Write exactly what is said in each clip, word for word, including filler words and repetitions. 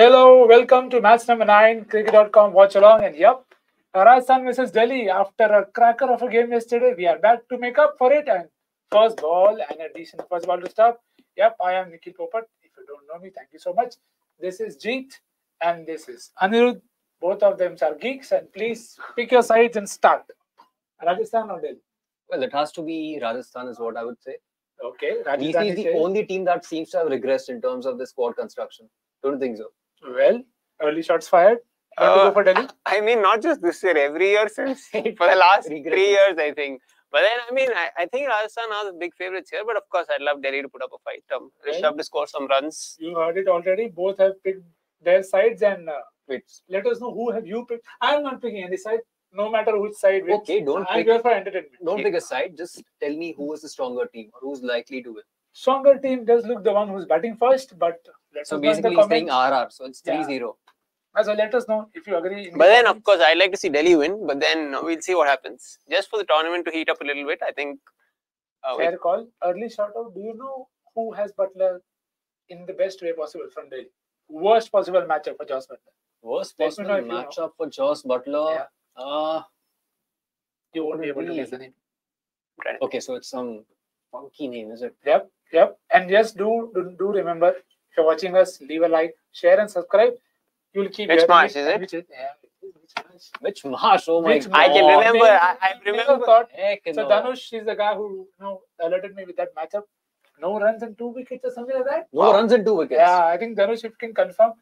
Hello, welcome to match number nine, cricket dot com watch along. And yep, Rajasthan versus Delhi. After a cracker of a game yesterday, we are back to make up for it. And first ball and a decent first ball to start. Yep, I am Nikhil Popat. If you don't know me, thank you so much. This is Jeet and this is Anirudh. Both of them are geeks. And please pick your sides and start. Rajasthan or Delhi? Well, it has to be Rajasthan is what I would say. Okay. Rajasthan is the only team that seems to have regressed in terms of the squad construction. Don't you think so? Well, early shots fired. Want uh, to go for Delhi? I mean, not just this year. Every year since for the last three years, I think. But then, I mean, I, I think Rajasthan are the big favourites here. But of course, I'd love Delhi to put up a fight. Um, Rishabh right. to score some runs. You heard it already. Both have picked their sides. And uh, wait, let us know who have you picked. I'm not picking any side. No matter which side. Which. Okay, don't I'm pick. Here for entertainment. Don't pick a side. Just tell me who is the stronger team or who's likely to win. Stronger team does look the one who's batting first, but let so us basically he's saying R R, so it's three zero. Yeah. So let us know if you agree. But then, comments. Of course, I like to see Delhi win, but then we'll see what happens. Just for the tournament to heat up a little bit, I think. Uh, Fair wait. call. Early shout out. Do you know who has Butler in the best way possible from Delhi? Worst possible matchup for Jos Buttler. Worst possible matchup you know. for Jos Buttler. Yeah. Uh, you won't be able to guess the name. Okay, so it's some funky name, is it? Yep, yep. And yes, do do, do remember if you're watching us, leave a like, share, and subscribe. You'll keep. Mitch Marsh, is it? Mitch, yeah, Mitch Marsh. Oh my God! I can remember. I, I remember. So Danush is the guy who you know alerted me with that matchup. No runs and two wickets or something like that. No wow. runs and two wickets. Yeah, I think Danush if can confirm.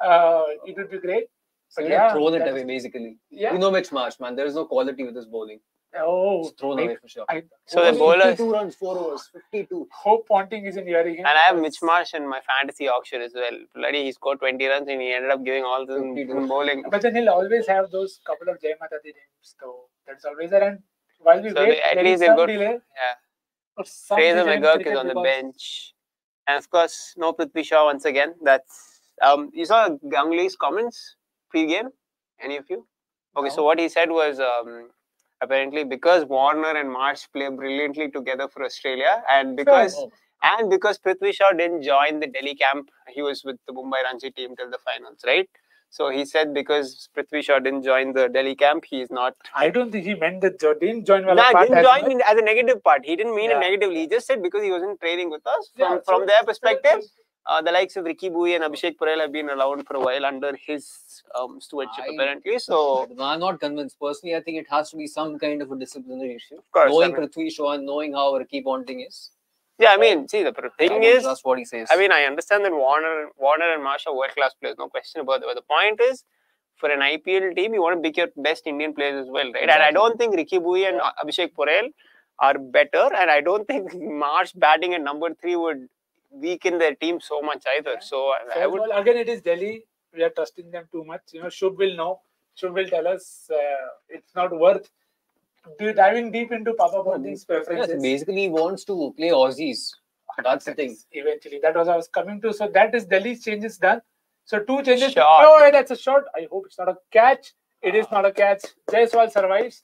Uh, it would be great. So but yeah, thrown it away basically. Yeah. You know Mitch Marsh, man. There is no quality with his bowling. Oh, it's thrown I, away for sure. I, so the bowlers. Two runs, four overs, fifty-two. Hope Ponting is in here again. And I have Mitch Marsh in my fantasy auction as well. Bloody, he scored twenty runs and he ended up giving all this in bowling. But then he'll always have those couple of Jaymatadi names, so that's always there. And while we so wait, at least a good delay. Yeah. Fraser McGurk is on the box. bench, and of course, no Prithvi Shaw once again. That's um. You saw Ganguly's comments pre-game. Any of you? Okay, no. So what he said was um. Apparently, because Warner and Marsh play brilliantly together for Australia, and because oh, oh. and because Prithvi Shaw didn't join the Delhi camp, he was with the Mumbai Ranji team till the finals, right? So he said because Prithvi Shaw didn't join the Delhi camp, he is not. I don't think he meant that didn't join. Well, nah, part didn't join in, as a negative part. He didn't mean yeah. it negatively. He just said because he wasn't training with us. From yeah, from so their perspective, uh, the likes of Ricky Bui and Abhishek Porel have been around for a while under his. Um, stewardship I, apparently. So I'm not convinced. Personally, I think it has to be some kind of a disciplinary issue. Of course, knowing I mean, Prithvi Shaw and knowing how Ricky Ponting is. Yeah, I mean, see the thing is that's what he says. I mean, I understand that Warner, Warner and Marsh are world class players, no question about it. But the point is, for an I P L team, you want to pick your best Indian players as well, right? Exactly. And I don't think Ricky Bui and yeah. Abhishek Porel are better, and I don't think Marsh batting at number three would weaken their team so much either. Yeah. So, so I would well, again, it is Delhi. We are trusting them too much. You know, Shubh will know. Shubh will tell us uh, it's not worth diving deep into Papa Ponting's preferences. Yes, basically, he wants to play Aussies. That's the thing. Eventually, that was I was coming to. So that is Delhi's changes done. So two changes. Shot. Oh, that's a shot. I hope it's not a catch. It is not a catch. Jaiswal survives.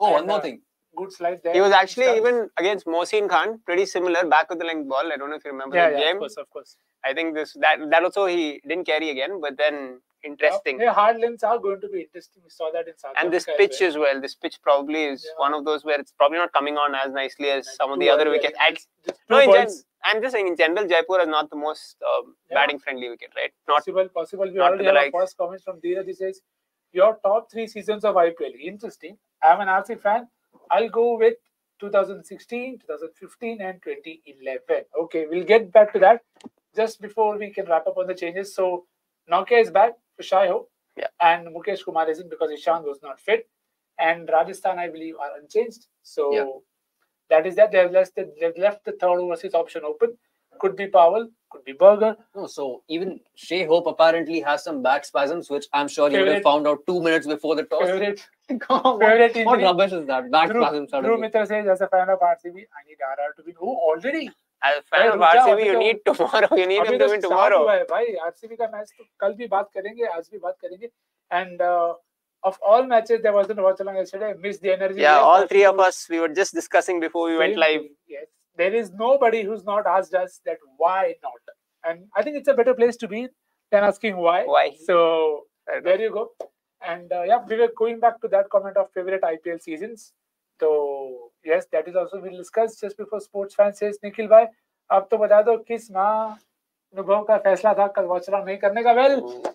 Oh, and one more uh, thing. Good slide there. He was actually Stubbs. even against Mohsin Khan, pretty similar back of the length ball. I don't know if you remember yeah, that yeah, game. Of course, of course. I think this that that also he didn't carry again, but then interesting. Yeah, hard lengths are going to be interesting. We saw that in South Africa. And this pitch as well. This pitch probably is yeah. one of those where it's probably not coming on as nicely as like some of the other wickets. No, in gen, I'm just saying in general, Jaipur is not the most um, yeah. batting friendly wicket, right? Not possible. Possible. We already have likes. a first comment from Dheeraj. He says, "Your top three seasons of I P L. Interesting. I'm an R C fan. I'll go with two thousand sixteen, two thousand fifteen, and twenty eleven. Okay, we'll get back to that just before we can wrap up on the changes. So, Nortje is back for Shaiho, yeah. and Mukesh Kumar isn't because Ishan was not fit, and Rajasthan, I believe, are unchanged. So, yeah. that is that. They've left the, they've left the third overseas option open. Could be Powell, could be Berger. No, so even Shai Hope apparently has some back spasms, which I'm sure favorite, you would have found out two minutes before the toss. Favorite, God, favorite what, what rubbish is that? Back Dhruv, spasms are Dhruv Mitra says, as a fan of R C B, I need R R to be who already. As a fan of R C B, you need tomorrow. You need him to win tomorrow. R C B ka match to kal bhi baat karenge, aaj bhi baat karenge. And uh, of all matches, there wasn't watch along yesterday. Missed the energy. Yeah, all three of us, we were just discussing before we went live. Yes. There is nobody who's not asked us that why not. And I think it's a better place to be and asking why. Why? So there you go. And uh, yeah, we were going back to that comment of favorite I P L seasons. So yes, that is also we'll discuss just before sports fan says Nikhil bhai, ab to bata do kis ma Nubhav ka faisla tha kal watch nahi karne ka. Well,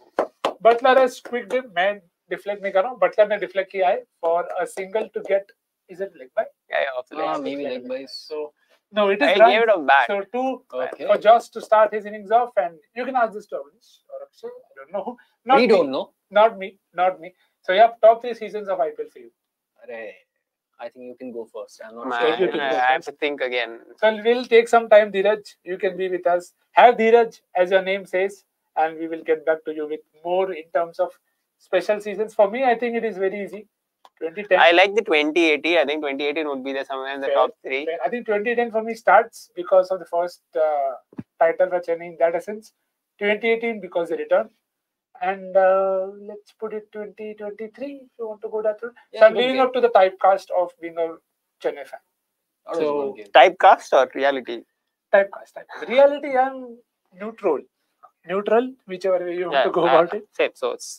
Butler has quick dip. Main deflect nahi kar raha hu. Butler ne deflect kiya hai for a single to get. Is it leg by? Yeah, yeah, off the leg. Uh, maybe leg by. So no, it is. I run. Gave it a bat. So two okay. for Josh to start his innings off, and you can ask this to Avnish or Akshay. I don't know. Not we me. Don't know. Not me. Not me. So yeah, top three seasons of I P L for you. Array. I think you can go first. I'm not Man, sure. You can I, go I first. Have to think again. So we'll take some time, Dheeraj. You can be with us. Have Dheeraj as your name says, and we will get back to you with more in terms of special seasons. For me, I think it is very easy. twenty ten. I like the twenty eighteen. I think twenty eighteen would be there somewhere in the fair, top three. Fair. I think twenty ten for me starts because of the first uh, title for Chennai in that essence. twenty eighteen because they returned. And uh, let's put it twenty twenty-three if you want to go that route. Yeah, so I'm leading up to the typecast of being a Chennai fan. So, typecast or reality? Typecast. typecast. Reality, I'm neutral. Neutral, whichever way you want yeah, to go uh, about it. Same, so it's...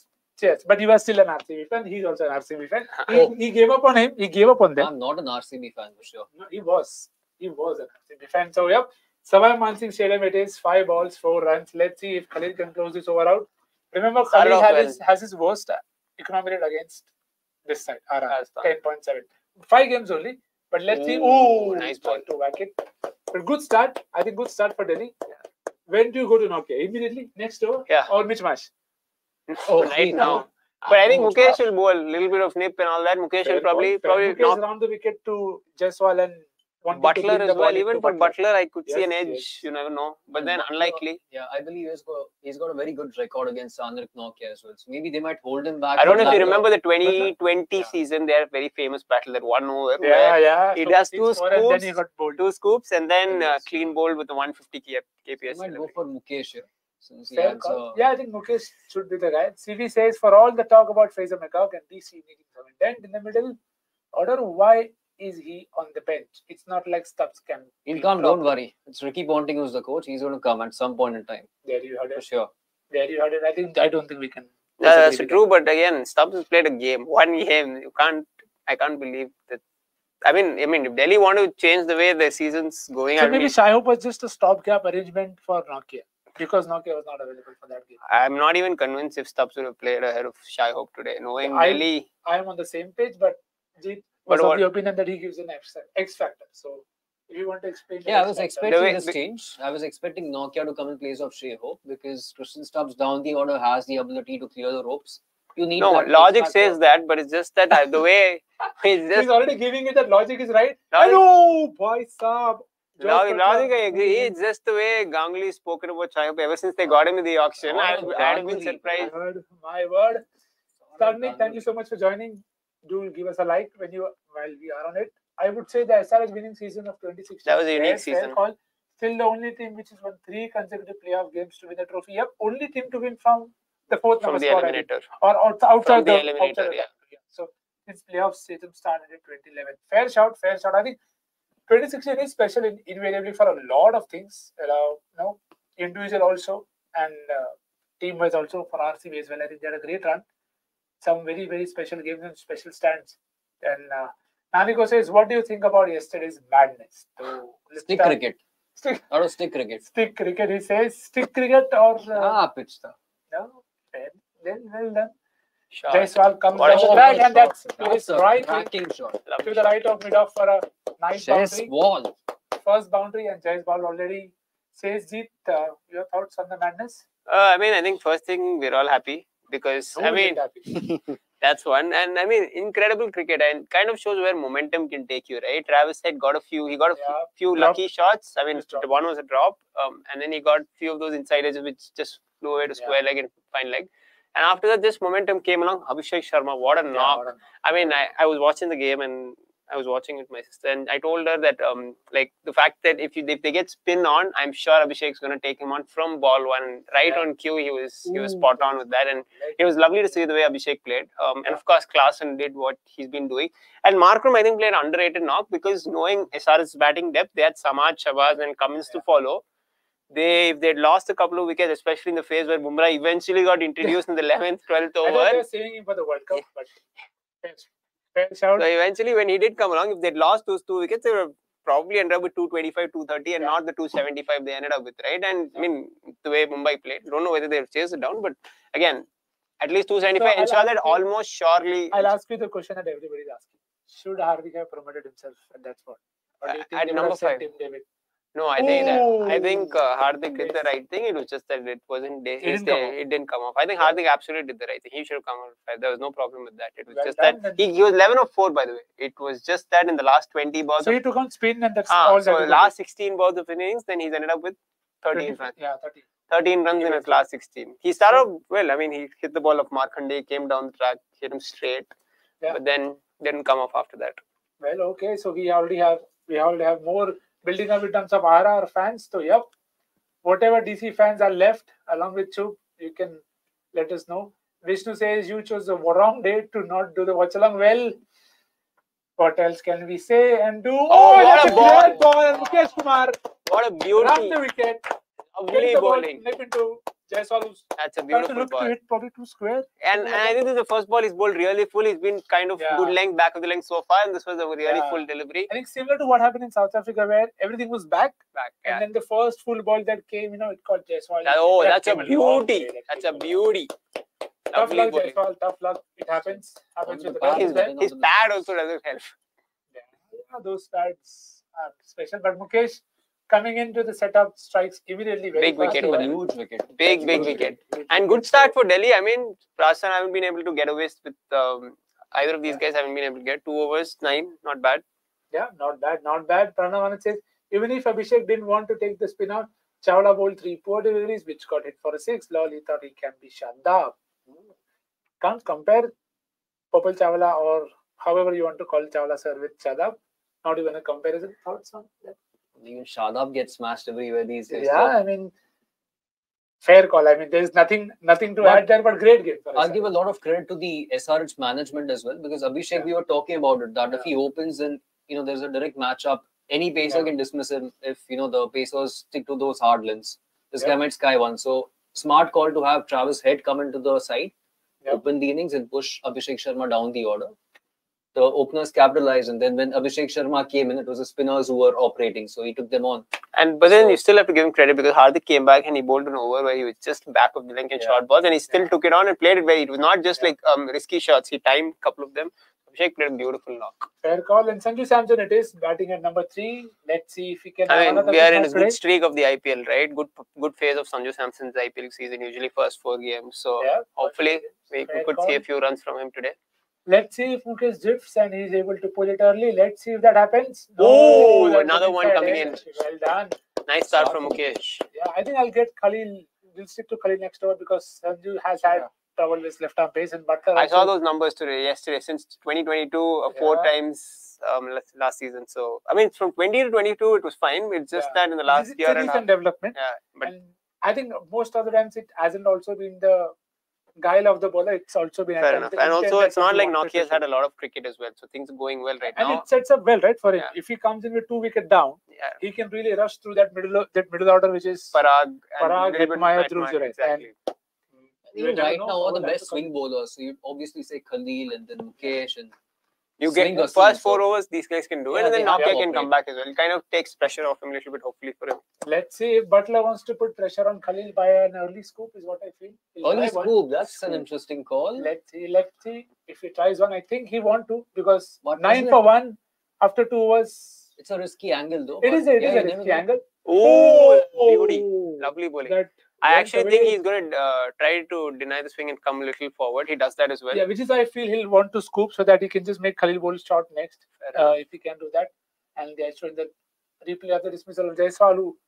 Yes, but you are still an R C B fan. He's also an R C B fan. He, oh. he gave up on him. He gave up on them. I'm not an R C B fan for sure. No, he was. He was an R C B fan. So, yep. Sawai Mansingh Stadium, it is five balls, four runs. Let's see if Khalil can close this over out. Remember, Khalil has his, has his worst economic rate against this side, ten point seven. Five games only, but let's Ooh, see. Ooh, nice ball to whack it. But good start. I think good start for Delhi. Yeah. When do you go to Nortje? Immediately? Next over? Yeah. Or Mitch Marsh? Oh, right now. But I think Mukesh will go a little bit of nip and all that. Mukesh will probably... probably Mukesh round the wicket to Jaiswal and... Butler as well. Even for Butler, I could yes, see an edge. Yes. You never know. But and then, Butler, unlikely. Yeah, I believe he's got he's got a very good record against Anrich Nortje as well. So maybe they might hold him back. I don't know if you remember the twenty twenty yeah. season. They had a very famous battle that one over. Yeah, yeah. He so does two scoops, he got two scoops, and then uh, clean bowl with the one fifty K P S. Might go for Mukesh here. Since Fair had, uh, yeah, I think Mukesh should be the guy. C V says for all the talk about Fraser McCook and D C needing some intent in the middle order, why is he on the bench? It's not like Stubbs can. He'll come, don't worry. It's Ricky Ponting who's the coach. He's going to come at some point in time. There you heard it. For sure. There you heard it. I think I don't think we can. Yeah, that's we true. Can. But again, Stubbs has played a game, one game. You can't. I can't believe that. I mean, I mean, if Delhi want to change the way the season's going, so I maybe Shai Hope was just a stopgap arrangement for Nortje. Because Nortje was not available for that game. I'm not even convinced if Stubbs would have played ahead of Shai Hope today. Knowing I, Delhi... I'm on the same page, but Jeet was but of the opinion that he gives an X factor. So, if you want to explain... Yeah, I was expecting way, this be... change. I was expecting Nortje to come in place of Shai Hope because Tristan Stubbs down the order has the ability to clear the ropes. You need No, logic says that, but it's just that the way... He's, just... he's already giving it that logic is right. I know, boy, Saab. Logic, logic, I agree. Mm -hmm. It's just the way Ganguly's spoken about Shai Hope ever since they got him in the auction. Oh, I have been surprised. My word. My word. Sarnik, thank you so much for joining. Do give us a like when you while we are on it. I would say the S R H winning season of twenty sixteen. That was a unique season. Call. Still the only team which has won three consecutive playoff games to win the trophy. Yep, only team to win from the fourth from number the eliminator. Or, or outside from the, the eliminator. Outside yeah. The yeah. So since playoffs season started in twenty eleven. Fair shout. Fair shout. I think. twenty sixteen is special in, invariably for a lot of things, you know, individual also and uh, team-wise also for R C B as well. I think they had a great run. Some very, very special games and special stands. And uh, Naniko says, what do you think about yesterday's madness? So, stick cricket. Stick, or stick cricket. Stick cricket, he says. Stick cricket or... Uh, ah, pitch tha. No, then well done. Shot. Jaiswal comes out oh, back and that's placed right in, shot. To the right of mid-off for a nice boundary. Wall. First boundary and Jaiswal already says, Jeet, uh, your thoughts on the madness? Uh, I mean, I think first thing, we're all happy because, Who I mean, happy? That's one. And I mean, incredible cricket and kind of shows where momentum can take you, right? Travis Head got a few, he got a yeah, few drop. lucky shots. I mean, one was a drop um, and then he got a few of those inside edges which just flew away to square yeah. leg and fine leg. And after that, this momentum came along. Abhishek Sharma, what a yeah, knock. What a... I mean, I, I was watching the game and I was watching with my sister. And I told her that, um, like, the fact that if, you, if they get spin on, I'm sure Abhishek's going to take him on from ball one. Right yeah. on cue, he was he was spot on with that. And it was lovely to see the way Abhishek played. Um, and, of course, Klaassen did what he's been doing. And Markram, I think, played underrated knock because knowing S R S batting depth, they had Samad, Shabazz and Cummins yeah. to follow. they if they'd lost a couple of wickets, especially in the phase where Bumrah eventually got introduced in the eleventh, twelfth over. I know they were saving him for the World Cup, yeah. but yes. So eventually, when he did come along, if they'd lost those two wickets, they were probably ended up with two twenty-five, two thirty and yeah. not the two seventy-five they ended up with, right? And yeah. I mean, the way Mumbai played, don't know whether they've chased it down, but again, at least two seventy-five, so inshallah, that almost surely... I'll ask you the question that everybody's asking. Should Hardik have promoted himself at that spot? Or do you think at number five? No, I think oh. that, I think uh, Hardik did the right thing. It was just that it wasn't day, it, didn't day, it didn't come off. I think Hardik absolutely did the right thing. He should have come off. There was no problem with that. It was well just done, that he, he was eleven of four, by the way. It was just that in the last twenty balls. So of, he took on spin and that's ah, all. So that last sixteen balls of innings, then he's ended up with thirteen runs. Yeah, thirteen. thirteen runs in his last sixteen. He started off well. I mean, he hit the ball of Markhande, came down the track, hit him straight, yeah. but then didn't come off after that. Well, okay. So we already have we already have more building up in terms of R R fans. So, yep, whatever D C fans are left, along with Chub, you can let us know. Vishnu says, you chose the wrong day to not do the watch along. Well, what else can we say and do? Oh, oh what a ball. Great ball. Mukesh Kumar. What a beauty. Run the wicket. Lovely bowling. Ball, into Jaiswal, that's a beautiful ball. Hit probably two square. And, and I think this is the first ball he's bowled really full. He's been kind of yeah. good length, back of the length so far, and this was a really yeah. full delivery. I think similar to what happened in South Africa, where everything was back, back yeah. and then the first full ball that came, you know, it caught Jaiswal. That, oh, that that's, a beauty. That's a beauty. Tough luck, Jaiswal. Tough luck. It happens. happens with the ball. His, well. his pad also doesn't help. Yeah. yeah, those pads are special. But Mukesh, coming into the setup, strikes immediately. Very big fast. wicket, yeah. huge wicket, big big wicket, and good start for Delhi. I mean, Rajasthan haven't been able to get away with um, either of these yeah. guys. Haven't been able to get two overs, nine, not bad. Yeah, not bad, not bad. Pranavanand says even if Abhishek didn't want to take the spin out, Chawla bowled three poor deliveries, which got hit for a six. Lol, he thought he can be Shandab. Mm. Can't compare Popal Chawla or however you want to call Chawla sir with Shadab. Not even a comparison. Thoughts on that? Even Shadab gets smashed everywhere these days. Yeah, so. I mean, fair call. I mean, there's nothing nothing to but, add there, but great game. I'll S R H. Give a lot of credit to the S R H management as well, because Abhishek, yeah. we were talking about it, that yeah. if he opens, then, you know, there's a direct matchup. Any pacer yeah. can dismiss him if, you know, the pacers stick to those hard lengths. This yeah. guy might sky one. So, smart call to have Travis Head come into the side, yeah. open the innings and push Abhishek Sharma down the order. The openers capitalized, and then when Abhishek Sharma came in, it was the spinners who were operating, so he took them on. And but then so, you still have to give him credit, because Hardik came back and he bowled an over where he was just back of the length and yeah. short balls, and he still yeah. took it on and played it very. It was not just yeah. like um, risky shots. He timed a couple of them. Abhishek played a beautiful knock. Fair call. And Sanju Samson, it is batting at number three. Let's see if he can. I mean, we are in a good streak of the I P L, right? Good, good phase of Sanju Samson's I P L season. Usually first four games, so yeah, hopefully we, we could call. see a few runs from him today. Let's see if Mukesh drifts and he's able to pull it early. Let's see if that happens. No, oh, another one coming in. Well done. Nice start Sorry. from Mukesh. Yeah, I think I'll get Khalil. We'll stick to Khalil next over, because Sanju has had yeah. trouble with left arm pace. And Buttler. I also saw those numbers today, yesterday, since twenty twenty-two, uh, four yeah. times um, last season. So, I mean, from twenty to twenty-two, it was fine. It's just yeah. that in the last it's, year. It's a recent development. Yeah, but and I think most of the times it hasn't also been the guile of the bowler, it's also been fair enough. And also, it's not like Nortje has had a lot of cricket as well, so things are going well right and now. And it sets up well, right, for him. Yeah. If he comes in with two wicket down, yeah. he can really rush through that middle that middle order, which is Parag, Parag, Maya, Dhruv Jurel. Exactly. And even right now, all the best swing bowlers. So you obviously say Khalil and then Mukesh, and you get the first four overs. These guys can do yeah, it, and then Nortje can come back as well. It kind of takes pressure off him a little bit, hopefully for him. Let's see if Buttler wants to put pressure on Khalil by an early scoop, is what I feel. He'll early scoop, that's scoop. An interesting call. Let's see, let's see if he tries one. I think he wants to, because but nine for it? one after two overs. It's a risky angle, though. It is. It yeah, is a risky angle. Oh, oh, beauty! Lovely bowling. That I actually think he's going to uh, try to deny the swing and come a little forward. He does that as well. Yeah, which is I feel he'll want to scoop so that he can just make Khalil bowl short next, uh, if he can do that. And they are showing the replay of the dismissal of Jaiswal, who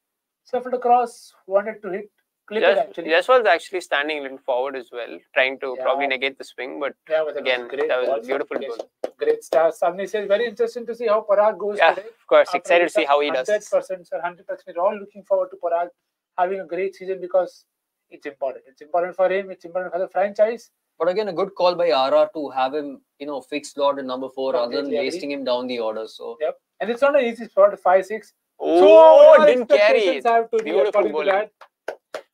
shuffled across, wanted to hit. Yes, actually. Jaiswal's actually standing a little forward as well, trying to yeah. probably negate the swing. But, yeah, but again, was that was a beautiful goal. Great start. Samni says, very interesting to see how Parag goes yeah, today. Of course, After excited to see how he does. one hundred percent, sir, one hundred percent. We're all looking forward to Parag having a great season, because it's important. It's important for him. It's important for the franchise. But again, a good call by R R to have him, you know, fixed slot in number four, completely rather than wasting agree. him down the order. So, yep. And it's not an easy spot, five six. Oh, so didn't carry it. Beautiful bowling.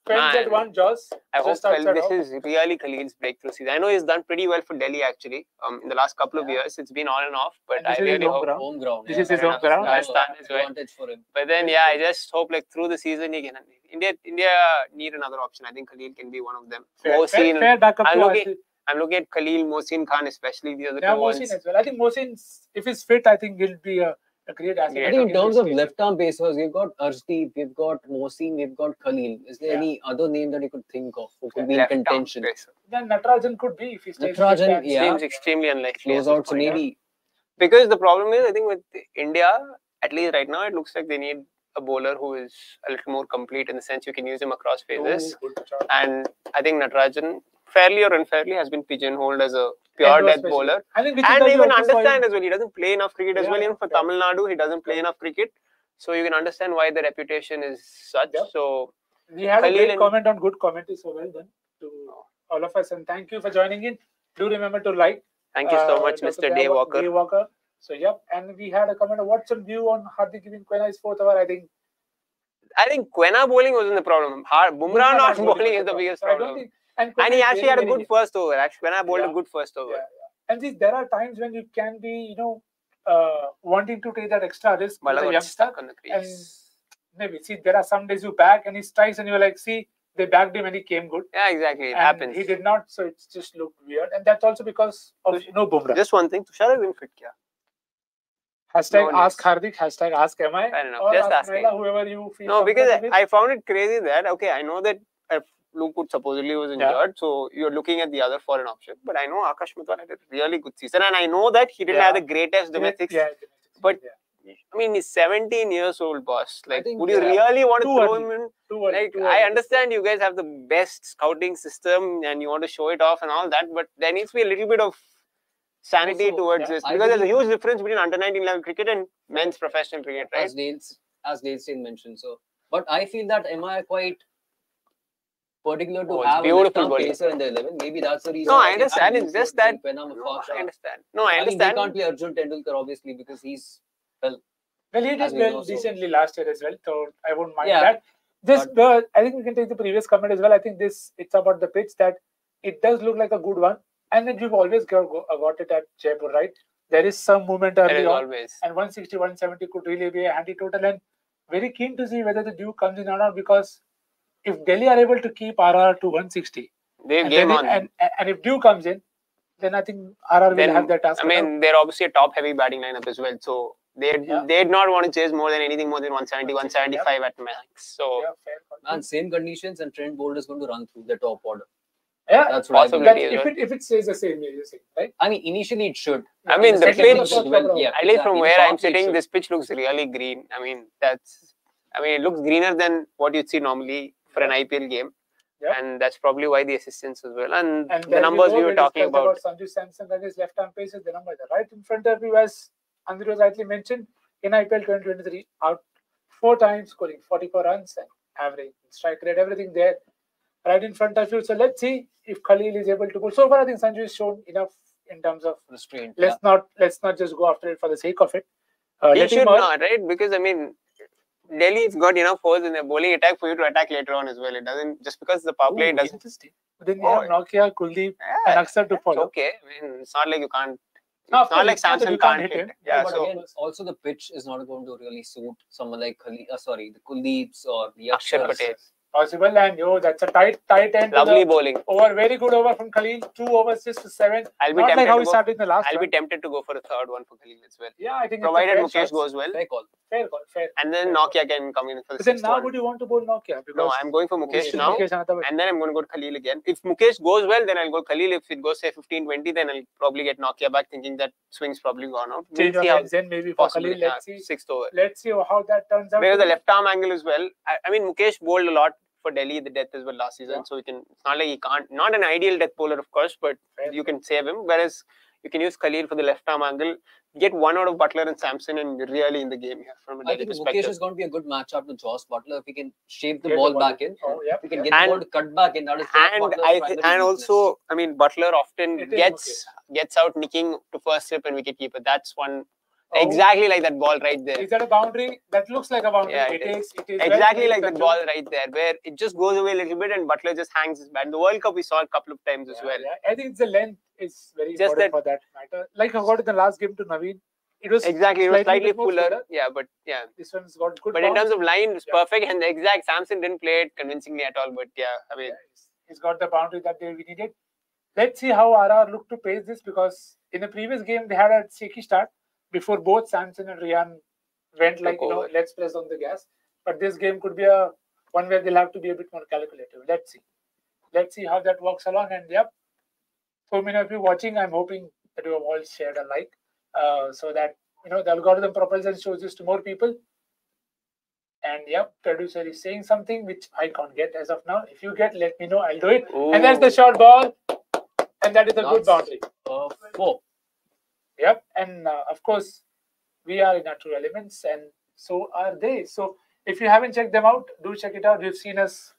Pens at one, Jos. I hope this is really Khalil's breakthrough season. I know he's done pretty well for Delhi actually. Um, in the last couple of years, it's been on and off. But I really hope home ground. This is his home ground. Rajasthan is right. But then, yeah, I just hope like through the season he can. India, India need another option. I think Khalil can be one of them. Mohsin. I'm looking at Khalil, Mohsin Khan, especially the other. Yeah, Mohsin as well. I think Mohsin, if he's fit, I think he'll be a. I think in terms of left-arm pacers, we've got Arshdeep, we've got Mohsin, we've got Khalil. Is there yeah. any other name that you could think of who could yeah, be in contention? Then Natarajan could be if he stays. Natarajan yeah. seems extremely unlikely. Goes out maybe. Because the problem is, I think with India, at least right now, it looks like they need a bowler who is a little more complete in the sense you can use him across phases. Oh, and I think Natarajan, fairly or unfairly, has been pigeonholed as a pure death bowler. I think and even understand as well, he doesn't play enough cricket yeah, as well. Even for yeah. Tamil Nadu, he doesn't play enough cricket. So you can understand why the reputation is such. Yeah. So we had Khalil a great comment on good commentary. So well done to all of us. And thank you for joining in. Do remember to like. Thank you so uh, much, Mister Day Walker. Day Walker. So yep. And we had a comment of what's your view on Hardik giving Quena his fourth over, I think. I think Quena bowling wasn't the problem. Bumrah, Bumrah not bowling, bowling is the biggest problem. And, and he actually had a good first over. Actually, when I bowled yeah. a good first over. Yeah, yeah. And see, there are times when you can be, you know, uh, wanting to take that extra risk. Mala got stuck on the crease. Maybe. See, there are some days you back and he strikes and you're like, see, they backed him and he came good. Yeah, exactly. It and happens. He did not, so it's just looked weird. And that's also because of Tush, no Bumrah. Just one thing. Tushar has been fit kya? Hashtag no ask Hardik, hashtag ask am I? I don't know. Or just ask Mela, whoever you feel. No, because I, I found it crazy that, okay, I know that uh, Luke supposedly was injured, yeah. so you're looking at the other foreign option. But I know Akash Mittal had a really good season, and I know that he didn't yeah. have the greatest domestics. Yeah, but yeah. I mean, he's seventeen years old, boss. Like, think, would you yeah. really want to throw him in? Too like, too I understand you guys have the best scouting system and you want to show it off and all that, but there needs to be a little bit of sanity also, towards yeah, this I because there's a huge difference between under nineteen level cricket and men's professional cricket, right? As Dale's, as Dale's mentioned. So, but I feel that M I quite. Particular to oh, have a pacer in the eleven, maybe that's the reason. No, I understand. It's just that. No, I understand. No, I understand. He can't play Arjun Tendulkar obviously because he's well. Well, he did well decently last year as well, so I won't mind yeah, that. This, the I think we can take the previous comment as well. I think this it's about the pitch that it does look like a good one, and then you've always got, got it at Jaipur, right? There is some movement early on, always. And one sixty, one seventy could really be a handy total, and very keen to see whether the dew comes in or not because. If Delhi are able to keep R R to one sixty, they and, game on. And, and if Dew comes in, then I think R R then, will have that task. I mean, out. They're obviously a top-heavy batting lineup as well, so they yeah. they'd not want to chase more than anything more than one seventy, one seventy-five yeah. at max. So, yeah, and same conditions, and Trent Boult is going to run through the top order. Yeah, that's what I mean. If it if it stays the same, you're saying, right? I mean, initially it should. I, I mean, mean, the, the pitch. Well, yeah, at least from where I'm sitting, this pitch looks really green. I mean, that's. I mean, it looks greener than what you'd see normally. For an I P L game, yep. and that's probably why the assistance as well. And, and the numbers we were talking about. about Sanju Samson, that is left arm pace, is the number right in front of you, as Andrew rightly mentioned, in I P L twenty twenty-three, out four times, scoring forty-four runs, and average strike rate, everything there, right in front of you. So let's see if Khalil is able to go. So far, I think Sanju has shown enough in terms of restraint. Let's yeah. not let's not just go after it for the sake of it. Uh, he should not, right? Because I mean. Delhi's got enough holes in their bowling attack for you to attack later on as well. It doesn't just because the power play Ooh, it doesn't. Interesting. Then oh, you have Nokia, Kuldeep, yeah, and Axar to follow. Okay, I mean it's not like you can't. No, it's not like Samson can't, can't hit him. Hit. Yeah, yeah, but so again, also the pitch is not going to really suit someone like Khali, uh, sorry, the Kuldeeps or the Axar Patel. Possible and yo, that's a tight, tight end. Lovely bowling. Over very good over from Khalil. Two overs, six to seven. I'll be not tempted like how he started in the last. I'll run. be tempted to go for a third one for Khalil as well. Yeah, I think provided Mukesh shots. goes well. Fair call. Fair call. Fair. And then fair Nokia call. can come in for the. Then now one. would you want to bowl Nokia? Because no, I'm going for Mukesh, Mukesh now, Mukesh and then I'm going to go to Khalil again. If Mukesh goes well, then I'll go Khalil. If it goes say fifteen, twenty, then I'll probably get Nokia back, thinking that swing's probably gone out. We'll see how then maybe for Khalil. Let's see sixth over. Let's see how that turns out. Because the left arm angle as well. I mean, Mukesh bowled a lot. For Delhi, the death as well last season, yeah. so you can. It's not like he can't. Not an ideal death bowler, of course, but Fair you can save him. Whereas you can use Khalil for the left arm angle. Get one out of Buttler and Samson, and you're really in the game here from a Delhi perspective. Mukesh is going to be a good matchup to Jos Buttler if he can shape the, ball, the ball back in. Oh, yeah, we can yeah. get and, the ball to cut back in. That is and I and business. also, I mean, Buttler often it gets gets out nicking to first slip and wicketkeeper. That's one Oh. Exactly like that ball right there. Is that a boundary? That looks like a boundary. Yeah, it, it is. It is exactly like that ball right there, where it just goes away a little bit and Buttler just hangs his bat. In the World Cup, we saw a couple of times yeah, as well. Yeah. I think it's the length is very just important that, for that matter. Like I got in the last game to Naveen. It was exactly it was slightly fuller. Yeah, but yeah. This one's got good. But bounce. In terms of line, it's yeah. perfect and the exact. Samson didn't play it convincingly at all. But yeah, I mean, yeah, he's got the boundary that we needed. Let's see how R R look to pace this, because in the previous game they had a shaky start before both Samson and Riyan went like, you know, let's press on the gas. But this game could be a one where they'll have to be a bit more calculative. Let's see. Let's see how that works along. And yep, so many of you watching, I'm hoping that you have all shared a like. Uh, so that, you know, the algorithm propels and shows this to more people. And yep, producer is saying something which I can't get as of now. If you get, let me know. I'll do it. Ooh. And that's the short ball. And that is a Not good boundary. Uh, four. Yep. And uh, of course, we are in our true elements and so are they. So if you haven't checked them out, do check it out. You've seen us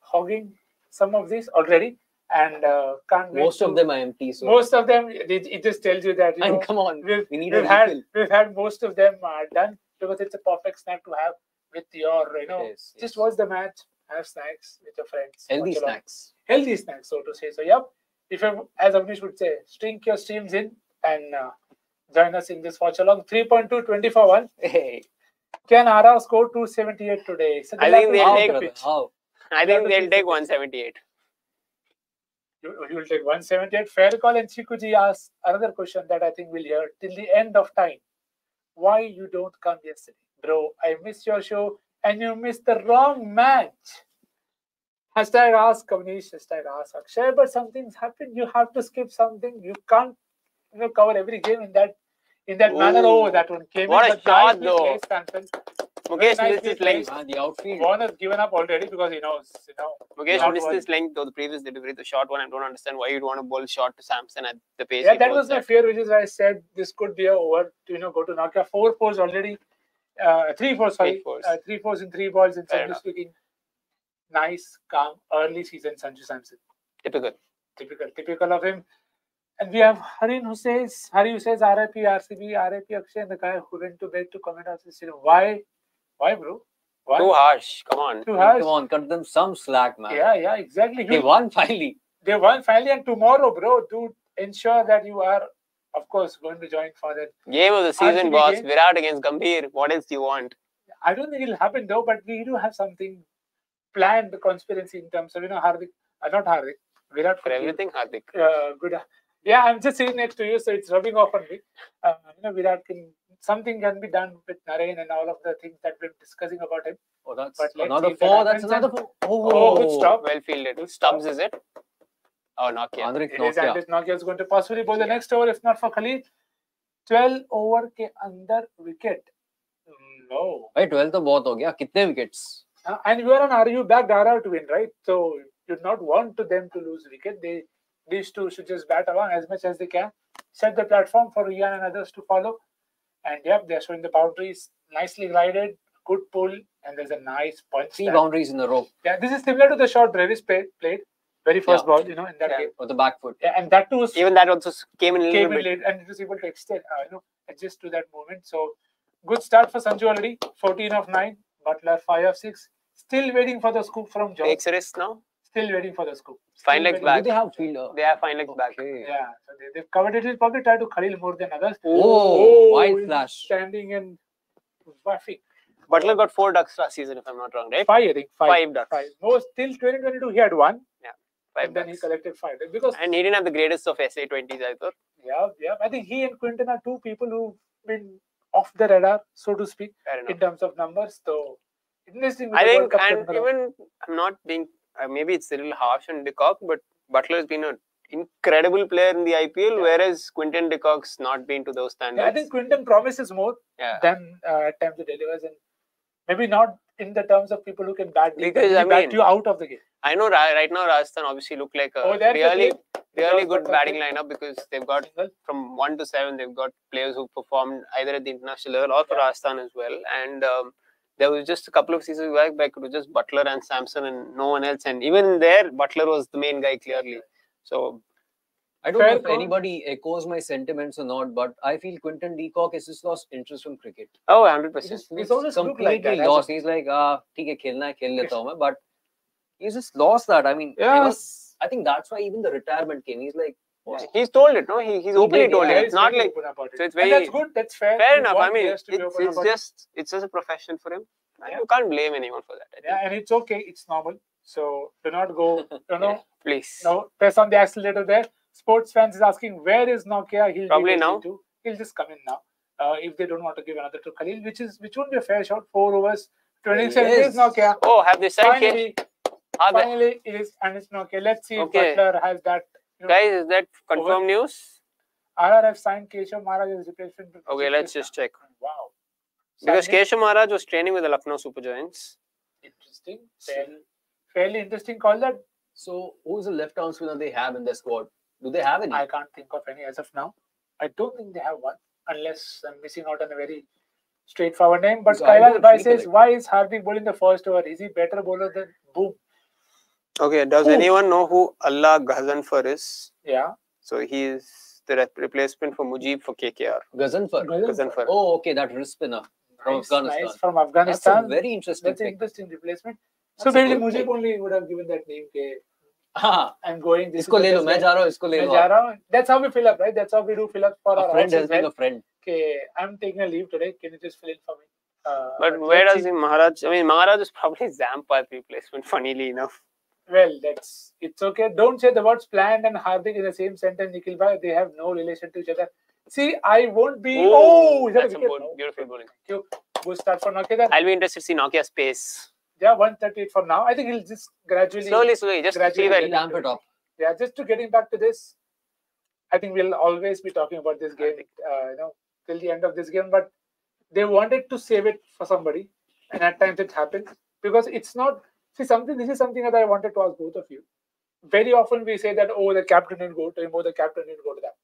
hogging some of these already. And uh, can't wait. Most to, of them are empty. So most of them, it, it just tells you that. You and know, come on, we've, we need we've had refill. We've had most of them uh, done, because it's a perfect snack to have with your, you know, yes, yes. just watch the match, have snacks with your friends. Healthy snacks. Along. Healthy snacks, so to say. So, yep. If you, as Avnish would say, string your streams in and uh, join us in this watch along. three point two, twenty-four one. Hey. Can R R score two seventy-eight today? So I think they'll take the oh. I think they'll take one seventy-eight. You will take one seventy-eight. Fair call. And Chikuji asks another question that I think we'll hear till the end of time. Why you don't come yesterday? Bro, I missed your show and you missed the wrong match. Hashtag ask Kavnish, hashtag ask Akshay. But something's happened. You have to skip something. You can't, you know, cover every game in that in that Ooh. manner. Oh, that one came what in. What a shot, though. Mukesh missed his length. Ah, the outfield. Warner's given up already because he knows. You know, Mukesh missed his length, though the previous delivery, the short one. I don't understand why you'd want to bowl short to Samson at the pace. Yeah, that was my fear, which is why I said this could be a over. You know, go to Naka. Four fours already. Uh, three fours, sorry. Fours. Uh, three fours in three balls. And Sanju's looking nice, calm, early season Sanju Samson. Typical. Typical. Typical of him. And we have Harin who says, Hari who says, R I P R C B, R I P Akshay, and the guy who went to bed to comment on this. Why? Why, bro? Why? Too harsh. Come on. Too harsh. Come on. Cut them some slack, man. Yeah, yeah, exactly. They won finally. They won finally. And tomorrow, bro, to ensure that you are, of course, going to join for that game of the season, boss. Game. Virat against Gambhir. What else do you want? I don't think it'll happen, though, but we do have something planned, the conspiracy in terms of, you know, Hardik. Uh, not Hardik. Virat for everything, Hardik. Uh, good. Yeah, I'm just sitting next to you, so it's rubbing off on me. Uh, you know, Virat can. Something can be done with Narayan and all of the things that we're discussing about him. Oh, that's another four. That's another four. Oh, oh, good stop. Well fielded. Good Stubbs, is it? Oh, Nortje. Anrich Nortje. It is Anrich Nortje is going to possibly bowl the next over, if not for Khalil. twelve over ke under wicket. No. By twelve, the bahut ho gaya. Kitne wickets? Uh, and you are an R U back R R to win, right? So you do not want to them to lose wicket. They, these two should just bat along as much as they can. Set the platform for Riyan and others to follow. And yep, they're showing the boundaries. Nicely glided, good pull, and there's a nice punch. Three boundaries in a row. Yeah, this is similar to the shot Travis played. Very first yeah. ball, you know, in that yeah. game. Or the back foot. Yeah, and that too was... Even that also came in came in late. And it was able to extend, uh, you know, adjust to that movement. So, good start for Sanju already. fourteen of nine. Buttler, five of six. Still waiting for the scoop from John. Takes a risk now. Still waiting for the scoop. Still fine legs back. Do they have fielder? They have fine legs okay. back. Yeah. So they, they've covered it. They'll probably try to Khalil more than others. Oh, oh wide flash. Standing and buffing. Buttler got four ducks last season, if I'm not wrong, right? Five, I think. Five, five ducks. Five. No, still twenty twenty-two, he had one. Yeah. Five and ducks. Then he collected five. Because and he didn't have the greatest of S A twenties either. Yeah, yeah. I think he and Quinton are two people who've been off the radar, so to speak, in terms of numbers. So, interesting. I think, and even I'm not being... Uh, maybe it's a little harsh on de Kock, but Buttler has been an incredible player in the I P L, yeah. whereas Quinton de Kock's not been to those standards. Yeah, I think Quinton promises more yeah. than uh, at times he delivers, and maybe not in the terms of people who can bat, because, I mean, bat you out of the game. I know right now Rajasthan obviously look like a oh, really, really good batting lineup, because they've got single. From one to seven, they've got players who performed either at the international level or for yeah. Rajasthan as well. And... Um, there was just a couple of seasons back, back it was just Buttler and Samson and no one else. And even there, Buttler was the main guy, clearly. So, I don't Fair know if call. anybody echoes my sentiments or not, but I feel Quinton de Kock has just lost interest from cricket. Oh, one hundred percent. He's, he's always completely like that, lost. He's like, ah, okay, khelna hai, khel leta hu main, but he's just lost that. I mean, yeah. was, I think that's why even the retirement came. He's like, yeah, he's told it, no? He, he's openly he told yeah, it. It's not like, it. so it's very, and that's good, that's fair. Fair enough. I mean, it's, it's just, it's just a profession for him. Yeah. You can't blame anyone for that. Yeah, and it's okay. It's normal. So do not go, you know, yeah, please. No, press on the accelerator there. Sports fans is asking, where is Nokia? He'll probably now. Too. He'll just come in now. Uh, if they don't want to give another to Khalil, which is which won't be a fair shot. Four overs, twenty-seven is Nokia. Oh, have they signed Finally, Are finally they... it is and it's Nokia. Let's see okay. if Butler has that. You know, guys, is that confirmed over. news? R R F signed Keshav Maharaj as replacement. Okay, let's just check. Wow. Because signing? Keshav Maharaj was training with the Lucknow Super Giants. Interesting. Fairly, fairly interesting call that. So, who's the left arm spinner they have in their squad? Do they have any? I can't think of any as of now. I don't think they have one, unless I'm missing out on a very straightforward name. But so Kailash Bhai says, like, why is Hardik bowling the first over? Is he better bowler than Boom? Okay, does Boom. anyone know who Allah Ghazanfar is? Yeah. So, he is the replacement for Mujib for K K R. Ghazanfar? Ghazanfar. Oh, okay, that wrist spinner. From nice, Afghanistan. Nice, from Afghanistan. That's a very interesting. That's an interesting replacement. That's so basically, Mujib thing. only would have given that name. Ke, ah, I'm going. This isko le lo, main ja raha hu, isko le lo. That's how we fill up, right? That's how we do fill up for a our friend has been a friend. Ke, I'm taking a leave today. Can you just fill in for me? Uh, but where does he, Maharaj? I mean, Maharaj is probably Zampar replacement. Funnily enough. Well, that's it's okay. Don't say the words planned and Hardik in the same sentence. Nikhil bhai, they have no relation to each other. See, I won't be. Ooh, oh, is that that's a board, no. Beautiful bowling. Thank you. We'll start for Nokia then. I'll be interested to see Nokia space. Yeah, one thirty-eight for now. I think he'll just gradually. Slowly, slowly. Just gradually leave it. It up. Yeah, just to getting back to this. I think we'll always be talking about this game, uh, you know, till the end of this game. But they wanted to save it for somebody. And at times it happens. Because it's not. See, something. This is something that I wanted to ask both of you. Very often we say that, oh, the captain didn't go to him, oh, the captain didn't go to that.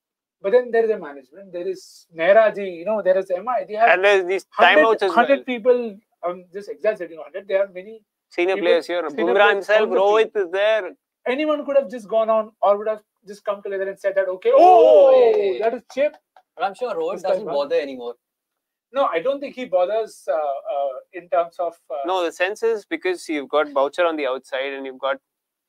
But then there is a management, there is Nehraji, you know, there is M I. They have and there's these timeouts as well. one hundred people, I'm just exaggerating one hundred, there are many senior people, players here. Bumrah himself, Rohit is there. Anyone could have just gone on or would have just come together and said that, okay, oh, oh hey. that is cheap. But I'm sure Rohit doesn't bother anymore. No, I don't think he bothers uh, uh, in terms of... Uh, no, the sense is because you've got Boucher on the outside and you've got...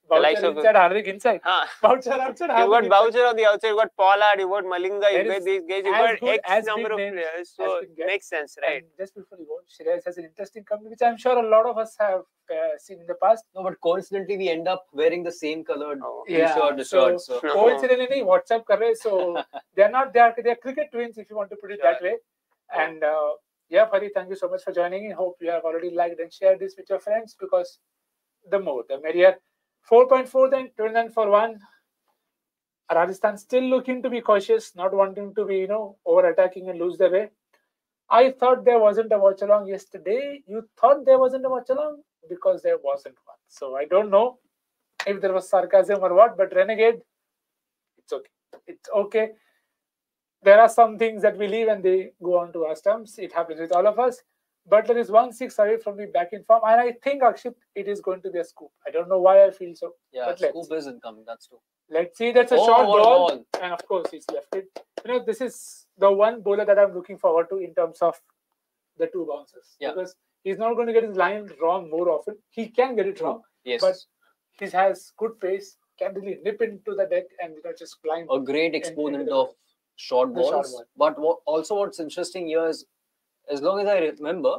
Boucher inside, Hardik inside. Huh. Boucher outside, Hardik. You've got Boucher on the outside, you've got Pollard, you've got Malinga, you've got these guys, you've got X number of players. So it makes sense, right? And just before you go, Shreyas has an interesting company, which I'm sure a lot of us have uh, seen in the past. No, but coincidentally, we end up wearing the same colored oh. yeah. t-shirt, so, so. No. Coincidentally, WhatsApp kar rahe, so they're not, they're, they're cricket twins, if you want to put it sure. that way. And uh, yeah, Fari, thank you so much for joining in. Hope you have already liked and shared this with your friends, because the more, the merrier. four point four then, twenty-nine for one. Rajasthan still looking to be cautious, not wanting to be, you know, over-attacking and lose their way. I thought there wasn't a watch-along yesterday. You thought there wasn't a watch-along? Because there wasn't one. So I don't know if there was sarcasm or what, but Renegade, it's okay. It's okay. There are some things that we leave and they go on to our stumps. It happens with all of us. Butler is one six away from the back in form, and I think Akshit, it is going to be a scoop. I don't know why I feel so. Yeah, but scoop see. isn't coming. That's true. Let's see. That's a oh, short oh, ball, oh, oh. and of course he's left it. You know, this is the one bowler that I'm looking forward to in terms of the two bounces. Yeah. Because he's not going to get his line wrong more often. He can get it wrong. Yes. But he has good pace. Can really nip into the deck and you know just climb. A great exponent of short balls. Short ball. But what, also, what's interesting here is, as long as I remember,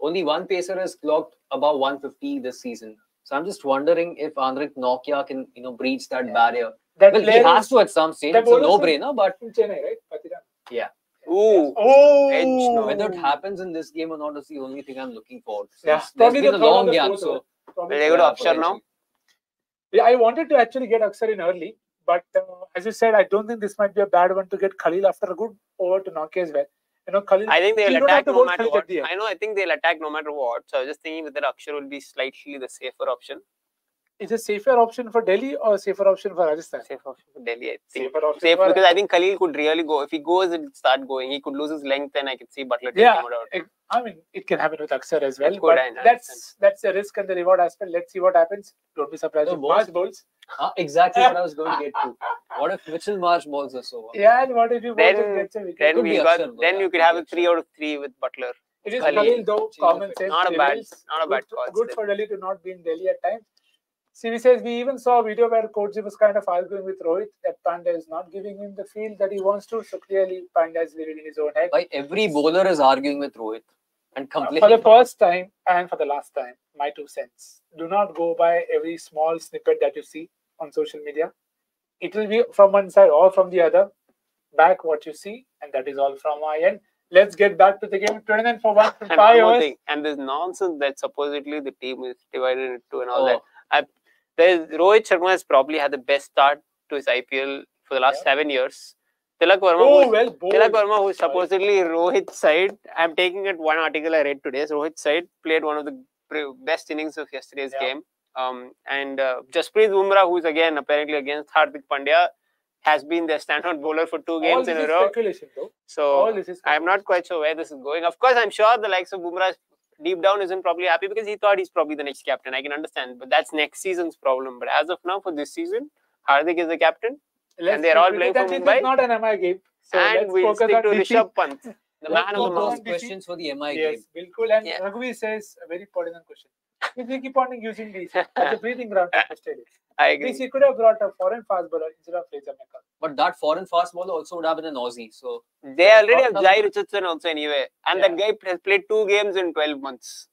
only one pacer has clocked above one fifty this season. So I'm just wondering if Anrich Nortje can, you know, breach that yeah. barrier. That well, he has to at some stage. It's a no-brainer, but... In Chennai, right? Patiran. Yeah. Ooh. Oh. Edge, no. Whether it happens in this game or not is the only thing I'm looking forward to. So yeah. It's probably been a long game, so... Will they go to Akshar now? Yeah, I wanted to actually get Akshar in early, but uh, as you said, I don't think this might be a bad one to get Khalil after a good over to Nortje as well. You know, Khalil, I think they'll attack no matter what. I know, I think they'll attack no matter what. So I was just thinking whether Akshar will be slightly the safer option. Is it a safer option for Delhi or a safer option for Rajasthan? Safer option for Delhi, I think. Safer option Safe, for because I think Khalil could really go. If he goes and start going, he could lose his length and I could see Butler taking yeah, him out. I mean, it can happen with Axar as well. But that's that's the risk and the reward aspect. Let's see what happens. Don't be surprised no, if Marsh bowls. Uh, exactly what I was going to get to. What if Mitchell Marsh bowls us over? Yeah, and what if you then, and gets a wicket? Then, we got, ball, then yeah. you could have a three out of three with Buttler. It is Khalil, though, common sense. Not a bad, not a bad good, call. Good then. For Delhi to not be in Delhi at times. C V says, we even saw a video where Coachji was kind of arguing with Rohit that Pandya is not giving him the field that he wants to. So clearly, Pandya is living in his own head. Why every bowler is arguing with Rohit. And complaining. Uh, for the first time and for the last time, my two cents. Do not go by every small snippet that you see on social media. It will be from one side or from the other. Back what you see. And that is all from my end. Let's get back to the game. twenty-nine for one from five hours. And this nonsense that supposedly the team is divided into and all oh. that. I, There is, Rohit Sharma has probably had the best start to his I P L for the last yeah. seven years. Tilak Verma, oh, who is, well Tilak Verma, who is supposedly Rohit's side, I am taking it one article I read today. So Rohit's side played one of the best innings of yesterday's yeah. game. Um, and uh, Jasprit Bumrah, who is again apparently against Hardik Pandya, has been their standout bowler for two games in a row. Speculation, though. So I am not quite sure where this is going. Of course, I am sure the likes of Bumrah deep down isn't probably happy because he thought he's probably the next captain. I can understand, but that's next season's problem. But as of now, for this season, Hardik is the captain, let's and they're all playing for Mumbai. It's not an M I game, so and we we'll stick to Rishabh Pant, the let's man of the most questions for the M I yes, game. Bilkul and yeah. Raghuvi says a very important question. If we keep on using these as a breathing ground for Australia, I agree. He could have brought a foreign fast bowler instead of Fraser McCall. But that foreign fast bowler also would have been an Aussie. So they already have Jai Richardson also anyway, and yeah. that guy has played two games in twelve months.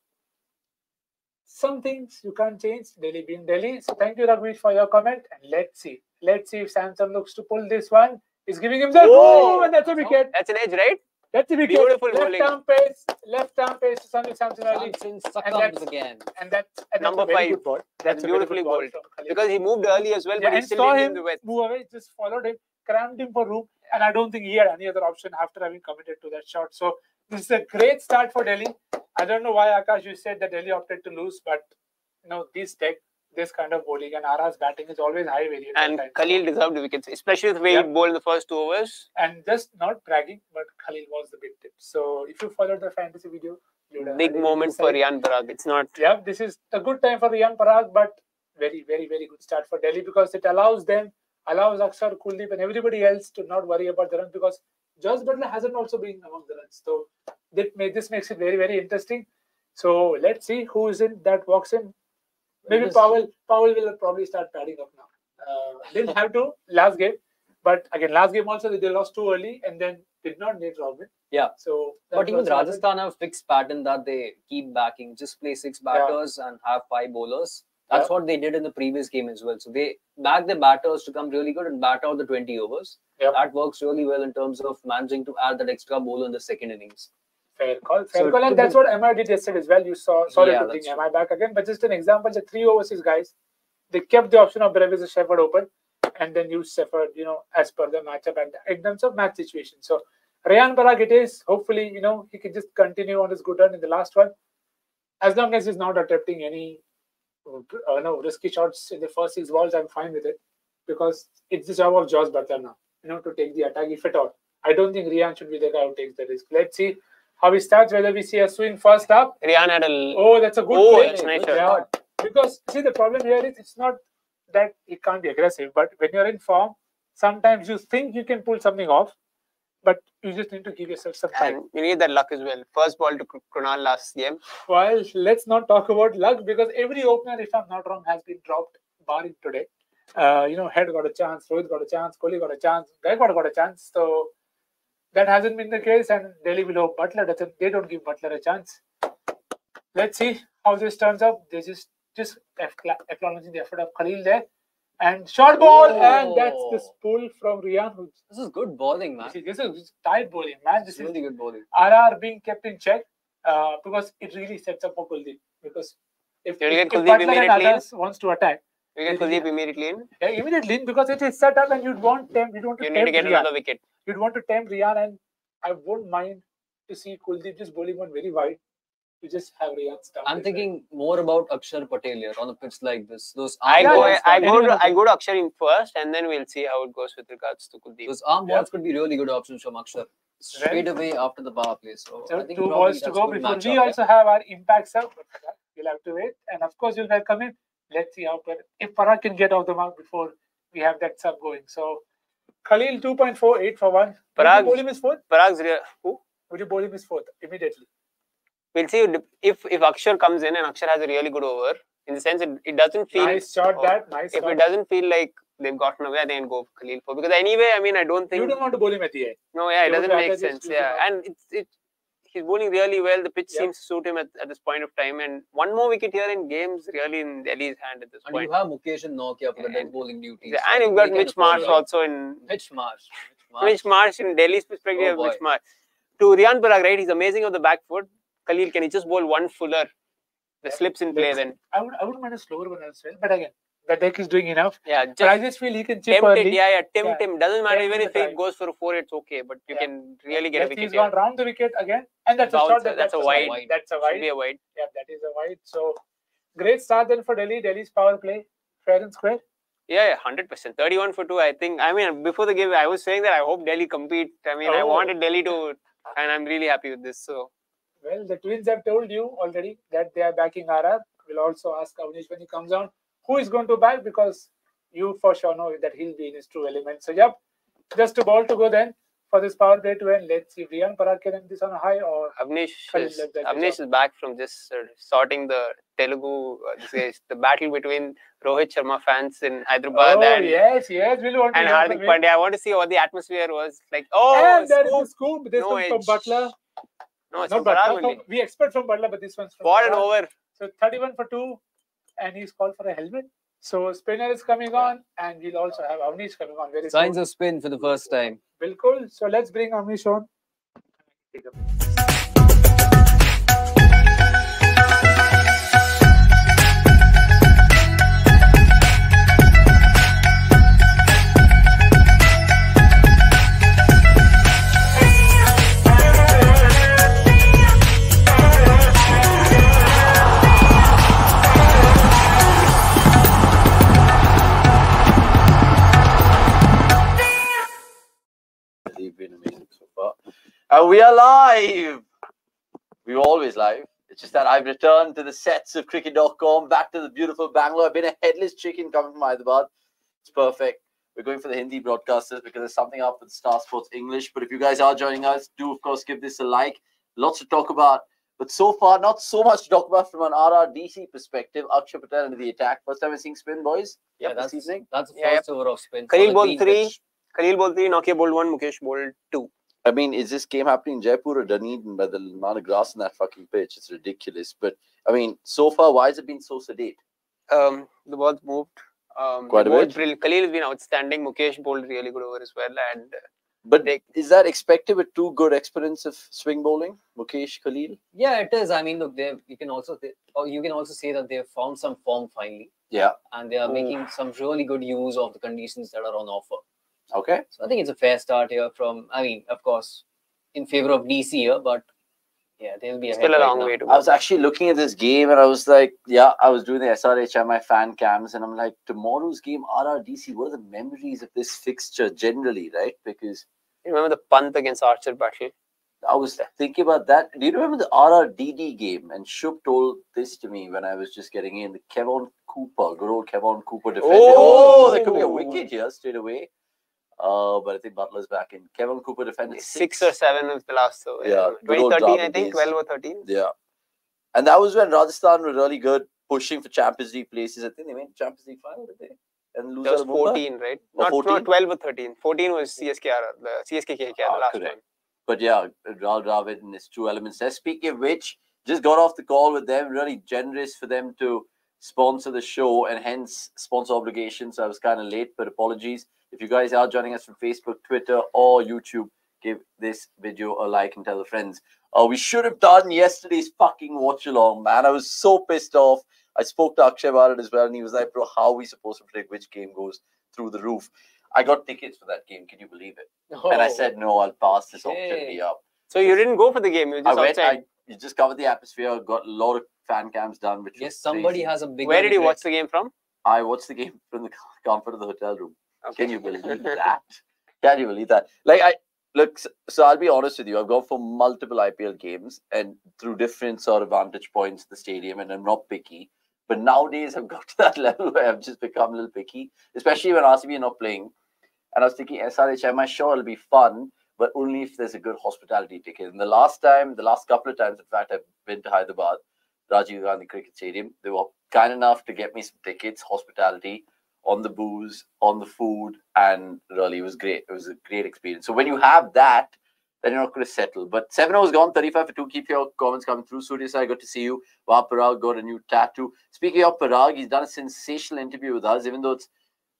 Some things you can't change. Delhi being Delhi. So thank you, Raghuvi, for your comment. And let's see, let's see if Samson looks to pull this one. He's giving him the oh, and that's a wicket. Oh, that's an edge, right? That's a wicket. Beautiful bowling. Left arm pace, left arm pace to Sanju Samson early. And that's again. And that's, and that's number five. Good ball. That's, that's beautifully ball bowled. Because he moved early as well, yeah, but he and still saw him move away. Just followed him, crammed him for room, and I don't think he had any other option after having committed to that shot. So this is a great start for Delhi. I don't know why, Akash, you said that Delhi opted to lose, but you know this tech, this kind of bowling and Ara's batting is always high variance. And Khalil deserved the wickets, especially the way yeah. he bowled the first two overs. And just not bragging, but Khalil was the big tip. So if you followed the fantasy video, big moment for Riyan Parag. It's not. Yeah, this is a good time for Riyan Parag, but very, very, very good start for Delhi because it allows them, allows Akshar, Kuldeep, and everybody else to not worry about the run because Jos Buttler hasn't also been among the runs. So that made this makes it very, very interesting. So let's see who is in that walks in. Maybe Powell, Powell will probably start padding up now. Uh, didn't have to last game, but again, last game also they lost too early and then did not need Robin. Yeah. So, but even Rajasthan have a fixed pattern that they keep backing, just play six batters yeah. and have five bowlers. That's yeah. what they did in the previous game as well. So they back the batters to come really good and bat out the twenty overs. Yep. That works really well in terms of managing to add that extra bowler in the second innings. Fair call, fair so call, and that's what M I did yesterday as well. You saw, sorry yeah, to bring M I back again, but just an example, the three overseas guys, they kept the option of Brevis and Shepherd open and then used Shepherd, you know, as per the matchup and in terms of match situation. So, Riyan Parag it is, hopefully, you know, he can just continue on his good run in the last one. As long as he's not attempting any uh, no, risky shots in the first six balls, I'm fine with it because it's the job of Jos Buttler now, you know, to take the attack if at all. I don't think Riyan should be the guy who takes the risk. Let's see how he starts, whether we see a swing first up. Riyan had a... Oh, that's a good oh, play. It's nice yeah. Because, see, the problem here is it's not that it can't be aggressive, but when you're in form, sometimes you think you can pull something off, but you just need to give yourself some time. And you need that luck as well. First ball to Krunal last game. Well, let's not talk about luck because every opener, if I'm not wrong, has been dropped barring today. Uh, you know, Head got a chance, Rohit got a chance, Kohli got a chance, Guy got, got a chance. So... that hasn't been the case, and Delhi will hope Buttler doesn't. They don't give Buttler a chance. Let's see how this turns out. They just just acknowledging the effort of Khalil there, and short ball, oh. and that's this pull from Riyan. Who, this is good bowling, man. See, this is tight bowling, man. This really is really good bowling. R R being kept in check uh, because it really sets up for Kuldeep. Because if, if, if Buttler and others wants to attack. You get Kuldeep immediately in? Yeah, immediately in because it is set up and you'd want them. You don't. You need to get Riyan. Another wicket. You'd want to tempt Riyan, and I won't mind to see Kuldeep just bowling one very wide. You just have Riyan start. I'm thinking there. More about Axar Patel here on a pitch like this. Those I go, I, I go, to, I go to Axar in first, and then we'll see how it goes with regards to Kuldeep. Those arm balls yeah. could be really good options from Axar. straight away after the power play. So, so I think two balls to go before we also yeah. have our impact serve. We'll have to wait. And of course, you'll welcome in. Let's see how if Parag can get off the mark before we have that sub going. So, Khalil, two point four eight for one. Parag, would you bowl him his fourth? Parag's real. Who? Would you bowl him his fourth immediately? We'll see if, if Akshar comes in and Akshar has a really good over. In the sense, it, it doesn't feel... Nice shot oh, that. Nice If shot. It doesn't feel like they've gotten away, they can go Khalil for. Because anyway, I mean, I don't think... You don't want to bowl him at the end. No, yeah, it doesn't make sense. Yeah, out. And it's, it, he's bowling really well. The pitch yeah. seems to suit him at, at this point of time. And one more wicket here in games really in Delhi's hand at this and point. And you have Mukesh and Nortje for yeah. the dead bowling duties. Yeah. So and you've got Mitch Marsh also in... Mitch Marsh. Mitch Marsh in Delhi's perspective. Oh, Mitch Marsh. To Riyan Parag, right? He's amazing on the back foot. Khalil, can he just bowl one fuller? The slips in play, yes. then. I would, I would mind a slower one as well. But again, the deck is doing enough. Yeah, just but I just feel he can chip early. It, yeah, yeah, Tim, yeah. Tim. Doesn't matter. Tempt even if he goes for a four, it's okay. But you yeah. can really get yes, a wicket. He's gone here. Round the wicket again, and that's Bouncer. a shot. That, that's, that's a wide. wide. That's a wide. Should be a wide. Yeah, that is a wide. So great start then for Delhi. Delhi's power play, fair and square. Yeah, yeah, one hundred percent. thirty-one for two. I think. I mean, before the game, I was saying that I hope Delhi compete. I mean, oh. I wanted Delhi to, and I'm really happy with this. So. Well, the Twins have told you already that they are backing R R. We'll also ask Avnish when he comes on who is going to back, because you for sure know that he'll be in his true element. So, yep, just a ball to go then for this power play to end. Let's see if Riyan Parag can end this on a high or... Avnish, is, Avnish is back from just uh, sorting the Telugu, uh, the battle between Rohit Sharma fans in Hyderabad oh, and, yes, yes. We'll want and Hardik Pandya. I want to see what the atmosphere was like. Oh, and there is a scoop. This no from Buttler. No, it's no, Parag from, we expect from Buttler, but this one's from Ball and over. So thirty-one for two, and he's called for a helmet. So spinner is coming on, and we'll also have Avnish coming on. Very Signs soon. of spin for the first time. Well, cool. So let's bring Avnish on. And we are live. We were always live. It's just that I've returned to the sets of cricket dot com, back to the beautiful Bangalore. I've been a headless chicken coming from Hyderabad. It's perfect. We're going for the Hindi broadcasters because there's something up with Star Sports English. But if you guys are joining us, do, of course, give this a like. Lots to talk about. But so far, not so much to talk about from an R R D C perspective. Axar Patel into the attack. First time we're seeing spin, boys. Yeah, yep, that's evening. That's the yeah, first yep. over of spin. Khalil bowled three. Khalil bowled three. Nortje bowled one. Mukesh bowled two. I mean, is this game happening in Jaipur or Dunedin by the amount of grass in that fucking pitch? It's ridiculous. But, I mean, so far, why has it been so sedate? Um, the ball's moved. Um, Quite a bit. Khalil has been outstanding. Mukesh bowled really good over as well. And But they, is that expected with two good exponents of swing bowling? Mukesh, Khalil? Yeah, it is. I mean, look, you can also they, or you can also say that they've found some form finally. Yeah. And they are Ooh. making some really good use of the conditions that are on offer. Okay. So I think it's a fair start here from, I mean, of course, in favor of D C here, but yeah, they'll be still a long way to go. I was actually looking at this game and I was like, yeah, I was doing the S R H M I fan cams and I'm like, tomorrow's game, R R D C, what are the memories of this fixture generally, right? Because you remember the Pant against Archer battle? I was thinking about that. Do you remember the R R D D game? And Shub told this to me when I was just getting in. The Kevon Cooper, good old Kevon Cooper defender. Oh, oh, there could be a wicket here straight away. Uh, but I think Buttler's back in. Kevin Cooper defended six. six or seven was the last over. Yeah. twenty thirteen, I think. twelve or thirteen. Yeah. And that was when Rajasthan were really good, pushing for Champions League places. I think they made Champions League final, did they? And lose that was fourteen, right? Not, not twelve or thirteen. fourteen was C S K R, the C S K K K R, ah, the last correct. one. But yeah, Rahul Dravid and his true elements there. Speaking of which, just got off the call with them. Really generous for them to sponsor the show and hence sponsor obligations. So I was kind of late, but apologies. If you guys are joining us from Facebook, Twitter, or YouTube, give this video a like and tell the friends. Uh, we should have done yesterday's fucking watch-along, man. I was so pissed off. I spoke to Akshay about it as well, and he was like, bro, how are we supposed to predict which game goes through the roof? I got tickets for that game. Can you believe it? Oh. And I said, no, I'll pass this option hey. up. So you didn't go for the game? You just I went, I, you just covered the atmosphere, got a lot of fan cams done. Which yes, somebody crazy. has a big... Where did you watch the game from? I watched the game from the comfort of the hotel room. Okay. Can you believe that? Can you believe that? Like, I Look, so I'll be honest with you. I've gone for multiple I P L games and through different sort of vantage points in the stadium, and I'm not picky. But nowadays, I've got to that level where I've just become a little picky, especially when R C B are not playing. And I was thinking, S R H, am I sure it'll be fun, but only if there's a good hospitality ticket. And the last time, the last couple of times, in fact, I've been to Hyderabad, Rajiv Gandhi Cricket Stadium. They were kind enough to get me some tickets, hospitality, on the booze, on the food, and really, it was great. It was a great experience. So when you have that, then you're not going to settle. But seven overs gone, thirty-five for two. Keep your comments coming through. Surya Sai, good to see you. Wow, Parag got a new tattoo. Speaking of Parag, he's done a sensational interview with us, even though it's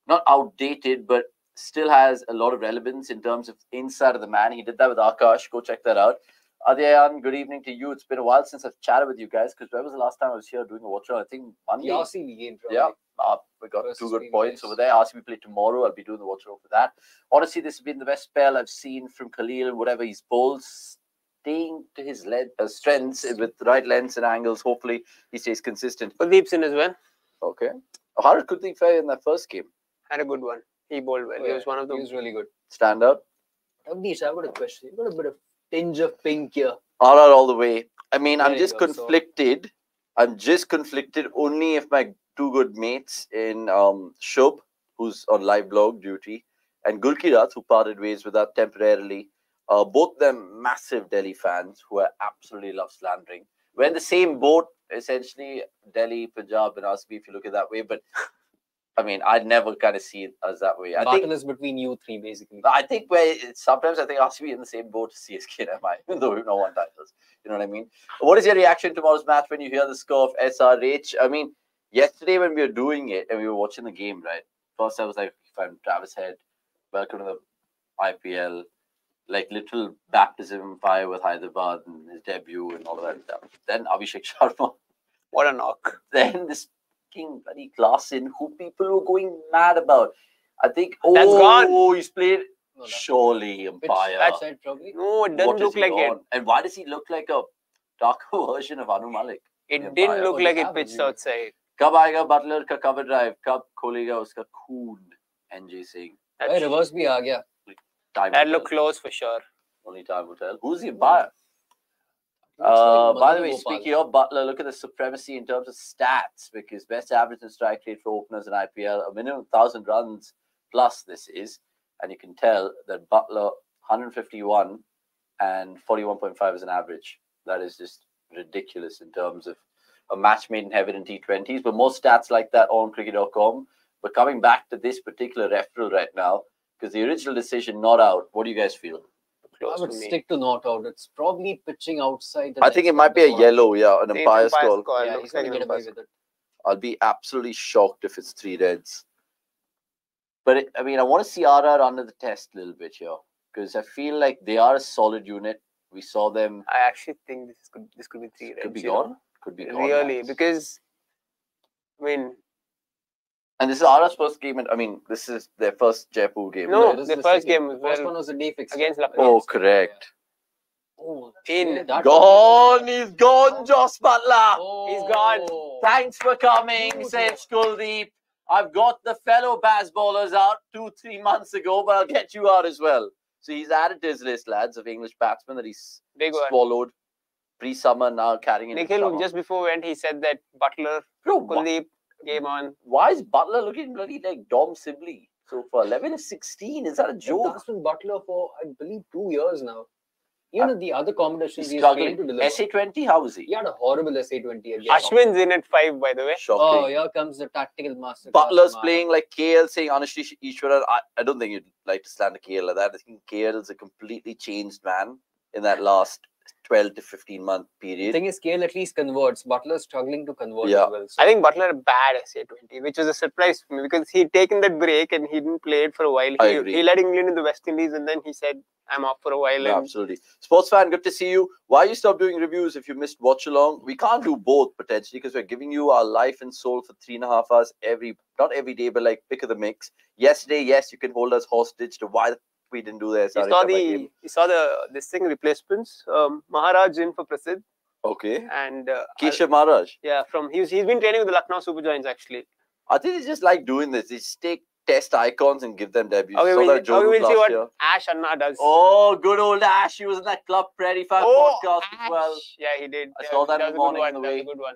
not outdated, but still has a lot of relevance in terms of inside of the man. He did that with Akash. Go check that out. Adyan, good evening to you. It's been a while since I've chatted with you guys, because when was the last time I was here doing a watch around? I think Monday. The R C B game, probably. Yeah, uh, we got Versus two good points nice. over there. R C B play tomorrow. I'll be doing the watch around for that. Honestly, this has been the best spell I've seen from Khalil and whatever he's bowled, staying to his lead, uh, strengths with right lengths and angles. Hopefully, he stays consistent. Kuldeep's in as well. Okay. How did Kuldeep fare in that first game? Had a good one. He bowled well. Oh, yeah. He was one of the. He was really good. Stand up. Abhish, I've got a question. You've got a bit of tinge of pink here. All right, all the way. I mean, there I'm just go, conflicted. So. I'm just conflicted only if my two good mates in um, Shubh, who's on live blog duty, and Gulkirat, who parted ways with us temporarily, uh, both them massive Delhi fans who I absolutely love slandering. We're in the same boat, essentially, Delhi, Punjab, and R C B, if you look at it that way. But I mean, I never kind of see it as that way. I battle think, is between you three, basically. I think where sometimes I think R C B in the same boat as C S K and M I, even though we've not won titles. You know what I mean? What is your reaction to tomorrow's match when you hear the score of S R H? I mean, yesterday when we were doing it and we were watching the game, right? First, I was like, if I'm Travis Head, welcome to the I P L. Like, little baptism of fire with Hyderabad and his debut and all of that stuff. Then Abhishek Sharma. What a knock. Then this bloody class in who people were going mad about. I think oh, that's gone. oh he's played no, surely umpire. That's right, probably. No, it doesn't what look like on? it. And why does he look like a darker version of Anu Malik? It umpire. didn't look oh, like it pitched outside. Kab aayega Butler ka cover drive, kab kholega uska khoon. N J Singh. Hey, reverse bhi aa gaya. That looked close for sure. Only time will tell. Who's the umpire? Uh, by the way, speaking of Butler, look at the supremacy in terms of stats, because best average and strike rate for openers in I P L, a minimum one thousand runs plus this is. And you can tell that Butler, one fifty-one and forty-one point five is an average. That is just ridiculous in terms of a match made in heaven in T twenties. But more stats like that on cricket dot com. But coming back to this particular referral right now, because the original decision not out, what do you guys feel? I would to stick to not out. It's probably pitching outside. The I think it might be a call. yellow, yeah, an umpire's call. call. Yeah, he's like an with it. I'll be absolutely shocked if it's three reds. But it, I mean, I want to see R R under the test a little bit here, because I feel like they are a solid unit. We saw them. I actually think this could this could be three reds. Could be gone. Know? Could be gone. Really, now. because I mean. And this is R R's first game. And, I mean, this is their first Jaipur game. No, no their first game. game. First one was a day fix against Lucknow. Oh, correct. Yeah. Oh, in that gone. He's gone, Jos Buttler. Oh. He's gone. Thanks for coming, oh, said Kuldeep. I've got the fellow bass bowlers out two, three months ago, but I'll get you out as well. So he's added to his list, lads, of English batsmen that he's Big swallowed pre-summer, now carrying it. Nikhil, just before we went, he said that Butler, no, Kuldeep. Game on. Why is Butler looking bloody like Dom Sibley? So for eleven and sixteen, is that a joke? That's been Butler for, I believe, two years now. Even uh, the other competitions he's struggling to deliver. S A twenty, how is he? He had a horrible S A twenty. Ashwin's in at five, by the way. Shocking. Oh, here comes the tactical master. Butler's playing like K L, saying, honestly, Ishwaran, I, I don't think you'd like to slander K L like that. I think K L is a completely changed man in that last twelve to fifteen month period. The thing is, K L at least converts. Butler's struggling to convert yeah. as well. So. I think Butler had a bad S A twenty, which was a surprise for me, because he'd taken that break and he didn't play it for a while. He, he led England in the West Indies and then he said, I'm off for a while. Yeah, and... Absolutely. Sports fan, good to see you. Why you stop doing reviews if you missed watch along? We can't do both potentially, because we're giving you our life and soul for three and a half hours every, not every day, but like pick of the mix. Yesterday, yes, you can hold us hostage to why the we didn't do this. You saw the you saw the this thing replacements. Um, Maharaj in for Prasidh. Okay. And uh, Keshav Maharaj. Yeah, from he's he's been training with the Lucknow Super Giants actually. I think they just like doing this. They just take test icons and give them debuts. Okay, so we'll, that okay, we'll see what year. Ash Anna does. Oh, good old Ash. He was in that Club Prairie five oh, podcast Ash. As well. Yeah, he did. I yeah, saw that in the morning. That was a good one.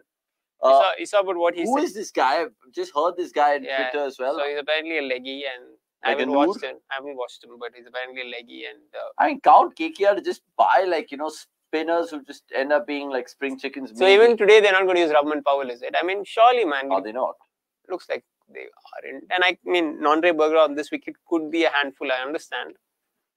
Uh, you, saw, you saw about what he who said. Who is this guy? I've just heard this guy on yeah, Twitter as well. So he's apparently a leggy and like I haven't watched him. I haven't watched him, but he's apparently a leggy and... Uh, I mean, count K K R to just buy like, you know, spinners who just end up being like spring chickens. So maybe. Even today they're not going to use Rahman Powell, is it? I mean, surely, man. Are they not? Looks like they aren't. And I mean, Nandre Berger on this wicket could be a handful, I understand.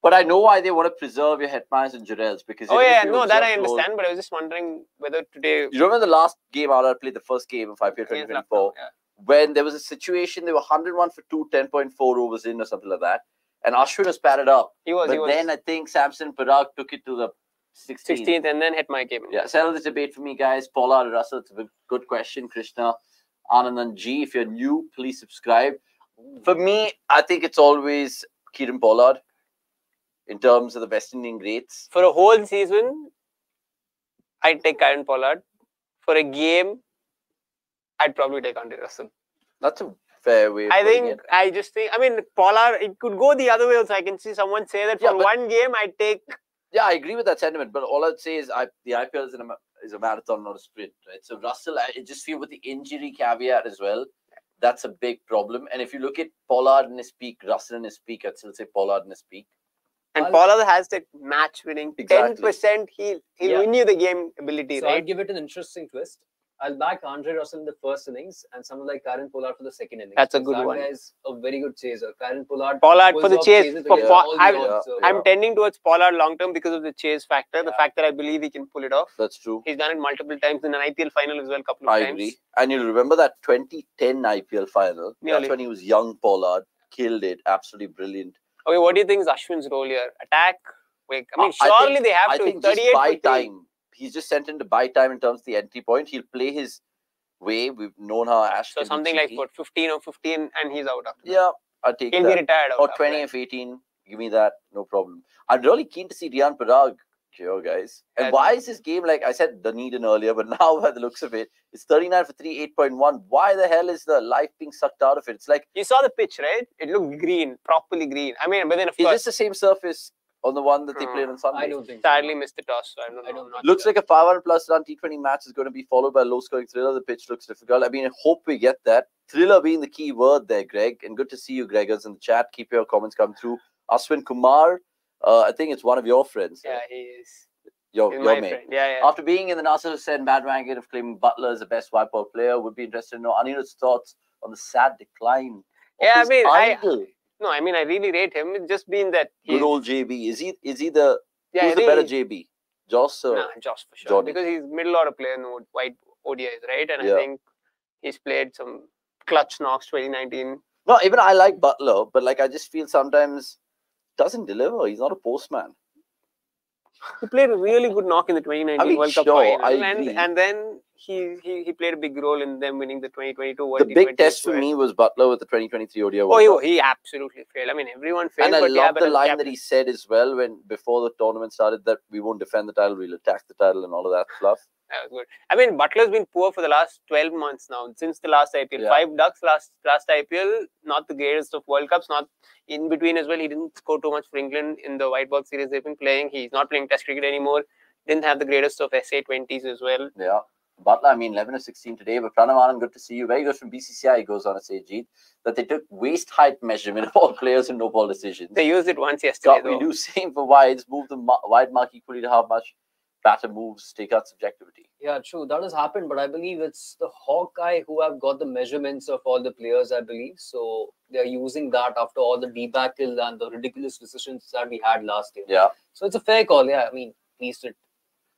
But I know why they want to preserve your Hetmans and Jurels because... Oh yeah, no, that I understand. Goal. But I was just wondering whether today... You remember the last game I played, the first game of I P L twenty twenty-four, yeah. When there was a situation, they were one hundred one for two, ten point four overs in or something like that. And Ashwin was padded up. He was, but he was. Then I think Samson Parag took it to the sixteenth. sixteenth and then Hetmai came in. Yeah, settle this debate for me, guys. Paula and Russell, it's a good question. Krishna, Anandan G, if you're new, please subscribe. For me, I think it's always Kieran Pollard. In terms of the West Indian greats. For a whole season, I'd take Kieran Pollard. For a game, I'd probably take Andre Russell. That's a fair way. I think, it. I just think, I mean, Pollard, it could go the other way also. I can see someone say that for yeah, but, one game, I'd take... Yeah, I agree with that sentiment. But all I'd say is I, the I P L is, an, is a marathon, not a sprint. Right? So Russell, I just feel with the injury caveat as well, that's a big problem. And if you look at Pollard in his peak, Russell in his peak, I'd still say Pollard in his peak. And Pollard has that match-winning ten percent. Exactly. He'll, he'll yeah. win you the game ability, so right? I'll give it an interesting twist. I'll back Andre Russell in the first innings and someone like Kieran Pollard for the second innings. That's a good Andre one. Andre is a very good chaser. Kieran Pollard... Pollard for the chase. For yeah. for, I'm, yeah. So, I'm yeah. tending towards Pollard long-term because of the chase factor. The yeah. fact that I believe he can pull it off. That's true. He's done it multiple times in an I P L final as well, a couple of I times. I agree. And you'll remember that twenty ten I P L final. Nearly. That's when he was young Pollard. Killed it. Absolutely brilliant. Okay, what do you think is Ashwin's role here? Attack, wake. I mean, surely I think, they have I to. Think just buy time. He's just sent in to buy time in terms of the entry point. He'll play his way. We've known how Ash. So something like what, fifteen or fifteen, and he's out after. Yeah, I take. He'll that. Be retired. Out or twenty or eighteen. Give me that, no problem. I'm really keen to see Riyan Parag. Sure, guys. And I why is this game like I said the need in earlier, but now by the looks of it, it's thirty-nine for three, eight point one. Why the hell is the life being sucked out of it? It's like you saw the pitch, right? It looked green, properly green. I mean, but then of is course, this the same surface on the one that they played on Sunday? I don't think. Sadly, so. Missed the toss. So I don't know. I don't know. Looks like a five hundred plus run T twenty match is going to be followed by a low-scoring thriller. The pitch looks difficult. I mean, I hope we get that thriller being the key word there, Greg. And good to see you, Gregors, in the chat. Keep your comments coming through. Ashwin Kumar. Uh, I think it's one of your friends. Yeah, he is. Your, your mate. Friend. Yeah, yeah. After being in the Nasser Hussain bandwagon of claiming Butler as the best wipeout player, would be interested to know Anirudh's thoughts on the sad decline. Of yeah, his I mean, idol. I, no, I mean, I really rate him. It's just been that good old J B. Is he? Is he the? Yeah, who's the better J B? Jos. Uh, nah, Jos for sure. Jordan. Because he's middle order player in white O D Is, right? And yeah. I think he's played some clutch knocks twenty nineteen. No, even I like Butler, but like I just feel sometimes. Doesn't deliver. He's not a postman. He played a really good knock in the twenty nineteen I mean, World sure, Cup final, and, and then he, he he played a big role in them winning the twenty twenty-two World Cup. The big test for me was Butler with the twenty twenty-three O D I World Cup. Oh, he, he absolutely failed. I mean, everyone failed. And but I love yeah, the line that he said as well when before the tournament started that we won't defend the title, we'll attack the title, and all of that stuff. That was good. I mean, Butler's been poor for the last twelve months now, since the last I P L. Yeah. Five ducks last last I P L, not the greatest of World Cups, not in between as well. He didn't score too much for England in the white ball series they've been playing. He's not playing test cricket anymore. Didn't have the greatest of S A twenties as well. Yeah. Butler, I mean, eleven or sixteen today. But Pranav Anand, good to see you. Very good from B C C I, he goes on to say, Jeet, that they took waist-height measurement of all players in no-ball decisions. They used it once yesterday, though. We do same for wides. Move the wide mark equally to how much batter moves, take out subjectivity. Yeah, true. That has happened, but I believe it's the Hawkeye who have got the measurements of all the players, I believe. So they're using that after all the debacle and the ridiculous decisions that we had last year. Yeah. So it's a fair call. Yeah, I mean, at least it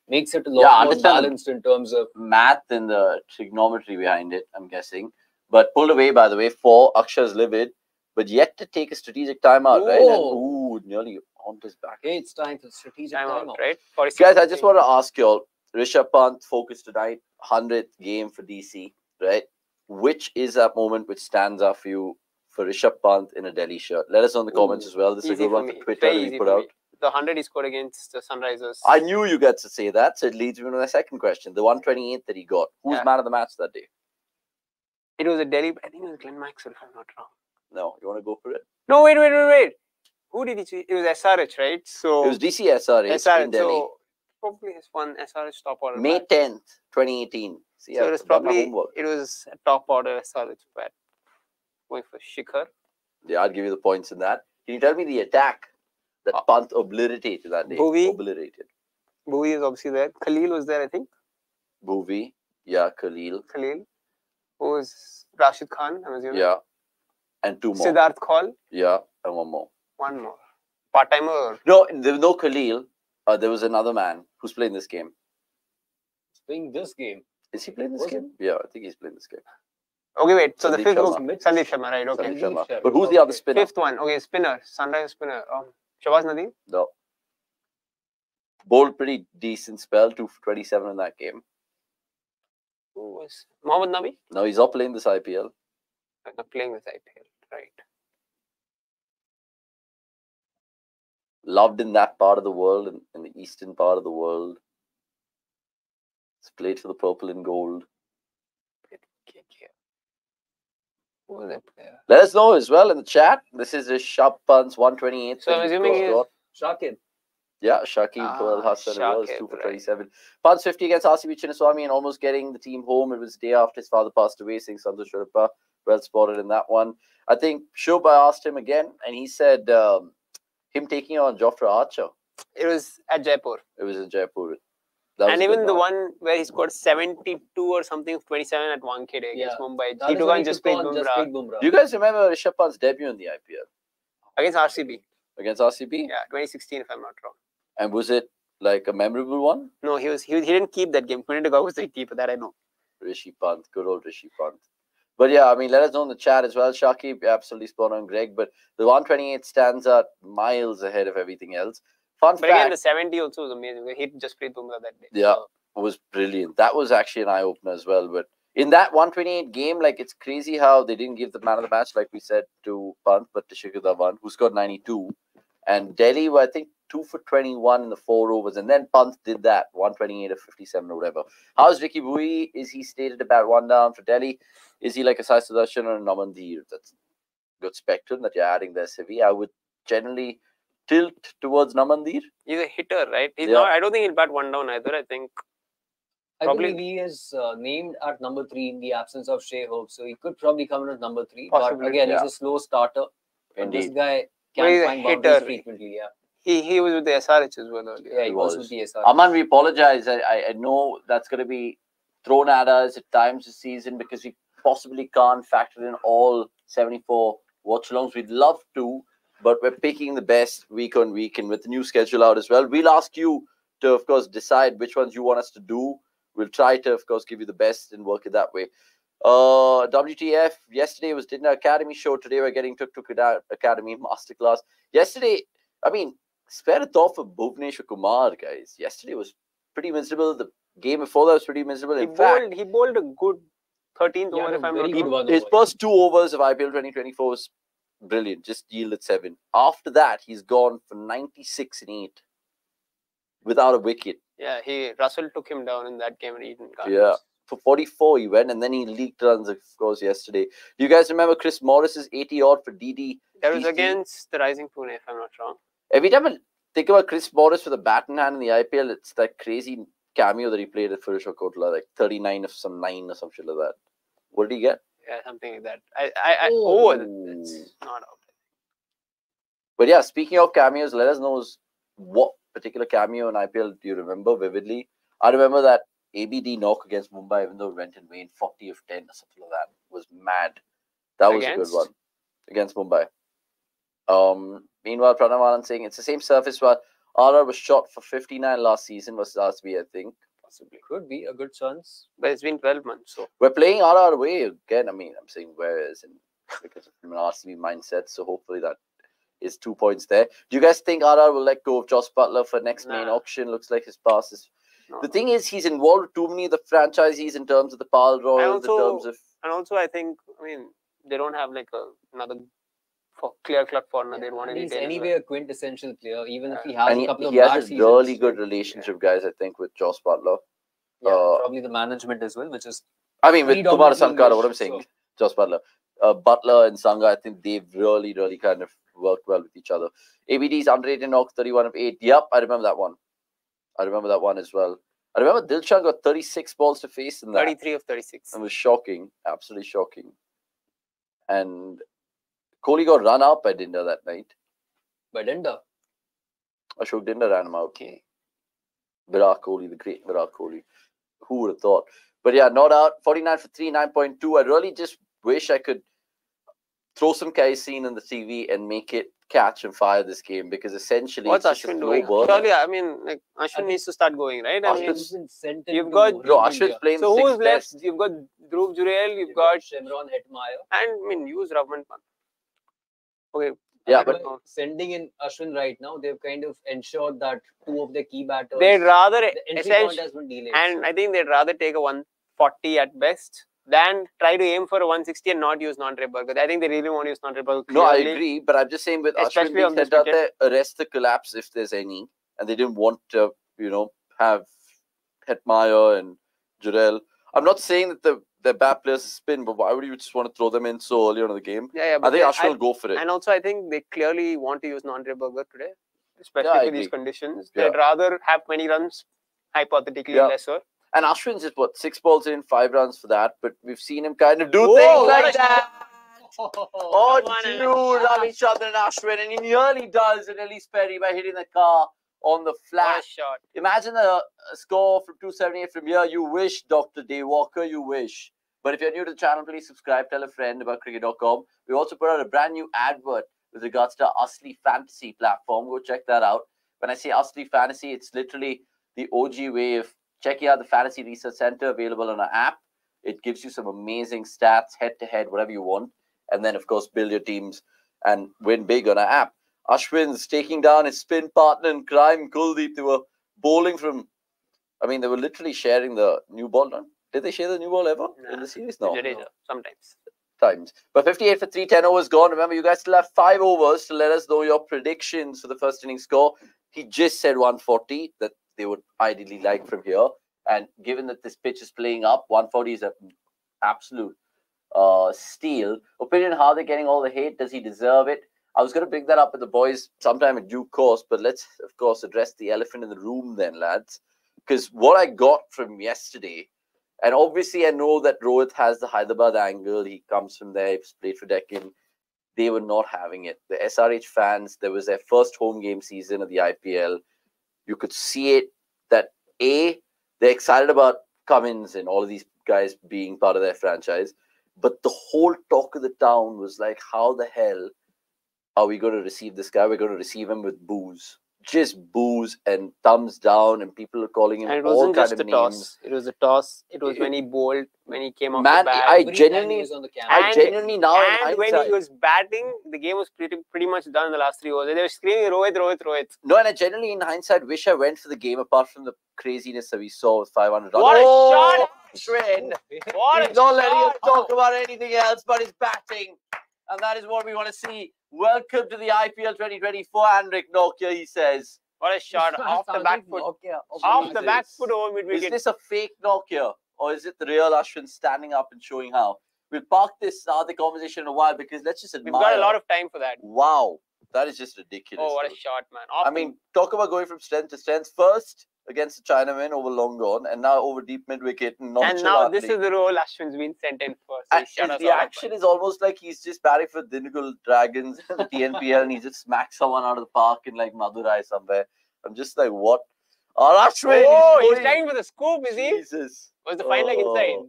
makes it a lot yeah, more balanced in terms of math and the trigonometry behind it, I'm guessing. But pulled away, by the way, for Akshar's livid, but yet to take a strategic timeout, oh. right? And, ooh, nearly... On his back. Hey, it's time for strategic time, time out, right? Guys, I just want to ask you all, Rishabh Pant focus tonight, hundredth game for D C, right? Which is that moment which stands out for you for Rishabh Pant in a Delhi shirt? Let us know in the comments Ooh, as well. This is a good one for me. Twitter that we put out. Me. The one hundred he scored against the Sunrisers. I knew you guys to say that, so it leads me to my second question. The one twenty-eighth that he got. Who's yeah. man of the match that day? It was a Delhi, I think it was Glenn Maxwell, if I'm not wrong. No, you want to go for it? No, wait, wait, wait, wait. Who did he choose? It was S R H, right? So it was D C S R H, S R H in Delhi. So probably his one S R H top order. May tenth, twenty eighteen. So, yeah, so it was probably it was a top order S R H bat. Going for Shikhar. Yeah, I'd give you the points in that. Can you tell me the attack that oh. Pant obliterated that day? Bhuvi. Obliterated. Bhuvi is obviously there. Khalil was there, I think. Bhuvi. Yeah, Khalil. Khalil. Who was Rashid Khan, I'm assuming. Yeah. And two more. Siddharth Kaul. Yeah, and one more. One more. Part-timer. No, there was no Khalil. Uh, there was another man who's playing this game. He's playing this game? Is he playing this was game? It? Yeah, I think he's playing this game. Okay, wait. So Sandeep the fifth was Sandeep Sharma, right? Okay. Sandeep Sharma. But who's okay. the other spinner? Fifth one. Okay, spinner. Sunrise spinner. Um, Shahbaz Nadeem? No. Bowled pretty decent spell, two twenty-seven in that game. Who was Mohammed Nabi? No, he's not playing this I P L. I'm not playing this I P L, right? Loved in that part of the world, in, in the eastern part of the world. It's played for the purple and gold. Who is that player? Let us know as well in the chat. This is Rishabh Pant's one twenty-eighth. So I'm assuming he's Shakib. Yeah, Shakib, ah, Pearl Hassan, Shakib, was two for twenty-seven. Right. Pant's fifty against R C B Chinnaswamy and almost getting the team home. It was the day after his father passed away, saying Santosh Sharma. Well spotted in that one. I think Shobha asked him again, and he said um, him taking on Jofra Archer. It was at Jaipur. It was in Jaipur. That and even the one. one where he scored seventy-two or something of twenty-seven at one K day against yeah. Mumbai. He took on Jasprit Bumrah. Bumrah. Do you guys remember Rishabh Pant's debut in the I P L? Against R C B. Against R C B? Yeah, twenty sixteen if I'm not wrong. And was it like a memorable one? No, he was. He, he didn't keep that game. Kunindaga was the keeper, that I know. Rishi Pant. Good old Rishi Pant. But yeah, I mean, let us know in the chat as well. Shakib, absolutely spot on, Greg. But the one twenty-eight stands out miles ahead of everything else. Fun but fact, again, the seventy also was amazing. He just played Bumrah that day. Yeah, so it was brilliant. That was actually an eye-opener as well. But in that one twenty-eight game, like, it's crazy how they didn't give the man of the match, like we said, to Pant, but to Shikhar Dhawan, who scored ninety-two. And Delhi were, I think, two for twenty-one in the four overs. And then Pant did that, one twenty-eight or fifty-seven or whatever. How's Ricky Bui? Is he stated about one down for Delhi? Is he like a Sai Sudarshan or a Namandir? That's a good spectrum that you're adding there, Sivi. I would generally tilt towards Namandir. He's a hitter, right? He's yeah. not, I don't think he'll bat one down either, I think. Probably. I believe he is uh, named at number three in the absence of Shea Hope. So he could probably come in at number three. Possibly, but again, yeah. he's a slow starter. And this guy can find boundaries frequently, yeah. He, he was with the S R H as well earlier. Yeah, he, he was. was with the S R H. Aman, we apologize. I, I know that's going to be thrown at us at times this season because we possibly can't factor in all seventy-four watch-alongs. We'd love to, but we're picking the best week on week. And with the new schedule out as well, we'll ask you to, of course, decide which ones you want us to do. We'll try to, of course, give you the best and work it that way. Uh, W T F, yesterday was Dinner Academy show. Today we're getting Tuk Tuk Academy Masterclass. Yesterday, I mean, spare a thought for Bhuvneshwar Kumar, guys. Yesterday was pretty miserable. The game before that was pretty miserable. In he fact, bowled, he bowled a good thirteenth yeah, over, if I'm not wrong. His first two overs of I P L twenty twenty-four was brilliant. Just yielded seven. After that, he's gone for ninety-six and eight without a wicket. Yeah, he Russell took him down in that game in Eden Gardens. Yeah, for forty-four he went, and then he leaked runs, of course, yesterday. Do you guys remember Chris Morris's eighty odd for D D? That was against the Rising Pune, if I'm not wrong. Every time I think about Chris Morris with a bat in hand in the I P L, it's that crazy cameo that he played at Firoz Shah Kotla, like thirty-nine of some nine or some shit like that. What did he get? Yeah, something like that. I, I, I oh, it's not out. But yeah, speaking of cameos, let us know what particular cameo in I P L do you remember vividly. I remember that A B D knock against Mumbai, even though it went and waned forty of ten or something like that. It was mad. That was against? a good one against Mumbai. Um. Meanwhile, Pranavanan saying it's the same surface where R R was shot for fifty-nine last season versus R S B, I think. Possibly. Could be a good chance. But it's been twelve months. So we're playing R R away again. I mean, I'm saying where is it? Because I'm an R C B mindset. So hopefully that is two points there. Do you guys think R R will let go of Jos Buttler for next nah. main auction? Looks like his pass is... No. The thing is, he's involved with too many of the franchisees in terms of the Pal Royals, in terms of... And also, I think, I mean, they don't have like a, another... For clear club corner, yeah, they wanted. He's anyway a quintessential player, even yeah. if he has and a couple he, of he has a really seasons. good relationship, yeah. guys. I think with Jos Buttler, yeah, uh, probably the management as well, which is. I mean, with Kumar Sankara, what I'm saying, so. Jos Buttler. uh, Buttler and Sangha, I think they've really, really kind of worked well with each other. A B D's underrated knock, thirty-one of eight. Yep, I remember that one. I remember that one as well. I remember Dilshan got thirty-six balls to face in that. thirty-three of thirty-six. It was shocking. Absolutely shocking. And Kohli got run out by Dinda that night. By Dinda? Ashok Dinda ran him out. Okay. Virat Kohli, the great Virat Kohli. Who would have thought? But yeah, not out. forty-nine for three, nine point two. I really just wish I could throw some kerosene in the T V and make it catch and fire this game, because essentially what's it's Ashwin doing? Surely, I mean, like Ashwin I mean, needs to start going, right? I Ashwin's mean, you've got no, Ashwin's playing. So who's left? Best. You've got Dhruv Jurel, you've, you've got, got Shemron Hetmeyer, and I mean, use Ravichandran Ashwin. Okay. Yeah, but by sending in Ashwin right now, they've kind of ensured that two of the key batters. They'd rather the entry point has been delayed, and so. I think they'd rather take a one forty at best than try to aim for a one sixty and not use Nandre Berger. I think they really want to use Nandre Berger. No, I agree, but I'm just saying with Ashwin being sent out there, arrest the collapse if there's any, and they didn't want to, you know, have Hetmeyer and Jurel. I'm not saying that the their bad players spin, but why would you just want to throw them in so early on in the game? Yeah, yeah. But I think Ashwin will go for it. And also, I think they clearly want to use Nandre Berger today, especially yeah, with these conditions. Yeah. They'd rather have many runs, hypothetically yeah. lesser. And Ashwin's just what, six balls in, five runs for that. But we've seen him kind of do Whoa, things like that. Oh, oh, oh dude, Ravichandran Ashwin, and he nearly does an Elise Perry by hitting the car on the flash shot. Imagine a, a score from two seventy-eight from here. You wish, Doctor Day Walker, you wish. But if you're new to the channel, please subscribe. Tell a friend about cricket dot com. We also put out a brand new advert with regards to our Asli Fantasy platform. Go check that out. When I say Asli Fantasy, it's literally the O G way of checking out the Fantasy Research Center, available on our app. It gives you some amazing stats, head-to-head, whatever you want. And then, of course, build your teams and win big on our app. Ashwin's taking down his spin partner in crime, Kuldeep. They were bowling from... I mean, they were literally sharing the new ball. Run. Did they share the new ball ever nah, in the series? No. no. Sometimes. Times. But fifty-eight for three, ten overs gone. Remember, you guys still have five overs to let us know your predictions for the first inning score. He just said one forty. That they would ideally like from here. And given that this pitch is playing up, one forty is an absolute uh, steal. Opinion, how they're getting all the hate. Does he deserve it? I was going to bring that up with the boys sometime in due course, but let's, of course, address the elephant in the room then, lads. Because what I got from yesterday, and obviously I know that Rohit has the Hyderabad angle. He comes from there. He's played for Deccan. They were not having it. The S R H fans, there was their first home game season of the I P L. You could see it that, A, they're excited about Cummins and all of these guys being part of their franchise. But the whole talk of the town was like, how the hell are we going to receive this guy? We're going to receive him with boos. Just boos and thumbs down, and people are calling him all kinds of names. It wasn't just a toss. It was a toss. It was when he bowled, when he came off the bat. I genuinely, I genuinely now... And when he was batting, the game was pretty, pretty much done in the last three overs. They were screaming, Rohit, Rohit, Rohit. No, and I genuinely, in hindsight, wish I went for the game, apart from the craziness that we saw with five hundred runs. What a shot, Ashwin! He's not letting us talk about anything else but his batting. And that is what we want to see. Welcome to the I P L twenty twenty-four, Anrich Nortje, he says. What a shot. Off the back foot. Off the back foot over mid-wicket. Is this a fake Nortje, or is it the real Ashwin standing up and showing how? We'll park this uh, the conversation in a while, because let's just admire. We've got a lot of time for that. Wow. That is just ridiculous. Oh, what a shot, man. Off I mean, talk about going from strength to strength. First against the Chinaman over long gone, and now over deep mid-wicket. And, and now this is the role Ashwin's been sent in for. So the action is almost like he's just batting for Dindigul Dragons and the T N P L, and he just smacks someone out of the park in like Madurai somewhere. I'm just like, what? Oh, Ashwin! Oh, he's, he's trying for the scoop, is he? Jesus. Was the fine oh. leg inside?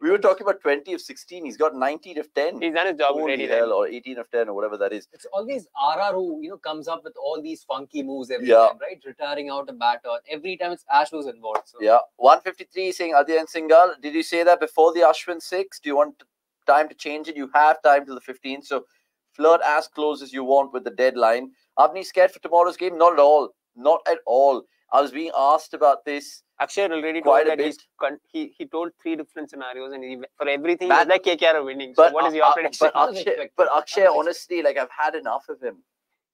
We were talking about twenty of sixteen. He's got nineteen of ten. He's done his job already, hell, or eighteen of ten or whatever that is. It's always R R who, you know, comes up with all these funky moves every yeah. time, right? Retiring out a batter. Every time it's Ash who's involved. So. Yeah. one fifty-three saying Adyan Singhal. Did you say that before the Ashwin six? Do you want time to change it? You have time till the fifteenth. So flirt as close as you want with the deadline. Abni scared for tomorrow's game? Not at all. Not at all. I was being asked about this. Akshay already told that he's, he he told three different scenarios, and he, for everything he's like K K R are winning. But so what uh, is your uh, prediction? But Akshay, but Akshay, honestly, like I've had enough of him.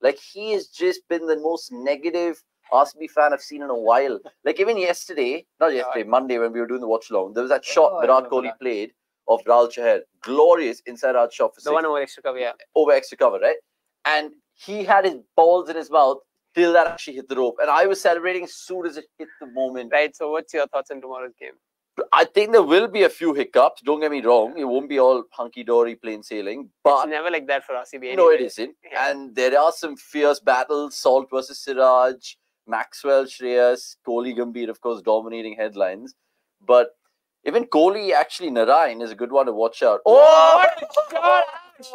Like he has just been the most negative R C B fan I've seen in a while. Like even yesterday, not yesterday, Monday when we were doing the watch along, there was that shot oh, Virat Kohli played of Rahul Chahal. Glorious inside out shot for six. The one over extra cover, yeah. Over extra cover, right? And he had his balls in his mouth till that actually hit the rope. And I was celebrating as soon as it hit the moment. Right, so what's your thoughts on tomorrow's game? I think there will be a few hiccups. Don't get me wrong. It won't be all hunky-dory, plain sailing. But it's never like that for R C B anyway. No, it isn't. Yeah. And there are some fierce battles. Salt versus Siraj, Maxwell, Shreyas, Kohli, Gambhir, of course, dominating headlines. But even Kohli, actually, Narayan is a good one to watch out. Oh, what a shot!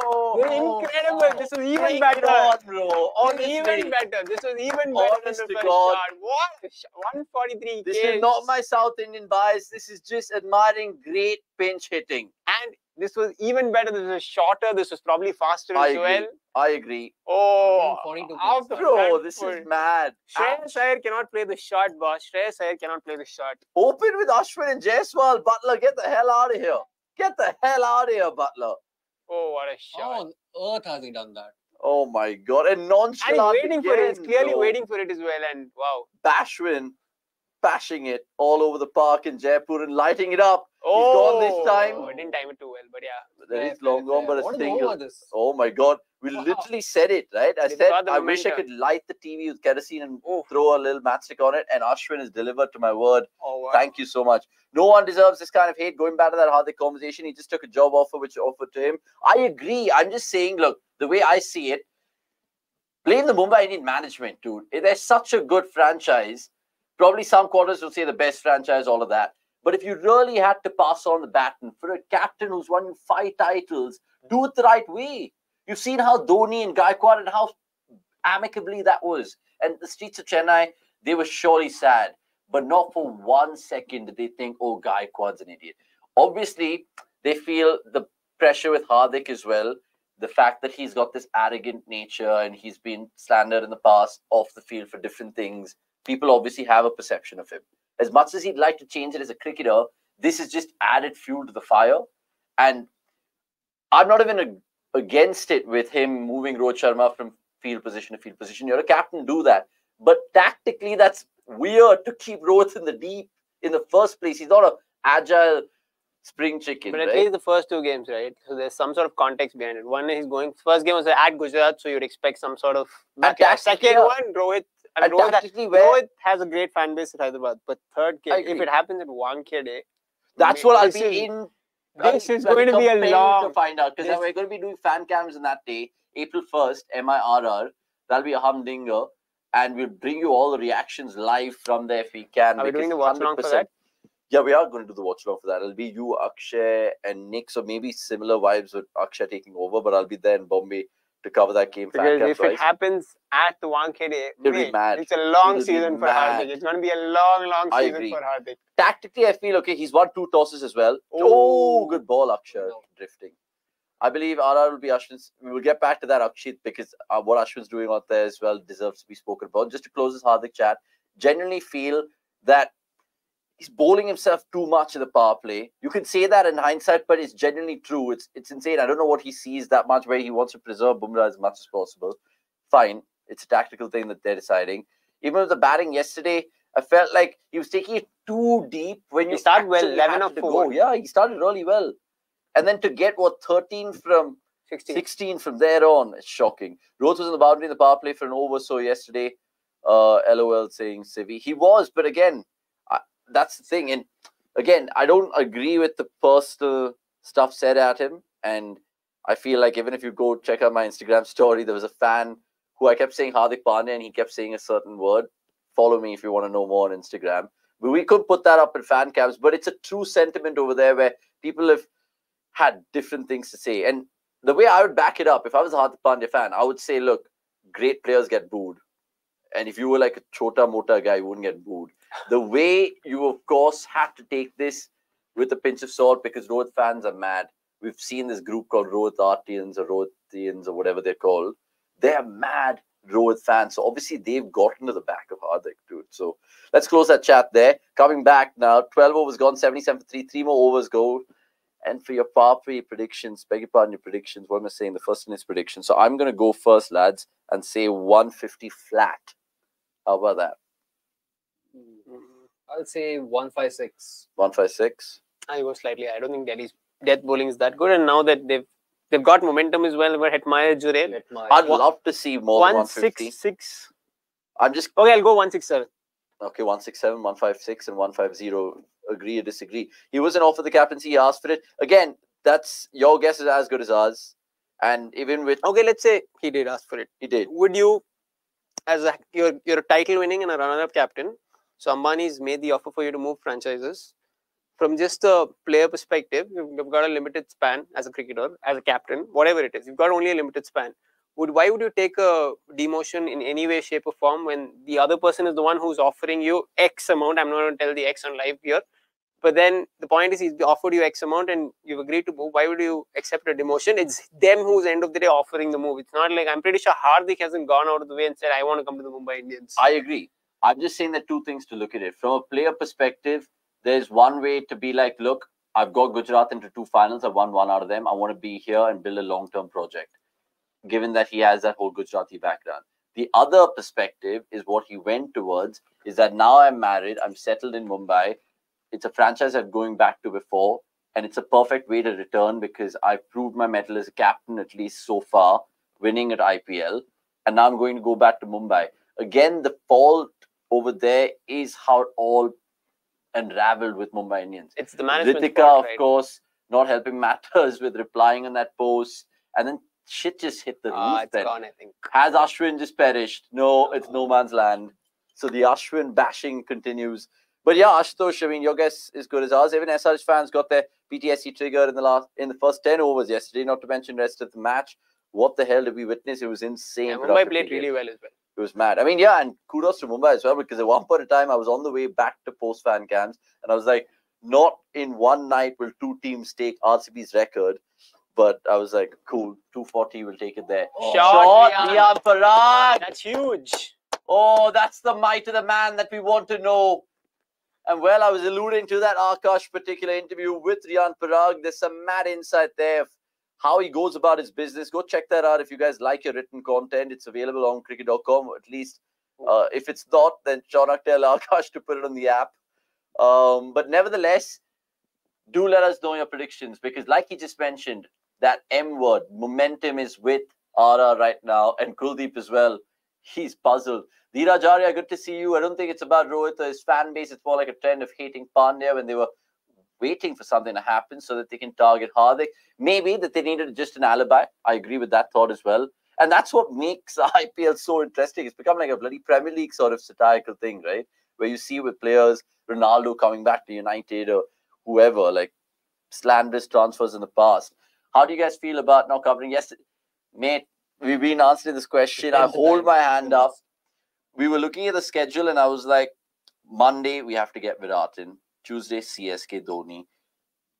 Oh, incredible. Oh, this was even better. On, bro. Honestly, even better. This was even better than the first God. Shot. What? one forty-three. This games. Is not my South Indian bias. This is just admiring great pinch hitting. And this was even better. This was shorter. This was probably faster I as agree. well. I agree. Oh, after, bro, this is mad. Shreyas Iyer cannot play the shot, boss. Shreyas Iyer cannot play the shot. Open with Ashwin and Jaiswal. Buttler, get the hell out of here. Get the hell out of here, Buttler. Oh, what a shot. Oh, earth has he done that? Oh, my God. And nonchalant. I'm waiting again, for it. It's clearly bro. waiting for it as well. And wow. Bashwin bashing it all over the park in Jaipur and lighting it up. Oh, he's gone this time. Oh, I didn't time it too well, but yeah. That is long gone, but a single. Oh, my God. We wow. literally said it, right? I it said, I momentum. wish I could light the T V with kerosene and oh. throw a little matchstick on it. And Ashwin is delivered to my word. Oh, wow. Thank you so much. No one deserves this kind of hate. Going back to that Hardik conversation, he just took a job offer which offered to him. I agree. I'm just saying, look, the way I see it, blame the Mumbai Indian management, dude. They're such a good franchise. Probably some quarters will say the best franchise, all of that. But if you really had to pass on the baton for a captain who's won you five titles, do it the right way. You've seen how Dhoni and Gaikwad and how amicably that was. And the streets of Chennai, they were surely sad. But not for one second did they think, oh, Gaikwad's an idiot. Obviously, they feel the pressure with Hardik as well. The fact that he's got this arrogant nature and he's been slandered in the past off the field for different things. People obviously have a perception of him. As much as he'd like to change it as a cricketer, this is just added fuel to the fire. And I'm not even a, against it with him moving Rohit Sharma from field position to field position. You're a captain, do that. But tactically, that's weird to keep Rohit in the deep in the first place. He's not an agile spring chicken. But at right? least the first two games, right? So there's some sort of context behind it. One is going, first game was at Gujarat, so you'd expect some sort of backlash. Second yeah. one, Rohit. I mean, Rohit, actually, Rohit has a great fan base at Hyderabad, but third K, if it happens at one K day, that's what I'll be in. This is going to be a long to find out because we're going to be doing fan cams on that day, April first, M I R R. That'll be a humdinger, and we'll bring you all the reactions live from there if we can. Are we doing the watch along for that? Yeah, we are going to do the watch along for that. It'll be you, Akshay, and Nick, so maybe similar vibes with Akshay taking over, but I'll be there in Bombay to cover that game. Because if it happens at the one K day, mate, it's a long season for Hardik. It's going to be a long, long season for Hardik. Tactically, I feel, okay, he's won two tosses as well. Oh, oh good ball, Akshar. Oh. Drifting. I believe R R will be Ashwin's. We will get back to that, Akshit, because uh, what Ashwin's doing out there as well deserves to be spoken about. Just to close this Hardik chat, genuinely feel that he's bowling himself too much in the power play. You can say that in hindsight, but it's genuinely true. It's it's insane. I don't know what he sees that much, where he wants to preserve Bumrah as much as possible. Fine. It's a tactical thing that they're deciding. Even with the batting yesterday, I felt like he was taking it too deep. When you start well, eleven of four. Yeah, he started really well. And then to get, what, thirteen from sixteen, sixteen from there on, it's shocking. Rohit was on the boundary in the power play for an over, so yesterday, uh, LOL saying Civi. He was, but again, that's the thing. And again, I don't agree with the personal stuff said at him. And I feel like even if you go check out my Instagram story, there was a fan who I kept saying Hardik Pandya and he kept saying a certain word. Follow me if you want to know more on Instagram. But we could put that up in fan cams. But it's a true sentiment over there where people have had different things to say. And the way I would back it up, if I was a Hardik Pandya fan, I would say, look, great players get booed. And if you were like a chota mota guy, you wouldn't get booed. The way you, of course, had to take this with a pinch of salt because Rohit fans are mad. We've seen this group called Rohit Artians or Rohitians or whatever they're called. They're mad Rohit fans. So obviously, they've gotten to the back of Hardik, dude. So let's close that chat there. Coming back now, twelve overs gone, seventy-seven for three. Three more overs go. And for your power play predictions, beg your pardon, your predictions. What am I saying? The first one is prediction. So I'm going to go first, lads, and say one fifty flat. How about that? I'll say one fifty-six. one fifty-six? I go slightly. I don't think Delhi's death bowling is that good, and now that they've they've got momentum as well. We're Hetmeyer, Jurel. I'd love to see more than one fifty. one sixty-six. I'm just okay. I'll go one sixty-seven. Okay, one sixty-seven, one fifty-six, and one fifty. Agree or disagree? He wasn't offered the captaincy. He asked for it. Again, that's your guess is as good as ours. And even with okay, let's say he did ask for it. He did. Would you, as a you're you're a title winning and a runner-up captain? So Ambani's made the offer for you to move franchises. From just a player perspective, you've got a limited span as a cricketer, as a captain, whatever it is. You've got only a limited span. Would why would you take a demotion in any way, shape, or form when the other person is the one who's offering you X amount? I'm not going to tell the X on live here. But then the point is he's offered you X amount and you've agreed to move. Why would you accept a demotion? It's them who's end of the day offering the move. It's not like, I'm pretty sure Hardik hasn't gone out of the way and said, I want to come to the Mumbai Indians. I agree. I'm just saying there are two things to look at it. From a player perspective, there's one way to be like, look, I've got Gujarat into two finals. I've won one out of them. I want to be here and build a long-term project, given that he has that whole Gujarati background. The other perspective is what he went towards is that now I'm married. I'm settled in Mumbai. It's a franchise I'm going back to before, and it's a perfect way to return because I've proved my mettle as a captain, at least so far, winning at I P L. And now I'm going to go back to Mumbai. Again, the fault over there is how it all unraveled with Mumbai Indians. It's the management. Ritika, part, right? Of course, not helping matters with replying on that post. And then shit just hit the roof. Ah, it's then. Gone, I think. Has Ashwin just perished? No, it's no man's land. So the Ashwin bashing continues. But yeah, Ashutosh, I mean, your guess is good as ours. Even S R H fans got their P T S D triggered in the last in the first ten overs yesterday, not to mention the rest of the match. What the hell did we witness? It was insane. Yeah, Mumbai played really well as well. It was mad. I mean, yeah, and kudos to Mumbai as well, because at one point in time, I was on the way back to post-fan camps, and I was like, not in one night will two teams take R C B's record. But I was like, cool, two forty, we'll take it there. Oh. Shot, Riyan Parag. That's huge. Oh, that's the might of the man that we want to know. And well, I was alluding to that Akash particular interview with Riyan Parag. There's some mad insight there. How he goes about his business. Go check that out if you guys like your written content. It's available on cricket dot com. At least uh, if it's not, then Chaunak tell Akash to put it on the app. Um, but nevertheless, do let us know your predictions. Because like he just mentioned, that M word, momentum is with Ara right now. And Kuldeep as well. He's puzzled. Dheeraj Arya, good to see you. I don't think it's about Rohit or his fan base. It's more like a trend of hating Pandya when they were waiting for something to happen so that they can target Hardik. Maybe that they needed just an alibi. I agree with that thought as well. And that's what makes I P L so interesting. It's become like a bloody Premier League sort of satirical thing, right? Where you see with players, Ronaldo coming back to United or whoever, like slanderous transfers in the past. How do you guys feel about not covering? Yes, mate, we've been answering this question. I hold my hand up. We were looking at the schedule and I was like, Monday, we have to get Virat in. Tuesday, C S K, Dhoni.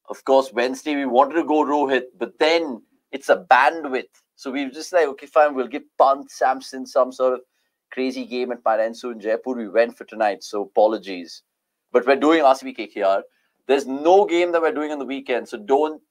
Of course, Wednesday, we wanted to go Rohit, but then it's a bandwidth. So we were just like, okay, fine, we'll give Pant, Samson some sort of crazy game at Parensu in Jaipur. We went for tonight, so apologies. But we're doing R C B K K R. There's no game that we're doing on the weekend, so don't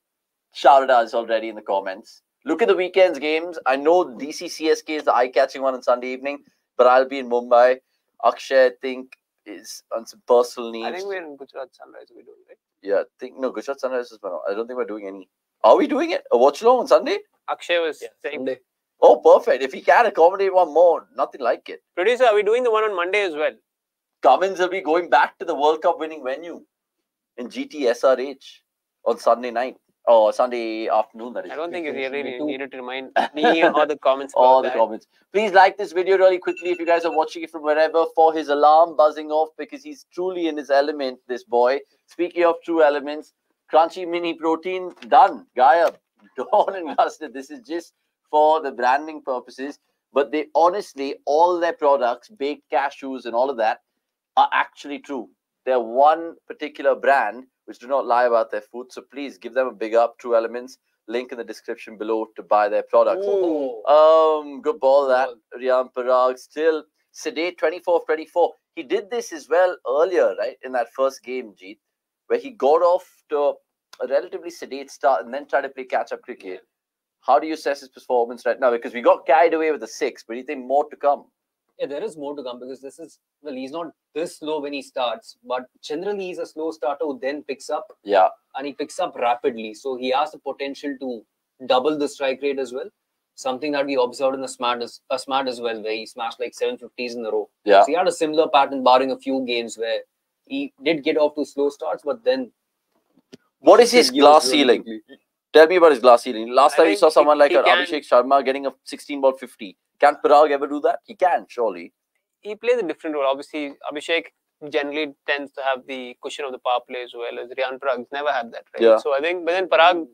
shout at us already in the comments. Look at the weekend's games. I know D C C S K is the eye-catching one on Sunday evening, but I'll be in Mumbai. Akshay, I think, is on some personal needs. I think we're in Gujarat Sunrise. We're doing it. Yeah, I think no Gujarat Sunrise is. I don't think we're doing any. Are we doing it? A watch along on Sunday? Akshay was yeah, saying Sunday. Oh, perfect. If he can accommodate one more, nothing like it. Producer, are we doing the one on Monday as well? Cummins will be going back to the World Cup winning venue in G T S R H on Sunday night or oh, Sunday afternoon. That is. I don't think you really needed to remind me or the comments. All the that. comments. Please like this video really quickly if you guys are watching it from wherever for his alarm buzzing off, because he's truly in his element, this boy. Speaking of true elements, crunchy mini protein done. Gayab, Dawn and Mustard. This is just for the branding purposes, but they honestly, all their products, baked cashews and all of that, are actually true. They're one particular brand which do not lie about their food. So please give them a big up. True Elements. Link in the description below to buy their products. Ooh. Um, good ball that. Riyan Parag still sedate, twenty-four of twenty-four. He did this as well earlier, right? In that first game, Jeet, where he got off to a relatively sedate start and then tried to play catch-up cricket. How do you assess his performance right now? Because we got carried away with the six, but you think more to come? yeah, there is more to come, because this is, well, he's not this slow when he starts, but generally he's a slow starter who then picks up. Yeah. And he picks up rapidly. So he has the potential to double the strike rate as well. Something that we observed in the smart as, uh, smart as well, where he smashed like seven fifties in a row. Yeah. So he had a similar pattern, barring a few games where he did get off to slow starts, but then... What is his glass ceiling? Completely. Tell me about his glass ceiling. Last I time you saw someone he, like he an can... Abhishek Sharma getting a sixteen ball fifty. Can Parag ever do that? He can, surely. He plays a different role. Obviously, Abhishek generally tends to have the cushion of the power play as well, as Riyan Parag never had that, right? Yeah. So I think, but then Parag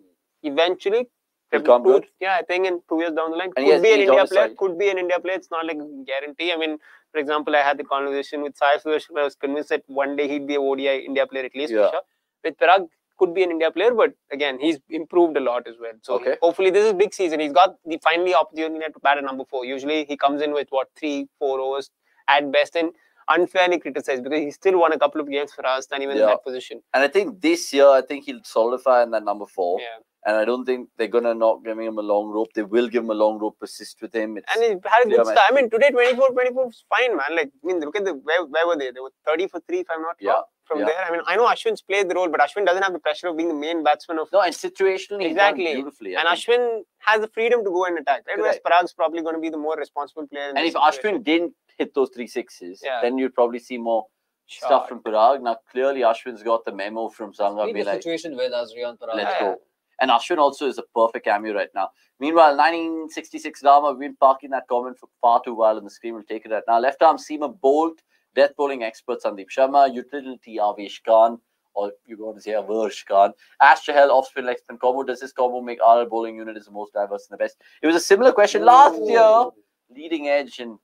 eventually... Become good. Yeah, I think in two years down the line, could yes, be an India player. Side. Could be an India player. It's not like a guarantee. I mean, for example, I had the conversation with Sai Sudarshan. I was convinced that one day he'd be an O D I India player at least. Yeah. Sure. With Parag, could be an India player, but again, he's improved a lot as well. So okay. Hopefully, this is big season. He's got the finally opportunity to bat at number four. Usually, he comes in with what three, four overs at best, and unfairly criticized because he still won a couple of games for us, and even yeah. in that position. And I think this year, I think he'll solidify in that number four. Yeah. And I don't think they're going to not give him a long rope. They will give him a long rope, persist with him. It's and he had a good start. I mean, today twenty-four twenty-four is fine, man. Like, I mean, look at the, where, where were they? They were thirty for three, if I'm not wrong. Yeah. From yeah. there, I mean, I know Ashwin's played the role, but Ashwin doesn't have the pressure of being the main batsman of... No, and situationally, exactly. He's done beautifully. I and think. Ashwin has the freedom to go and attack, right? Correct. Whereas Parag's probably going to be the more responsible player. And if situation. Ashwin didn't hit those three sixes, yeah. then you'd probably see more... Shot. Stuff from Parag. Now, clearly, Ashwin's got the memo from Sangha. Be the like, situation with Riyan Parag. Let's yeah. go. And Ashwin also is a perfect cameo right now. Meanwhile, nineteen sixty-six Rama, we've been parking that comment for far too while on the screen. We'll take it right now. Left arm seamer Bolt, death bowling expert Sandeep Sharma, utility Avesh Khan, or you want to say Avesh Khan, Ash Chahal, off spin leg spin combo. Does this combo make R L bowling unit is the most diverse and the best? It was a similar question last year. Leading edge in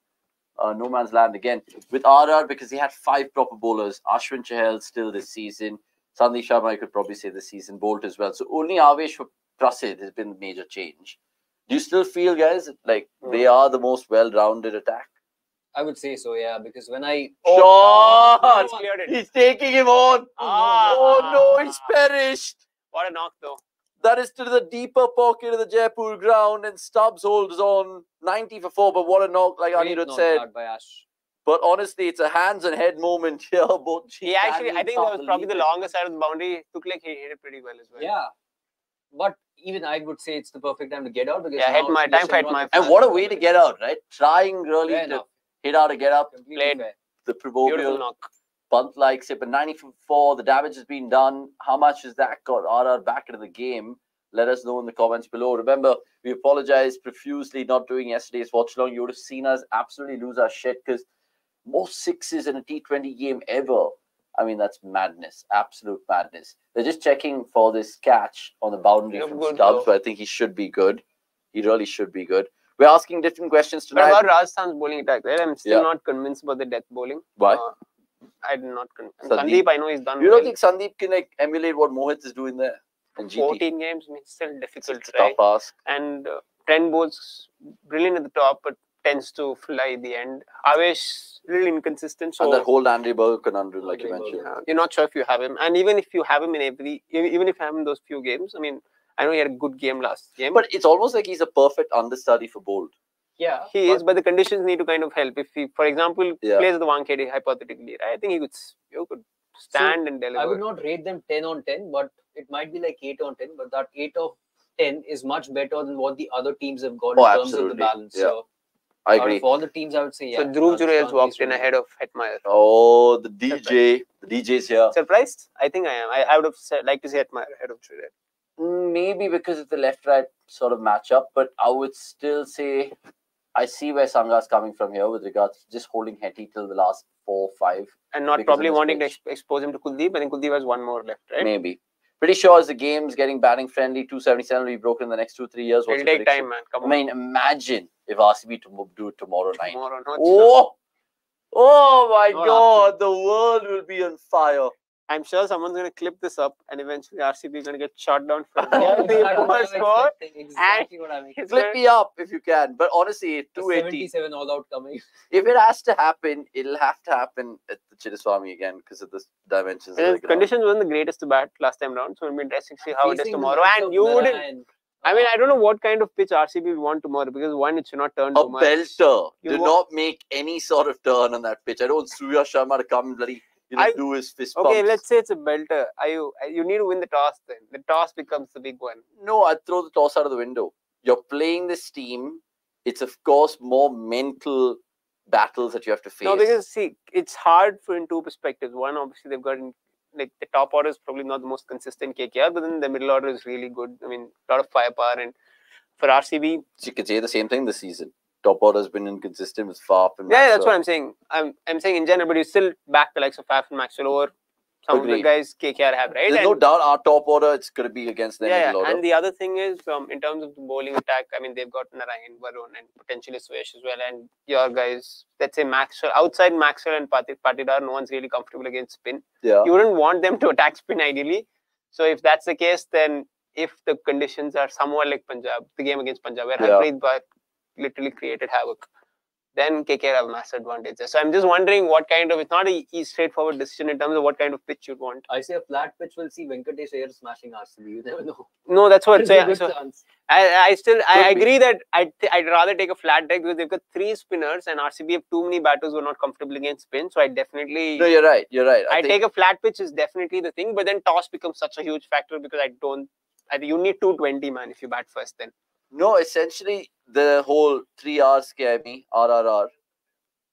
uh, no man's land again with R R because he had five proper bowlers. Ashwin Chahal still this season. Sandeep Sharma, you could probably say this season, Bolt as well. So only Avesh for Prasid has been the major change. Do you still feel, guys, like mm. they are the most well-rounded attack? I would say so, yeah, because when I... Oh, oh, he's, cleared it. He's taking him on. Ah, oh, no, he's perished. What a knock, though. That is to the deeper pocket of the Jaipur ground, and Stubbs holds on ninety for four, but what a knock, like Anirudh said. By Ash. But honestly, it's a hands and head moment here. Both he actually, I think that was probably the longest side of the boundary. It looked like he hit it pretty well as well. Yeah. But even I would say it's the perfect time to get out. Because yeah, hit my time, fight my... And what a way to get out, right? Trying really to hit out a get up. Played the proverbial bunt like sip. But ninety for four, the damage has been done. How much has that got R R back into the game? Let us know in the comments below. Remember, we apologize profusely not doing yesterday's watch long. You would have seen us absolutely lose our shit because... most sixes in a T twenty game ever. I mean, that's madness. Absolute madness. They're just checking for this catch on the boundary from Stubbs, but I think he should be good. He really should be good. We're asking different questions tonight. What about Rajasthan's bowling attack? Right? I'm still yeah. not convinced about the death bowling. Why? Uh, I'm not convinced. Sandeep, Sandeep, I know he's done You don't well. think Sandeep can like, emulate what Mohit is doing there? And G T. fourteen games, I mean, it's still difficult, it's right? Tough ask. And uh, Trent Boult's brilliant at the top, but tends to fly at the end. Avesh really inconsistent. So and that whole Nandre Berger conundrum, like you mentioned. Yeah. You're not sure if you have him. And even if you have him in every, even if you have him in those few games, I mean, I know he had a good game last game. But it's almost like he's a perfect understudy for Bolt. Yeah. He but, is, but the conditions need to kind of help. If he, for example, yeah. plays the Wankhede hypothetically, right? I think he could, you could stand so and deliver. I would not rate them ten on ten, but it might be like eight on ten. But that eight of ten is much better than what the other teams have got oh, in terms absolutely. of the balance. Yeah. So, I agree. Out of all the teams, I would say, yeah. So, Dhruv Jurel walked in ahead of Hetmeyer. Oh, the D J. The D J's here. Surprised? I think I am. I, I would have said, like to see Hetmeyer ahead of Jurel. Maybe because of the left-right sort of matchup, but I would still say I see where Sangha's coming from here with regards to just holding Hetty till the last four, five. And not probably wanting pitch. to expose him to Kuldeep. I think Kuldeep has one more left, right? Maybe. Pretty sure as the game's getting batting friendly, two seventy-seven will be broken in the next two, three years. What's It'll take prediction? time, man. Come on. I mean, imagine if R C B to do it tomorrow night. Tomorrow night. Oh, oh my no, God. After. The world will be on fire. I'm sure someone's going to clip this up and eventually R C B is going to get shot down from the score. Exactly what I mean. Clip me up if you can. But honestly, two eighty. seventy-seven all out coming. If it has to happen, it'll have to happen at the Chittaswamy again because of the dimensions. The conditions weren't the greatest to bat last time round. So it'll be interesting to see how it is tomorrow. And you wouldn't. I mean, I don't know what kind of pitch R C B want tomorrow, because one, it should not turn a too much. A belter. You Do want... not make any sort of turn on that pitch. I don't want Surya Sharma to come bloody you know, I... do his fist pumps. Okay, let's say it's a belter. Are you, you need to win the toss then. The toss becomes the big one. No, I'd throw the toss out of the window. You're playing this team. It's, of course, more mental battles that you have to face. No, because, see, it's hard for in two perspectives. One, obviously, they've got... In, like the top order is probably not the most consistent K K R, but then the middle order is really good. I mean, a lot of firepower. And for R C B... So you could say the same thing this season. Top order has been inconsistent with Faf and Maxwell. Yeah, that's what I'm saying. I'm I'm saying in general, but you still back the likes of Faf and Maxwell over some Agreed. of the guys K K R have, right? There's and, no doubt our top order, it's going to be against their yeah, middle order. And the other thing is, um, in terms of the bowling attack, I mean, they've got Narayan, Varun, and potentially Suresh as well. And your guys, let's say Maxwell, outside Maxwell and Patidar, no one's really comfortable against spin. Yeah. You wouldn't want them to attack spin ideally. So if that's the case, then if the conditions are somewhat like Punjab, the game against Punjab, where yeah. Harpreet Bhat literally created havoc, then K K R have massive advantages. So I'm just wondering what kind of, it's not a straightforward decision in terms of what kind of pitch you'd want. I say a flat pitch will see Venkatesh Iyer smashing R C B. You never know. No, that's what so, so I I still, I Could agree be. that I'd, I'd rather take a flat deck because they've got three spinners and R C B have too many batters who are not comfortable against spin. So I definitely... No, you're right. You're right. I, I take a flat pitch is definitely the thing, but then toss becomes such a huge factor because I don't... I, you need two twenty, man, if you bat first then. No, essentially, the whole three R scare me, R R R,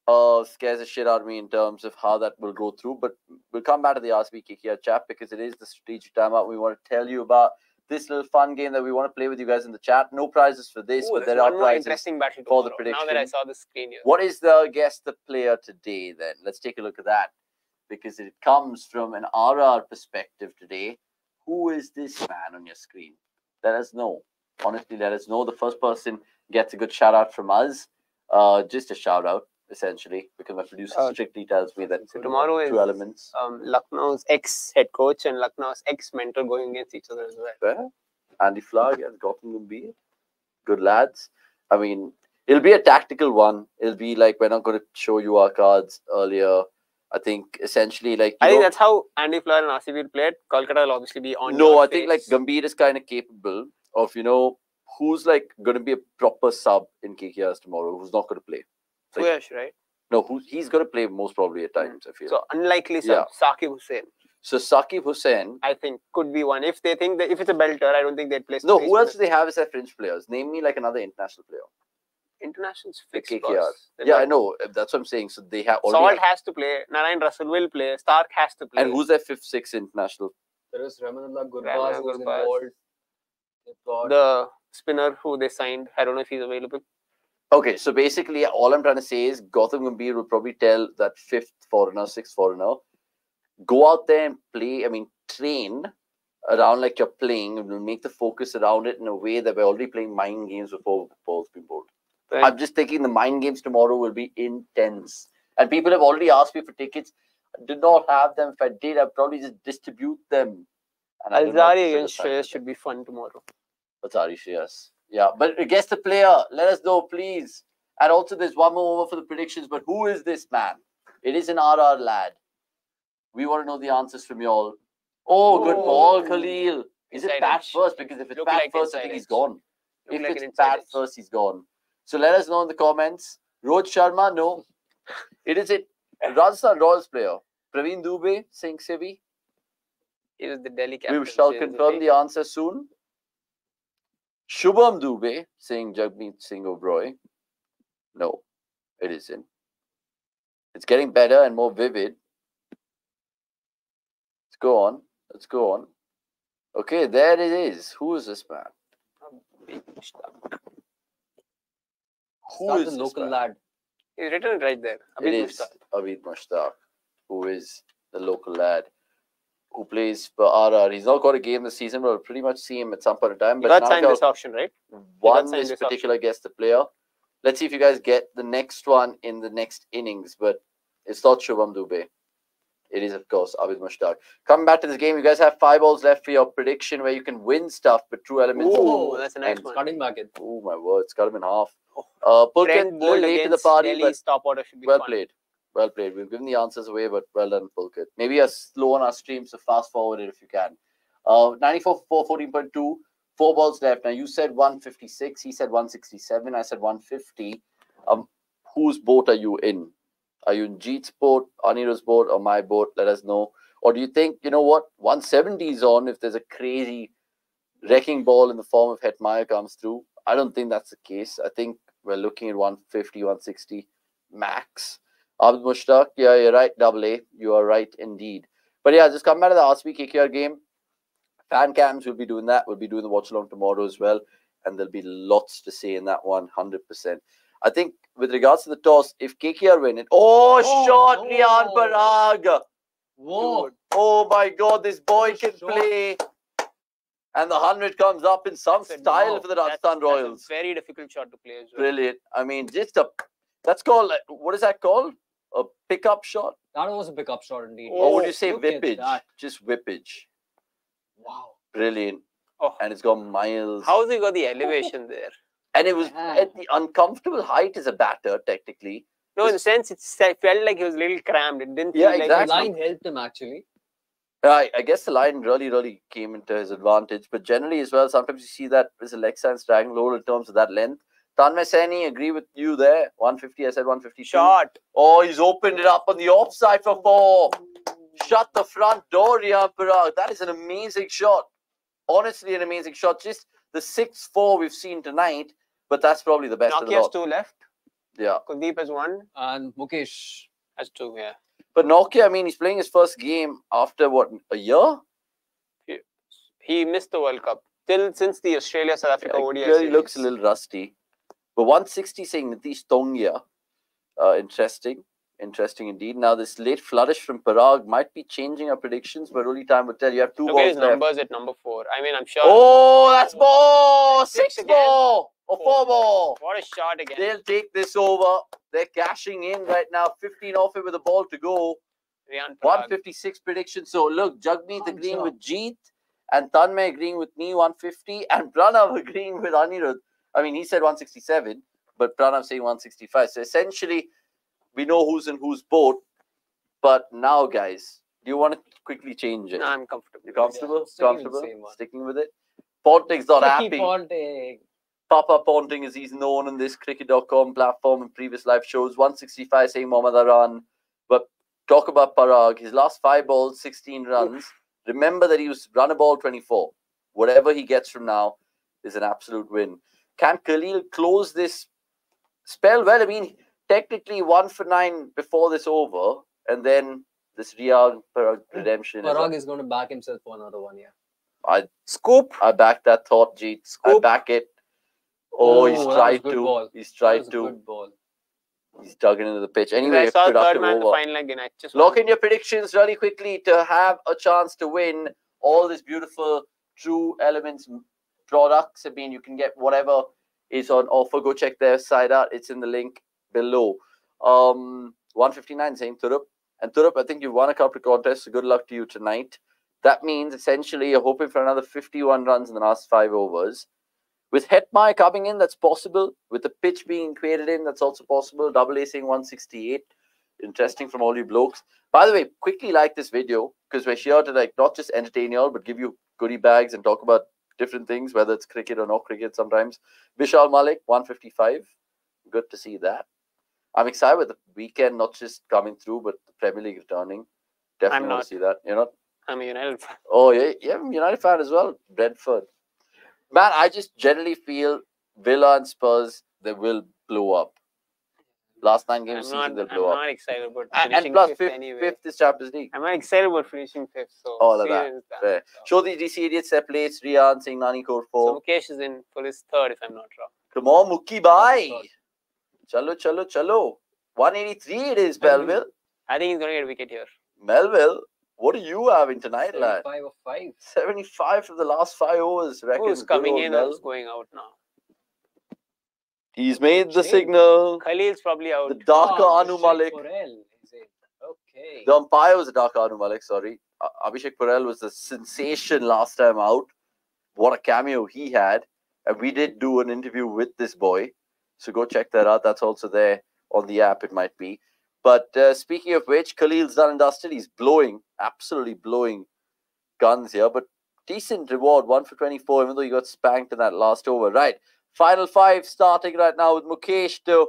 uh, scares the shit out of me in terms of how that will go through. But we'll come back to the R C B K K R chat because it is the strategic timeout we want to tell you about. This little fun game that we want to play with you guys in the chat. No prizes for this, Ooh, but there are prizes interesting battle for the prediction. Now that I saw the screen here. What is the guess the player today then? Let's take a look at that because it comes from an R R perspective today. Who is this man on your screen? Let us know. Honestly, let us know. The first person gets a good shout out from us. Uh, just a shout out, essentially, because my producer uh, strictly tells me that so tomorrow two is elements. Um, Lucknow's ex head coach and Lucknow's ex mentor going against each other as well. Fair. Andy Flagg and Gotham will be good lads. I mean, it'll be a tactical one. It'll be like we're not going to show you our cards earlier. I think essentially like... I know, think that's how Andy Flagg and R C B will play it. Kolkata will obviously be on No, I face. think like Gambhir is kind of capable of, you know, who's like going to be a proper sub in K K Rs tomorrow, who's not going to play. Like, Suyash, right? No, who, he's going to play most probably at times, I feel. So, unlikely sub, yeah. Saqib Hussain. So, Saqib Hussain, I think, could be one. If they think that, if it's a belter, I don't think they'd play. No, who else do they have as their fringe players? Name me like another international player. International's fixed K K R. Yeah, I know. That's what I'm saying. So, they have already... Salt has to play. Narayan Russell will play. Stark has to play. And who's their fifth, sixth international? There is Ramanullah Gurbaz who's involved. The spinner who they signed, I don't know if he's available. Okay, so basically, all I'm trying to say is Gautam Gambhir will probably tell that fifth foreigner, sixth foreigner, go out there and play. I mean, train around like you're playing, and we'll make the focus around it in a way that we're already playing mind games before the ball's been bowled. Right. I'm just thinking the mind games tomorrow will be intense, and people have already asked me for tickets. I did not have them. If I did, I'd probably just distribute them. Alzari against Shreyas should be fun tomorrow. Alzari Shreyas. Yeah, but guess the player. Let us know, please. And also, there's one more over for the predictions, but who is this man? It is an R R lad. We want to know the answers from you all. Oh, Ooh. good ball, Khalil. Is inside it bat first? Because if it's Look bat like first, I think edge. he's gone. Look if like it's bat edge. first, he's gone. So let us know in the comments. Rohit Sharma, no. it is it. Rajasthan Royals player. Praveen Dubey, Singh Sebi. It is the Delhi Capitals. We shall confirm the answer soon. Shubham Dubey saying Jagmeet Singh Oberoi. No, it isn't. It's getting better and more vivid. Let's go on. Let's go on. Okay, there it is. Who is this man? Who is the local lad? He's written right there. It is Abid Mushtaq, who is the local lad who plays for R R. He's not got a game this season, but we'll pretty much see him at some point in time. But you got signed this option, right? One this particular guess the player. Let's see if you guys get the next one in the next innings. But it's not Shubham Dubey. It is, of course, Abid Mushtaq. Coming back to this game, you guys have five balls left for your prediction where you can win stuff, but true elements. Oh, that's a nice one. Cutting market. Oh, my word. It's cut him in half. Uh, Pulkit, late to the party, but top order should be well fun. played. Well played. We've given the answers away, but well done, Pulkit. Maybe you're slow on our stream, so fast forward it if you can. Uh, ninety-four for fourteen point two. Four balls left. Now, you said one fifty-six. He said one sixty-seven. I said one fifty. Um, whose boat are you in? Are you in Jeet's boat, Anirudh's boat, or my boat? Let us know. Or do you think, you know what, one seventy is on if there's a crazy wrecking ball in the form of Hetmeyer comes through? I don't think that's the case. I think we're looking at one fifty, one sixty max. Abd Mushtaq, yeah, you're right, double A. You are right indeed. But yeah, just come back to the R C B K K R game. Fan cams will be doing that. We'll be doing the watch-along tomorrow as well. And there'll be lots to say in that one, one hundred percent. I think with regards to the toss, if K K R win it... Oh, oh shot, oh. Riyan Parag. Whoa. Dude. Oh, my God, this boy can shot. play. And the one hundred comes up in some said, style no, for the Rajasthan Royals. That's a very difficult shot to play as well. Brilliant. I mean, just a... That's called... What is that called? A pick-up shot? That was a pick-up shot, indeed. Or oh, would you say whippage? Just whippage. Wow. Brilliant. Oh. And it's got miles. How's he got the elevation there? And it was yeah. at the uncomfortable height as a batter, technically. No, in a sense, it felt like he was a little crammed. It didn't feel yeah, like exactly. the line helped him, actually. I, I guess the line really, really came into his advantage. But generally as well, sometimes you see that with Alexa and Stranglore in terms of that length. Tanmay Saini, agree with you there. one fifty, I said one fifty. Shot. Oh, he's opened it up on the offside for four. Shut the front door, Riyan Parag. That is an amazing shot. Honestly, an amazing shot. Just the six four we've seen tonight. But that's probably the best of the lot. Has two left. Yeah. Kuldeep has one. And Mukesh has two, yeah. But Nortje, I mean, he's playing his first game after, what, a year? He, he missed the World Cup. Till since the Australia-South Africa yeah, O D I series. He really looks a little rusty. But one sixty saying Nitish Tongia. Uh, interesting. Interesting indeed. Now, this late flourish from Parag might be changing our predictions, but only time will tell. You have two Look balls his numbers left. At number four. I mean, I'm sure... Oh, that's ball! Six, Six ball! Or four. four ball! What a shot again. They'll take this over. They're cashing in right now. fifteen off it with a ball to go. one fifty-six prediction. So, look, Jagmeet I'm agreeing sure. with Jeet and Tanmay agreeing with me, one fifty, and Pranav agreeing with Anirudh. I mean, he said one sixty-seven, but Pranav saying one sixty-five. So, essentially, we know who's in whose boat. But now, guys, do you want to quickly change it? No, I'm comfortable. You're comfortable? Yeah, comfortable? With Sticking with it? Ponting's not happy. Ponting. Papa Ponting, as he's known on this cricket dot com platform and previous live shows. one sixty-five saying Mohammad Aran. But talk about Parag. His last five balls, sixteen runs. Remember that he was run a ball twenty-four. Whatever he gets from now is an absolute win. Can Khalil close this spell? Well, I mean... Technically, one for nine before this over, and then this Riyan Parag redemption. Parag is going to back himself for another one, yeah. I scoop. I back that thought, Jeet. Scoop. I back it. Oh, oh he's tried to. Ball. He's tried to. Good ball. He's dug into the pitch. Anyway, I saw third man the final again. I just lock in your predictions really quickly to have a chance to win all this beautiful True Elements products. I mean, you can get whatever is on offer. Go check their site out. It's in the link below. um, one fifty-nine saying Thurup. And Thurup, I think you've won a couple of contests, so good luck to you tonight. That means essentially you're hoping for another fifty-one runs in the last five overs. With Hetmeyer coming in, that's possible. With the pitch being created in, that's also possible. Double A saying one sixty-eight. Interesting from all you blokes. By the way, quickly like this video, because we're here to like not just entertain y'all, but give you goodie bags and talk about different things, whether it's cricket or not cricket sometimes. Vishal Malik, one fifty-five. Good to see that. I'm excited with the weekend not just coming through, but the Premier League returning. Definitely want to see that. You're not? I'm a United fan. Oh, yeah, yeah, I'm a United fan as well. Brentford. Man, I just generally feel Villa and Spurs, they will blow up. Last nine games, they'll blow I'm up. I'm not excited about finishing and, and plus, fifth, fifth anyway. Fifth is Champions League. I'm not excited about finishing fifth. So all of that. So. Show the D C idiots their plates. Riyan, Singh, Nani, Kor, four. So Mukesh is in for his third, if I'm not wrong. Come on, Muki, bye. Chalo, chalo, chalo. one eighty-three it is, Melville. I think he's going to get a wicket here. Melville, what are you having tonight, lad? seventy-five or five. seventy-five for the last five overs. Who's coming in and who's going out now? He's made the signal. Khalil's probably out. The Dhaka oh, Anu Malik. Porel, okay. The umpire was the Dhaka Anu Malik, sorry. Uh, Abhishek Porel was the sensation last time out. What a cameo he had. And we did do an interview with this boy. So go check that out. That's also there on the app, it might be. But uh, speaking of which, Khalil's done and dusted. He's blowing, absolutely blowing guns here. But decent reward, one for twenty-four, even though you got spanked in that last over. Right, final five starting right now with Mukesh to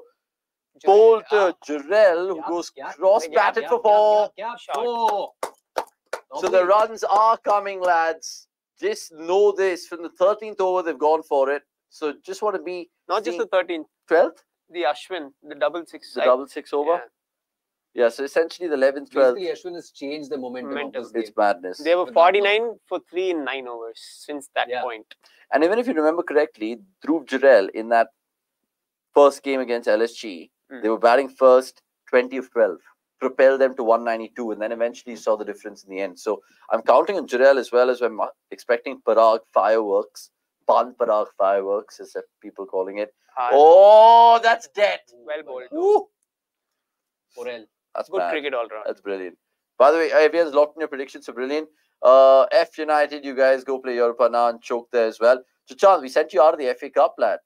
Bolt to Jurel, who goes cross-batted for four. Oh. So the runs are coming, lads. Just know this, from the thirteenth over, they've gone for it. So just want to be... Not just the thirteenth. twelfth? The Ashwin, the double six. The double six over? Yeah. Yeah, so essentially the eleventh, twelfth. Basically, Ashwin has changed the momentum. momentum. Of this game. It's madness. They were forty-nine for three in nine overs since that yeah. point. And even if you remember correctly, Dhruv Jurel in that first game against L S G, mm. they were batting first, twenty of twelve. Propelled them to one ninety-two, and then eventually saw the difference in the end. So I'm counting on Jurel as well as I'm expecting Parag fireworks. Pan Parag fireworks, as people calling it. Hard. Oh, that's dead. Well bowled. Porel. That's good bad. cricket all round. That's brilliant. By the way, everyone's locked in your predictions, so brilliant. Uh, F United, you guys go play Europa now and choke there as well. Chachal, we sent you out of the F A Cup, lad.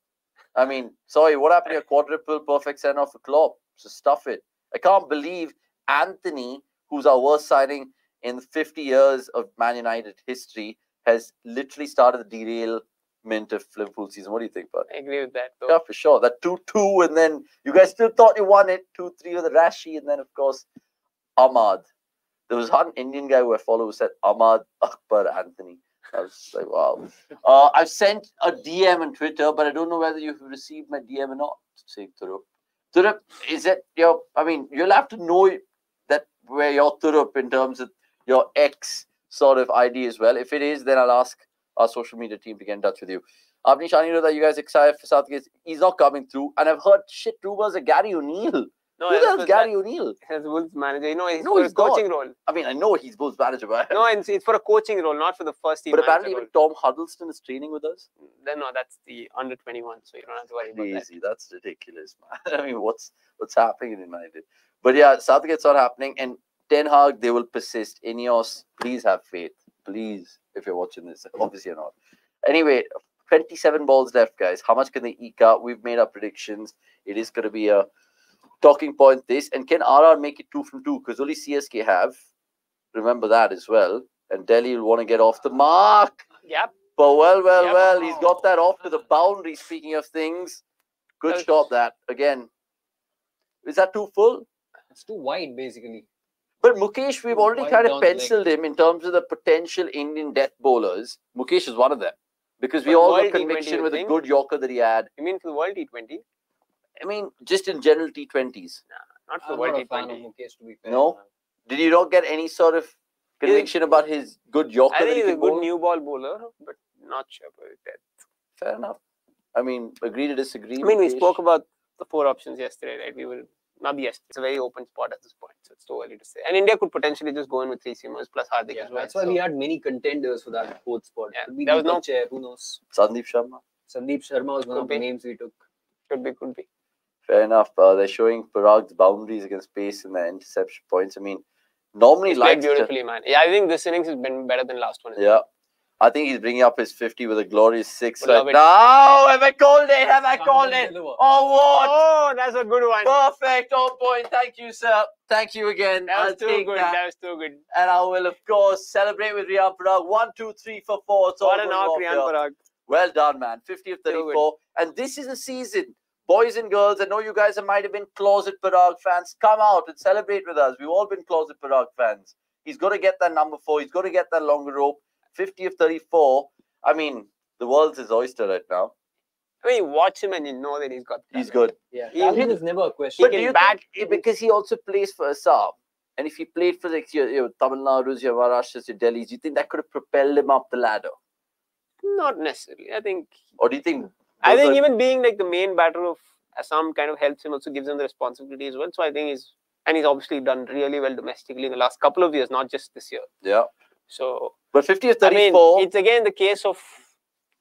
I mean, sorry, what happened to your quadruple perfect send off for Klopp? So stuff it. I can't believe Anthony, who's our worst signing in fifty years of Man United history, has literally started the derailment of Liverpool season. What do you think, bud? I agree with that, though. Yeah, for sure. That two two, and then you guys still thought you won it. two three with Rashi, and then, of course, Ahmad. There was one Indian guy who I follow who said, Ahmad, Akbar, Anthony. I was like, wow. uh, I've sent a D M on Twitter, but I don't know whether you've received my D M or not, saying Thurup. Thurup, is it your, I mean, you'll have to know that where you're Thurup in terms of your ex sort of I D as well. If it is, then I'll ask our social media team to get in touch with you. Avnish Anirudh, are you guys excited for Southgate? He's not coming through. And I've heard shit rumors of Gary O'Neill. No, Who the hell's Gary O'Neill? He's Wolves manager. You know, he's no, for he's a coaching not. role. I mean, I know he's Wolves manager, but... No, it's, it's for a coaching role, not for the first team. But apparently even role. Tom Huddleston is training with us? No, that's the under twenty-one, so you don't have to worry Crazy. about that. That's ridiculous, man. I mean, what's what's happening in United? But yeah, Southgate's not happening. And Ten Hag, they will persist. Ineos, please have faith. Please, if you're watching this. Obviously you're not. Anyway, twenty-seven balls left, guys. How much can they eke out? We've made our predictions. It is going to be a... talking point this, and can R R make it two from two? Because only C S K have. Remember that as well. And Delhi will want to get off the mark. Yep. But well, well, yep. well, he's got that off to the boundary. Speaking of things, good was... stop that again. Is that too full? It's too wide, basically. But Mukesh, we've too already kind of penciled leg. him in terms of the potential Indian death bowlers. Mukesh is one of them because we but all got conviction with a good Yorker that he had. You mean for the World T twenty? I mean, just in general T twenties. Nah, not for I'm World not T twenty. Mukesh, to be fair. No? Did you not get any sort of conviction yeah. about his good Yorker? I think he's a good bowl? new ball bowler, but not sure about that. Fair enough. I mean, agree to disagree. I mean, Mukesh. we spoke about the four options yesterday, right? We will not yesterday. It's a very open spot at this point, so it's too early to say. And India could potentially just go in with three seamers plus Hardik yeah, as well. That's why so. we had many contenders for that fourth spot. Yeah, there was no chair. Who knows? Sandeep Sharma. Sandeep Sharma was one of the names we took. Could be, could be. Fair enough. Uh, they're showing Parag's boundaries against pace and the interception points. I mean, normally he's played beautifully, to... man. Yeah, I think this innings has been better than last one. Yeah, it? I think he's bringing up his fifty with a glorious six. Right now, have I called it? Have I called it? Oh, what? Oh, that's a good one. Perfect. On point. Thank you, sir. Thank you again. That was I'll too good. That. that was too good. And I will, of course, celebrate with Riyan Parag. One, two, three for four. It's what all an knock, Riyan Parag. Well done, man. fifty of thirty-four. And this is the season. Boys and girls, I know you guys might have been closet Parag fans. Come out and celebrate with us. We've all been closet Parag fans. He's got to get that number four. He's got to get that longer rope. fifty of thirty-four. I mean, the world's his oyster right now. I mean, you watch him and you know that he's got... That he's good. Yeah, he, he, is never a question. But do you think, it, because he also plays for Assam. And if he played for like, your, your Tamil Nadu, your Maharashtra, your Delhi, do you think that could have propelled him up the ladder? Not necessarily, I think. Or do you think... I think even being like the main batter of Assam kind of helps him, also gives him the responsibility as well. So I think he's, and he's obviously done really well domestically in the last couple of years, not just this year. Yeah. So. But fifty is thirty-four. I mean, it's again the case of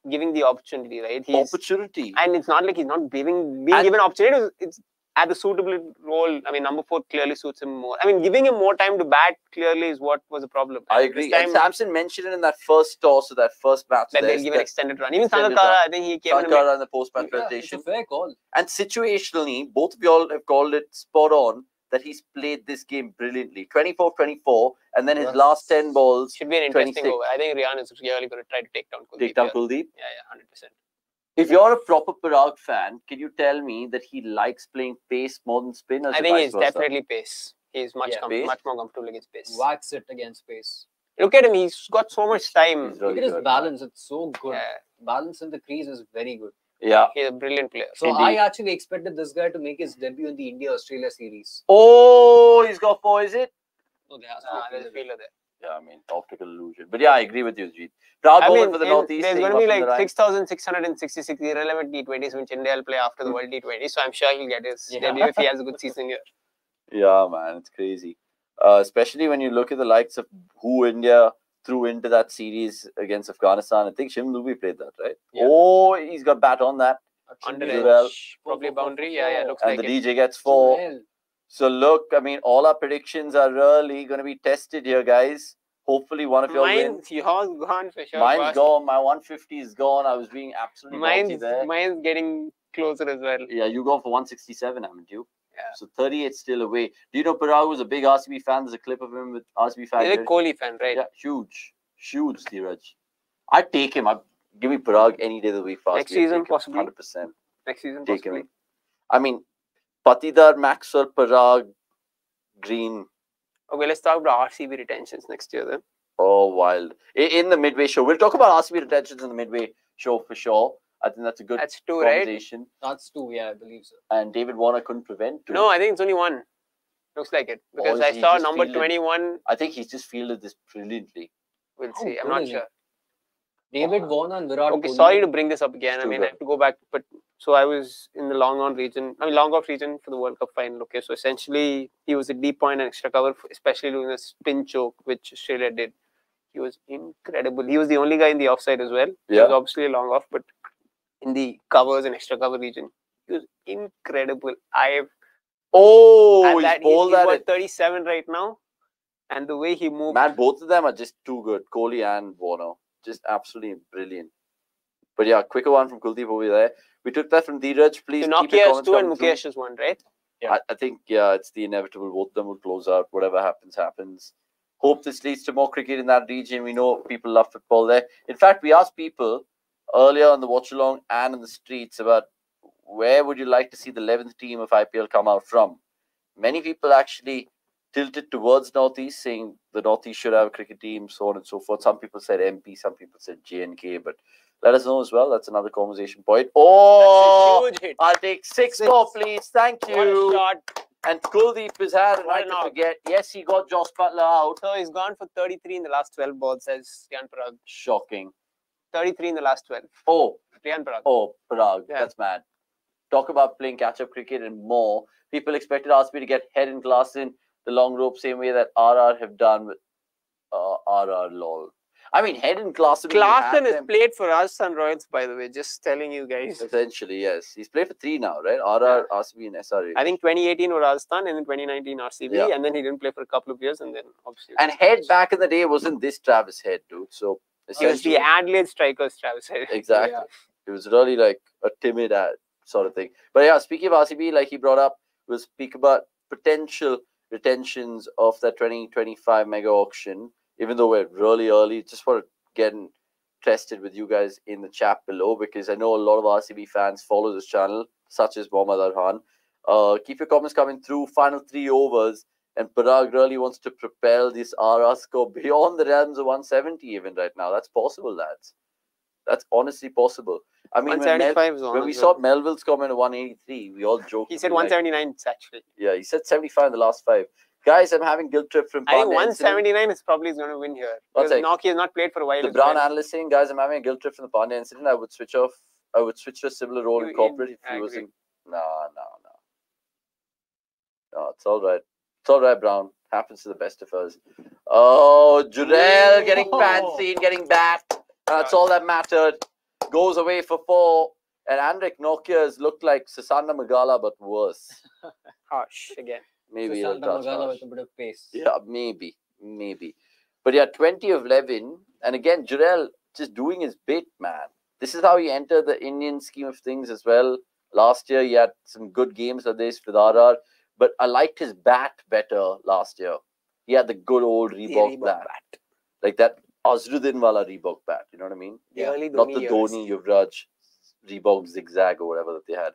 giving the opportunity, right? He's, opportunity. And it's not like he's not giving, being and given opportunity. It's at the suitable role. I mean, number four clearly suits him more. I mean, giving him more time to bat clearly is what was the problem. I and agree. Time, and Samson mentioned it in that first toss, or that first match. That they'll give an extended run. Even Sangakkara, I think he came in the post-match yeah, presentation. It's a fair call. And situationally, both of y'all have called it spot on. that he's played this game brilliantly. twenty-four twenty-four, and then his yes. last ten balls. Should be an interesting twenty-six. Over. I think Riyan is really going to try to take down Kuldeep. Take down Kuldeep? Yeah, yeah, one hundred percent. If you're a proper Parag fan, can you tell me that he likes playing pace more than spin? I think he's definitely pace. He's much yeah, pace. much more comfortable against pace. Wax it against pace. Look at him. He's got so much time. Really Look at his good. balance. It's so good. Yeah. Balance in the crease is very good. Yeah. He's a brilliant player. So Indeed. I actually expected this guy to make his debut in the India-Australia series. Oh, he's got four, is it? No, there's ah, a fielder there. Yeah, I mean, optical illusion. But yeah, I agree with you, Jeet. Proud I moment mean, for the in, Northeast. There's going to be like six thousand six hundred sixty-six irrelevant T twenties which India will play after the World T twenty. So I'm sure he'll get his yeah. debut if he has a good season here. Yeah, man, it's crazy. Uh, especially when you look at the likes of who India threw into that series against Afghanistan. I think Shim Dubi played that, right? Yeah. Oh, he's got bat on that. Underage, probably boundary. Yeah, yeah, looks and like And the it. D J gets four. Jurel. So look, I mean, all our predictions are really going to be tested here, guys. Hopefully one of your wins. Mine's gone for sure. Mine's gone. My one fifty is gone. I was being absolutely mine's, there. Mine's getting closer as well. Yeah, you go for one sixty-seven, haven't you? Yeah. So thirty-eight still away. Do you know Parag was a big R C B fan? There's a clip of him with R C B fan. He's a Kohli fan, right? Yeah, huge, huge, Siraj. I'd take him. I'd give me Parag any day of the week. Fast Next season, possibly. one hundred percent. Next season, take possibly. Him. I mean, Patidar, Maxwell, Parag, Green. Okay, let's talk about R C B retentions next year then. Oh, wild. In the midway show. We'll talk about R C B retentions in the midway show for sure. I think that's a good that's two, conversation. Right? That's two, yeah, I believe so. And David Warner couldn't prevent two. No, I think it's only one. Looks like it. Because I saw number fielded. twenty-one. I think he's just fielded this brilliantly. We'll How see. I'm not sure. David oh. Warner and Virat Okay, Kohli. Sorry to bring this up again. I mean, good. I have to go back. But so I was in the long on region. I mean, long off region for the World Cup final. Okay, so essentially, he was a deep point and extra cover, especially doing a spin choke, which Australia did. He was incredible. He was the only guy in the offside as well. Yeah. He was obviously a long off, but in the covers and extra cover region, he was incredible. I've oh, and that, he's, he's got thirty-seven right now, and the way he moved, man, both of them are just too good. Kohli and Warner, just absolutely brilliant. But yeah, quicker one from Kuldeep over there. We took that from Dheeraj. Please. So Nokia is two and Mukesh through. Is one, right? Yeah, I, I think yeah, it's the inevitable. Both of them will close out. Whatever happens, happens. Hope this leads to more cricket in that region. We know people love football there. In fact, we asked people earlier on the watch along and in the streets about where would you like to see the eleventh team of I P L come out from. Many people actually tilted towards Northeast, saying the Northeast should have a cricket team, so on and so forth. Some people said M P, some people said J N K, but let us know as well. That's another conversation point. Oh, I'll take six, six more, please. Thank you. And Kuldeep has had, and I can forget, yes, he got Jos Buttler out. So he's gone for thirty-three in the last twelve balls, says Riyan Parag. Shocking. thirty-three in the last twelve. Oh. Riyan Parag. Oh, Parag. Yeah. That's mad. Talk about playing catch-up cricket and more. People expected R C B to get Head and Glass in the long rope, same way that R R have done with uh, R R lol. I mean, Head and Klassen. Klassen has played for Rajasthan Royals, by the way. Just telling you guys. Essentially, yes. He's played for three now, right? R R, yeah. R C B and S R A. I think twenty eighteen was Rajasthan and then twenty nineteen R C B. Yeah. And then he didn't play for a couple of years and then obviously. And Head back in the day wasn't this Travis Head, dude. So it was the Adelaide Strikers Travis Head. Exactly. Yeah. It was really like a timid ad sort of thing. But yeah, speaking of R C B, like he brought up, we'll speak about potential retentions of that twenty twenty-five mega auction. Even though we're really early, just want to get tested with you guys in the chat below, because I know a lot of R C B fans follow this channel, such as Mohammad Arhan. Uh, keep your comments coming through. Final three overs, and Parag really wants to propel this R R score beyond the realms of one seventy even right now. That's possible, lads. That's honestly possible. I mean, when, Mel when we saw Melville's comment of one eighty-three, we all joked. He said one seventy-nine, like, actually. Yeah, he said seventy-five in the last five. Guys, I'm having guilt trip from Pandya. I think one seventy-nine is probably going to win here. Nokia has not played for a while. The Brown analyst saying, guys, I'm having a guilt trip from the Pandya incident. I would switch off. I would switch to a similar role in corporate if he was in. No, no, no. No, it's all right. It's all right, Brown. Happens to the best of us. Oh, Jurel getting fancied, getting bat. That's all that mattered. Goes away for four. And Anrich Nortje has looked like Susanna Magala, but worse. Harsh again. Maybe it'll touch with a bit of pace. Yeah, maybe, maybe. But yeah, twenty of eleven. And again, Jurel just doing his bit, man. This is how he entered the Indian scheme of things as well. Last year, he had some good games like this with R R. But I liked his bat better last year. He had the good old Reebok, Reebok bat. bat. Like that Azruddin wala Reebok bat. You know what I mean? Yeah. The Not the Dhoni, Yuvraj, Reebok zigzag or whatever that they had.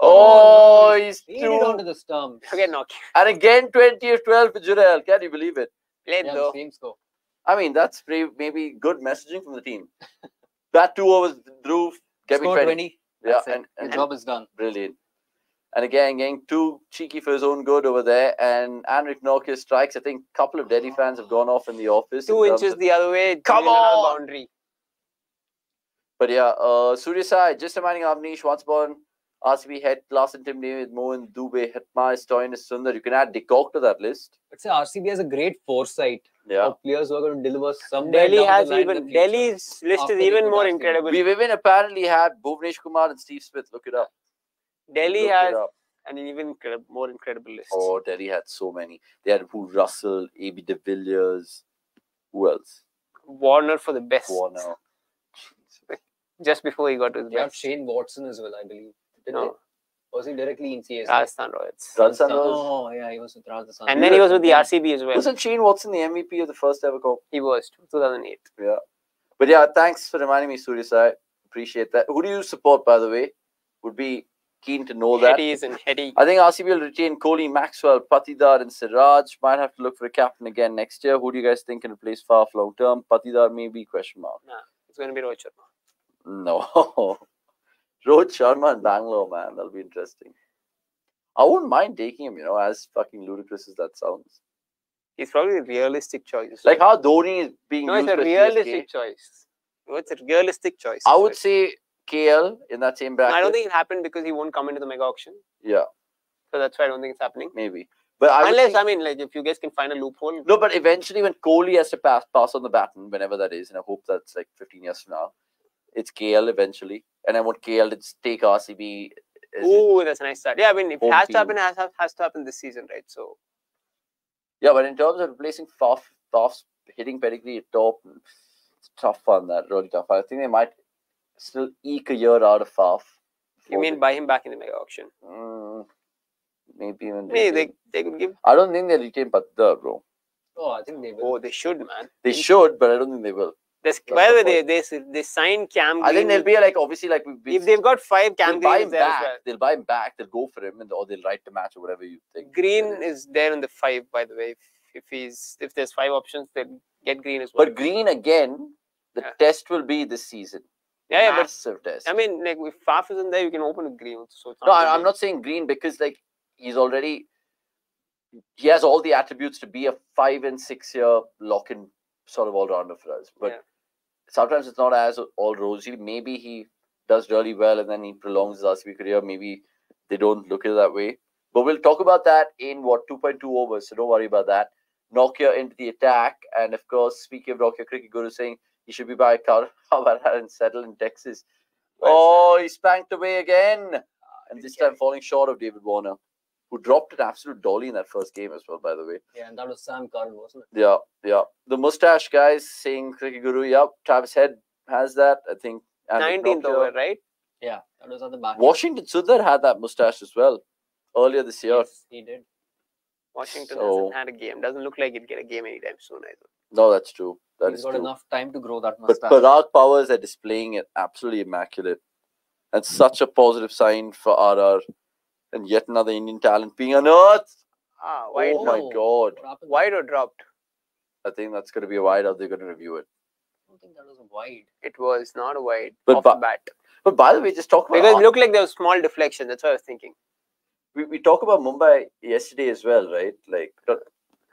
Oh, oh he's he two. Onto the stump. Okay, knock. And again, twenty of twelve for Jurel. Can you believe it? Played yeah, though. Score. I mean, that's pretty, maybe good messaging from the team. Bat two overs, Dhruv. Get me twenty. Yeah, and, and the job is done. Brilliant. And again, getting too cheeky for his own good over there. And Anrich Nortje strikes. I think a couple of Delhi fans have gone off in the office. Two inches the other way. Come on! Boundary. But yeah, uh, Surya Sai, just reminding Avnish, once born, R C B head, Larsen, Tim David, Mohan, Dubey, Hetmai, Stoinis, Sundar. You can add De Kock to that list. But say R C B has a great foresight. Yeah. Of players who are going to deliver someday. Delhi has even, Delhi's list is even more incredible. We've even apparently had Bhuvnesh Kumar and Steve Smith. Look it up. Delhi Look has an even more incredible list. Oh, Delhi had so many. They had who Russell, A B de Villiers. Who else? Warner for the best. Warner. Just before he got to his they best. Had Shane Watson as well, I believe. Did no. They? Was he directly in C S K? Rajasthan Royals. Rajasthan Royals. Oh, yeah, he was with Rajasthan. And then he was with the R C B as well. Wasn't Shane Watson the M V P of the first ever cup? He was, two thousand eight. Yeah. But yeah, thanks for reminding me, Surya Sai. Appreciate that. Who do you support, by the way? Would be... Keen to know that. Headies and heady. I think R C B will retain Kohli, Maxwell, Patidar and Siraj. Might have to look for a captain again next year. Who do you guys think can replace Faf long term? Patidar maybe? Question mark. Nah, it's going to be Rohit Sharma. No. Rohit Sharma and Bangalore, man. That'll be interesting. I wouldn't mind taking him, you know, as fucking ludicrous as that sounds. He's probably a realistic choice. Like how Dhoni is being no, used it's a realistic C S K. Choice. No, it's a realistic choice. I would right? say... K L in that same bracket. I don't think it happened because he won't come into the mega auction. Yeah. So that's why I don't think it's happening. Maybe. But I Unless, think... I mean, like, if you guys can find a loophole. No, but eventually when Kohli has to pass pass on the baton, whenever that is, and I hope that's like fifteen years from now, it's K L eventually. And I want K L to take R C B. Oh, that's a nice start. Yeah, I mean, if it has team. to happen, it has, has to happen this season, right? So. Yeah, but in terms of replacing Faf, Faf's hitting pedigree at top, it's tough on that, really tough. I think they might... Still eke a year out of Faf. You mean buy him back in the mega auction? Mm, maybe even. Maybe they, they could give. I don't think they retain Patidar, bro. Oh, I think they will. Oh, they should, man. They should, but I don't think they will. There's, by the way, they, they, they signed Cam Green. I think they'll be like, obviously, like. We've been, if they've got five Cam Greens there as well. They'll buy him back. They'll go for him, and or they'll write the match or whatever you think. Green is there in the five, by the way. If, if he's if there's five options, they'll get Green as well. But Green, again, the yeah. test will be this season. Yeah, yeah, massive but test. I mean, like if Faf isn't there, you can open with Green. So no, I, I'm not saying Green because like he's already he has all the attributes to be a five and six year lock in sort of all rounder for us. But yeah. sometimes it's not as all rosy. Maybe he does really well and then he prolongs his R C B career. Maybe they don't look at it that way. But we'll talk about that in what two point two overs. So don't worry about that. Nortje into the attack, and of course, speaking of Nortje, Cricket Guru saying. He should be by Carl and settle in Texas. Where's oh, that? He spanked away again. And this time falling short of David Warner, who dropped an absolute dolly in that first game as well, by the way. Yeah, and that was Sam Carl, wasn't it? Yeah, yeah. The mustache guys saying Cricket Guru, yep. Travis Head has that, I think. nineteenth over, right? Yeah, that was on the back. Washington Sundar had that mustache as well earlier this year. Yes, he did. Washington so, hasn't had a game. Doesn't look like it'll get a game anytime soon either. No, that's true. That He's is got true. enough time to grow that mustache. But Parag Powers are displaying it absolutely immaculate. And such a positive sign for R R. And yet another Indian talent being unearthed. Ah, wide oh my God. Wide or dropped? I think that's going to be a wide. Are they going to review it? I don't think that was a wide. It was not a wide. But, off the bat. But by the way, just talk about... Because it looked like there was small deflection. That's what I was thinking. We, we talked about Mumbai yesterday as well, right? Like...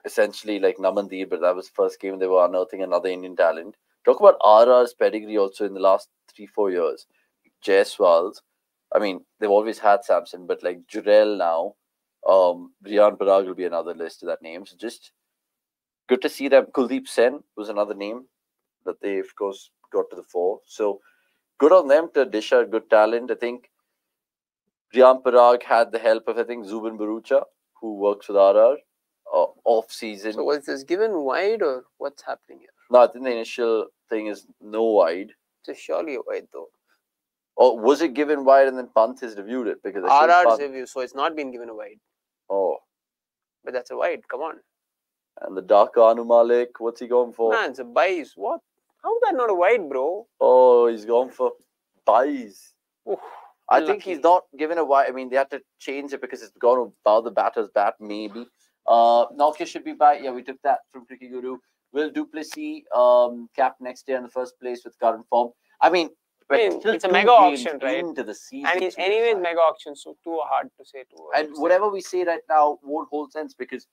Essentially, like Namandeep, but that was the first game they were unearthing another Indian talent. Talk about R R's pedigree also in the last three, four years. Jaiswal's, I mean, they've always had Samson, but like Jurel now, um, Riyan Parag will be another list to that name. So just good to see them. Kuldeep Sen was another name that they, of course, got to the fore. So good on them to dish out good talent. I think Riyan Parag had the help of, I think, Zubin Barucha, who works with R R. Uh, off season. So was this given wide or what's happening here? No, I think the initial thing is no wide. It's surely a wide though. Or was it given wide and then Pant has reviewed it because R R's review, so it's not been given a wide. Oh. But that's a wide, come on. And the Dhaka Anu Malik, what's he going for? Man, it's a buys. What? How's that not a wide, bro? Oh, he's going for buys. Oof, I lucky. think he's not given a wide. I mean, they had to change it because it's going to bother the batter's bat, maybe. Uh, Nortje should be by. Yeah, we took that from Tricky Guru. Will Duplessis um, cap next year in the first place with current form? I mean, I mean it's a mega auction, right? Into the season, and it's anyways mega auction, so too hard to say. Too hard and to whatever say. we say right now won't hold sense because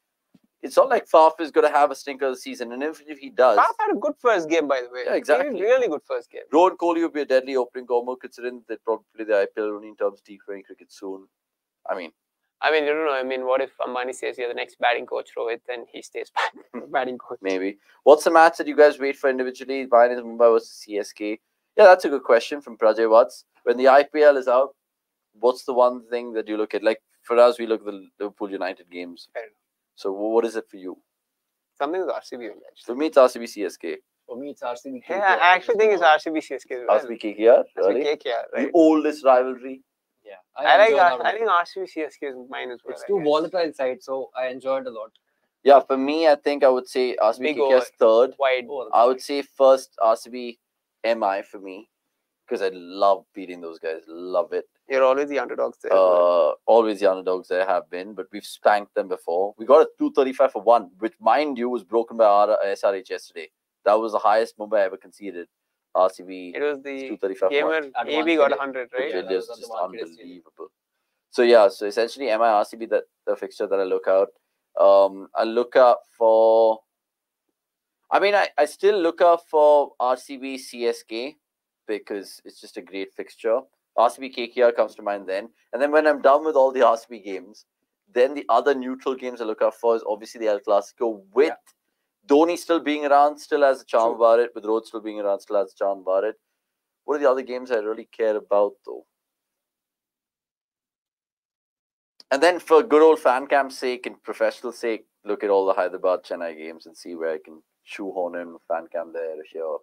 it's not like Faf is going to have a stinker of the season. And if, if he does... Faf had a good first game, by the way. Yeah, exactly. He really good first game. Rohit Kohli would be a deadly opening goal, considering they'd probably play the I P L only in terms of T twenty cricket soon. I mean... I mean, you don't know. I mean, what if Ambani says you're the next batting coach, Rohit, and he stays back batting coach? Maybe. What's the match that you guys wait for individually? Mine is Mumbai versus C S K. Yeah, that's a good question from Prajay Watts. When the I P L is out, what's the one thing that you look at? Like, for us, we look at the Liverpool United games. Fair enough. So, what is it for you? Something with R C B. For me, it's R C B C S K. For me, it's R C B K K R. Yeah, I actually think it's R C B C S K. Well. R C B K K R? Really? R C B K K R, right? The oldest rivalry. Yeah. I, I, like, I think R C B C S K is mine as well. It's too volatile side, so I enjoyed a lot. Yeah, for me, I think I would say R C B K K R is third. Wide. I would say first R C B M I for me. Because I love beating those guys. Love it. You're always the underdogs there. Uh, always the underdogs there have been. But we've spanked them before. We got a two thirty-five for one. Which, mind you, was broken by our S R H yesterday. That was the highest Mumbai ever conceded. R C B. It was the game where A B got one hundred, right? It was just unbelievable. So, yeah. So, essentially, M I R C B, that, the fixture that I look out. Um, I look out for... I mean, I, I still look out for R C B C S K. Because it's just a great fixture. R C B K K R comes to mind then. And then when I'm done with all the R C B games, then the other neutral games I look out for is obviously the El Clasico with yeah. Dhoni still being around, still has a charm True. about it. With Rohit still being around, still has a charm about it. What are the other games I really care about though? And then for good old fan camp's sake and professional sake, look at all the Hyderabad-Chennai games and see where I can shoehorn in fan camp there or here.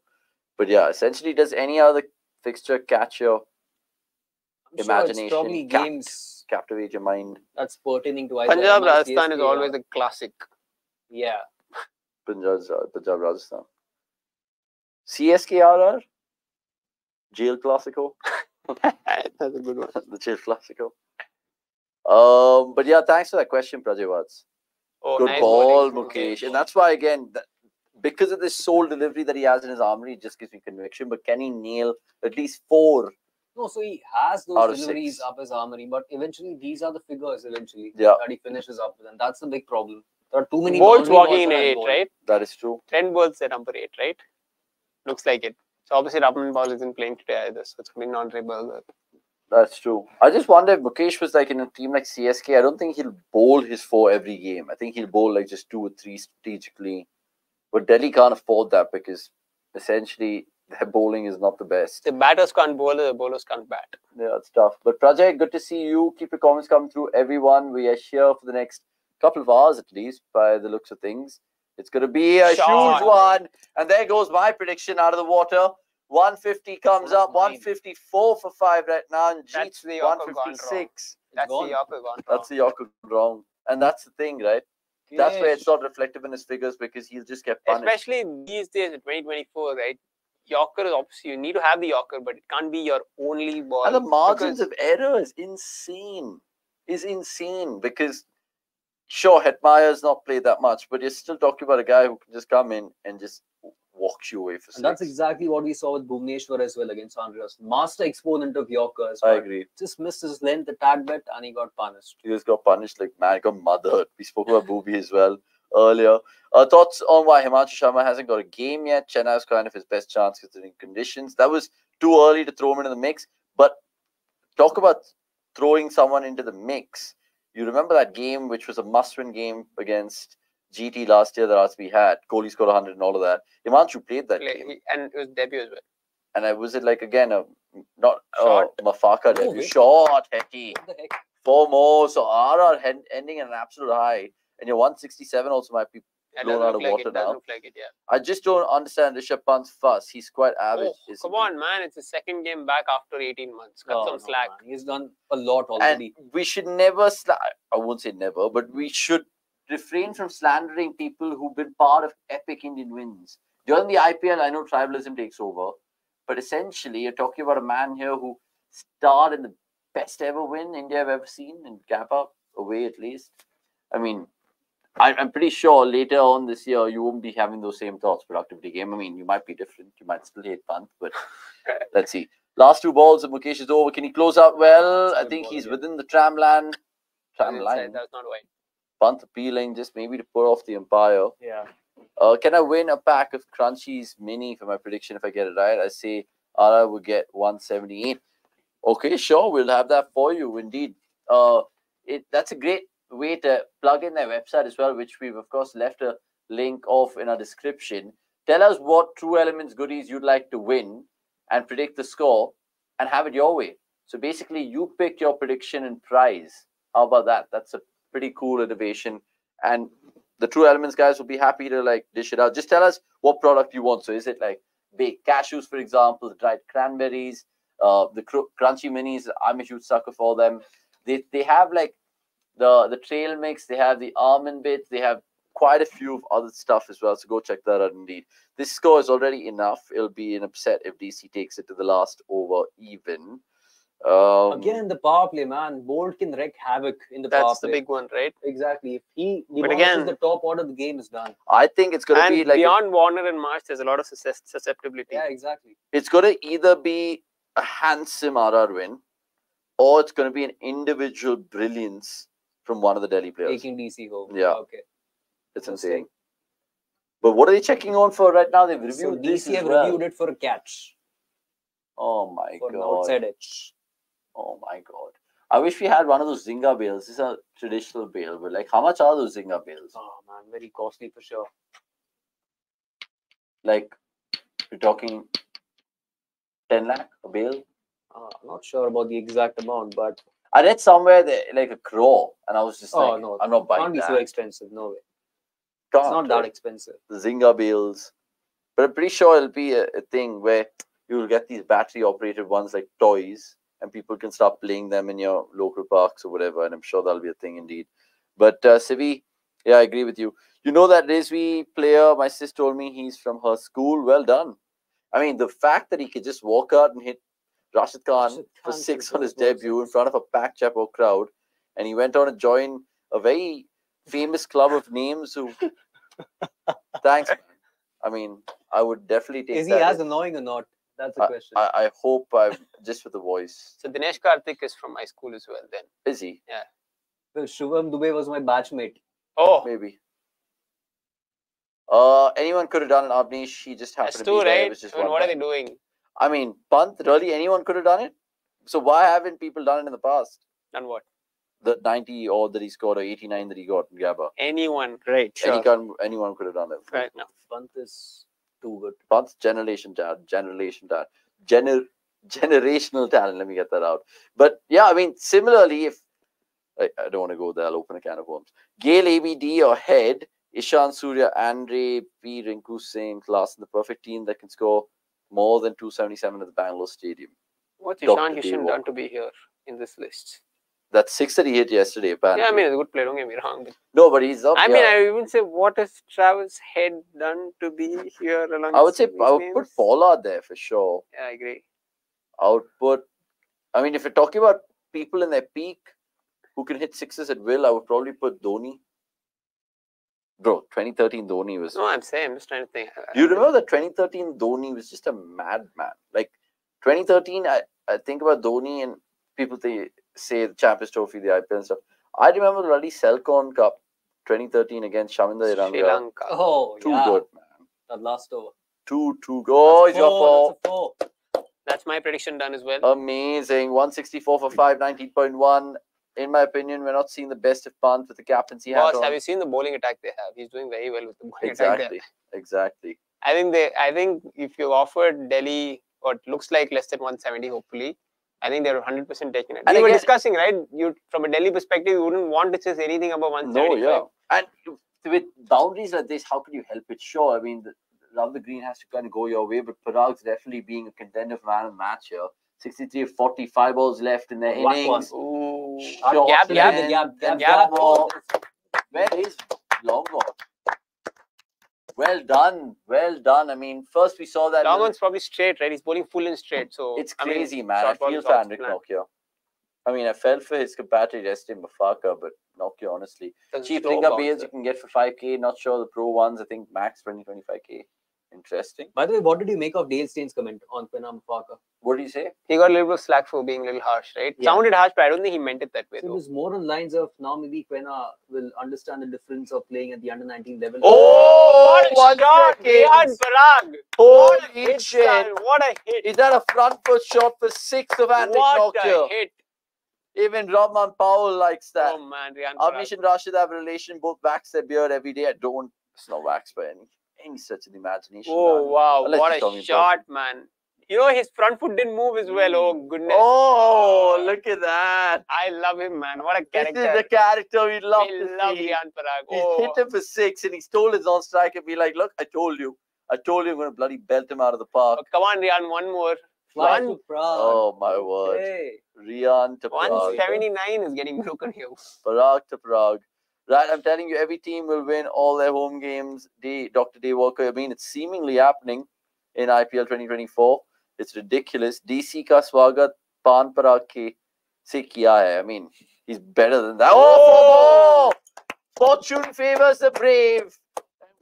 But yeah, essentially, does any other fixture catch your I'm imagination? Sure it's Cap games captivate your mind. That's pertaining to either. Punjab Rajasthan is always a classic. Yeah. Punjab Punjab Rajasthan. C S K R R. Jail Classico. That's a good one. The Jail Classico. Um, but yeah, thanks for that question, Prajay Watts. Oh, good nice ball, morning. Mukesh, and that's why again. That, because of this sole delivery that he has in his armory, it just gives me conviction. But can he nail at least four? No, so he has those deliveries six. up his armory. But eventually, these are the figures eventually yeah. that he finishes up with. And that's the big problem. There are too many... Bolt's walking in eight, ball. right? That is true. Trent Boult's at number eight, right? Looks like it. So, obviously, Rahman Ball isn't playing today either. So, it's going to be Nandre Berger. That's true. I just wonder if Mukesh was like in a team like C S K, I don't think he'll bowl his four every game. I think he'll bowl like just two or three strategically. But Delhi can't afford that because essentially their bowling is not the best. The batters can't bowl, the bowlers can't bat. Yeah, it's tough. But Prajay, good to see you. Keep your comments coming through, everyone. We are here for the next couple of hours at least by the looks of things. It's going to be a Sean. huge one. And there goes my prediction out of the water. one fifty comes up. one fifty-four for five right now. And Jeet's one fifty-six. That's the Yorker gone wrong. That's the Yorker wrong. And that's the thing, right? That's why it's not reflective in his figures because he's just kept punished. Especially these days in twenty twenty-four, right? Yorker is obviously, you need to have the Yorker, but it can't be your only ball. And the margins of error is insane. Is insane because, sure, Hetmeyer's not played that much, but you're still talking about a guy who can just come in and just walks you away for six. And that's exactly what we saw with Bhuvneshwar as well against Andreas. Master exponent of Yorkers. I agree. Just missed his length, the tad bit, and he got punished. He just got punished like man, got mothered. We spoke about Bhuvi as well earlier. Uh, thoughts on why Himanshu Sharma hasn't got a game yet? Chennai was kind of his best chance considering conditions. That was too early to throw him into the mix. But talk about throwing someone into the mix. You remember that game, which was a must-win game against G T last year that R C B had. Kohli scored one hundred and all of that. Himanshu played that game. And it was debut as well. And I was it like, again, a not oh, Mafaka debut. Really? Short, Hecky. Four more. So R R end, ending in an absolute high. And your one sixty-seven also might be blown out of like water it, now. Like it, yeah. I just don't understand Rishabh Pant's fuss. He's quite average. Oh, come on, he? man. It's his second game back after eighteen months. Cut no, some no, slack. Man. He's done a lot already. And we should never, I won't say never, but we should refrain from slandering people who've been part of epic Indian wins. During the I P L, I know tribalism takes over, but essentially you're talking about a man here who starred in the best ever win India have ever seen in Kappa, away at least. I mean, I'm pretty sure later on this year, you won't be having those same thoughts, productivity game. I mean, you might be different. You might still hate Pant, but let's see. Last two balls of Mukesh is over. Can he close out well? I think ball, he's yeah. within the tramland. Tram line. That's not right. Pant appealing just maybe to put off the umpire. Yeah. Uh, can I win a pack of Crunchies Mini for my prediction if I get it right? I say Ara will get one seventy-eight. Okay, sure. We'll have that for you, indeed. Uh, it that's a great way to plug in their website as well, which we've, of course, left a link of in our description. Tell us what True Elements goodies you'd like to win and predict the score and have it your way. So basically, you pick your prediction and prize. How about that? That's a pretty cool innovation. And the True Elements guys will be happy to, like, dish it out. Just tell us what product you want. So is it, like, baked cashews, for example, the dried cranberries, uh, the cr crunchy minis? I'm a huge sucker for them. They, they have, like, The, the trail mix, they have the almond bits, they have quite a few of other stuff as well. So go check that out indeed. This score is already enough. It'll be an upset if D C takes it to the last over even. Um, again, the power play, man. Bolt can wreak havoc in the power play. That's the big one, right? Exactly. If he demolishes the top order, the game is done. I think it's going to be like... beyond Warner and Marsh, there's a lot of susceptibility. Yeah, exactly. It's going to either be a handsome R R win or it's going to be an individual brilliance from one of the Delhi players. Taking D C home. Yeah. Okay. It's insane. insane. But what are they checking on for right now? They've reviewed so D C this have well. reviewed it for a catch. Oh my for God. For an outside edge. Oh my God. I wish we had one of those Zinga bales. This is a traditional bale. But like, how much are those Zinga bales? Oh man, very costly for sure. Like, you're talking ten lakh a bale? Uh, I'm not sure about the exact amount, but... I read somewhere that like a crore, and I was just oh, like, no, I'm not buying can't that. Can't be so expensive, no way. Can't, it's not that expensive. The Zynga bales, but I'm pretty sure it'll be a, a thing where you'll get these battery-operated ones like toys, and people can start playing them in your local parks or whatever. And I'm sure that'll be a thing indeed. But uh, Sivi, yeah, I agree with you. You know that Rizvi player? My sis told me he's from her school. Well done. I mean, the fact that he could just walk out and hit Rashid Khan, Rashid Khan for six on his debut in front of a packed Chapo crowd, and he went on to join a very famous club of names. Who, thanks. I mean, I would definitely take. Is that he as in. annoying or not? That's the question. I, I hope I'm just with the voice. So Dinesh Karthik is from my school as well. Then is he? Yeah. Well, Shubham Dubey was my batchmate. Oh, maybe. Uh, anyone could have done it. Avnish, he just happened That's to be too, there. Right? It was just I mean, what are they doing? I mean, Pant, really, anyone could have done it. So why haven't people done it in the past? Done what? The ninety odd that he scored or eighty-nine that he got in Gabba. Anyone, right. Sure. Anyone, anyone could have done it. Right now. Pant is too good. Pant's generation talent, generation talent, gener generational talent. Let me get that out. But yeah, I mean, similarly, if I, I don't want to go there, I'll open a can of worms. Gail A B D or Head, Ishan Surya, Andre P. Rinku Singh, class in the perfect team that can score more than two seventy-seven at the Bangalore Stadium. What's Ishan Kishan done to be here in this list? That six that he hit yesterday, apparently. Yeah, I mean, it's a good play. Don't get me wrong. But... No, but he's up I yeah. mean, I even say, what has Travis Head done to be here along I would say, I would names? put Paula there for sure. Yeah, I agree. I would put... I mean, if you're talking about people in their peak who can hit sixes at will, I would probably put Dhoni. Bro, twenty thirteen Dhoni was... No, I'm saying, I'm just trying to think. Do you remember that twenty thirteen Dhoni was just a madman? Like, twenty thirteen, I, I think about Dhoni and people they say the Champions Trophy, the I P L and stuff. I remember the Raleigh Selcon Cup twenty thirteen against Shamindra Iranga. Sri Lanka. Oh, too yeah. good, man. That last over. Two, two goals. That's, your four. That's, four. That's my prediction done as well. Amazing. one sixty-four for five, nineteen point one. In my opinion, we're not seeing the best of Pant with the captaincy hat on. Have you seen the bowling attack they have? He's doing very well with the bowling exactly. attack. Exactly, exactly. I think they. I think if you offered Delhi what looks like less than one seventy, hopefully, I think they're one hundred percent taking it. And we were discussing, right? You from a Delhi perspective, you wouldn't want to chase anything above one seventy-five. No, yeah. And with boundaries like this, how can you help it? Sure, I mean, the, Rav the Green has to kind of go your way, but Parag's definitely being a contender for man of the match here. sixty-three of forty, five balls left in their innings. Ooh. Gap, gap, in. gap, gap, gap. Where is Longo? Well done. Well done. I mean, first we saw that. Longo's probably straight, right? He's bowling full and straight. So it's crazy, I mean, man. I feel for Anrich Nortje. I mean, I fell for his competitor yesterday, Mafaka, but Nortje, honestly. Cheap link-up beers you can get for five K. Not sure the pro ones. I think max twenty, twenty-five K. Interesting. By the way, what did you make of Dale Steyn's comment on Penam Parker? What did he say? He got a little bit of slack for being a little harsh, right? Yeah. Sounded harsh, but I don't think he meant it that way. So it was more on lines of now maybe Penna will understand the difference of playing at the under nineteen level. Oh, what a Riyan Parag! What a hit! What a hit! Is that a front foot shot for six of Anrich Nortje? What a hit! Even Rahman Powell likes that. Oh man, Riyan Parag. Avnish and Rashid have a relation. Both wax their beard every day. I don't. It's not wax by any. Such an imagination. Oh, man. Wow. Unless what a shot, about. Man. You know, his front foot didn't move as well. Oh, goodness. Oh, look at that. I love him, man. What a character. This is the character we love. We to love see. Riyan Parag. Oh. He hit him for six and he's told his non strike and be like, look, I told you. I told you I'm going to bloody belt him out of the park. Oh, come on, Riyan. One more. Fly one. Oh, my word. Hey. Riyan to Parag. one seventy-nine is getting broken here. Parag to Parag. Right, I'm telling you, every team will win all their home games. Day, Doctor Day Walker, I mean, it's seemingly happening in I P L twenty twenty-four. It's ridiculous. D C ka swagat Pan Parag ke se kiya hai. I mean, he's better than that. Oh, four more! Fortune favors the brave.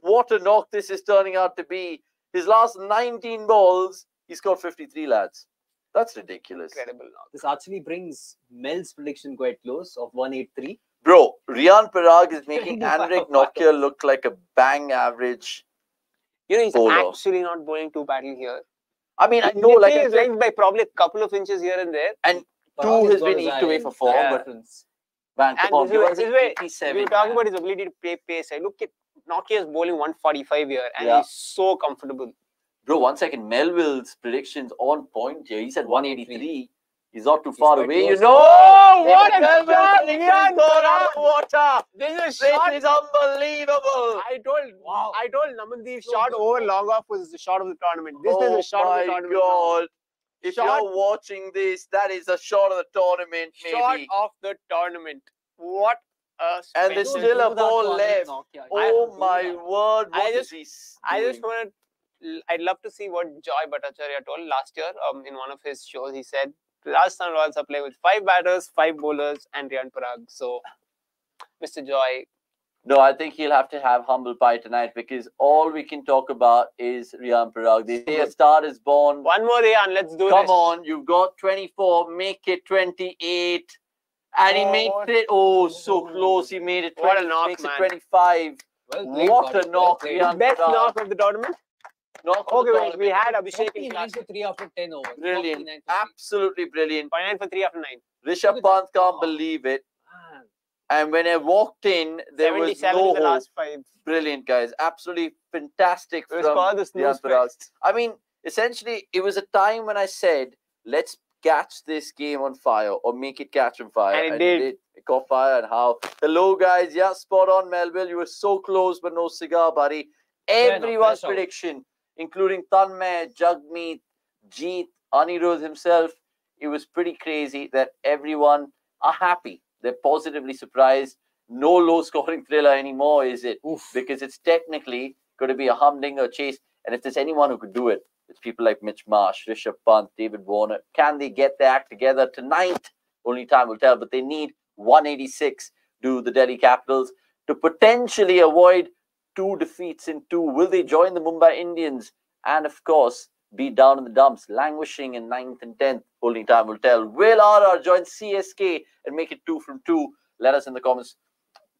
What a knock this is turning out to be. His last nineteen balls, he scored fifty-three, lads. That's ridiculous. Incredible knock. This actually brings Mel's prediction quite close of one eighty-three. Bro, Riyan Parag is making Anrich Nortje look like a bang average. You know, he's bowler. Actually not bowling too badly here. I mean, I know, like he's ranked by probably a couple of inches here and there. And Parag two has been eked away for four. Yeah. But man, come on, this is where we're talking about his ability to play pace. I look at Nortje is bowling one forty-five here, and yeah. he's so comfortable. Bro, one second. Melville's predictions on point here. He said one eighty-three. He's not too far away, you know. Oh, what a shot! Riyan Parag water. This shot is unbelievable. I told, wow. I told Namandeep shot over long off was the shot of the tournament. This oh is a shot of the tournament. Oh my God! If shot, you're watching this, that is a shot of the tournament. Maybe. Shot of the tournament. What? Uh, and there's still a ball left. Oh my word! What I just, is this? I just want to. I'd love to see what Joy Bhattacharya told last year. Um, in one of his shows, he said. Rajasthan Royals are playing with five batters, five bowlers, and Riyan Parag. So, Mister Joy. No, I think he'll have to have humble pie tonight because all we can talk about is Riyan Parag. They say a star is born. One more Riyan, let's do it. Come this. on, you've got twenty-four, make it twenty-eight. And oh, he makes it. Oh, so close. He made it. twenty, what a knock, makes man. It twenty-five. Well, what God, a knock, Riyan Best Parag. knock of the tournament. Knock okay, well, we had Abhishek in class. three after ten overs. Brilliant. Absolutely brilliant. nine for three after nine. Rishabh Pant can't believe it. Man. And when I walked in, there was no in the last five. Brilliant, guys. Absolutely fantastic. It was called the snooze fest. I mean, essentially, it was a time when I said, let's catch this game on fire or make it catch on fire. And it and did. It, did. It caught fire and how. Hello, guys. Yeah, spot on, Melville. You were so close, but no cigar, buddy. Everyone's yeah, no, prediction. Out. Including Tanmay, Jagmeet, Jeet, Anirudh himself. It was pretty crazy that everyone are happy. They're positively surprised. No low-scoring thriller anymore, is it? Oof. Because it's technically going to be a humdinger chase. And if there's anyone who could do it, it's people like Mitch Marsh, Rishabh Pant, David Warner. Can they get their act together tonight? Only time will tell. But they need one eighty-six to the Delhi Capitals to potentially avoid two defeats in two. Will they join the Mumbai Indians and, of course, be down in the dumps, languishing in ninth and tenth? Only time will tell. Will R R join C S K and make it two from two? Let us in the comments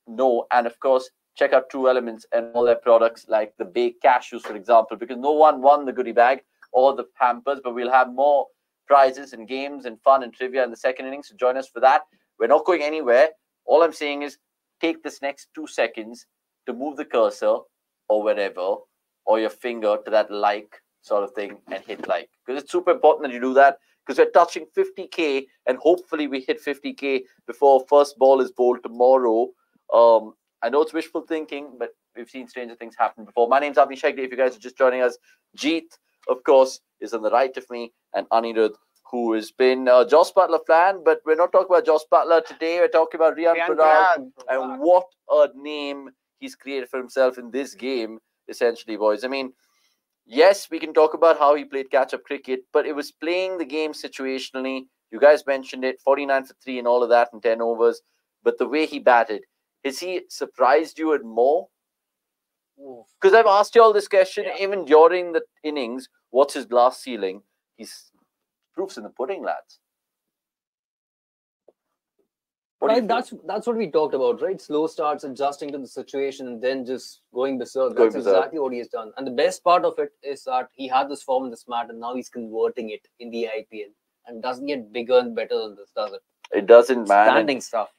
know. And, of course, check out True Elements and all their products like the baked cashews, for example, because no one won the goodie bag or the hampers, but we'll have more prizes and games and fun and trivia in the second innings. So join us for that. We're not going anywhere. All I'm saying is take this next two seconds to move the cursor or wherever, or your finger to that like sort of thing and hit like. Because it's super important that you do that because we're touching fifty K and hopefully we hit fifty K before first ball is bowled tomorrow. Um, I know it's wishful thinking, but we've seen stranger things happen before. My name's Abhishek. If you guys are just joining us, Jeet, of course, is on the right of me, and Anirudh, who has been uh, Jos Buttler fan, but we're not talking about Jos Buttler today. We're talking about Riyan Parag, and what a name he's created for himself in this game, essentially, boys. I mean, yes, we can talk about how he played catch-up cricket, but it was playing the game situationally. You guys mentioned it, forty-nine for three and all of that in ten overs. But the way he batted, has he surprised you and more? Because I've asked you all this question, yeah. even during the innings, what's his glass ceiling? He's proofs in the pudding, lads. Right, that's that's what we talked about, right? Slow starts, adjusting to the situation, and then just going berserk. That's exactly what he has done. And the best part of it is that he had this form in this match, and now he's converting it in the I P L. And doesn't get bigger and better than this, does it? It doesn't, man. Standing stuff.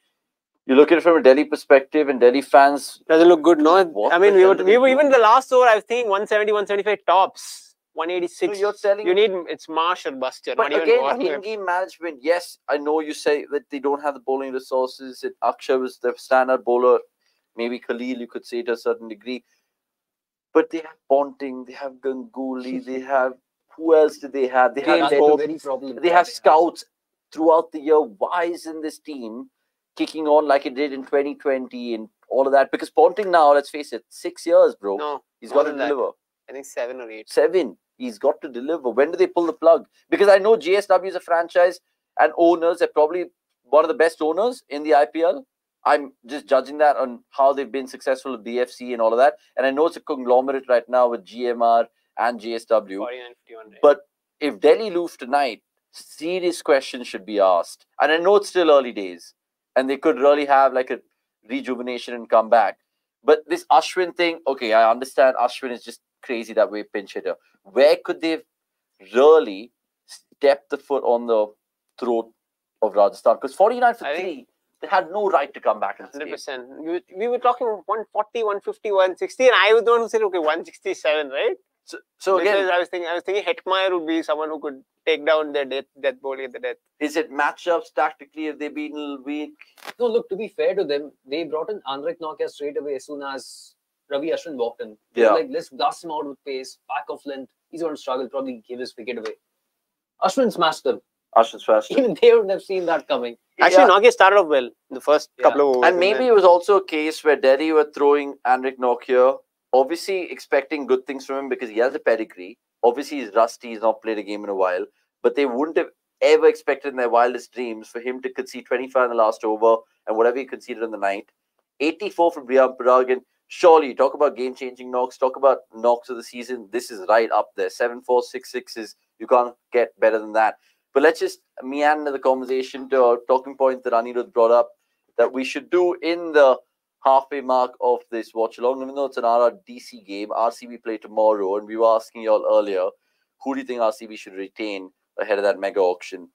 You look at it from a Delhi perspective, and Delhi fans doesn't look good, no. I mean, we were, we were even the last over. I was thinking one seventy, one seventy-five tops. one eighty-six. So you're telling you need it's Marsh or Buster. But not again, even in-game management. Yes, I know you say that they don't have the bowling resources. It, Akshar was the standard bowler. Maybe Khalil, you could say to a certain degree. But they have Ponting, they have Ganguly, they have who else did they have? They have Hope. They have scouts throughout the year. Why isn't this team kicking on like it did in twenty twenty and all of that? Because Ponting now, let's face it, six years, bro. No, he's got to deliver. I think seven or eight. Seven. He's got to deliver. When do they pull the plug? Because I know J S W is a franchise and owners. They're probably one of the best owners in the I P L. I'm just judging that on how they've been successful with B F C and all of that. And I know it's a conglomerate right now with G M R and J S W. But if Delhi lose tonight, serious questions should be asked. And I know it's still early days. And they could really have like a rejuvenation and come back. But this Ashwin thing, okay, I understand Ashwin is just crazy that way, pinch hitter. Where could they really step the foot on the throat of Rajasthan? Because forty-nine for three, they had no right to come back. one hundred percent. We, we were talking one forty, one fifty, one sixty, and I was the one who said, okay, one sixty-seven, right? So, so again, I was thinking, I was thinking Hetmeyer would be someone who could take down their death, death bowling at the death. Is it matchups tactically? Have they been a little weak? No, look, to be fair to them, they brought in Anrich Nortje straight away as soon as Ravi Ashwin walked in. Yeah. Like, let's blast him out with pace, back of length. He's going to struggle, probably give his wicket away. Ashwin smashed them. Ashwin smashed them. Even they wouldn't have seen that coming. Actually, yeah. Nortje started off well in the first yeah. couple of overs. And maybe and it was also a case where Delhi were throwing Anrich Nortje, obviously expecting good things from him because he has a pedigree. Obviously, he's rusty. He's not played a game in a while. But they wouldn't have ever expected in their wildest dreams for him to concede twenty-five in the last over and whatever he conceded on the night. eighty-four from Riyan Parag. And surely, talk about game-changing knocks, talk about knocks of the season. This is right up there. Seven, four, six, sixes. You can't get better than that. But let's just meander the conversation to our talking point that Anirudh brought up that we should do in the halfway mark of this watch-along. Even though it's an R R D C game, R C B play tomorrow, and we were asking you all earlier, who do you think R C B should retain ahead of that mega auction?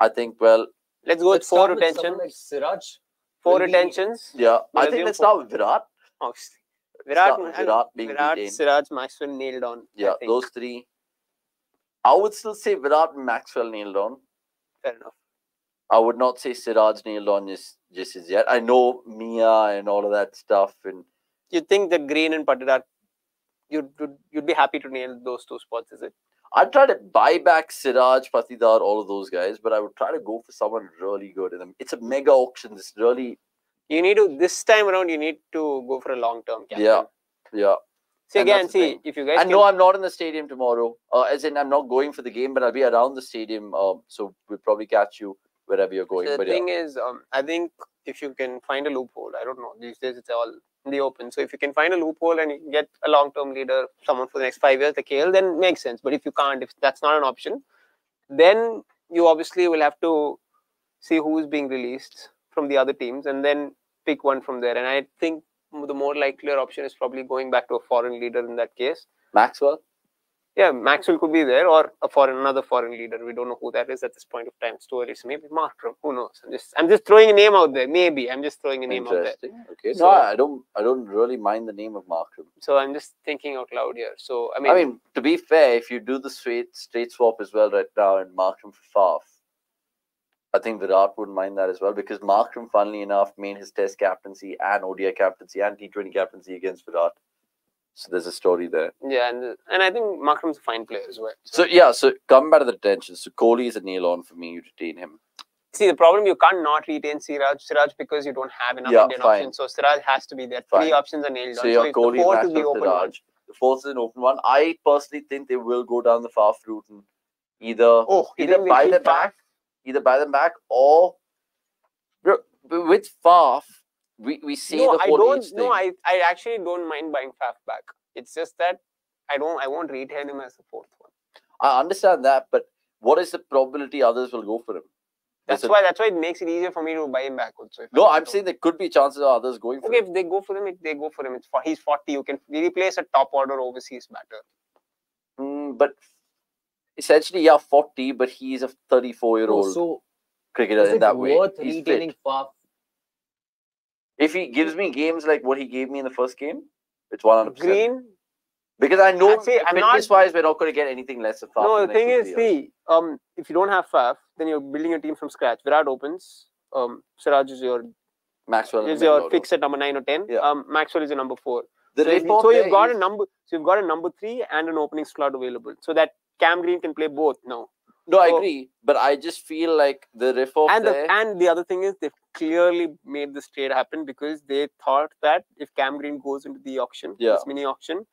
I think, well... Let's go let's with four retentions. Like Siraj. Four Will retentions. Be... Yeah. Will I think let's four. start with Virat. Obviously. Virat, Virat, Virat Siraj, Maxwell nailed on. Yeah, those three. I would still say Virat and Maxwell nailed on. Fair enough. I would not say Siraj nailed on just, just as yet. I know Mia and all of that stuff. And you think that Green and Patidar, you'd, you'd, you'd be happy to nail those two spots, is it? I'd try to buy back Siraj, Patidar, all of those guys, but I would try to go for someone really good in them. It's a mega auction. This really... You need to, this time around, you need to go for a long-term captain. Yeah, yeah. See, and again, see, if you guys... And can... no, I'm not in the stadium tomorrow. Uh, as in, I'm not going for the game, but I'll be around the stadium. Um, so we'll probably catch you wherever you're going. So the but thing yeah. is, um, I think if you can find a loophole, I don't know, these days it's all in the open. So if you can find a loophole and you get a long-term leader, someone for the next five years, the K L, then it makes sense. But if you can't, if that's not an option, then you obviously will have to see who's being released from the other teams and then pick one from there. And I think the more likelier option is probably going back to a foreign leader in that case. Maxwell? Yeah, Maxwell could be there or a foreign, another foreign leader. We don't know who that is at this point of time. Stories, maybe Markram. Who knows? I'm just, I'm just throwing a name out there. Maybe I'm just throwing a name out there. Okay, so no, I don't, I don't really mind the name of Markram. So I'm just thinking out loud here. So I mean, I mean, to be fair, if you do the straight, straight swap as well right now, and Markram for Faf. I think Virat wouldn't mind that as well, because Markram, funnily enough, made his Test captaincy and O D I captaincy and T twenty captaincy against Virat. So there's a story there. Yeah, and and I think Markram's a fine player as well. So, so yeah, so come back to the detention. So Kohli is a nail on for me. You detain him. See, the problem, you can't not retain Siraj, Siraj because you don't have enough yeah, Indian fine. options. So Siraj has to be there. Three fine. options are nailed on. So, so Kohli, the fourth to be open Siraj. One. The fourth is an open one. I personally think they will go down the fast route and either oh, either buy them back, back, either buy them back, or with Faf, we we see no, the whole I don't. No, I I actually don't mind buying Faf back. It's just that I don't. I won't retain him as the fourth one. I understand that, but what is the probability others will go for him? That's There's why. A, that's why it makes it easier for me to buy him back. Also, no, I'm know. saying there could be chances of others going for okay, him. Okay, if they go for him, if they go for him, it's for, he's forty. You can replace a top order overseas batter. Mm, but essentially, yeah, forty. But he's a thirty-four-year-old oh, so cricketer in that way. Worth he's retaining Faf. If he gives me games like what he gave me in the first game, it's one hundred percent. Green. Because I know, fitness-wise, we're not going to get anything less of Faf. No, the thing is, see, um, if you don't have Faf, then you're building your team from scratch. Virat opens. Um, Siraj is your Maxwell is your fix at number nine or ten. Yeah. Um, Maxwell is your number four. The so, if, so you've got is... a number. So you've got a number three and an opening slot available, so that Cam Green can play both now. No, so, I agree, but I just feel like the riff off and there... the and the other thing is they've clearly made this trade happen because they thought that if Cam Green goes into the auction, yeah. this mini auction,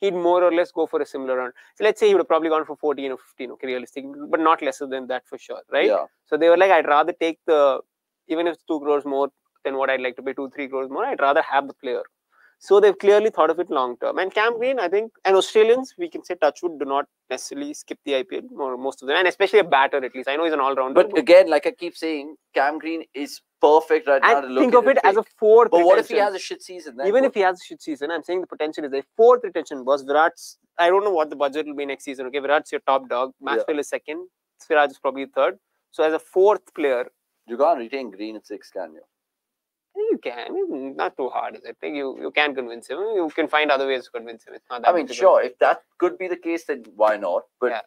he'd more or less go for a similar round. So let's say he would have probably gone for fourteen or fifteen, okay, realistic, but not lesser than that for sure, right? Yeah. So they were like, I'd rather take the, even if it's two crores more than what I'd like to pay, two, three crores more, I'd rather have the player. So they've clearly thought of it long term. And Cam Green, I think, and Australians, we can say touchwood, do not necessarily skip the I P L, or most of them, and especially a batter at least. I know he's an all-rounder. But, but again, like I keep saying, Cam Green is perfect right now. And think of it as a fourth. But what if he has a shit season? Then even if he has a shit season, I'm saying the potential is there. Fourth retention was Virat's. I don't know what the budget will be next season. Okay, Virat's your top dog. Maxwell yeah. is second. Siraj is probably third. So as a fourth player, you can't retain Green at six, can you? You can. It's not too hard, is it? You you can convince him. You can find other ways to convince him. It's not that I mean, sure. If that could be the case, then why not? But yeah.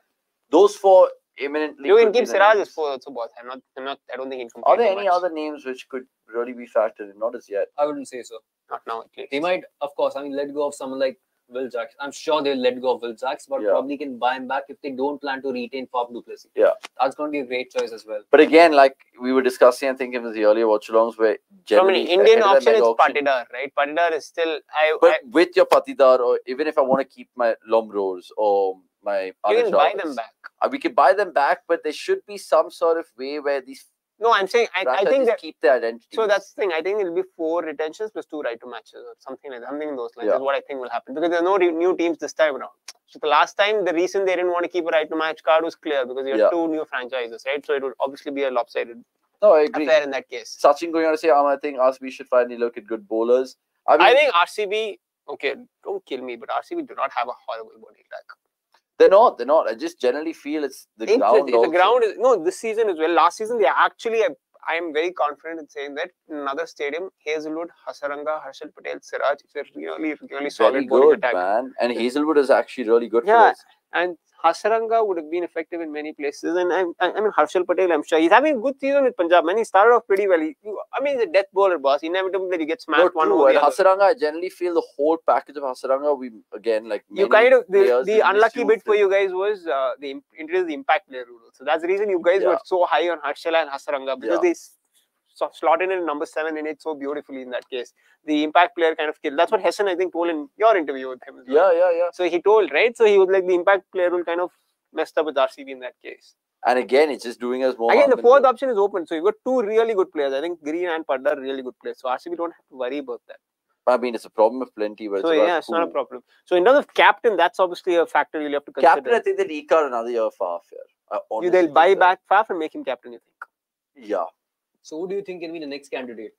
those four imminently. You can keep Siraj as four also, boss. I'm not. I'm not. I don't think he can. Are there any much. other names which could really be factored in? Not as yet. I wouldn't say so. Not now. They might, of course. I mean, let go of someone like Will Jacks. I'm sure they'll let go of Will Jacks, but yeah. probably can buy him back if they don't plan to retain Faf du Plessis. Yeah. That's going to be a great choice as well. But again, like we were discussing, I think it was the earlier watch-alongs where generally... From an Indian option, it's auction, Patidar, right? Patidar is still... I, but I, with your Patidar, or even if I want to keep my Lomrors or my... You can buy them back. We can buy them back, but there should be some sort of way where these... No, I'm saying I, I think that keep their identity. So that's the thing. I think it'll be four retentions plus two right to matches or something like that. Something in those lines yeah. is what I think will happen because there are no new teams this time around. So the last time, the reason they didn't want to keep a right to match card was clear because you had yeah. two new franchises, right? So it would obviously be a lopsided. No, I agree. Affair in that case. Sachin going on to say, um, I think R C B should finally look at good bowlers. I, mean, I think R C B. Okay, don't kill me, but R C B do not have a horrible bowling attack. They're not. They're not. I just generally feel it's the it's ground. The, the ground is no. This season as well. Last season they actually. I, I am very confident in saying that in another stadium, Hazelwood, Hasaranga, Harshal Patel, Siraj is a really, really solid bowling attack. Man. And Hazelwood is actually really good. Yeah, for us. And Hasaranga would have been effective in many places. And I, I, I mean, Harshal Patel, I'm sure he's having a good season with Punjab. Man, he started off pretty well. He, I mean, he's a death bowler, boss. Inevitable that he gets smashed no, one over. And Hasaranga, I generally feel the whole package of Hasaranga. We again like you kind of the, the unlucky bit for you guys was uh, the introduced the impact player rule. So that's the reason you guys yeah. were so high on Harshal and Hasaranga because yeah. they so slotted in number seven in it so beautifully in that case. The impact player kind of killed. That's what Hessen, I think, told in your interview with him. As well. Yeah, yeah, yeah. So he told, right? So he was like, the impact player will kind of messed up with R C B in that case. And again, it's just doing us more. Again, the fourth option is open. So you've got two really good players. I think Green and Padar are really good players. So R C B don't have to worry about that. I mean, it's a problem of plenty. But so it's yeah, it's cool. not a problem. So in terms of captain, that's obviously a factor you'll have to consider. Captain, I think they'll eke out another year of Faf here. They'll buy back Faf and make him captain, you think? Yeah. So, who do you think can be the next candidate?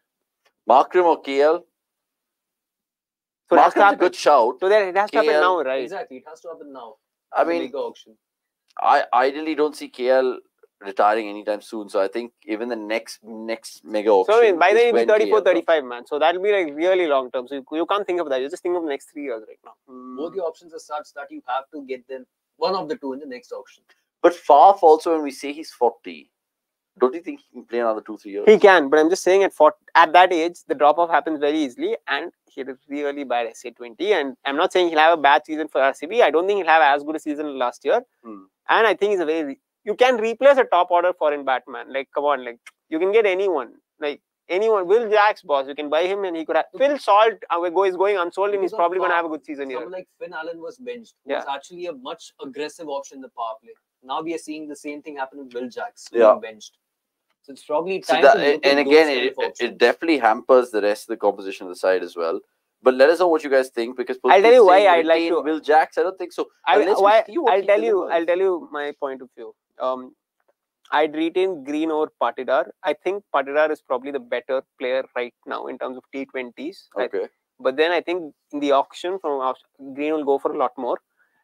Markram or K L? So Markram's a good shout. So, that, it has K L, to happen now, right? Exactly, it has to happen now. I mean, I ideally don't see K L retiring anytime soon. So, I think even the next next mega auction. So, I mean, by then, it'll be thirty-four, thirty-five, man. So, that'll be like really long term. So, you, you can't think of that. You just think of the next three years right now. Mm. Both the options are such that you have to get them one of the two in the next auction. But Faf also, when we say he's forty. Don't you think he can play another two, three years? He can, but I'm just saying at four, at that age, the drop-off happens very easily and he'll be really bad S A twenty. And I'm not saying he'll have a bad season for R C B. I don't think he'll have as good a season last year. Hmm. And I think he's a very... You can replace a top-order foreign batman. Like, come on. Like, you can get anyone. Like, anyone. Will Jack's boss. You can buy him and he could have... Phil Salt is going unsold and because he's probably going to have a good season here. Someone like Finn Allen was benched. Yeah. He was actually a much aggressive option in the power play. Now we are seeing the same thing happen with Will Jacks. Yeah. Benched. So it's probably time so that, to look and at again, it, it, it definitely hampers the rest of the composition of the side as well. But let us know what you guys think, because I'll tell you why I'd like to. Will Jacks, I don't think so. I, why, I'll tell you. I'll tell you my point of view. Um, I'd retain Green over Patidar. I think Patidar is probably the better player right now in terms of T twenties. Okay. I, but then I think in the auction, from Green will go for a lot more.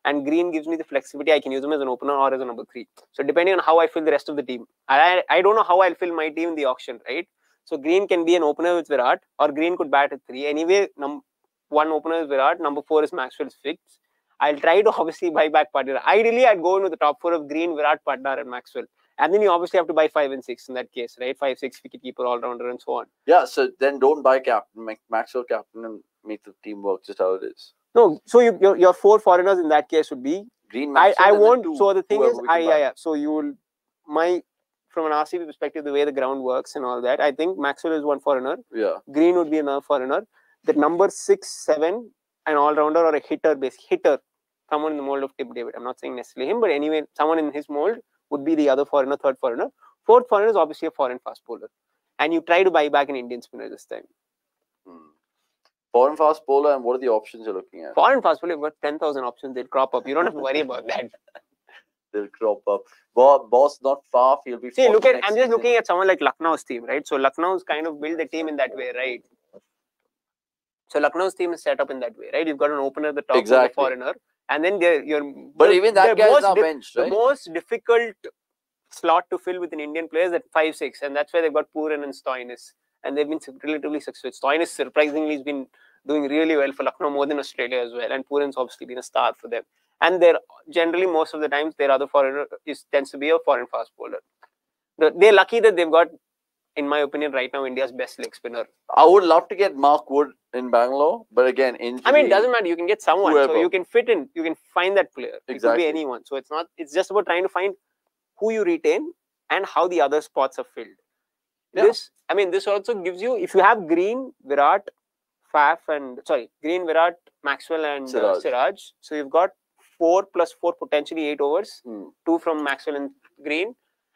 And Green gives me the flexibility. I can use him as an opener or as a number three. So depending on how I fill the rest of the team. I, I don't know how I'll fill my team in the auction, right? So Green can be an opener with Virat, or Green could bat at three. Anyway, num one opener is Virat, number four is Maxwell's fix. I'll try to obviously buy back Patidar. Ideally, I'd go into the top four of Green, Virat, Patidar and Maxwell. And then you obviously have to buy five and six in that case, right? Five, six, wicketkeeper, all-rounder and so on. Yeah, so then don't buy captain, make Maxwell captain and make the team work just how it is. No, so you, your, your four foreigners in that case would be Green. I, I won't. Two, so the thing is, I, yeah, yeah. So you will, my, from an R C B perspective, the way the ground works and all that, I think Maxwell is one foreigner. Yeah. Green would be another foreigner. The number six, seven, an all-rounder or a hitter, base hitter, someone in the mold of Tip David. I'm not saying necessarily him, but anyway, someone in his mold would be the other foreigner, third foreigner. Fourth foreigner is obviously a foreign fast bowler, and you try to buy back an Indian spinner this time. Hmm. Foreign fast bowler, and what are the options you're looking at? Foreign fast bowler, you've got ten thousand options. They'll crop up. You don't have to worry about that. They'll crop up. Bo boss, not far. He'll be. See, look at. I'm just season. looking at someone like Lucknow's team, right? So Lucknow's kind of built the team in that way, right? So Lucknow's team is set up in that way, right? You've got an opener at the top, exactly. Foreigner, and then you're. But the, even that guy is now benched, right? The most difficult slot to fill with an Indian player is at five six, and that's where they've got Pooran and Stoinis. And they've been relatively successful. Stoinis surprisingly has been doing really well for Lucknow, more than Australia as well. And Puran's obviously been a star for them. And they're generally most of the times their other foreigner is tends to be a foreign fast bowler. They're lucky that they've got, in my opinion, right now India's best leg spinner. I would love to get Mark Wood in Bangalore, but again, injury, I mean, it doesn't matter. You can get someone, whoever. So you can fit in. You can find that player. Exactly. It could be anyone. So it's not. It's just about trying to find who you retain and how the other spots are filled. Yeah. This, I mean, this also gives you, if you have Green, Virat, Faf and, sorry, Green, Virat, Maxwell and Siraj. Uh, Siraj. So you've got four plus four, potentially eight overs, hmm. two from Maxwell and Green,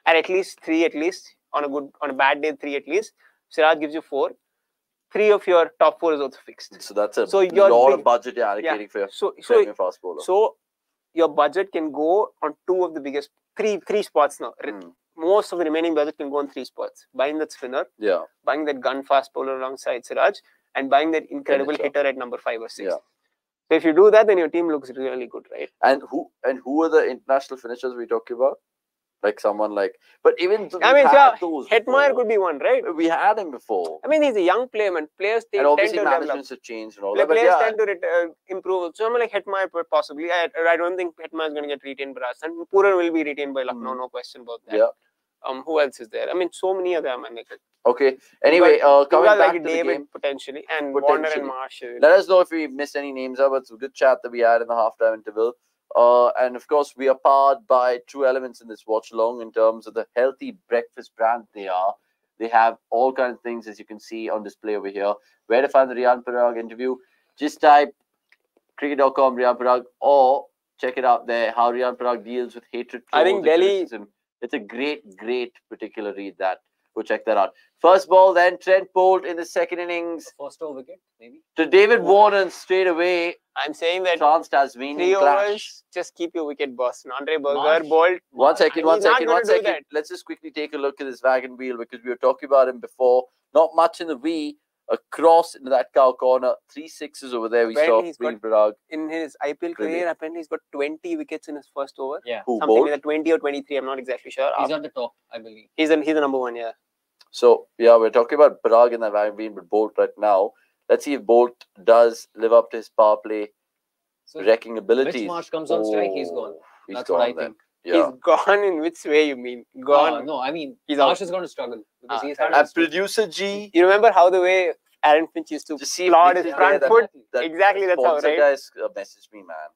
and at least three at least, on a good, on a bad day, three at least. Siraj gives you four. Three of your top four is also fixed. So that's a so lot big, of budget you're allocating yeah. for your so, so, fast bowler. So your budget can go on two of the biggest, three, three spots now. Hmm. Most of the remaining budget can go on three spots. Buying that spinner, yeah, buying that gun fast bowler alongside Siraj, and buying that incredible hitter at number five or six. Yeah. So if you do that, then your team looks really good, right? And who and who are the international finishers we talking about? Like someone like, but even I mean, so Hetmeyer could be one, right? We had him before. I mean, he's a young player, man. Players tend, and obviously tend to managements develop. Have changed and all that. Players yeah. tend to uh, improve. So I'm like Hetmeyer, possibly. I, I don't think Hetmeyer is going to get retained by Rajasthan. Puran will be retained by Lucknow, mm. no question about that. Yeah. Um, who else is there? I mean, so many other them. Okay. Anyway, uh, coming back like to David, the game. Potentially. And potentially. Warner and Marsh. Let us know if we missed any names up. It's a good chat that we had in the halftime interval. Uh, and of course, we are powered by two elements in this watch along in terms of the healthy breakfast brand they are. They have all kinds of things, as you can see on display over here. Where to find the Riyan Parag interview? Just type cricket dot com Riyan Parag or check it out there, how Riyan Parag deals with hatred. I think Delhi... It's a great, great particular read that. Go check that out. First ball, then Trent Boult in the second innings. First over wicket, maybe. To David Warner and straight away. I'm saying that Trans-Tasmanian three overs, clash. Just keep your wicket, boss. Nandre Berger, Bolt. One second, one second, one second. Let's just quickly take a look at this wagon wheel because we were talking about him before. Not much in the V. A cross into that cow corner. Three sixes over there. We apparently saw Riyan Parag. In his I P L career, apparently he's got twenty wickets in his first over. Yeah. Who, Something Bolt? Either twenty or twenty-three. I'm not exactly sure. He's After. on the top, I believe. He's a, he's the number one, yeah. So, yeah, we're talking about Parag and that wagon wheel with Bolt right now. Let's see if Bolt does live up to his power play so wrecking abilities. Mitch Marsh comes on strike, oh, he's gone. That's he's gone what I then. think. Yeah. He's gone in which way you mean? Gone. Uh, no, I mean, he's Marsh out. Is going to struggle. Because uh, he's had a producer G. You remember how the way Aaron Finch used to plod his front foot? That, exactly, that's how, right? That guy's uh, messaged me, man.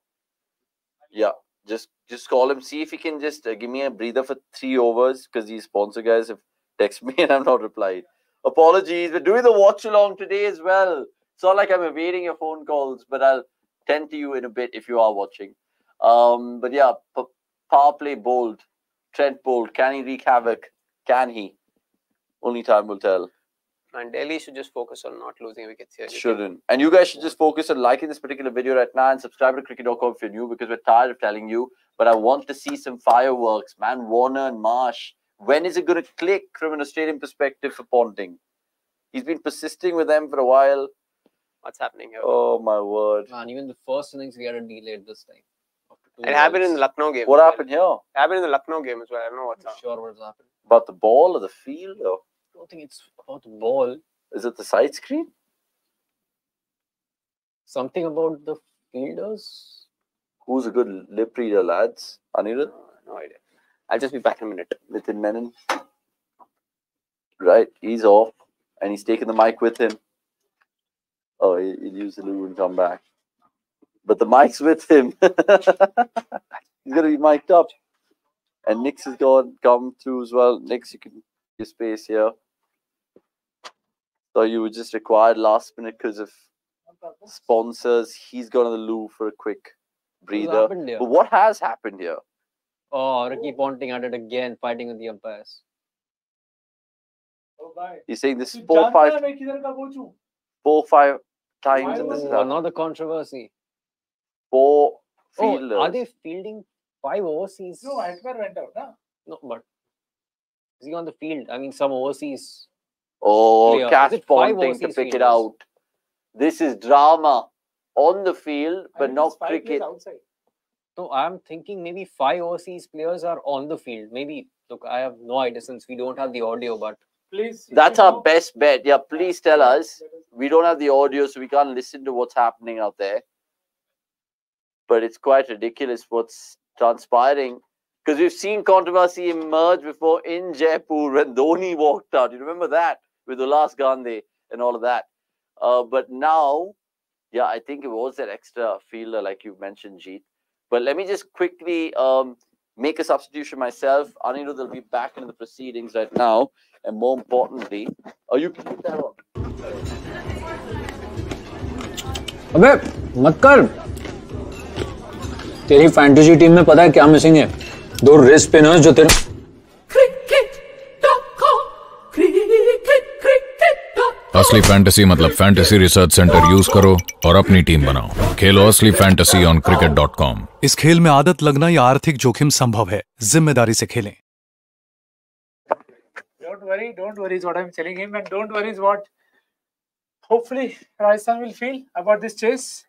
Yeah, just just call him. See if he can just uh, give me a breather for three overs because these sponsor guys have texted me and I've not replied. Apologies. We're doing the watch along today as well. It's not like I'm evading your phone calls, but I'll tend to you in a bit if you are watching. Um, but yeah, power play bold. Trent Boult. Can he wreak havoc? Can he? Only time will tell. And Delhi should just focus on not losing wickets here. Shouldn't. And you guys should just focus on liking this particular video right now and subscribe to cricket dot com if you're new, because we're tired of telling you. But I want to see some fireworks, man. Warner and Marsh. When is it going to click from an Australian perspective for Ponting? He's been persisting with them for a while. What's happening here? Oh, my word. Man, even the first innings, we had a delayed this time. It happened in the Lucknow game. What happened here? It happened in the Lucknow game as well. I don't know what's happened. Sure, what's happened. About the ball or the field? Or? I don't think it's about the ball. Is it the side screen? Something about the fielders? Who's a good lip reader, lads? Anirudh? No, no idea. I'll just be back in a minute. Nitin Menon. Right, he's off. And he's taking the mic with him. Oh, he'll use the loo and come back. But the mic's with him. He's going to be mic'd up. And Nix has gone, come through as well. Nix, you can your space here. So you were just required last minute because of sponsors. He's gone to the loo for a quick breather. What but what has happened here? Oh, Ricky Ponting at it again, fighting with the umpires. Oh, he's saying this four five, four, five times in this oh, round. Another controversy. Four fielders. Oh, are they fielding five overseas? No, Ashwin went out. Huh? No, but is he on the field? I mean, some overseas. Oh, catch Ponting to pick it out. This is drama on the field, but I mean, not cricket. So I'm thinking maybe five overseas players are on the field. Maybe, look, I have no idea since we don't have the audio, but please. That's our know. best bet. Yeah, please tell us. We don't have the audio, so we can't listen to what's happening out there. But it's quite ridiculous what's transpiring. Because we've seen controversy emerge before in Jaipur when Dhoni walked out. You remember that? With Ulas Gandhi and all of that. Uh, but now, yeah, I think it was that extra fielder like you mentioned, Jeet. But let me just quickly um, make a substitution myself. Anirudh will be back into the proceedings right now. And more importantly, oh, you can keep that on. Abey, mat kar. Teri fantasy team mein pata hai kya missing hai? Do wrist spinners jo tere. असली fantasy मतलब fantasy research centre use करो और अपनी team बनाओ. खेलो असली fantasy on cricket dot com. इस खेल में आदत लगना या आर्थिक जोखिम संभव है. जिम्मेदारी से खेलें. Don't worry, don't worry is what I'm telling him, and don't worry is what hopefully Rajasthan will feel about this chase.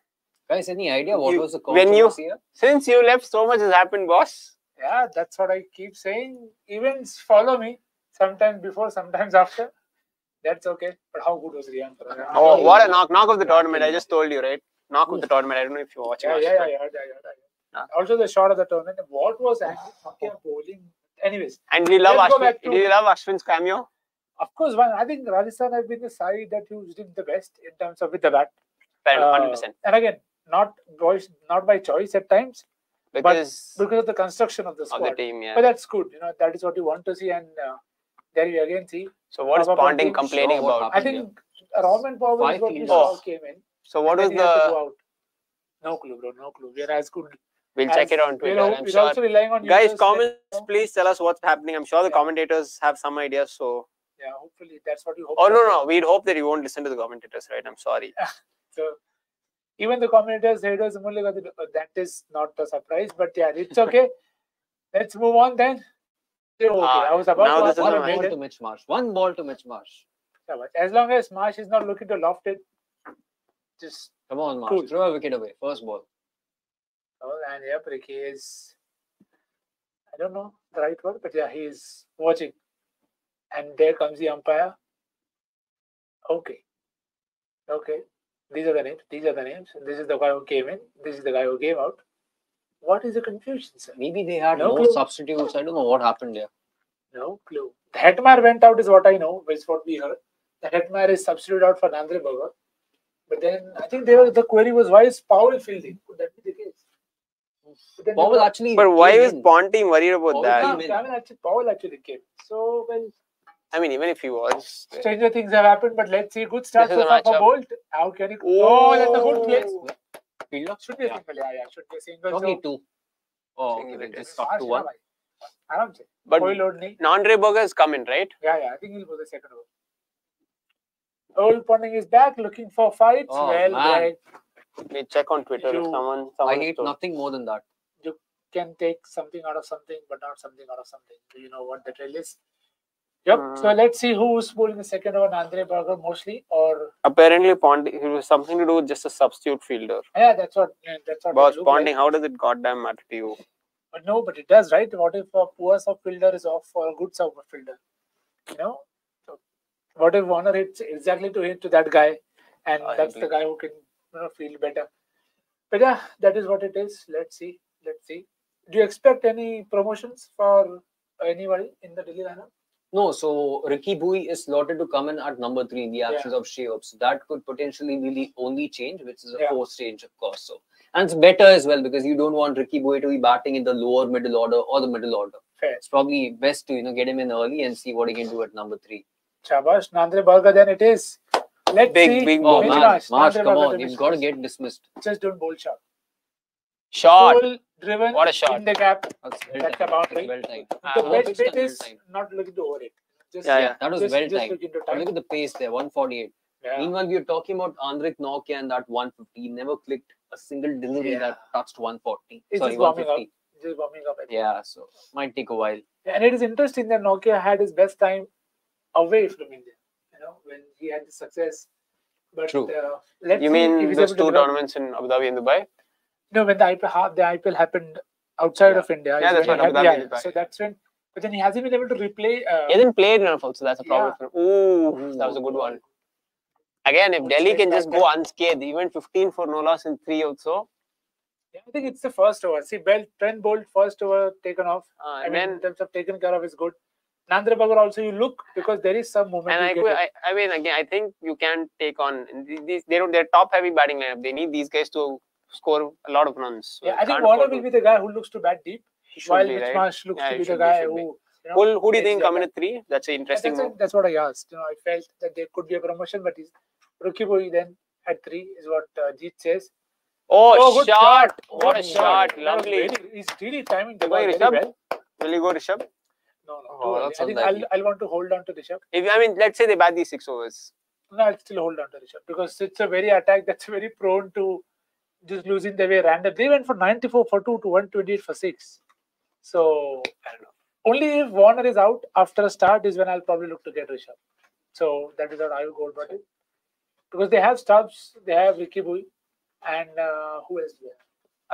Guys, any idea what you, was the when you here? Since you left, so much has happened, boss. Yeah, that's what I keep saying. Events follow me. Sometimes before, sometimes after. That's okay. But how good was Riyan Parag? Oh, what a knock. Knock of the tournament. I just told you, right? Knock of the tournament. I don't know if you're watching. Yeah, yeah, yeah, yeah, yeah, yeah. Nah. Also, the shot of the tournament. What was Anrich bowling? Anyways. And we love Ashwin. Do you love Ashwin's cameo? Of course. One, I think Rajasthan has been the side that used him the best in terms of with the bat. one hundred percent. Uh, and again, not choice, not by choice at times. Because, but because of the construction of the squad. Of the team, yeah. But that's good. You know, that is what you want to see. And uh, there you again see. So what is Ponting complaining sure about? I think Rahman Powell is what we saw came in. So what was the... No clue, bro. No clue. We are as good. We'll as check it on Twitter. We're, I'm we're sure. also relying on guys, comments, know. Please tell us what's happening. I'm sure the yeah. commentators have some ideas. So yeah, hopefully that's what you hope. Oh, no, no. We'd hope that you won't listen to the commentators, right? I'm sorry. So even the commentators, that is not a surprise. But yeah, it's okay. Let's move on then. Okay, uh, I was about to one ball to Mitch Marsh. One ball to Mitch Marsh. Yeah, as long as Marsh is not looking to loft it, just come on, Marsh. Cool. Throw a wicket away. First ball. Oh, and yeah, Ricky is, I don't know the right word, but yeah, he is watching. And there comes the umpire. Okay. Okay. These are the names. These are the names. This is the guy who came in. This is the guy who came out. What is the confusion, sir? Maybe they had no, no substitutes. I don't know what happened there. No clue. The Hetmar went out is what I know, is what we heard. The Hetmar is substituted out for Nandre Berger. But then I think they were, the query was, why is Powell fielding? Could that be the case? But, Powell was, actually but why is Ponting worried about Powell that? Came, I mean, actually, Powell actually came. So, well. I mean, even if he was. Stranger yeah. things have happened, but let's see. Good start so far for Bolt. How can he? Oh, oh, that's a good place. Field up should be a single. Yeah, yeah. Should be a single. Only so, two. Oh, okay. Just stuck to one. But Nandre Berger has come in, right? Yeah, yeah. I think he'll go the second over. Old Ponting is back looking for fights. Oh, well, right. We check on Twitter you, if someone. someone I hate told. nothing more than that. You can take something out of something, but not something out of something. Do you know what the trail is? Yep. Mm. So let's see who's bowling the second over, Nandre Berger mostly, or apparently Ponting. It was something to do with just a substitute fielder. Yeah, that's what. That's what. Boss Ponting, like. How does it goddamn matter to you? But no, but it does, right? What if a poor sub fielder is off for a good sub fielder? You know, so what if Warner hits exactly to hit to that guy, and I that's agree. the guy who can you know feel better. But yeah, that is what it is. Let's see. Let's see. Do you expect any promotions for anybody in the Delhi lineup? No, so Ricky Bui is slotted to come in at number three in the absence yeah. of Sheop. So that could potentially be the only change, which is a yeah. forced change, of course. So and it's better as well because you don't want Ricky Bui to be batting in the lower middle order or the middle order. Fair. It's probably best to you know get him in early and see what he can do at number three. Chabash, Nandre Berger, then it is. Let's big, see. Big oh, Marsh, Marsh come on. You've got to get dismissed. Just don't bowl shot. Shot. Goal driven what a shot. In the gap. That's, well That's about it. Well timed. The best bit is time. not looking to over it. Just, yeah, yeah, that was just, well timed. Look at the pace there, one forty-eight. Yeah. Meanwhile, we were talking about Anrich Nortje and that one fifty. Never clicked a single delivery yeah. that touched one forty. It's Sorry, just one fifty. It's just warming up. Yeah, so might take a while. Yeah, and it is interesting that Nortje had his best time away from India. You know, when he had the success. But, True. Uh, let's you mean those two tournaments in Abu Dhabi and Dubai? No, when the I P L, the I P L happened outside yeah. of India. Yeah, that's right. Happened, yeah, so that's when. But then he hasn't been able to replay. Uh, he hasn't played enough also. That's a problem. Yeah. Ooh, mm-hmm. That was a good one. Again, if Which Delhi can just go unscathed, even fifteen for no loss in three also. Yeah, I think it's the first over. See, Bell, Trent Boult first over taken off. Uh, I mean, then, in terms of taken care of is good. Nandre Berger also you look because there is some movement. And I, could, I, I mean, again, I think you can take on these. They don't. They're top heavy batting lineup. They need these guys to score a lot of runs. Yeah, I think Warner will be the guy who looks to bat deep, while Mitch right? Marsh looks yeah, to be the be, guy who. You know, well, who do you think coming at three? That's an interesting. That's, a, that's what I asked. You know, I felt that there could be a promotion, but he's Rookie Boy then at three is what uh, Jeet says. Oh, oh shot! shot. What, what a shot! shot. Lovely. Really, he's really timing the ball very well. Will you go Rishabh? No, no. Oh, that's I think I'll, I'll want to hold on to Rishabh. If I mean, let's say they bat these six overs. No, I'll still hold on to Rishabh because it's a very attack that's very prone to. Just losing their way random. They went for ninety-four for two to one twenty-eight for six. So, I don't know. Only if Warner is out after a start is when I'll probably look to get Rishabh. So, that is what I will go about it. Because they have Stubbs, they have Ricky Bui, and uh, who else?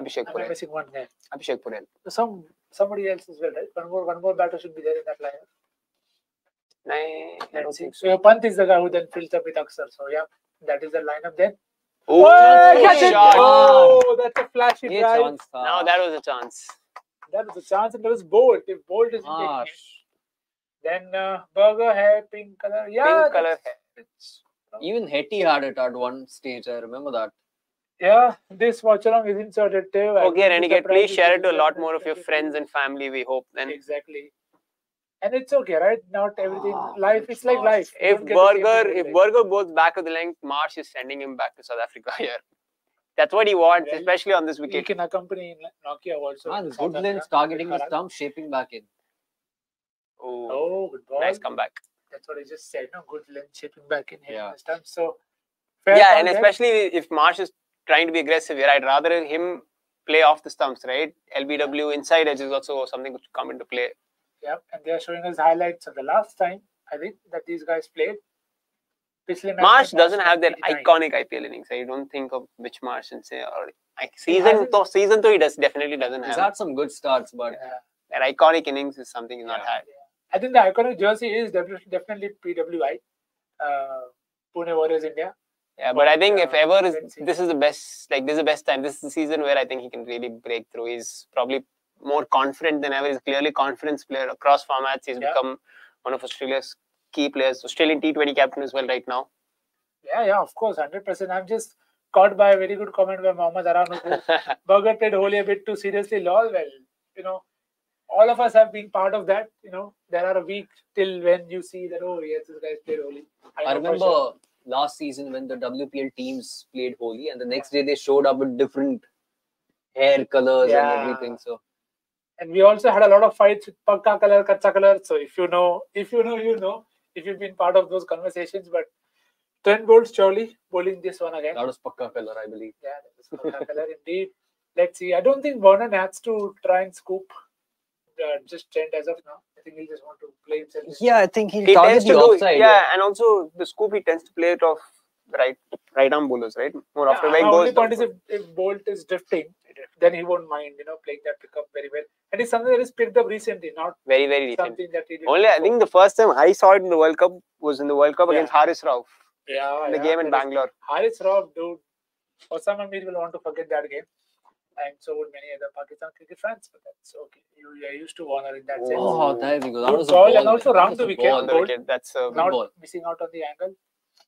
Abhishek Porel. I'm missing one there. Abhishek Porel. Some, somebody else as well, right? One more, one more batter should be there in that lineup. Nine, so. so, Pant is the guy who then fills up with Axar. So, yeah, that is the lineup then. Oh, oh, that's a shot. oh, that's a flashy yeah, drive. Chance, uh, no, that was a chance. That was a chance and that was Bolt. If Bolt isn't ah, taking it, then uh, Berger hair, pink color. Yeah, pink color. It's, uh, even Hetty had it at one stage. I remember that. Yeah, this watch-along is inserted too. Okay, Renegade, please share it to a lot more of your friends and family, we hope. Then. Exactly. And it's okay, right? Not everything. Ah, life is like life. If Berger, if Berger goes back of the length, Marsh is sending him back to South Africa here. That's what he wants, well, especially on this wicket. He can accompany Nokia also. Ah, Woodland's targeting the stump, shaping back in. Oh, oh good ball. Nice comeback. That's what I just said. No, good length, shaping back in, hitting yeah. the stump. So, fair yeah, and there. Especially if Marsh is trying to be aggressive here, I'd rather him play off the stumps, right? L B W inside edge is also something which come into play. Yeah, and they are showing us highlights of the last time, I think, that these guys played. Marsh doesn't have that iconic I P L innings. I don't think of Mitch Marsh and say, or like, season two, season two, he does, definitely doesn't have. He's had some good starts, but yeah. that iconic innings is something he's yeah. not had. Yeah. I think the iconic jersey is definitely P W I, uh, Pune Warriors India. Yeah, but, but I think uh, if ever is, this is the best, like this is the best time. This is the season where I think he can really break through. He's probably more confident than ever. He's clearly a confidence player across formats. He's yeah. become one of Australia's key players. Australian T twenty captain as well right now. Yeah, yeah, of course, one hundred percent. I'm just caught by a very good comment by Mohammed Siraj. Berger played Kohli a bit too seriously. Lol, well, you know, all of us have been part of that. You know, there are a week till when you see that, oh, yes, this guy's played Kohli. I, I remember... Sure. Last season when the W P L teams played Kohli and the next day they showed up with different hair colours yeah. and everything. So, and we also had a lot of fights with Pakka colour, Kacha colour. So if you know, if you know, you know. If you've been part of those conversations. But Trent Boult surely bowling this one again. That was Pakka colour, I believe. Yeah, that was Pakka colour indeed. Let's see. I don't think Vernon has to try and scoop uh, just Trent as of now. I think he'll just want to play himself. Yeah, I think he'll he target the offside. Yeah, and also the scoop, he tends to play it off right right arm bowlers, right? More yeah, after right goes. The only point is if, if Bolt is drifting, then he won't mind, you know, playing that pickup very well. And it's something that is picked up recently, not very, very something recent. That he did. Only before. I think the first time I saw it in the World Cup was in the World Cup yeah. against Haris Rauf. Yeah. In the yeah, game in Bangalore. Haris Rauf, dude. Osam Amir will want to forget that game. And so would many other Pakistan cricket fans, but that's okay. You are used to Warner in that sense. Oh, there we go. That good was ball, a ball. And also round the wicket. Ball. Wicket. That's a not ball. Missing out on the angle.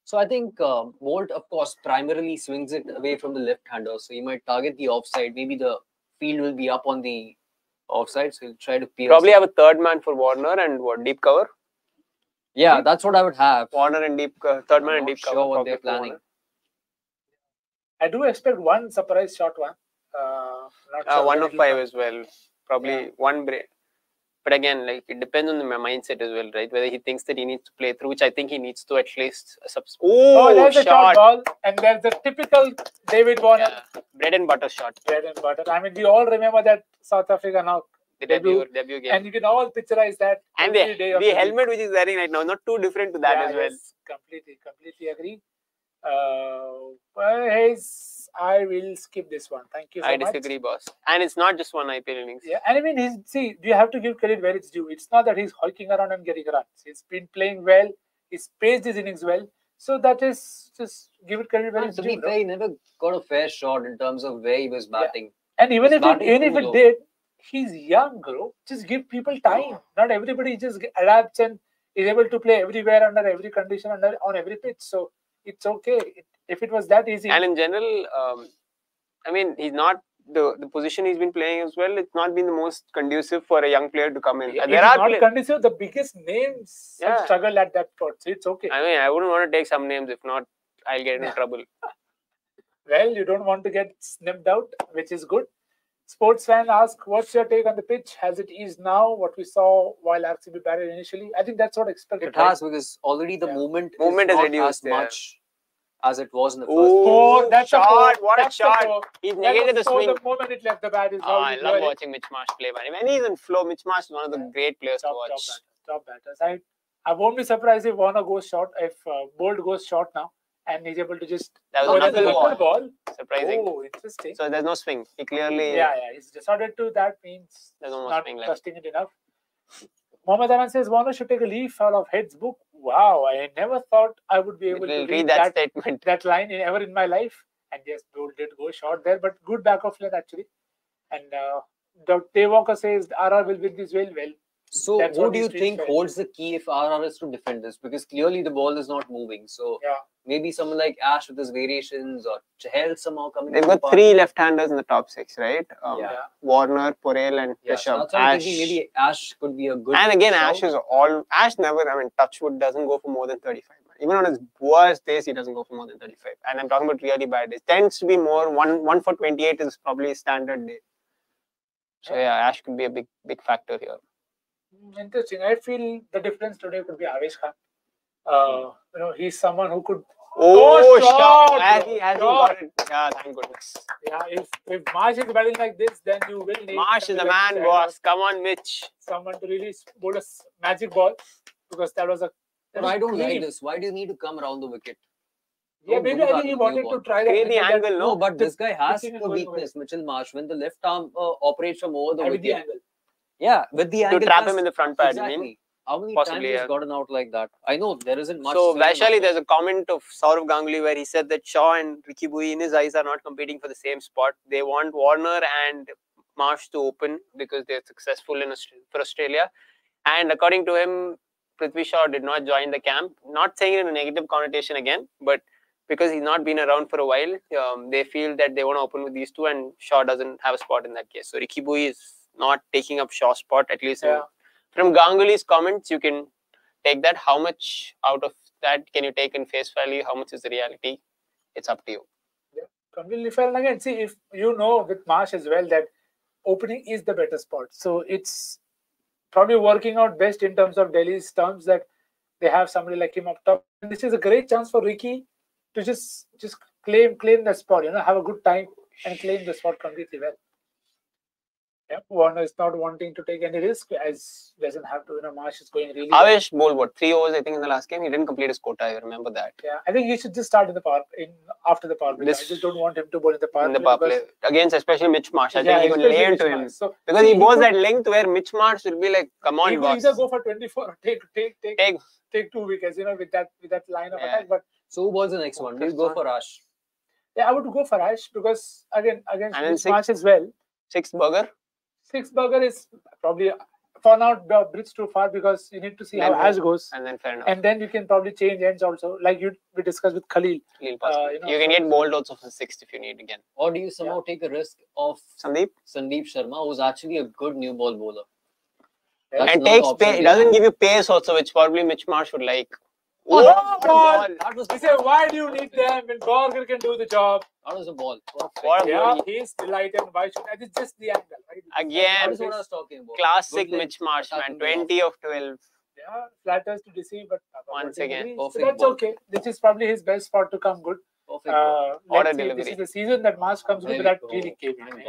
So I think uh, Bolt, of course, primarily swings it away from the left-hander. So he might target the offside. Maybe the field will be up on the offside. So he'll try to pierce. Probably have a third man for Warner and what deep cover. Yeah, deep? That's what I would have. Warner and deep cover. Third I'm man and deep sure cover. Sure what they're planning. I do expect one surprise shot one. Uh, not uh, one of five as well, probably yeah. one break. But again, like it depends on the mindset as well, right? Whether he thinks that he needs to play through, which I think he needs to at least. A subs oh, oh, there's shot. A short ball, and there's the typical David Warner yeah. bread and butter shot. Bread and butter. I mean, we all remember that South Africa knock. The debut, debut game. And you can all picturize that. And the, day the, the helmet game. Which is wearing right now, not too different to that yeah, as well. Yes, completely, completely agree. Uh, well, he's. I will skip this one. Thank you so I much. I disagree, boss. And it's not just one I P L innings. Yeah, and I mean, he's, see, you have to give credit where it's due. It's not that he's hulking around and getting runs. He's been playing well. He's paced his innings well. So that is just give it credit where and it's to due. To be fair, he never got a fair shot in terms of where he was batting. Yeah. And even if it, even if it did, he's young, bro. Just give people time. Oh. Not everybody just adapts and is able to play everywhere under every condition under on every pitch. So it's okay. It, If it was that easy. And in general, um, I mean, he's not, the, the position he's been playing as well, it's not been the most conducive for a young player to come in. Yeah, there are not conducive, the biggest names yeah. have struggled at that spot, so it's okay. I mean, I wouldn't want to take some names, if not, I'll get into trouble. Well, you don't want to get snipped out, which is good. Sports fan asks, what's your take on the pitch? Has it eased now? What we saw while R C B batted initially? I think that's what expected. It has, right? Because already the yeah. movement, movement is has not reduced as much. As it was in the first. Oh, that's shot! A four. What that's a shot! He's negated the swing. The moment it left the bat is. Oh, I love watching Mitch Marsh play, man. When he's in flow, Mitch Marsh is one of the yeah. great players top, to watch. Top batters. Top batters. I, I won't be surprised if Warner goes short, if uh, Bolt goes short now, and he's able to just. That was a knuckle ball. ball. Surprising. Oh, interesting. So there's no swing. He clearly. Yeah, yeah. He's decided to. That means there's no not swing trusting left. It enough. Mohammed Anand says Warner should take a leaf out of Head's book. Wow, I never thought I would be able to read, read that, that statement, that line in, ever in my life. And yes, Bolt did go short there, but good back of lane actually. And uh, Dave Walker says R R will win this well. Well, so who do you think felt. holds the key if R R is to defend this? Because clearly the ball is not moving. So yeah. maybe someone like Ash with his variations or Chahal somehow coming. They've got the three left-handers in the top six, right? Um, yeah. Warner, Porel, and yeah, Rishabh. So Ash. Maybe Ash could be a good. And again, show. Ash is all. Ash never. I mean, Touchwood doesn't go for more than thirty-five. Even on his worst days, he doesn't go for more than thirty-five. And I'm talking about really bad days. Tends to be more one. One for twenty-eight is probably a standard day. So yeah, yeah Ash could be a big, big factor here. Interesting. I feel the difference today could be Avesh Khan. Uh, you know, he's someone who could. Oh, shot! As he, as he got it. Yeah, thank goodness. Yeah, if, if Marsh is battling like this, then you will need. Marsh is the man, boss. Come on, Mitch. Someone to really bowl a magic ball because that was a. That was I don't clean. like this. Why do you need to come around the wicket? Yeah, don't maybe I think he wanted to try that. The angle, that, no, but this guy has a weakness, Mitchell Marsh, when the left arm uh, operates from over the wicket. With the angle. Yeah, with the angle. To trap him in the front pad, exactly. I mean. How many Possibly, times he's yeah. gotten out like that? I know there isn't much. So, Vaishali, there's a comment of Saurav Ganguly where he said that Shaw and Ricky Bui in his eyes are not competing for the same spot. They want Warner and Marsh to open because they're successful in for Australia. And according to him, Prithvi Shaw did not join the camp. Not saying it in a negative connotation again, but because he's not been around for a while, um, they feel that they want to open with these two and Shaw doesn't have a spot in that case. So, Ricky Bui is not taking up Shaw's spot, at least yeah. in, from Ganguly's comments, you can take that. How much out of that can you take in face value? How much is the reality? It's up to you. Yeah, completely fair. And again, see, if you know with Marsh as well that opening is the better spot. So it's probably working out best in terms of Delhi's terms that they have somebody like him up top. And this is a great chance for Ricky to just just claim claim that spot, you know, have a good time and claim the spot completely well. Yeah, Warner is not wanting to take any risk as doesn't have to, you know, Marsh is going really Avesh well. Bowled what, three overs I think in the last game. He didn't complete his quota, I remember that. Yeah, I think he should just start in the power, in after the power play. I just don't want him to bowl in the power in the power play. Against especially Mitch Marsh. I yeah, think he will lay into him. So, because he, he bowls at length where Mitch Marsh will be like, come on, he boss. Either go for twenty-four or take, take, take, take, take two wickets, you know, with that, with that line of yeah. attack. But so who bowls the next one? We'll go for Ash. Yeah, I would go for Ash because, again, against Mitch Marsh as well. Sixth burger? Six burger is probably for now the bridge too far because you need to see then how Ash goes, and then fair enough. And then you can probably change ends also, like you we discussed with Khalil. Khalil uh, you, know, you can get Bolt also for sixth if you need again. Or do you somehow yeah. take a risk of Sandeep? Sandeep Sharma, who's actually a good new ball bowler, That's and takes pace. It doesn't give you pace also, which probably Mitch Marsh would like. Oh, oh ball. Ball. That was he said, why do you need them when Borger can do the job? That was a ball. Perfect. Yeah, he's delighted. Why should I? It's just the angle. Right? Again, that what I was talking about. Classic Mitch Marsh, man. twenty of twelve. Yeah, flatters to deceive, but once again, so that's ball. Okay. This is probably his best spot to come good. Perfect. Uh, Order delivery. This is the season that Marsh comes with that really came in.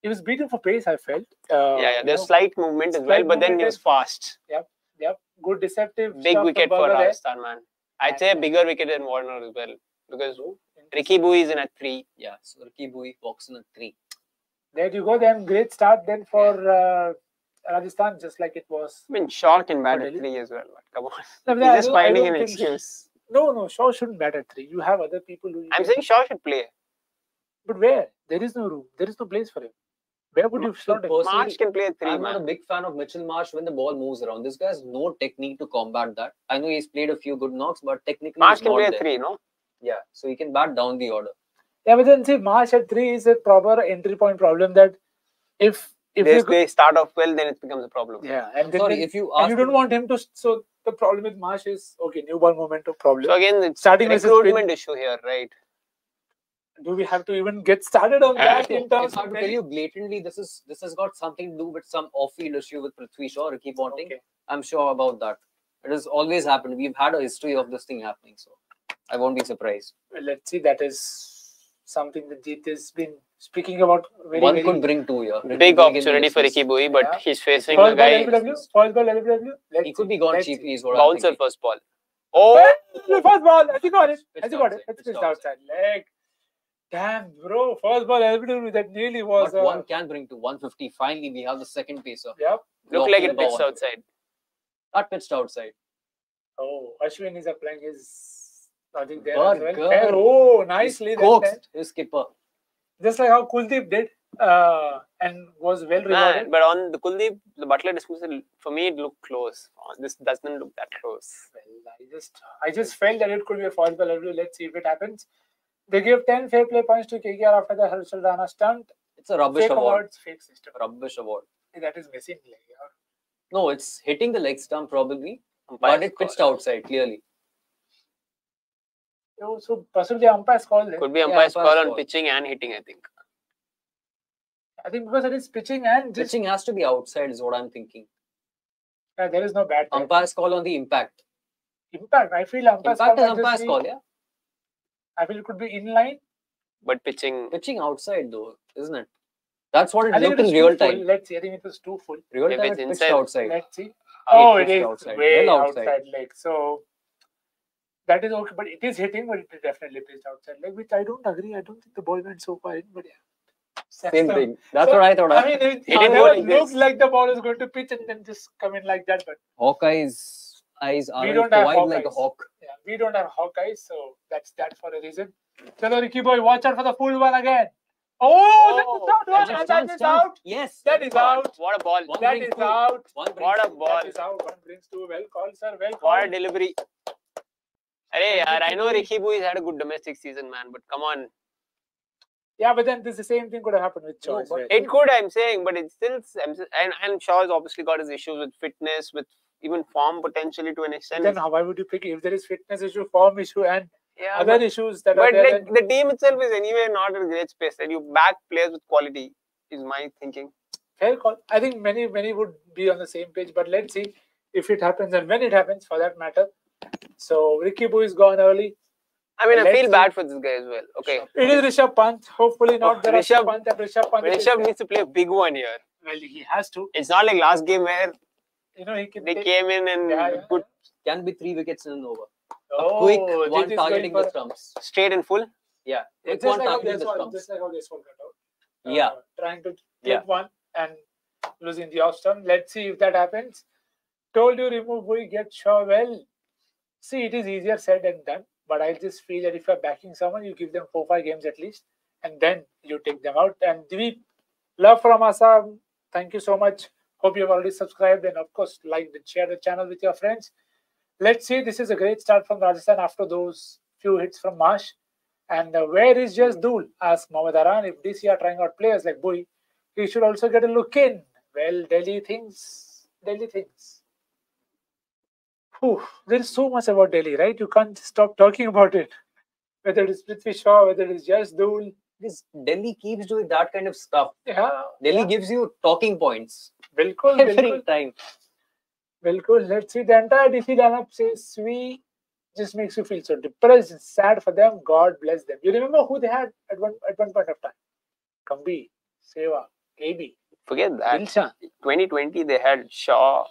He was beaten for pace, I felt. Uh, yeah, yeah. There's know, slight movement as well, but then he was fast. Yep. Yep, good deceptive. Big wicket for Rajasthan, man. I'd say a bigger wicket than Warner as well. Because Ricky Bui is in at three. Yeah, so Ricky Bui walks in at three. There you go, then. Great start then for uh, Rajasthan, just like it was. I mean, Shaw can bat at three as well. Come on. No, he's just finding an excuse. No, no, Shaw shouldn't bat at three. You have other people who... I'm saying Shaw should play. But where? There is no room. There is no place for him. Where would you slot him? Marsh can play at three. I'm man. not a big fan of Mitchell Marsh when the ball moves around. This guy has no technique to combat that. I know he's played a few good knocks, but technically Marsh can play at three, no? Yeah, so he can bat down the order. Yeah, but then see, Marsh at three is a proper entry point problem that if if they, they start off well, then it becomes a problem. Yeah, and sorry, we, if you ask and you don't want him to. So the problem with Marsh is okay, new ball momentum problem. So again, it's starting recruitment issue here, right? Do we have to even get started on that in terms of... I have to tell you blatantly, this is this has got something to do with some off-field issue with Prithvi Shaw, Ricky Ponting. Okay. I'm sure about that. It has always happened. We've had a history of this thing happening, so I won't be surprised. Well, let's see. That is something that Jeet has been speaking about. Very, One very could bring two here. Yeah. Big opportunity for Ricky Bui, but yeah. he's facing first a guy... First ball, L B W? He see. could be gone cheap. Bouncer first ball. Oh! First ball! I think got it. I think got it. It's just outside. Leg. Damn, bro. First ball, L B W, that nearly was... But uh, one can bring to one fifty. Finally, we have the second pacer. Yep. Look like it pitched outside. Not pitched outside. Oh, Ashwin is applying his... I think there as well. Fair. Oh, nicely. Coaxed his skipper. Just like how Kuldeep did uh, and was well rewarded. But on the Kuldeep, the Buttler dismissal, for me, it looked close. Oh, this doesn't look that close. Well, I just, I just felt that it could be a first ball, L B W. Let's see if it happens. They gave ten fair play points to K K R after the Harshal Rana stunt. It's a rubbish fake award. Awards, fake system. Rubbish award. That is missing leg. Or... No, it's hitting the leg stump probably, but it pitched outside clearly. So, so possibly umpire's call. Could be umpire's yeah, call on call. pitching and hitting. I think. I think because it is pitching and just... pitching has to be outside is what I'm thinking. Yeah, there is no bad. Umpire's call on the impact. Impact. I feel umpire's impact call is umpire's call. Yeah. I feel it could be in line. But pitching... Pitching outside though, isn't it? That's what it I looked it in real time. Full. Let's see. I think it was too full. Real if time it's it inside. outside. Let's see. Oh, it, it is outside. way well outside. outside leg. So, that is okay. But it is hitting, but it is definitely pitched outside leg, which I don't agree. I don't think the ball went so far in, but yeah. Same thing. That's so, what I thought. I mean, it, it, it looks like the ball is going to pitch and then just come in like that. But Hawkeye's eyes are wide like a hawk. Yeah, we don't have Hawkeyes, so that's that for a reason. Chalo, Ricky boy, watch out for the full one again. Oh, oh that's out. That is out. Yes. That is out. What a ball. One that is two. Out. One what a two. Ball. That is out. One brings two. Well called, sir. Well called. What a delivery. Hey, yaar, I know Ricky Bui had a good domestic season, man, but come on. Yeah, but then this the same thing could have happened with Shaw. No, right? It could, I'm saying, but it's still... And, and Shaw's obviously got his issues with fitness, with even form potentially to an extent. Then why would you pick if there is fitness issue, form issue and... Yeah, other but, issues that but are there. Like, the team itself is anyway not in great space. And you back players with quality is my thinking. Fair call. I think many, many would be on the same page. But let's see if it happens and when it happens for that matter. So, Ricky Bui is gone early. I mean, let's I feel see. Bad for this guy as well. Okay. It is Rishabh Pant. Hopefully not oh, the Rishabh Pant. Rishabh Pant Rishabh needs to play a big one here. Well, he has to. It's not like last game where you know, he can they take... came in and yeah, yeah. Put... Can be three wickets in an over. A oh, quick one targeting the stumps. Straight and full? Yeah. Quick one like targeting the stumps. Just like how this one got out. Uh, yeah. Trying to get yeah. one and losing the off stump. Let's see if that happens. Told you, remove Bui, get Shaw well. See, it is easier said than done. But I just feel that if you're backing someone, you give them four, five games at least. And then you take them out. And Deep, love from Assam. Thank you so much. Hope you've already subscribed. And of course, like and share the channel with your friends. Let's see. This is a great start from Rajasthan after those few hits from Marsh. And uh, where is Jos Buttler? Asked Mohammad Aran. If D C are trying out players like Bui, he should also get a look in. Well, Delhi thinks. Delhi thinks. Whew, there is so much about Delhi, right? You can't stop talking about it. Whether it is Prithvi Shaw, whether it is Jos Buttler. This Delhi keeps doing that kind of stuff. Yeah. Delhi yeah. gives you talking points. Bilkul, every bilkul. Time. Well, cool. Let's see. The entire D C lineup says we just makes you feel so depressed. It's sad for them. God bless them. You remember who they had at one at one point of time? Kambi, Seva, A B. Forget that. Dilshan. twenty twenty, they had Shaw,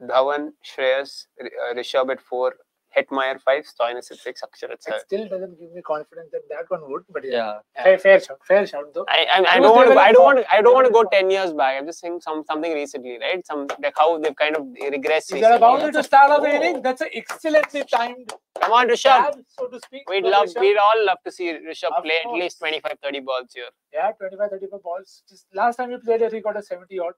Dhawan, Shreyas, uh, Rishabh at four, Hetmeyer five, Stoinis at six, Akshar at seven. It still doesn't give me confidence that that one would. But yeah, yeah. Fair, fair shot. Fair shot though. I I, I don't want to. I don't want to. I don't want to go ten years back. I'm just saying some something recently, right? Some like how they've kind of regressed. They're about yeah. to start off oh. inning. That's an excellently timed. Come on, Rishabh. Tab, so to speak. We'd love. Rishabh. We'd all love to see Rishabh of play course. At least twenty-five, thirty balls here. Yeah, twenty-five, thirty-five balls. Just last time we played, I think got a seventy odd.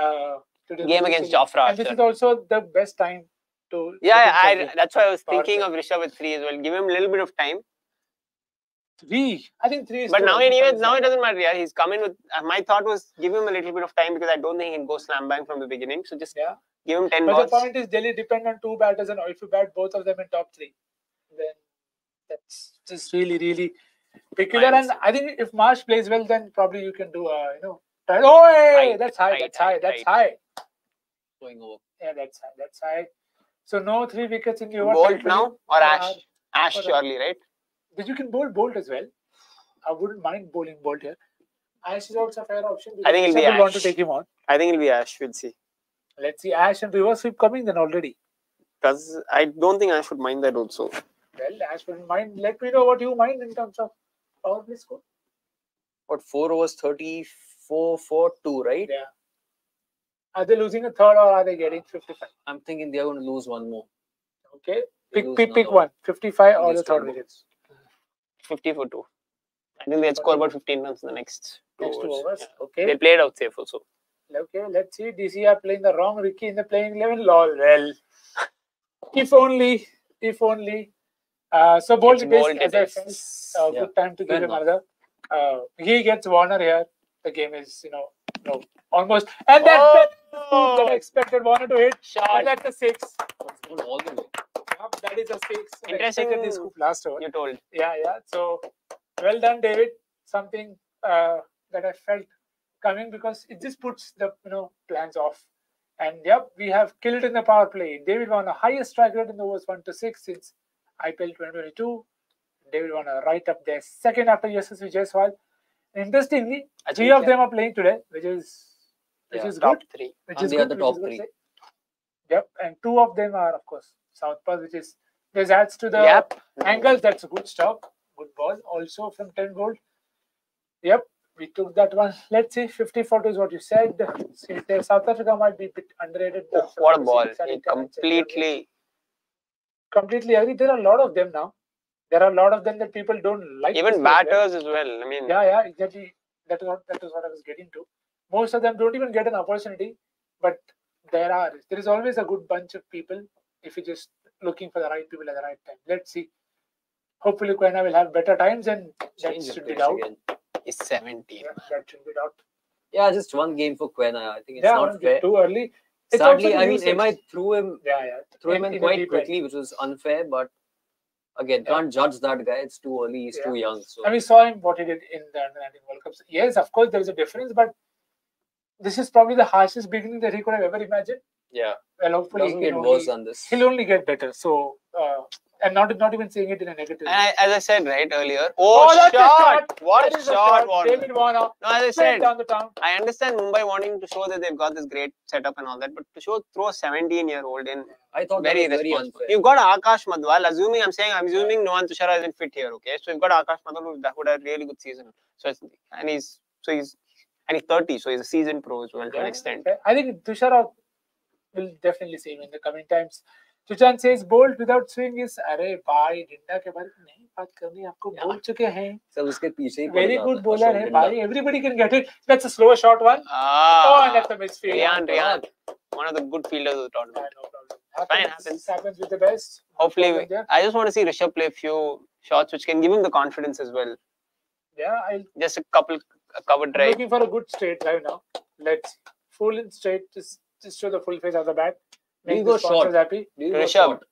Uh, Game against Jofra. And this is also the best time. To yeah, I, that's why I was thinking play. Of Rishabh with three as well. Give him a little bit of time. Three? I think three is But now, anyways, now it doesn't matter. Yeah, he's come in with... Uh, my thought was give him a little bit of time because I don't think he'll go slam bang from the beginning. So just yeah. give him ten but balls. But the point is Delhi depend on two batters and if you bat both of them in top three, then that's just really, really peculiar. Minus. And I think if Marsh plays well, then probably you can do a, you know... Try. Oh, hey! Right. That's high, right. that's high, that's right. high. Going over. Yeah, that's high, that's high. So, no three wickets in your... Bolt now or Ash? Ash surely, right? But you can bowl Bolt as well. I wouldn't mind bowling Bolt here. Ash is also a fair option. I think it'll be Ash. Want to take him on. I think it'll be Ash. We'll see. Let's see. Ash and reverse sweep coming then already. Because I don't think Ash would mind that also. Well, Ash wouldn't mind. Let me know what you mind in terms of power play score. What, four overs, thirty-four, four, two, right? Yeah. Are they losing a third or are they getting fifty-five? I'm thinking they're going to lose one more. Okay. Pick pick, pick one. fifty-five or the third wickets. fifty for two. I think they'll score about fifteen runs in the next two next overs. Two overs. Yeah. Okay. They played out safe also. Okay. Let's see. D C are playing the wrong Ricky in the playing eleven. Lol. Well. if only. If only. Uh, so, Bolt is a uh, yeah. good time to give him another. Uh, he gets Warner here. The game is, you know, no. Almost. And that's oh. it. Oh, I expected Warner to hit. Shot. And that's a six. All the way. Yeah, that is a six. Interesting. This scoop last over. You told. Yeah, yeah. So, well done, David. Something uh, that I felt coming because it just puts the you know plans off. And yep, we have killed in the power play. David Warner, highest strike rate in the overs one to six since I P L twenty twenty-two. David Warner right up there, second after Yashasvi Jaiswal. Interestingly, three of them are playing today, which is. Which yeah, is top good. Three. Which and is they good, are the top three. Good. Yep. And two of them are, of course, southpaws, which is this adds to the yep. angles. That's a good stop. Good ball. Also from Trent Boult. Yep. We took that one. Let's see. fifty-four is what you said. See, South Africa might be a bit underrated. Oh, what a ball. It completely. Completely agree. There are a lot of them now. There are a lot of them that people don't like. Even batters as well. I mean. Yeah, yeah, exactly. That is what, that is what I was getting to. Most of them don't even get an opportunity. But there are. There is always a good bunch of people if you're just looking for the right people at the right time. Let's see. Hopefully, Koena will have better times and that should be out. Again. Is seventeen. Yeah, that should be out. Yeah, just one game for Quena. I think it's yeah, not fair. Too early. It's sadly, I mean, M I threw him, yeah, yeah. threw him in, in quite quickly, end. Which was unfair. But again, yeah. can't judge that guy. It's too early. He's yeah. too young. So. And we saw him what he did in the Under nineteen World Cups. Yes, of course, there is a difference. But this is probably the harshest beginning that he could have ever imagined. Yeah. Well, hopefully, doesn't get worse on this. He'll only get better. So. Uh, And not, not even saying it in a negative way. I, as I said right earlier, oh, oh shot. shot! What a shot, shot. Warner. David Warner. No, as I said, down the town. I understand Mumbai wanting to show that they've got this great setup and all that, but to show throw a seventeen-year-old in, I thought very, very unfair. You've got Akash Madhwal. Assuming I'm saying I'm assuming Nohan Tushara isn't fit here, okay? So you've got Akash Madhwal who had a really good season. So it's, and he's so he's and he's thirty, so he's a seasoned pro as well yeah. to an extent. I think Tushara will definitely see him in the coming times. Chuchan says, Bolt without swing is, arey bhai, Dinda ke baare mein nahi baat karni, aapko bol chuke hain. Sab uske piche hi very good bowler hai bhai, everybody can get it. That's a slower shot one. Ah, oh, and that's a misfield. Riyan, Riyan. One of the good fielders of the tournament. Yeah, no problem. Happens, Fine, happens. Happens with the best. Hopefully, we, I just want to see Rishabh play a few shots which can give him the confidence as well. Yeah, I'll... Just a couple a covered drive. I'm looking for a good straight drive now. Let's full in straight, just, just show the full face of the bat. Do you go short? Happy? Do you go short?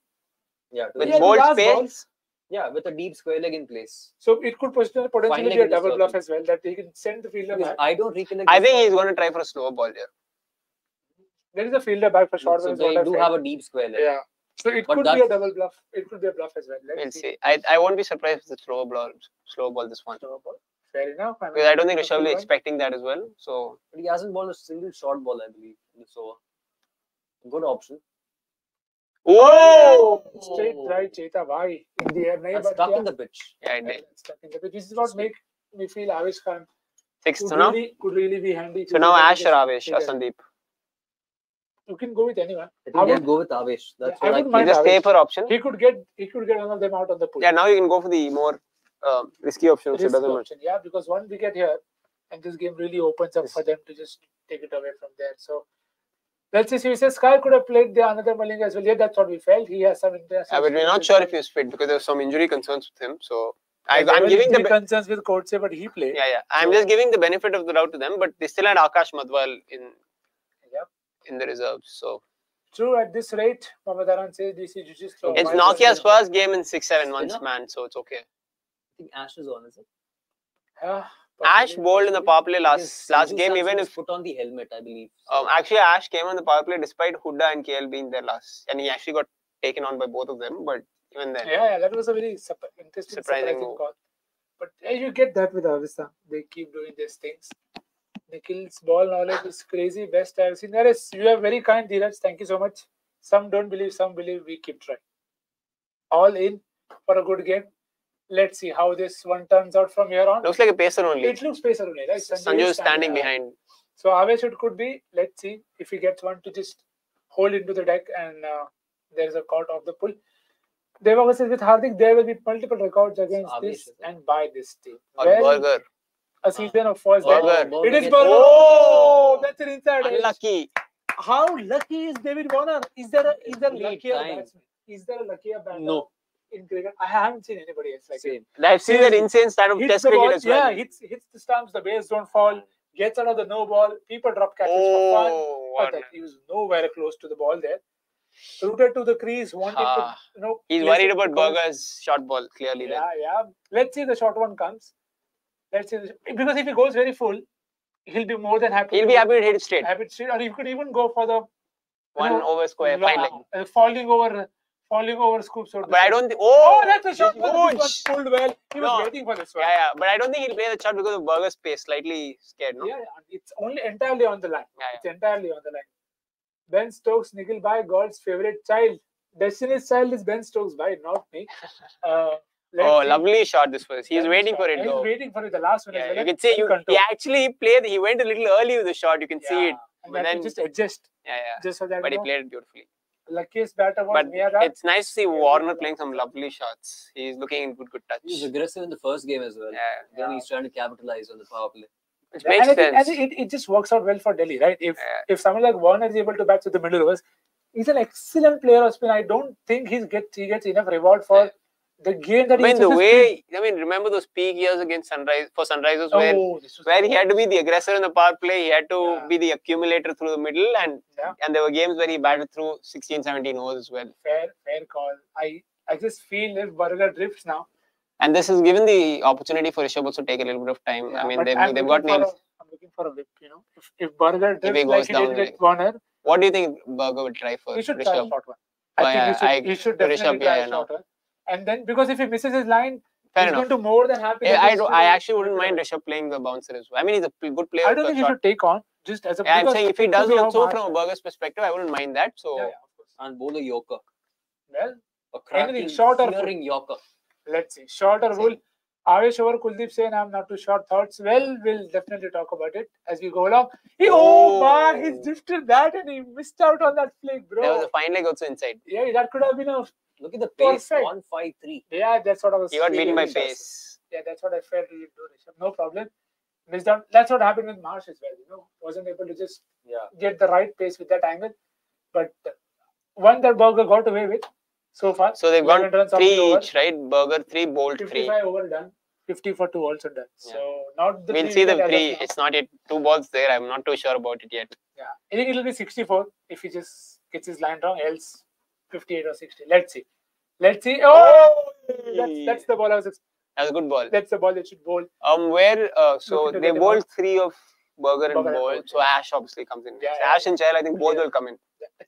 Yeah, with yeah, bold space. Yeah, with a deep square leg in place. So it could potentially Finally be a double bluff as well that he can send the fielder back. I don't reconnect. I think he's going to try for a slower ball here. There is a fielder back for short. So they do have a deep square leg. Yeah. So it but could be a double bluff. It could be a bluff as well. Let's we'll see. see. I I won't be surprised with the slower ball. Slow ball this one. Slow ball. Fair enough. I, mean, because I don't think Rishabh will be expecting that as well. So. But he hasn't bowled a single short ball, I believe, in this over. Good option. Whoa! Straight right, Cheta bhai. In the air, no, stuck yeah. in the pitch. Yeah, I did. Stuck in the pitch. This is what makes me feel Avesh Khan Sixth, could, no? really, could really be handy. So now Ash or Avesh or Sandeep? You can go with anyone. I think I would go with Avesh. That's yeah, what I, I just stay for option. He could get he could get one of them out on the pull. Yeah, now you can go for the more uh, risky option. Risk so doesn't option. Yeah, because one wicket here and this game really opens up yes. for them to just take it away from there. So. Let's see. He says Sky could have played the another Malinga as well. Yeah, that's what we felt. He has some interest. Yeah, but we're not sure if he's fit because there were some injury concerns with him. So I, I'm giving the concerns with Kotse, but he played. Yeah, yeah. I'm so, just giving the benefit of the doubt to them. But they still had Akash Madhwal in, yeah. in the reserves. So true. At this rate, Mamadaran says D C Juju's. It's Nokia's first game in six, seven months, man. So it's okay. I think Ash is on, is it? Yeah. Ash bowled in the power play last last game, even if put on the helmet, I believe. Um, actually, Ash came on the power play despite Huda and K L being there last, and he actually got taken on by both of them. But even then, yeah, yeah, that was a very interesting, surprising call. But yeah, you get that with Avista. They keep doing these things. Nikhil's ball knowledge is crazy, best I've seen. There is, you are very kind, Dheeraj. Thank you so much. Some don't believe, some believe. We keep trying. All in for a good game. Let's see how this one turns out from here on. Looks like a pacer only. It looks pacer only, right? Sanju, Sanju is standing, standing behind. So Avesh, it could be. Let's see if he gets one to just hold into the deck and uh, there is a caught off the pull. Devagas says with Hardik, there will be multiple records against Avesh, this and by this team. Or well, Berger. A season of first Berger. Berger. Berger. It is Berger. Oh, oh, that's an inside. Unlucky. How lucky is David Warner? Is there a, is there luckier batsman? Is there a luckier batsman? No. In cricket, I haven't seen anybody else like Same. That. I've seen He's, that insane style of test cricket ball, as well. Yeah, hits, hits the stumps, the base don't fall, gets out of the no ball, people drop catches oh, for fun. But he was nowhere close to the ball there. Rooted to the crease, wanted ah. to, you know. He's worried about Berger's short ball, clearly. Yeah, then. yeah. Let's see if the short one comes. Let's see. The, because if he goes very full, he'll be more than happy. He'll be happy to hit it straight. Happy to straight. Or you could even go for the one know, over square, fine leg. Uh, falling over. Falling over scoops. But I don't think. Oh, oh, that's a shot. This was pulled well. He no. was waiting for this one. Yeah, yeah. But I don't think he'll play the shot because of Berger's pace. Slightly scared, no? Yeah, yeah. It's only entirely on the line. Yeah, yeah. It's entirely on the line. Ben Stokes, Nikhil bhai, God's favorite child. Destiny's child is Ben Stokes bhai, not me. Uh, Let's oh, see. Lovely shot this was. He's lovely waiting shot. for it. He's though. waiting for it. The last one. Yeah, you can see you, he actually played. He went a little early with the shot. You can yeah. see it. And but then just adjust. Yeah, yeah. Just so that. But he know. played it beautifully. Luckiest batter was Miyada. It's nice to see Warner playing some lovely shots. He's looking in good, good touch. He's aggressive in the first game as well. Yeah. Then yeah. he's trying to capitalize on the power play. Which makes and sense. It, and it, it just works out well for Delhi, right? If yeah. if someone like Warner is able to bat to the middle overs, he's an excellent player of spin. I don't think he's get he gets enough reward for. Yeah. The game that I mean, the way I mean, remember those peak years against Sunrise for Sunrisers, oh, where where he had to be the aggressor in the power play, he had to yeah. be the accumulator through the middle, and yeah. and there were games where he batted through sixteen, seventeen overs as well. Fair, fair call. I I just feel if Berger drifts now, and this has given the opportunity for Rishabh also to take a little bit of time. Yeah, I mean, they've they've got names. A, I'm looking for a whip, you know. If, if Berger drifts, if he goes like down he did with Warner, what do you think Berger will try for? He should Rishabh? try a short one. I oh, think yeah, he should. I, he should definitely Rishabh, try yeah, a short one. And then, because if he misses his line, Fair he's enough. going to more than happy. Yeah, I, do, I actually wouldn't mind Rishabh playing the bouncer as well. I mean, he's a good player. I don't think he shot. should take on. Just as a yeah, I'm saying if he does look so from a Berger's perspective, I wouldn't mind that. So, yeah, yeah, of course. And bowl a Yorker. Well, a cracking, short or Yorker. Let's see. Short or bull. Avesh over Kuldeep saying I'm not too short thoughts. Well, we'll definitely talk about it as we go along. He, oh, oh man, he's drifted that and he missed out on that flick, bro. There was a fine leg also inside. Yeah, that could have been a. Look at the pace, one five three. Yeah, that's what I was. You got beaten by pace. Yeah, that's what I felt you do, Rishabh. No problem. Missed out. That's what happened with Marsh as well. You know, wasn't able to just yeah. get the right pace with that angle. But one that Berger got away with so far. So they've got three each, right? Berger three, Bolt three. fifty-five over done. fifty for two also done. Yeah. So not the. We'll three see the three. It's not yet two balls there. I'm not too sure about it yet. Yeah, I think it'll be sixty-four if he just gets his line wrong. Else. fifty-eight or sixty. Let's see. Let's see. Oh, that's, that's the ball I was expecting. That's a good ball. That's the ball that should bowl. Um, where uh, so they bowled three of Berger and Bolt. So Ash obviously comes in. Yeah, yeah. Ash and Chahal, I think both yeah. will come in.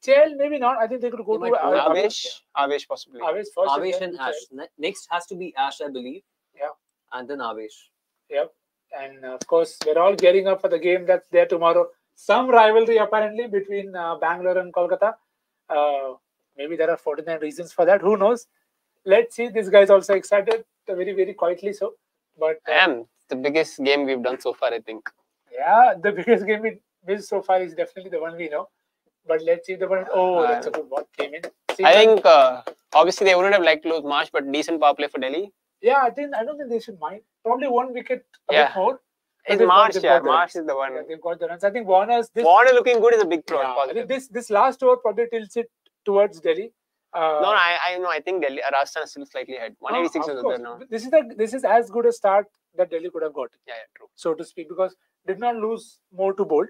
Chahal, maybe not. I think they could go they to Avesh. Avesh possibly. Avesh first. Avesh and Ash. Chahal. Next has to be Ash, I believe. Yeah. And then Avesh. Yep. And uh, of course, we're all gearing up for the game that's there tomorrow. Some rivalry apparently between uh, Bangalore and Kolkata. Uh, Maybe there are forty-nine reasons for that. Who knows? Let's see. This guy's also excited. Very, very quietly so. But uh, I am. The biggest game we've done so far, I think. Yeah. The biggest game we've missed so far is definitely the one we know. But let's see the one. Oh, uh, that's a good ball. Came in. See, I think, uh, obviously, they wouldn't have liked to lose Marsh, but decent power play for Delhi. Yeah. I think I don't think they should mind. Probably one wicket a yeah. bit more. It's Marsh, yeah. Marsh is the one. Yeah, they've got the runs. I think Warner's... This, Warner looking good is a big problem. Yeah, I think this, this last over probably tilts it towards Delhi. Uh, no, no, I, I know. I think Delhi, Rajasthan is still slightly ahead. one eighty-six is there now. This is the, this is as good a start that Delhi could have got. Yeah, yeah, true. So to speak, because did not lose more to Bolt.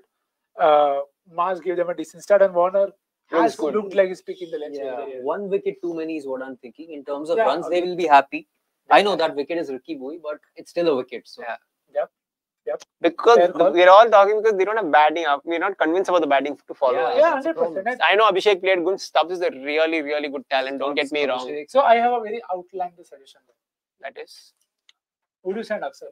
Uh, Marsh gave them a decent start, and Warner has good. looked like he's picking the length. Yeah, yeah. One wicket too many is what I'm thinking. In terms of yeah, runs, okay. they will be happy. Yeah. I know that wicket is Ricky Boy, but it's still a wicket. So yeah. Yep. Yep. Because we're all talking because they don't have batting up. We're not convinced about the batting to follow. Yeah, yeah one hundred percent. I know Abhishek played good. Stubbs is a really, really good talent. Don't get me wrong. So I have a very outlined suggestion. That is? Would you send Axar?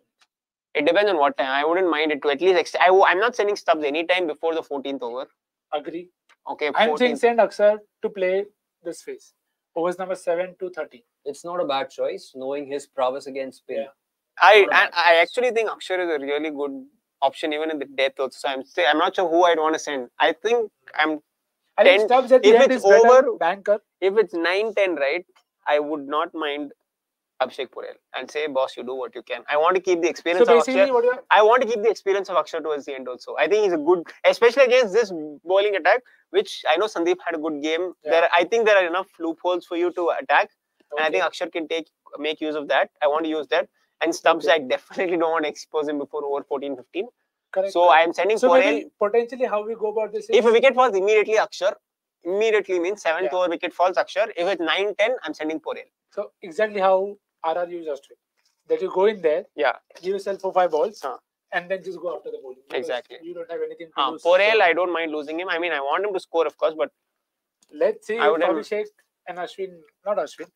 It depends on what time. I wouldn't mind it to at least... I, I'm not sending Stubbs any time before the fourteenth over. Agree. Okay, fourteenth. I'm saying send Axar to play this phase. Overs number seven to thirty. It's not a bad choice knowing his prowess against spin. Yeah. I I actually think Axar is a really good option even in the depth also. So I'm say, I'm not sure who I'd want to send. I think I'm I ten. Think Stubbs at the if end it's is over, banker. If it's nine ten, right? I would not mind Abhishek Porel and say, boss, you do what you can. I want to keep the experience so of Axar. I want to keep the experience of Axar towards the end also. I think he's a good, especially against this bowling attack, which I know Sandeep had a good game. Yeah. There, I think there are enough loopholes for you to attack, okay. and I think Axar can take make use of that. I want to use that. And Stubbs, okay. I definitely don't want to expose him before over fourteen fifteen. Correct. So I am sending so Porel. Potentially, how we go about this is... If a wicket falls immediately, Axar. Immediately means seventh yeah. over wicket falls, Axar. If it's nine ten, I am sending Porel. So exactly how R R uses Australia. That you go in there, yeah. give yourself four five balls, huh. and then just go after the bowling. Exactly. You don't have anything to huh. lose. Porel, I don't mind losing him. I mean, I want him to score, of course, but... Let's see. I would Abhishek and Ashwin... Not Ashwin.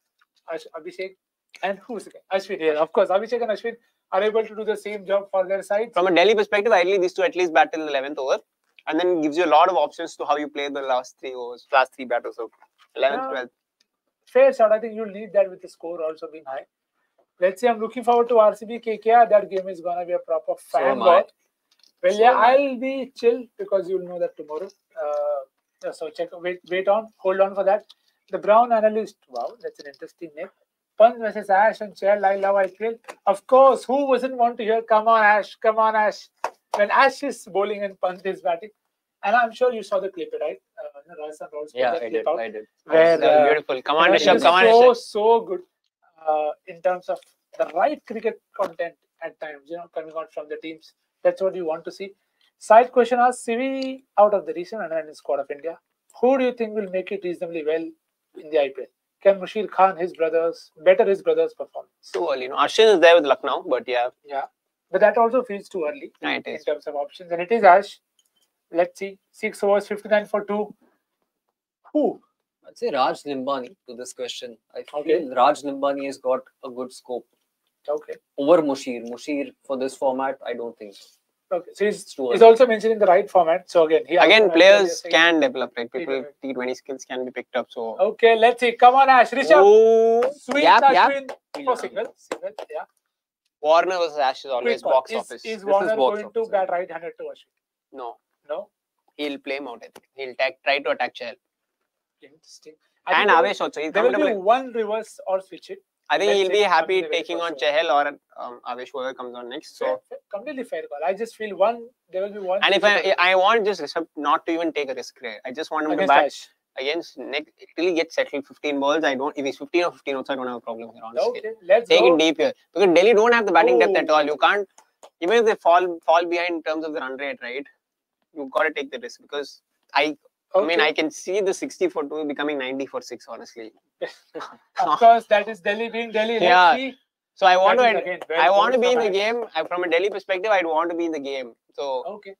Ash, Abhishek. And who's Ashwin here? Of course, Abhishek and Ashwin are able to do the same job for their side. From a Delhi perspective, ideally these two at least bat till the eleventh over, and then gives you a lot of options to how you play the last three overs, last three batters. So eleventh, twelfth. Fair shot. I think you'll need that with the score also being high. let's say I'm looking forward to R C B K K R. That game is gonna be a proper fan war. Well, yeah, I'll be chill because you'll know that tomorrow. Uh, so check, wait, wait on, hold on for that. The Brown analyst. Wow, that's an interesting name. Pant versus Ash and Chair. I love I P L. Of course, who wouldn't want to hear? Come on, Ash! Come on, Ash! When Ash is bowling and Pant is batting, and I'm sure you saw the clip, right? Uh, you know, Rajasthan Royals. Yeah, I did. Out, I did. Where, uh, beautiful. Come on, Rishabh! Come on, Rishabh! So so good uh, in terms of the right cricket content at times. You know, coming out from the teams. That's what you want to see. Side question asks, Sivi out of the recent under nineteen squad of India, who do you think will make it reasonably well in the I P L? Can Mushir Khan, his brothers, better his brothers' performance? Too early. No, Ashwin is there with Lucknow, but yeah. Yeah. But that also feels too early no, in is. terms of options. And it is Ash. Let's see. Six overs, fifty-nine for two. Who? I'd say Raj Limbani to this question. I feel okay. Raj Limbani has got a good scope. Okay. Over Mushir. Mushir for this format, I don't think so. Okay. So he's, he's also mentioning the right format. So again, he again players can develop, right? People T twenty skills can be picked up. So okay, let's see. Come on, Ash. Rishabh. Oh, sweet yap, Ashwin. Yap. Oh, single. Single. Yeah. Warner versus Ash is always Quick box is, office. Is Warner is going office, to bat right handed to Ashwin? No. No. He'll play him out. I think. He'll tag, try to attack Chahal. Interesting. I and Avesh also. He's there will be one reverse or switch it. I think Let's he'll be happy taking on sure. Chahal or um, Avesh, whoever comes on next. So fair, completely fair call. I just feel one there will be one. And if I I want just Rishabh not to even take a risk here. I just want him against to bat Ash. against next till he gets settled. Fifteen balls. I don't. If he's fifteen or fifteen outs, I don't have a problem here. Honestly, okay, let's take go. it deep here because Delhi don't have the batting Ooh. depth at all. You can't even if they fall fall behind in terms of the run rate, right? You've got to take the risk because I. Okay. I mean, I can see the sixty for two becoming ninety for six, honestly. Of course, that is Delhi being Delhi. Yeah. See. So I want that to again, I want to be in the game. I, from a Delhi perspective, I'd want to be in the game. So okay.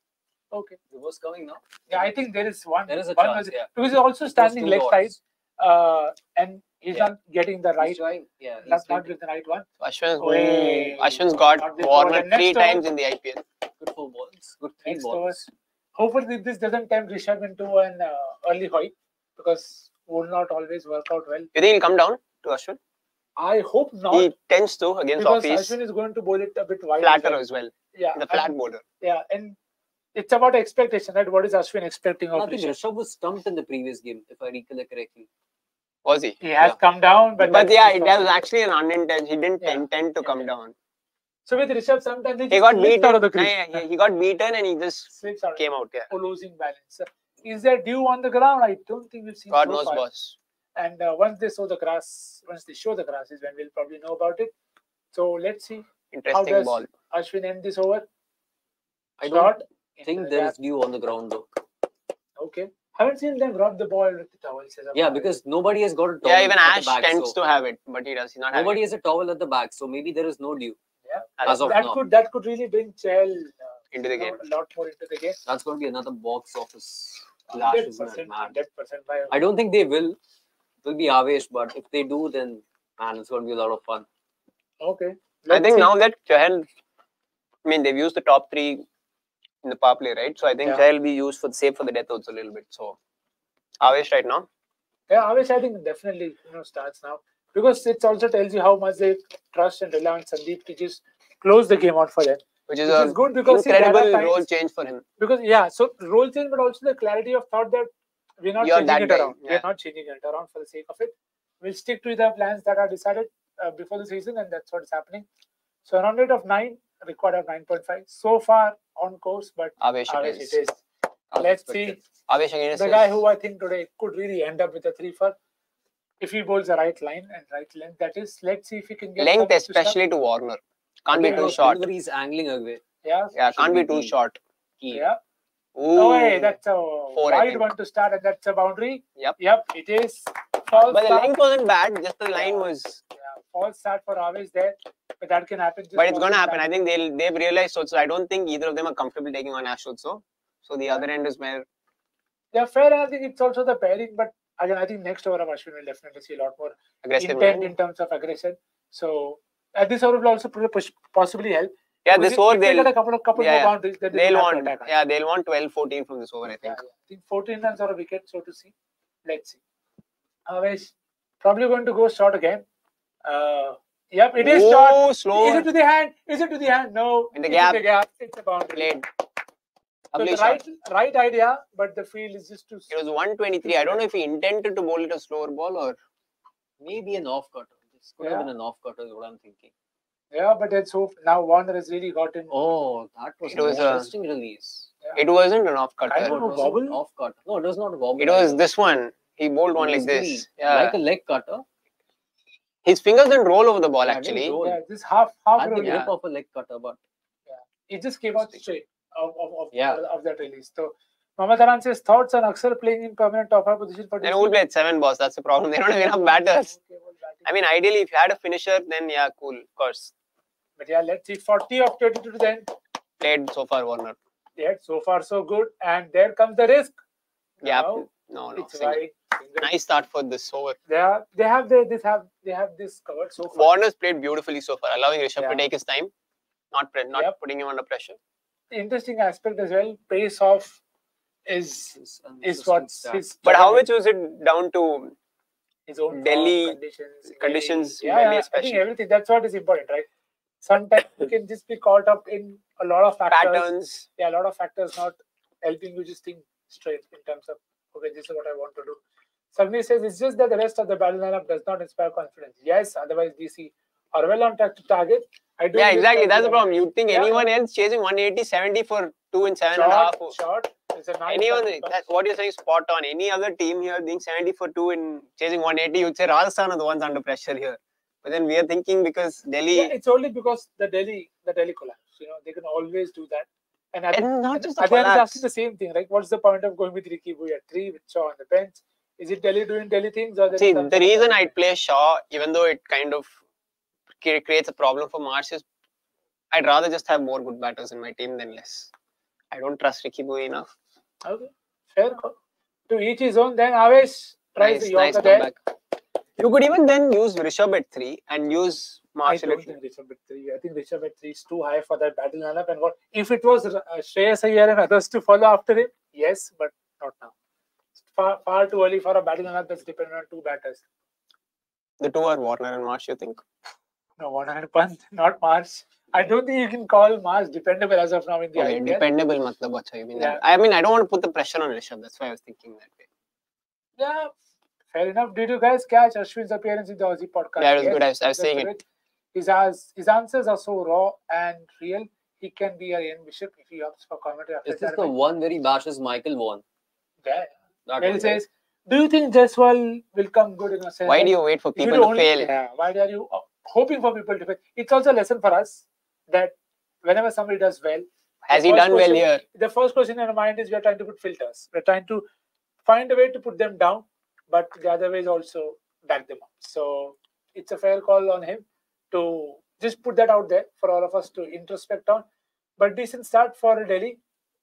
Okay. The worst coming now. Yeah, I think there is one. There is a one chance, was, yeah. Because he's also standing leg side. Uh, and he's yeah. not getting the right one. Yeah. That's not with the right one. Ashwin's oh, hey. Ashwin's got Warner three times over. in the I P L. Good four balls. Good three next balls. Overs. Hopefully, this doesn't tempt Rishabh into an uh, early hoy because it will not always work out well. You think he'll come down to Ashwin? I hope not. He tends to against offies. Because Ashwin is going to bowl it a bit wide. Flatter as well. Yeah. The flat and, bowler. Yeah. And it's about expectation, right? What is Ashwin expecting of Rishabh? I think Rishabh was stumped in the previous game, if I recollect correctly. Was he? He has yeah. come down. But, but yeah, it was actually an unintentional. He didn't yeah. intend to yeah. come yeah. down. So with Rishabh, sometimes he, he got beaten out of the crease. Yeah, yeah, yeah. He got beaten and he just slips out. Came out. Yeah. For losing balance. Is there dew on the ground? I don't think we've seen. God knows, far. boss. And uh, once they show the grass, once they show the grass is when we'll probably know about it. So let's see. Interesting how does ball. Ashwin end this over? I Short. don't think the there gap. is dew on the ground though. Okay. Haven't seen them rub the ball with the towel. Yeah, because nobody has got a towel. Yeah, even Ash back, tends so. to have it, but he does. He's not. Nobody has a towel at the back, so maybe there is no dew. Yeah. As that, of that could that could really bring Chahal uh, into the game. A lot more into the game. That's going to be another box office clash. I don't think they will. It will be Avesh, but if they do, then man, it's going to be a lot of fun. Okay. Let's I think see. now that Chahal, I mean, they've used the top three in the power play, right? So I think yeah. Chahal will be used for save for the death also a little bit. So Avesh right now. Yeah, Avesh I think definitely you know starts now. Because it also tells you how much they trust and rely on Sandeep to just close the game out for them. Which is, Which a is good because incredible times, role change for him. Because, yeah, so role change, but also the clarity of thought that we're not You're changing it guy. around. Yeah. We're not changing it around for the sake of it. We'll stick to the plans that are decided uh, before the season, and that's what's happening. So, run rate of nine, record of nine point five. So far on course, but Avesh it is. It is. Let's see. Avesh again the guy who I think today could really end up with a three for. If he bowls the right line and right length, that is, let's see if he can get length, especially to, to Warner. Can't okay, be too short. He's angling away. Yeah. Yeah. Can't be too be. short. Key. Yeah. Ooh. No way. That's a Four, wide one to start, and that's a boundary. Yep. Yep. It is. False but the start. length wasn't bad. Just the line yeah. was. Yeah. False start for Avesh there, but that can happen. Just but it's gonna happen. Start. I think they'll they've realized also. I don't think either of them are comfortable taking on Ash also. So the yeah. other end is where. Yeah, fair. And I think it's also the pairing, but. Again, I think next over of Ashwin will definitely see a lot more aggressive intent man. in terms of aggression. So, at this over will also push, possibly help. Yeah, this over they'll get a couple of couple yeah, more boundaries. They'll, they'll want, yeah, they'll want twelve, fourteen from this over. I think. Yeah, I think fourteen runs or a wicket, so to see. Let's see. Avesh probably going to go short again. Uh, Yep, it is oh, short. Slow. Is it to the hand? Is it to the hand? No. In the it's gap. In the gap. It's a boundary. So the right, right idea, but the field is just too slow. It was one twenty-three. I don't know if he intended to bowl it a slower ball or maybe an off cutter. This could yeah. have been an off cutter is what I'm thinking. Yeah, but let's hope now Warner has really gotten. Oh, that was it an was interesting a, release. Yeah. It wasn't an off cutter. I don't know, it wasn't an off cutter. No, it was not a wobble. It was this one. He bowled one like this. Yeah. Like a leg cutter. His fingers didn't roll over the ball, yeah, actually. Yeah, this half half roll grip yeah. of a leg cutter, but yeah. it just came out straight of of, of, yeah. of that release. So, Mohammed Aran says thoughts on Axar playing in permanent top-five position for. They don't play at seven, boss. That's the problem. They don't have enough batters. I mean, ideally, if you had a finisher, then yeah, cool, of course. But yeah, let's see. forty of twenty-two to the end. Played so far, Warner. Yeah, so far so good. And there comes the risk. Yeah. Now, no, no. It's right. Nice start for this over. Yeah, they have they this have they have this covered so far. Warner's played beautifully so far, allowing Rishabh yeah. to take his time, not not yep. putting him under pressure. The interesting aspect as well, pace off is is what's his. But how much was it down to his own Delhi conditions? Conditions, yeah, Delhi yeah especially. I think everything. That's what is important, right? Sometimes you can just be caught up in a lot of factors. Patterns. Yeah, a lot of factors not helping you just think straight in terms of okay, this is what I want to do. Sarmi says, it's just that the rest of the battle lineup does not inspire confidence. Yes, otherwise D C are well on track to target. I do. Yeah, exactly. That's the problem. You'd think yeah. anyone else chasing one eighty, seventy for two and seven short, and a half. Short. It's a nice anyone, that's what you're saying is spot on. Any other team here being seventy for two and chasing one eighty, you'd say Rajasthan are the ones under pressure here. But then we are thinking because Delhi. Yeah, it's only because the Delhi, the Delhi collapse. You know, they can always do that. And, at, and not just the collapse. Is asking the same thing. Like, what's the point of going with Ricky Bui at three with Shaw on the bench? Is it Delhi doing Delhi things? Or see, the reason I play Shaw, even though it kind of creates a problem for Marsh, is I'd rather just have more good batters in my team than less. I don't trust Ricky Bui enough. Okay, fair. To each his own. Then Avesh tries nice, the nice comeback. You could even then use Rishabh at three and use Marshall at three. Rishabh at three. I think Rishabh at three is too high for that battle lineup. And what if it was uh, Shreyas Iyer and others to follow after him? Yes, but not now. Far, far too early for a battle lineup that's dependent on two batters. The two are Warner and Marsh, you think? No, Warner and Pant, not Marsh. I don't think you can call Marsh dependable as of now in the okay, I P L. Dependable, matlab, achha, you mean yeah. that. I mean, I don't want to put the pressure on Rishabh. That's why I was thinking that way. Yeah, fair enough. Did you guys catch Ashwin's appearance in the Aussie podcast? That was yes, good. I was, I was saying spirit. It. His, his answers are so raw and real. He can be a Ian Bishop if he opts for commentary. After is this the one where he bashes Michael Vaughan? Yeah. Well, says, do you think Jaiswal will come good in a sense? Why do you wait for people to fail? Yeah, why are you hoping for people to fail? It's also a lesson for us that whenever somebody does well, has he done well here? The first question in our mind is we are trying to put filters. We are trying to find a way to put them down, but the other way is also back them up. So it's a fair call on him to just put that out there for all of us to introspect on. But decent start for Delhi.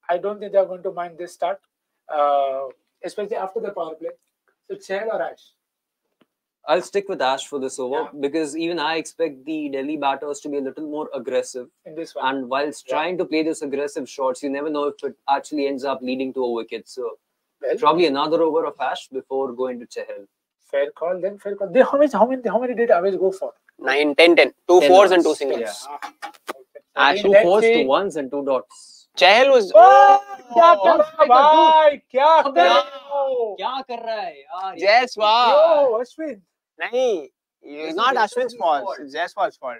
I don't think they are going to mind this start. Uh, Especially after the power play. So, Chahal or Ash? I'll stick with Ash for this over yeah. because even I expect the Delhi batters to be a little more aggressive. In this one. And whilst yeah. trying to play those aggressive shots, you never know if it actually ends up leading to a wicket. So, well, probably another over of Ash before going to Chahal. Fair call then, fair call. They, how, many, how, many, how many did Avesh go for? Nine, ten, ten. Two ten fours runs. And two singles. Yeah. Ah, Ash, two fours, see. Two ones and two dots. Chahal was. Oh, oh, oh bhai, kya kar raha hai? Kya kar raha hai? Jaiswal. Yo, Ashwin. Nahi, it's not Ashwin's fault. fault. It's Jaiswal's fault.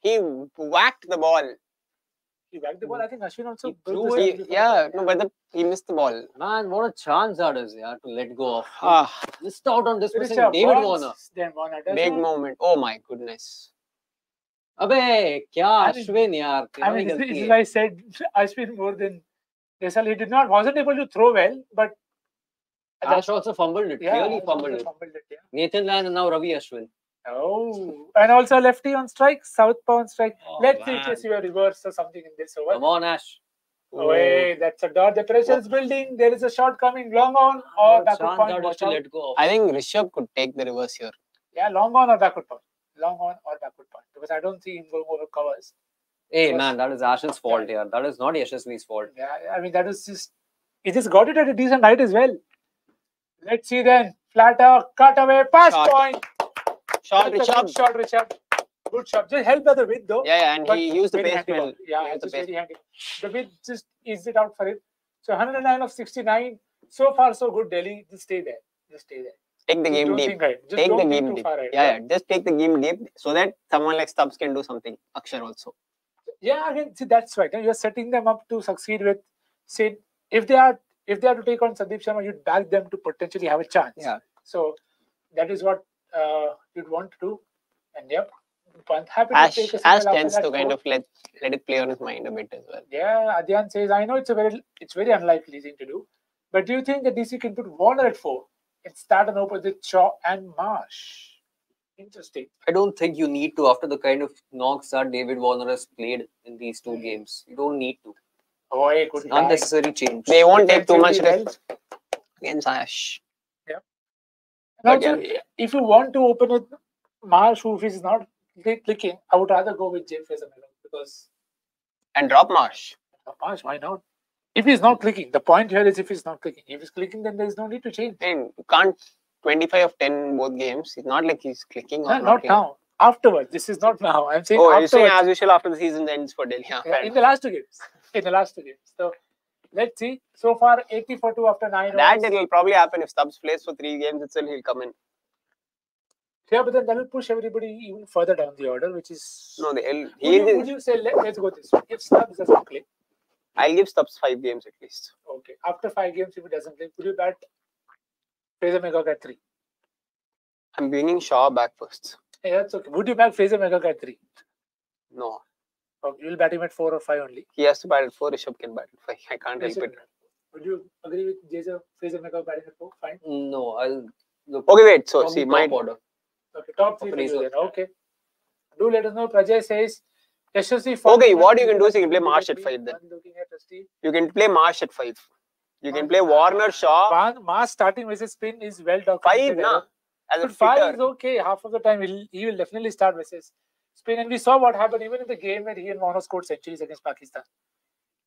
He whacked the ball. He whacked the ball. I think Ashwin also he threw it. He, yeah, no, but the, he missed the ball. Man, what a chance that is, yeah, to let go of. Ah. Missed out on dismissing David Warner. Big it? moment. Oh my goodness. Abey, kya Ashwin, yaar. I mean, I, mean, I said Ashwin more than Jaiswal. He did not, wasn't able to throw well, but Ash also fumbled it. Yeah, really fumbled it. fumbled it. Yeah. Nathan Lyon and now Ravi Ashwin. Oh, and also lefty on strike, southpaw on strike. Oh, let's man. see if you a reverse or something in this over. Come on, Ash. Oh, hey, that's a dot. The pressure is building. There is a shot coming long on or oh, backward point. To let go. I think Rishabh could take the reverse here. Yeah, long on or backward point. Long on or backward point because I don't see him going over covers. Hey because, man, that is Ash's fault yeah. here. That is not Yashasvi's fault. Yeah, I mean that is just he just got it at a decent height as well. Let's see then. Flatter, cut away, pass short. point. Short Richard. Short Richard. good shot. Just helped by the width though. Yeah, yeah and but he used the base well. Yeah, it's very handy. The width just eased it out for it. So one oh nine of sixty-nine. So far, so good, Delhi. Just stay there. Just stay there. Take the game deep. Just take the game deep. Yeah, just take the game deep so that someone like Stubbs can do something. Akshar also. Yeah, again, see, that's right. You're setting them up to succeed with, say, if they are if they are to take on Sandeep Sharma, you'd back them to potentially have a chance. Yeah. So that is what uh, you'd want to do. And yep, Pant happy Ash, to take a Ash tends to sport. kind of let let it play on his mind a bit as well. Yeah, Adyan says, I know it's a very it's very unlikely thing to do, but do you think that D C can put Warner at four and start an opposite Shaw and Marsh? Interesting. I don't think you need to after the kind of knocks that David Warner has played in these two games. You don't need to. Oh, it could unnecessary change. They won't take too much risk against Ash. Yeah. Now, so yeah. If you want to open it, Marsh, who is not clicking, I would rather go with Jeff as a middle because and drop Marsh. Drop Marsh, why not? If he's not clicking, the point here is if he's not clicking. If he's clicking, then there's no need to change. And you can't. twenty-five of ten in both games. It's not like he's clicking or no, not clicking. now. Afterwards. This is not now. I'm saying, oh, afterwards. You're saying as usual after the season ends for Delhi. Yeah, yeah, in the last two games. In the last two games. So, let's see. So far, eighty for two after nine. That it will probably happen if Stubbs plays for three games itself. He'll come in. Yeah, but then that will push everybody even further down the order, which is... No, they'll... He would, you, would you say, let, let's go this way. If Stubbs doesn't play... I'll give Stubbs five games at least. Okay. After five games, if he doesn't play, could you bat... Fraser Megawk at three. I'm bringing Shaw back first. Hey, that's okay. Would you back Fraser Megawk at three? No. Okay, you'll bat him at four or five only. He has to bat at four. Rishabh can bat at five. I can't help it. Would you agree with Jason Fraser Megawk batting at four? Fine. No, I'll. Look okay, wait. So see my order. Okay, top three. Then. Okay. Do let us know. Prajay says. Yashasvi. Okay, what you can do is you can play Marsh at five then. You can play Marsh at five. You can play Warner, Shaw. Marsh starting with his spin is well documented. Five, na? But five is okay. Half of the time, he'll, he will definitely start with his spin. And we saw what happened even in the game where he and Warner scored centuries against Pakistan.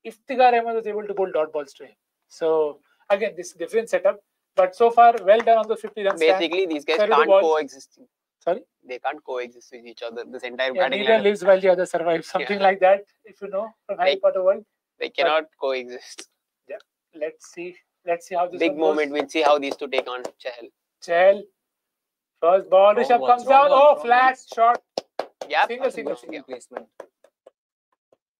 Iftikhar Ahmed was able to bowl dot balls to him. So, again, this different setup. But so far, well done on the fifty runs. Basically, stand. These guys Sorry can't coexist. Sorry? They can't coexist with each other. This entire yeah, batting leader lives while the other survives. Something yeah. like that, if you know, from Harry Potter world. They cannot but, coexist. Let's see. Let's see how this big moment. Goes. We'll see how these two take on Chahal. Chahal. First ball. Rishabh comes down. Oh, flat shot. Yeah. Single, single, single placement.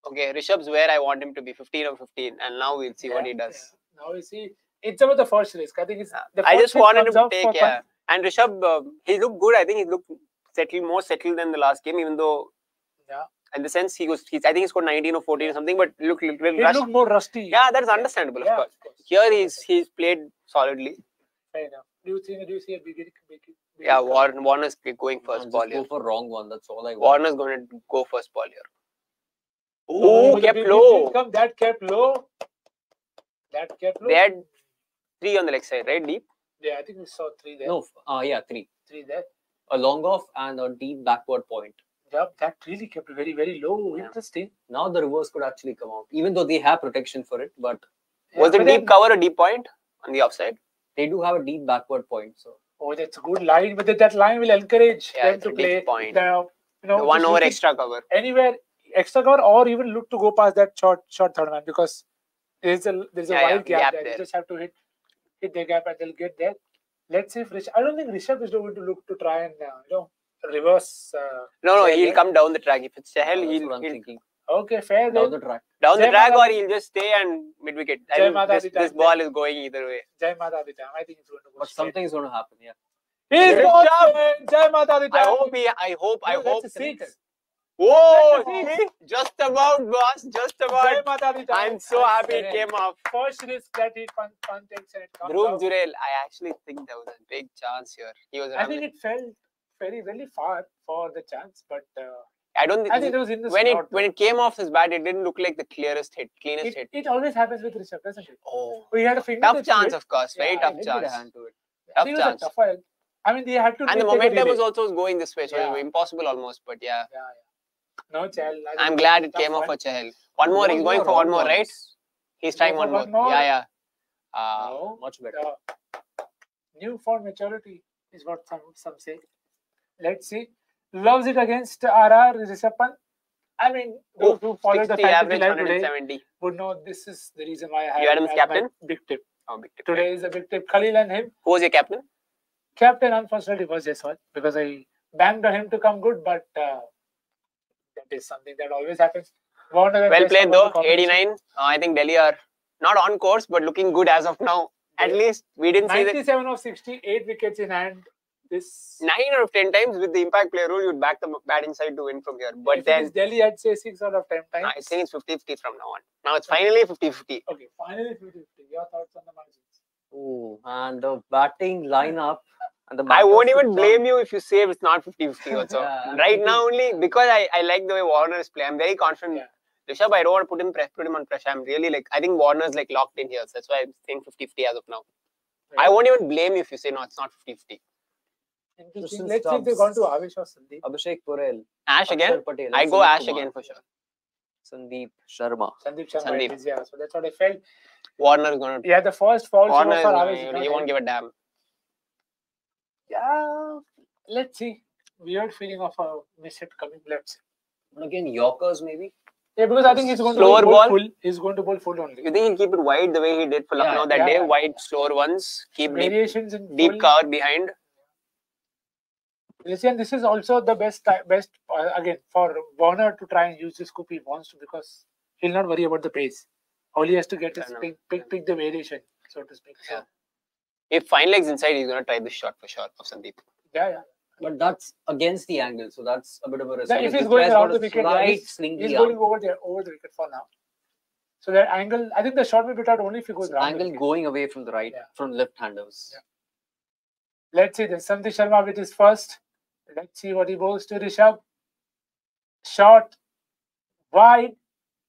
Okay, Rishabh's where I want him to be, fifteen or fifteen, and now we'll see yeah, what he does. Yeah. Now we see. It's about the first risk. I think it's. The first I just wanted him to take. Yeah. And Rishabh, uh, he looked good. I think he looked settled, more settled than the last game, even though. Yeah. In the sense, he was, he's, I think he's got nineteen or fourteen or something, but looked a little rusty. Looked more rusty. Yeah, that's understandable, yeah, of, course. of course. Here, he's he's played solidly. Fair enough. Do you think, do you see a big, big, big Yeah, Warren, Warner's going first no, ball go here. Go for wrong one, that's all I want. Warner's going to go first ball here. Oh, oh kept low. Come, that kept low. That kept low. They had three on the leg side, right? Deep? Yeah, I think we saw three there. No, uh, yeah, three. Three there. A long off and a deep backward point. Yep, that really kept very, very low. Yeah. Interesting. Now the reverse could actually come out, even though they have protection for it. But yeah, was it deep cover or deep point on the offside? They do have a deep backward point. So oh, that's a good line. But that line will encourage yeah, them to play. Point. The, you know, the one over extra cover. Anywhere extra cover, or even look to go past that short, short third man because there's a there's a yeah, wide yeah, gap, gap there. there. You just have to hit hit the gap and they'll get there. Let's see if Rishabh. I don't think Rishabh is going to look to try and uh, you know. Reverse. Uh, no, no, he'll right? come down the track. If it's Chahal, no, he'll, he'll, he'll. Okay, fair. Down the track. Down Jai the track, Mata or he'll just stay and mid wicket. I mean, this, this ball is going either way. Jai Mata Di Tam. I think it's going to go. But something is going to happen, yeah. He's got Jai Mata Di Tam. I hope he. I hope. No, I hope. That's a six. Whoa! Six. Just about, boss. Just about. Mata I'm so happy it came off. First risk that he punched and it comes. Dhruv Jurel. I actually think there was a big chance here. He was. I think it fell. Very, very far for the chance, but uh, I don't think, I think it was in the when it though. when it came off his bat, it didn't look like the clearest hit, cleanest it, hit. It always happens with Rishabh, doesn't it? Oh, we had a finger tough chance, of course, very yeah, tough chance. Hand to it. Tough I chance. Tough, I mean, they had to. And the momentum was also going this way, so yeah. it was impossible almost. But yeah, yeah, yeah. No, Chahal. I'm glad it came off for Chahal. One more, one he's going more, for one more, right? He's trying one more. more. Yeah, yeah. Uh, no, much better. New for maturity is what some some say. Let's see. loves it against R R Rishabh Pant. I mean, those who follow the fantasy life today would know this is the reason why I had captain big tip. Oh, big tip. Today is a big tip. Khalil and him. Who was your captain? Captain, unfortunately, was Jaiswal, because I banged on him to come good, but uh, that is something that always happens. Warner well played though, eighty-nine. Uh, I think Delhi are not on course, but looking good as of now. At yeah. least we didn't see that. ninety-seven of sixty-eight wickets in hand. This nine out of ten times with the impact player rule, you'd back the bat inside to win from here. But if then Delhi, I'd say six out of ten times. Nah, I think it's fifty fifty from now on. Now it's finally fifty fifty. Okay, finally fifty fifty. Your thoughts on the margins? Oh, and the batting lineup. And the I won't even blame you if you say it's not fifty fifty also. Yeah, right now only because I, I like the way Warner is playing. I'm very confident. Yeah. Rishabh, I don't want to put him, put him on pressure. I'm really like, I think Warner's like locked in here. So that's why I'm saying fifty fifty as of now. Right. I won't even blame you if you say no, it's not fifty fifty. Let's see if they've gone to Avesh or Sandeep. Abhishek Porel. Ash again? Patel, I go Sandeep Ash Kumar. Again for sure. Sandeep Sharma. Sandeep Sharma. Sandeep. Is, yeah, so that's what I felt. Warner is going to... Yeah, the first foul for Avesh. He won't give a damn. Yeah, let's see. Weird feeling of a miss hit coming left. And again, Yorkers maybe? Yeah, because I think he's going slower to bowl full. He's going to bowl full only. You think he'll keep it wide the way he did for yeah, Lucknow that yeah, day? Yeah. Wide, slower ones. Keep variations deep, in deep cover behind. Listen, this is also the best best uh, again for Warner to try and use this scoop he wants to, because he'll not worry about the pace. All he has to get is pick, pick, pick the variation, so to speak. Yeah. So, if fine legs inside, he's going to try this shot for sure of Sandeep. Yeah, yeah. But that's against the angle, so that's a bit of a risk. Yeah, if he's going around the wicket, yeah, he's, he's going over there, over the wicket for now. So that angle, I think the shot will be out only if he goes around. Angle going away from the right, yeah. from left-handers. Yeah. Let's see this. Sandeep Sharma with his first. Let's see what he goes to Rishabh. Short, wide.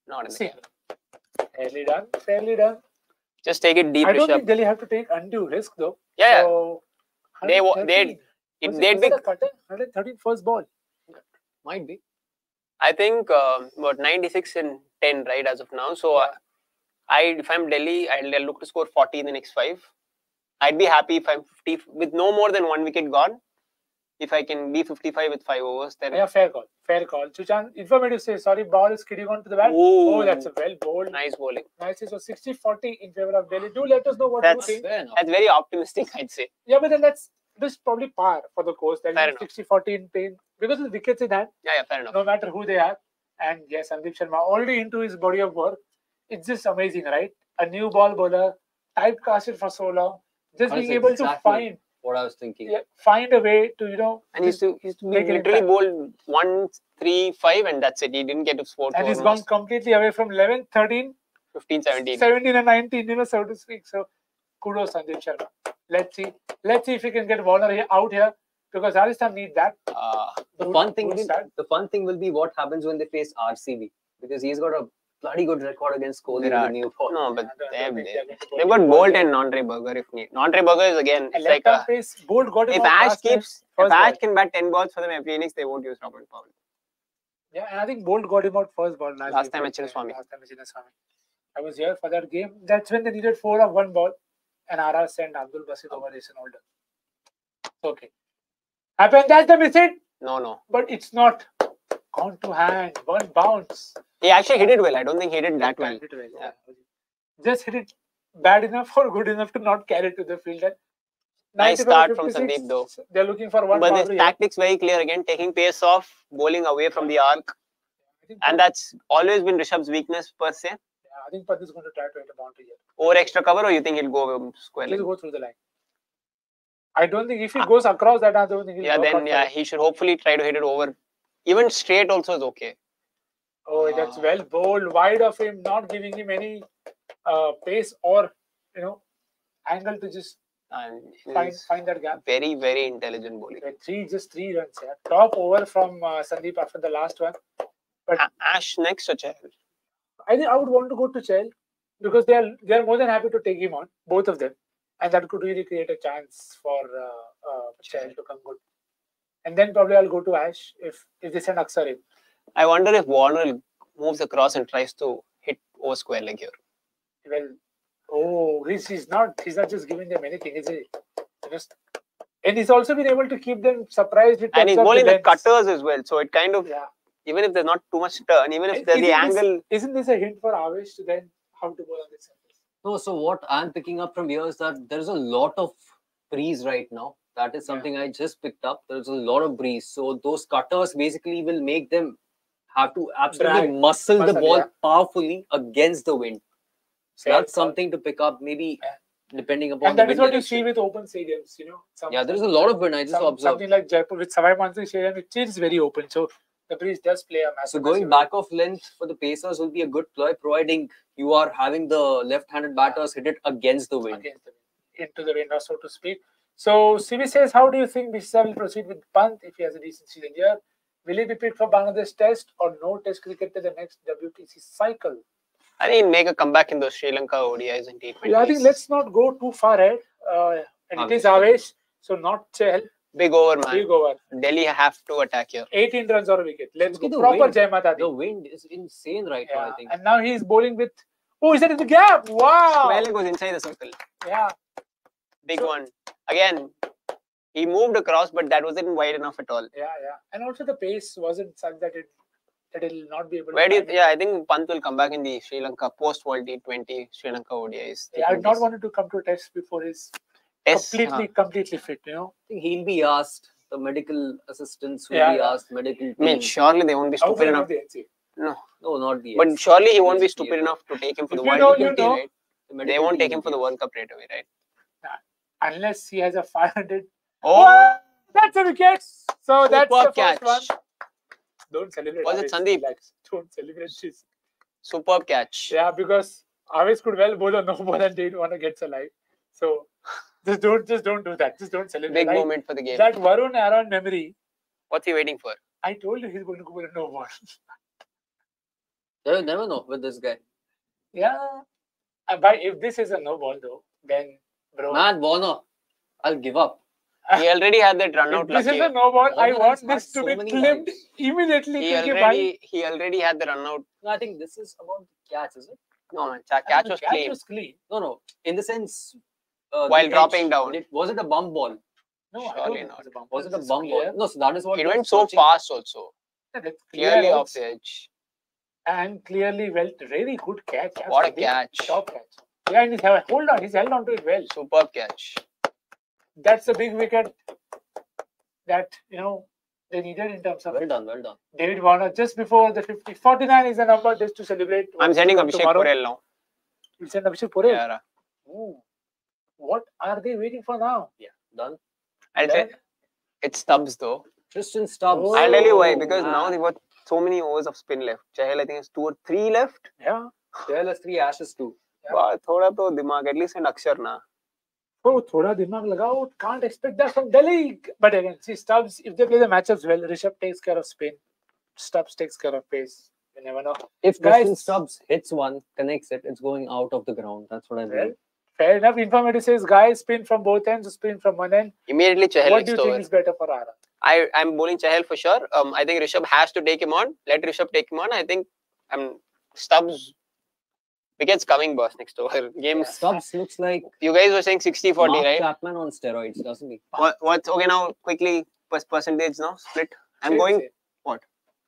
Not in see. Fairly done. Fairly done. Just take it deep, Rishabh. I don't Rishabh. think Delhi have to take undue risk though. Yeah. So, they they if they'd be one hundred thirteen first ball. Might be. I think uh, about ninety-six and ten right as of now. So yeah. uh, I if I'm Delhi, I'll, I'll look to score forty in the next five. I'd be happy if I'm fifty with no more than one wicket gone. If I can be fifty-five with five overs, then... Yeah, fair call. Fair call. Chuchan, informative says, sorry, ball is skidding on to the bat. Ooh. Oh, that's a well bowled. Nice bowling. Nice. So, sixty forty in favour of Delhi. Do let us know what that's, you think. That's very optimistic, I'd say. Yeah, but then that's... This is probably par for the course. That sixty forty in pain. Because of the wickets in hand. Yeah, yeah, fair enough. No matter who they are. And yes, Sandeep Sharma already into his body of work. It's just amazing, right? A new ball bowler, typecasted for so long. Just Honestly, being able exactly. to find... What I was thinking. Yeah, find a way to, you know... And he's to, he's to make literally bowl one, three, five and that's it. He didn't get to score. And he's gone completely away from eleven, thirteen, fifteen, seventeen, seventeen and nineteen, you know, so to speak. So, kudos Sandeep Sharma. Let's see. Let's see if we can get Warner here, out here, because Rajasthan need that. Uh, the, good, fun thing will, the fun thing will be what happens when they face R C B, because he's got a bloody good record against Kohli in the new form. No, but they've they got Bolt and Nandre Berger if need. Nandre Berger is again, it's like a, pace, Bolt got if Ash keeps, if Ash can bat ten balls for them every innings, they won't use Robert Powell. Yeah, and I think Bolt got him out first ball. Last, last time at Chinnaswamy. Last time at Chinnaswamy. I was here for that game. That's when they needed four of one ball and R R sent Abdul Basit over Jason Holder. Okay. Happened, that's the miss hit. No, no. But it's not gone to hand. One bounce. He actually hit it well. I don't think he did that well. Hit well. Yeah. Just hit it bad enough or good enough to not carry it to the field. Nice start from Sandeep though. They're looking for one. But the tactics very clear again. Taking pace off, bowling away from the arc. And that's always been Rishabh's weakness per se. Yeah, I think Path is going to try to hit a boundary here. Over extra cover, or you think he'll go squarely? He'll go through the line. I don't think if he goes across that, I don't think he'll Yeah, then yeah, he should hopefully try to hit it over. Even straight also is okay. Oh, that's well bowled, wide of him, not giving him any uh, pace or, you know, angle to just and find, find that gap. Very, very intelligent bowling. Yeah, three, just three runs. Yeah. Top over from uh, Sandeep after the last one. But Ash next to Chahal. I think I would want to go to Chahal because they are, they are more than happy to take him on, both of them. And that could really create a chance for uh, uh, Chahal to come good. And then probably I'll go to Ash if, if they send Axar in. I wonder if Warner moves across and tries to hit over square leg here. Well, oh, he's, he's not. He's not just giving them anything, is he? Just And he's also been able to keep them surprised. With and he's bowling the cutters as well. So it kind of, yeah. even if there's not too much turn, even if there's the angle. Isn't this a hint for Avesh to then how to bowl on this surface? No, so what I'm picking up from here is that there's a lot of breeze right now. That is something yeah. I just picked up. There's a lot of breeze. So those cutters basically will make them have to absolutely Drag. muscle Muscle, the ball yeah. powerfully against the wind. So Fair that's ball. something to pick up maybe yeah. depending upon and that is what direction. You see with open stadiums, you know. Some, yeah, there's a lot of wind. I just some, observed. Something like Jaipur with Sawai Mansingh stadium, it is very open. So the breeze does play a massive. So going massive back off length for the Pacers will be a good ploy, providing you are having the left-handed batters hit it against the wind. Against the wind. Into the wind, or so to speak. So, C B says, how do you think Vishal will proceed with Pant if he has a decent season here? Will he be picked for Bangladesh Test or no Test cricket to the next W T C cycle? I think he'll make a comeback in those Sri Lanka O D Is and T twenty. Yeah, I think let's not go too far ahead. Uh, and Avesh. It is Avesh, so not Chahal. Big over, man. Big over. Delhi have to attack here. eighteen runs or a wicket. Let's Look go. Proper wind. Jai Mata Di. The wind is insane right yeah. now, I think. And now he's bowling with... Oh, is that in the gap? Wow! Well, it goes inside the circle. Yeah. Big so, one. Again, he moved across, but that wasn't wide enough at all. Yeah, yeah. And also the pace wasn't such that it that it will not be able Where to... Do you, yeah, I think Pant will come back in the Sri Lanka post-World T twenty Sri Lanka O D Is. Yeah, I would not wanted to come to Test before he's test, completely, huh. completely fit, you know. I think he'll be asked. The medical assistants will yeah, be yeah. asked. Medical. I mean, surely they won't be stupid enough. The N C? No. No, not the N C. But surely he won't be stupid enough to take him for the World Cup, right? The they won't take him for the World Cup right away, right? Unless he has a five hundred. Oh, oh that's a wicket. So that's the catch. First one. Don't celebrate. Was it Sandeep? Relax. Don't celebrate this. Superb catch. Yeah, because Avesh could well bowl or no ball and didn't want to get alive. So just don't, just don't do that. Just don't celebrate. Big like, moment for the game. That Varun Aaron memory. What's he waiting for? I told you he's going to go bowl a no ball. You never know with this guy. Yeah, but if this is a no ball though, then. Bro. Man, Warner, I'll give up. He already had that run out. This lucky. Is a no ball. Warner I want this to so be clipped immediately. He already, he already had the run out. No, I think this is about the catch, is it? No, no catch, catch was clean. was clean. No, no. In the sense, uh, while the dropping edge, down, it, was it a bump ball? No, surely not. It was, was it a bump clear. ball? No, so that is what it went so searching. fast. Also, yeah, clearly off the edge, and clearly well, really good catch. That's what a catch! Top catch. Yeah, and he's hold on. He's held on to it well. Superb catch. That's a big wicket that you know they needed in terms of. Well done, well done. David Warner just before the fifty. forty-nine is the number just to celebrate. I'm sending Abhishek Porel now. You'll send Abhishek Porel. Yeah. Ooh. What are they waiting for now? Yeah, done. I'll tell. It's Stubbs though. Tristan Stubbs. Oh, I'll tell you why, because man. now they've got so many overs of spin left. Chahal, I think it's two or three left. Yeah. Chahal has three, Ash has two. Wow, thoda to dimag, at least in Akshar na. Oh, thoda dimag lagao. Can't expect that from Delhi. But again, see Stubbs, if they play the matchups well, Rishabh takes care of spin. Stubbs takes care of pace. You never know. If Tristan Stubbs hits one, connects it, it's going out of the ground. That's what I mean. Fair, fair enough. Informative says, guys, spin from both ends, spin from one end. Immediately Chahal. What do you think over. is better for Ara? I, I'm bowling Chahal for sure. Um, I think Rishabh has to take him on. Let Rishabh take him on. I think um, Stubbs... Wickets coming, boss, next over. Game yeah. Stubbs looks like... You guys were saying sixty forty, right? Chapman on steroids, doesn't he? What, what's... Okay, now, quickly, percentage now, split. I'm going... What?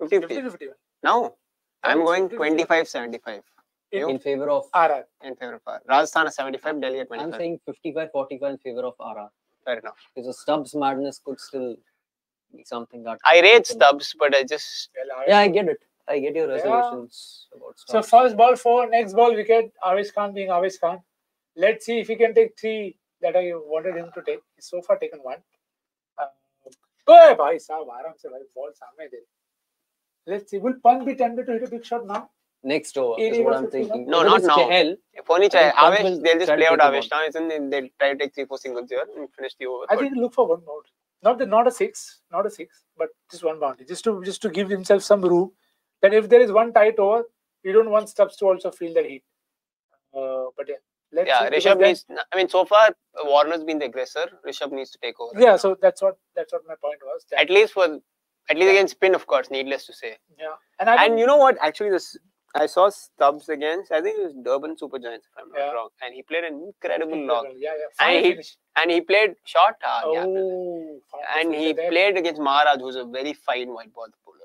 fifty fifty. Now, I'm going twenty-five seventy-five. In, in favour of... R R. In favour of R R. Rajasthan at seventy-five, Delhi at twenty-five. I'm saying fifty-five forty-five in favour of R R. Fair enough. Because the Stubbs madness could still be something that... I rate Stubbs, but I just... Yeah, I get it. I get your resolutions yeah. about stuff. So first ball four, next ball wicket. Avesh Khan being Avesh Khan. Let's see if he can take three that I wanted him to take. He's so far taken one. Oh, bhai saab, aaram se bhai ball samne de. Let's see. Will Pant be tempted to hit a big shot now? Next over is what I'm thinking. No, not now. If only Avesh, they'll just play out Avesh. Now they'll try to take three, four singles here and finish the over. I think look for one boundary. Not the not a six, not a six, but just one boundary, just to just to give himself some room. That if there is one tight over, you don't want Stubbs to also feel that heat. Uh, but yeah, let's yeah, Rishabh needs. Then, I mean, so far Warner's been the aggressor. Rishabh needs to take over. Yeah, so that's what that's what my point was. At least for, at least yeah. against spin, of course, needless to say. Yeah, and I and you know what? Actually, this I saw Stubbs against, I think it was Durban Super Giants, if I'm not yeah. wrong. And he played an incredible yeah. knock. Yeah, yeah. And, he, and he played short. Uh, oh, yeah. And he there. played against Maharaj, who's a very fine white ball bowler.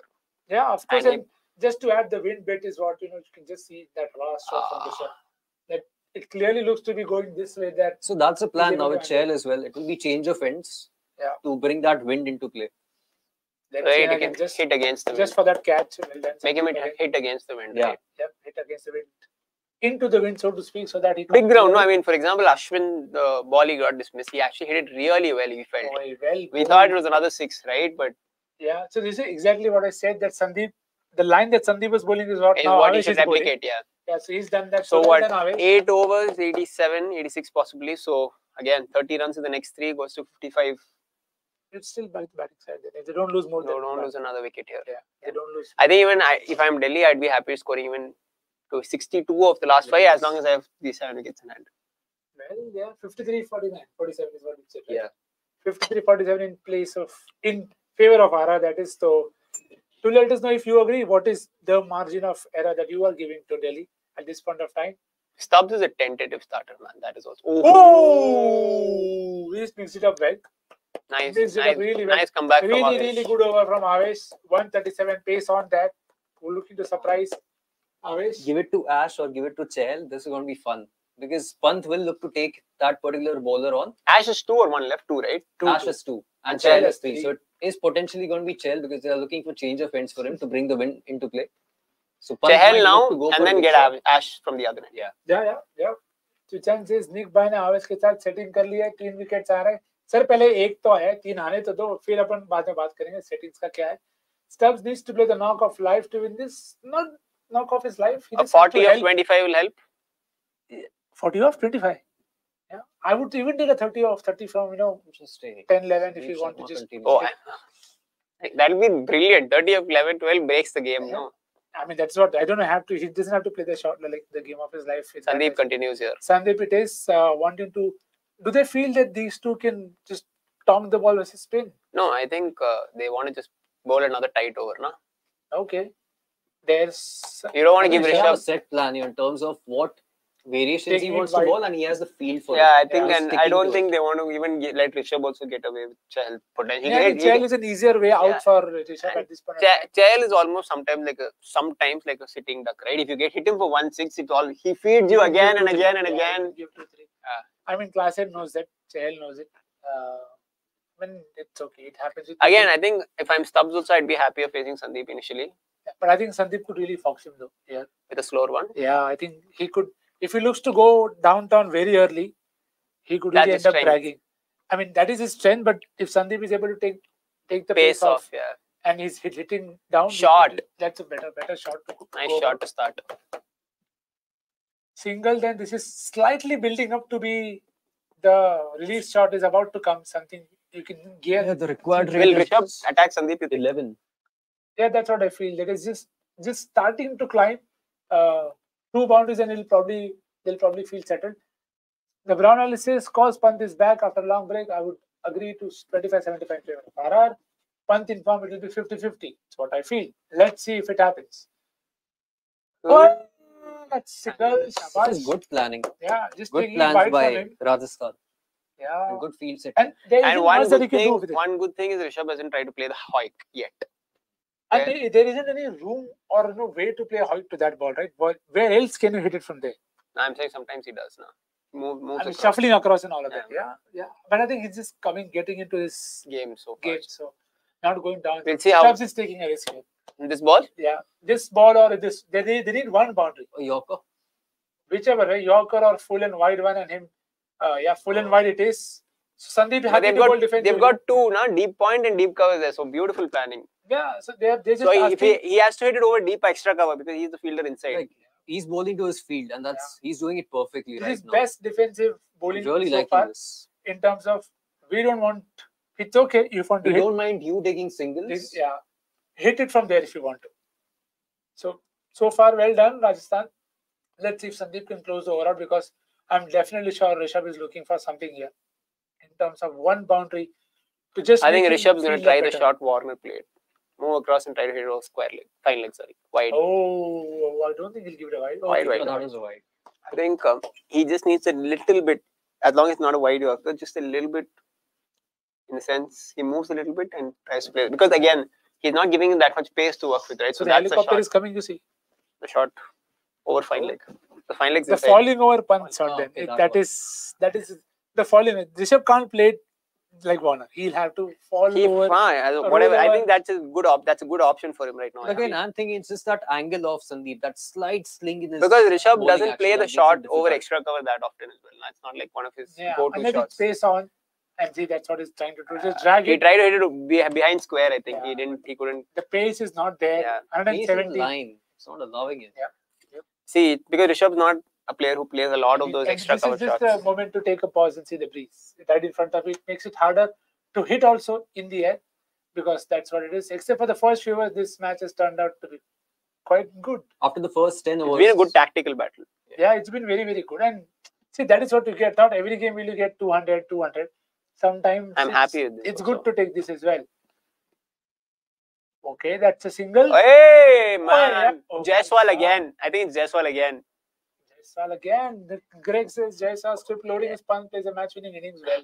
Yeah, of course. And, and he, just to add, the wind bit is what, you know, you can just see that raw shot uh, from Rishabh. That it clearly looks to be going this way. That So that's a plan now with Chahal as well. It will be change of winds yeah. to bring that wind into play. Let's so hit against, just hit against the wind. Just for that catch. Make him hit, hit against the wind. Yeah. Right? Yep, hit against the wind. Into the wind, so to speak, so that it... Big ground, no? I mean, for example, Ashwin, the ball he got dismissed, he actually hit it really well, he felt. Oh, well, we thought it was another six, right? But... Yeah, so this is exactly what I said, that Sandeep, the line that Sandeep was bowling is what is now what Avesh he should replicate, yeah. Yeah, so he's done that. So what, eight overs, eighty-seven, eighty-six possibly. So, again, thirty runs in the next three, goes to fifty-five. It's still by the batting side. If they don't lose more, no, than don't lose another wicket here. Yeah, they don't lose. I think even I, if I'm Delhi, I'd be happy scoring even to sixty-two of the last five, as long as I have these seven wickets in hand. Well, yeah, fifty-three forty-nine, forty-seven is what it said. Right? Yeah, fifty-three forty-seven in place of in favor of error. That is, so to let us know if you agree. What is the margin of error that you are giving to Delhi at this point of time? Stubbs is a tentative starter, man. That is also. Oh, oh, he just mixed it up well. Nice, nice, really nice well. comeback really, from Avesh. Really, really good over from Avesh. one thirty-seven pace on that. We're looking to surprise Avesh. Give it to Ash or give it to Chahal. This is going to be fun. Because Pant will look to take that particular bowler on. Ash is two or one left? Two, right? Two, Ash two. is two. And Chahal is three. three. So it is potentially going to be Chahal because they are looking for change of ends for him to bring the wind into play. So Pant Chahal now to go and then get shot. Ash from the other end. Yeah, yeah, yeah. yeah. So Chang says, Nick Bhai ne Avesh ke saath setting kar liya hai. Three wickets aa rahe hai. Sir, पहले एक तो है, तीन आने तो दो, फिर अपन बाद में बात करेंगे सेटिंग्स का क्या है. Stubbs needs to play the knock of life to win this. Not knock of his life. A forty of twenty-five will help. forty of twenty-five. Yeah, I would even take a thirty of thirty from, you know, ten eleven if you want to just. Oh, that will be brilliant. thirty of eleven twelve breaks the game. Yeah. No, I mean that's what I don't know. Have to he doesn't have to play the shot like the game of his life. It's Sandeep continues here. Sandeep it is uh, wanting to. Do they feel that these two can just tong the ball versus spin? No, I think uh, they want to just bowl another tight over, na? Okay. There's... You don't want to give Rishabh a set plan here in terms of what variations he wants to bowl, and he has the field for yeah, it. Yeah, I think, and I don't think it. they want to even get, let Rishabh also get away with Chahal. Yeah, Chahal is an easier way out yeah. for Rishabh and at this point. Chahal is almost sometimes like a sometimes like a sitting duck, right? If you get hit him for one six, it's all he feeds you again and again and again. Yeah. I mean, class head knows that. Chahal knows it. Uh, I mean, it's okay. It happens. With Again, people. I think if I'm Stubbs also, I'd be happier facing Sandeep initially. Yeah, but I think Sandeep could really fox him though. Yeah. With a slower one? Yeah, I think he could. If he looks to go downtown very early, he could That's really end up dragging. I mean, that is his strength. But if Sandeep is able to take take the pace, pace off, off yeah. and he's hit, hitting down. Shot. That's a better, better shot. To nice go shot over. to start. Single, then this is slightly building up to be the release shot is about to come. Something you can gear. Yeah, the required will Rishabh attack Sandeep with eleven. Yeah, that's what I feel. That is just just starting to climb uh, two boundaries, and it'll probably they'll probably feel settled. The Brown analysis calls Pant is back after a long break. I would agree to twenty-five seventy-five. R R Pant in form, it will be fifty fifty. That's what I feel. Let's see if it happens. Oh! That's good planning. Yeah, just good plans by Rajasthan. Yeah, and good field set. And, and one, good thing, one good thing is Rishabh hasn't tried to play the hoik yet. And yeah. there, there isn't any room or no way to play hoik to that ball, right? Where else can you hit it from there? No, I'm saying sometimes he does now. Move, moves I mean, across. Shuffling across and all of yeah. that. Yeah, yeah. But I think he's just coming, getting into this game so far. Game, so not going down. We'll see how is taking a risk here. This ball? Yeah. This ball or this. They, they, they need one boundary. Or Yorker. Whichever, right? Yorker or full and wide one and him. Uh, yeah, full and wide it is. So Sandeep has to got, defense. They've got two, na? Deep point and deep cover there. So beautiful planning. Yeah. So they have, they just. So if he, he has to hit it over deep extra cover because he's the fielder inside. Like, he's bowling to his field and that's yeah. he's doing it perfectly. This right is now. Best defensive bowling really so like far this. In terms of we don't want. It's okay if you want to. We hit. Don't mind you taking singles. This, yeah. Hit it from there if you want to. So, so far, well done, Rajasthan. Let's see if Sandeep can close the over out because I'm definitely sure Rishabh is looking for something here in terms of one boundary to just. I think Rishabh's going to try the shot Warner played. move across and try to hit it off square leg, fine leg, sorry, wide. Oh, I don't think he'll give it a wide. Oh, wide, wide. That is a wide. I think um, he just needs a little bit, as long as it's not a wide yorker, just a little bit. In the sense, he moves a little bit and tries to play. Because again, he's not giving him that much pace to work with, right? So, so the that's helicopter is coming, you see. The shot over fine leg. The fine leg. The inside. Falling over punch shot. Oh, then okay, it, that works. is that is the falling. Rishabh can't play it like Warner. He'll have to fall he, over. Fine, whatever. Over. I think that's a good op that's a good option for him right now. Again, I'm thinking it's just that angle of Sandeep, that slight sling in his. Because Rishabh doesn't play the shot over extra cover that often as well. That's not like one of his yeah, go-to shots. It's pace on. And see, that's what he's trying to do. Just drag uh, he it. tried to hit it behind square, I think. Yeah. He didn't, he couldn't. The pace is not there. Yeah. one seventy. Line. It's not allowing it. Yeah. Yep. See, because Rishabh's not a player who plays a lot of those and extra cover shots. This is just a moment to take a pause and see the breeze. Right in front of it makes it harder to hit also in the air, because that's what it is. Except for the first few overs, this match has turned out to be quite good. After the first ten overs. It's been a good tactical battle. Yeah, yeah, it's been very, very good. And see, that is what you get. Not every game will you get two hundred, two hundred. Sometimes I'm happy with this. It's also good to take this as well. Okay, that's a single. Hey, man. Oh, yeah. Okay. Jaiswal again. I think it's Jaiswal again. Jaiswal again. The Greg says Jaiswal strip loading his punt plays a match winning innings well.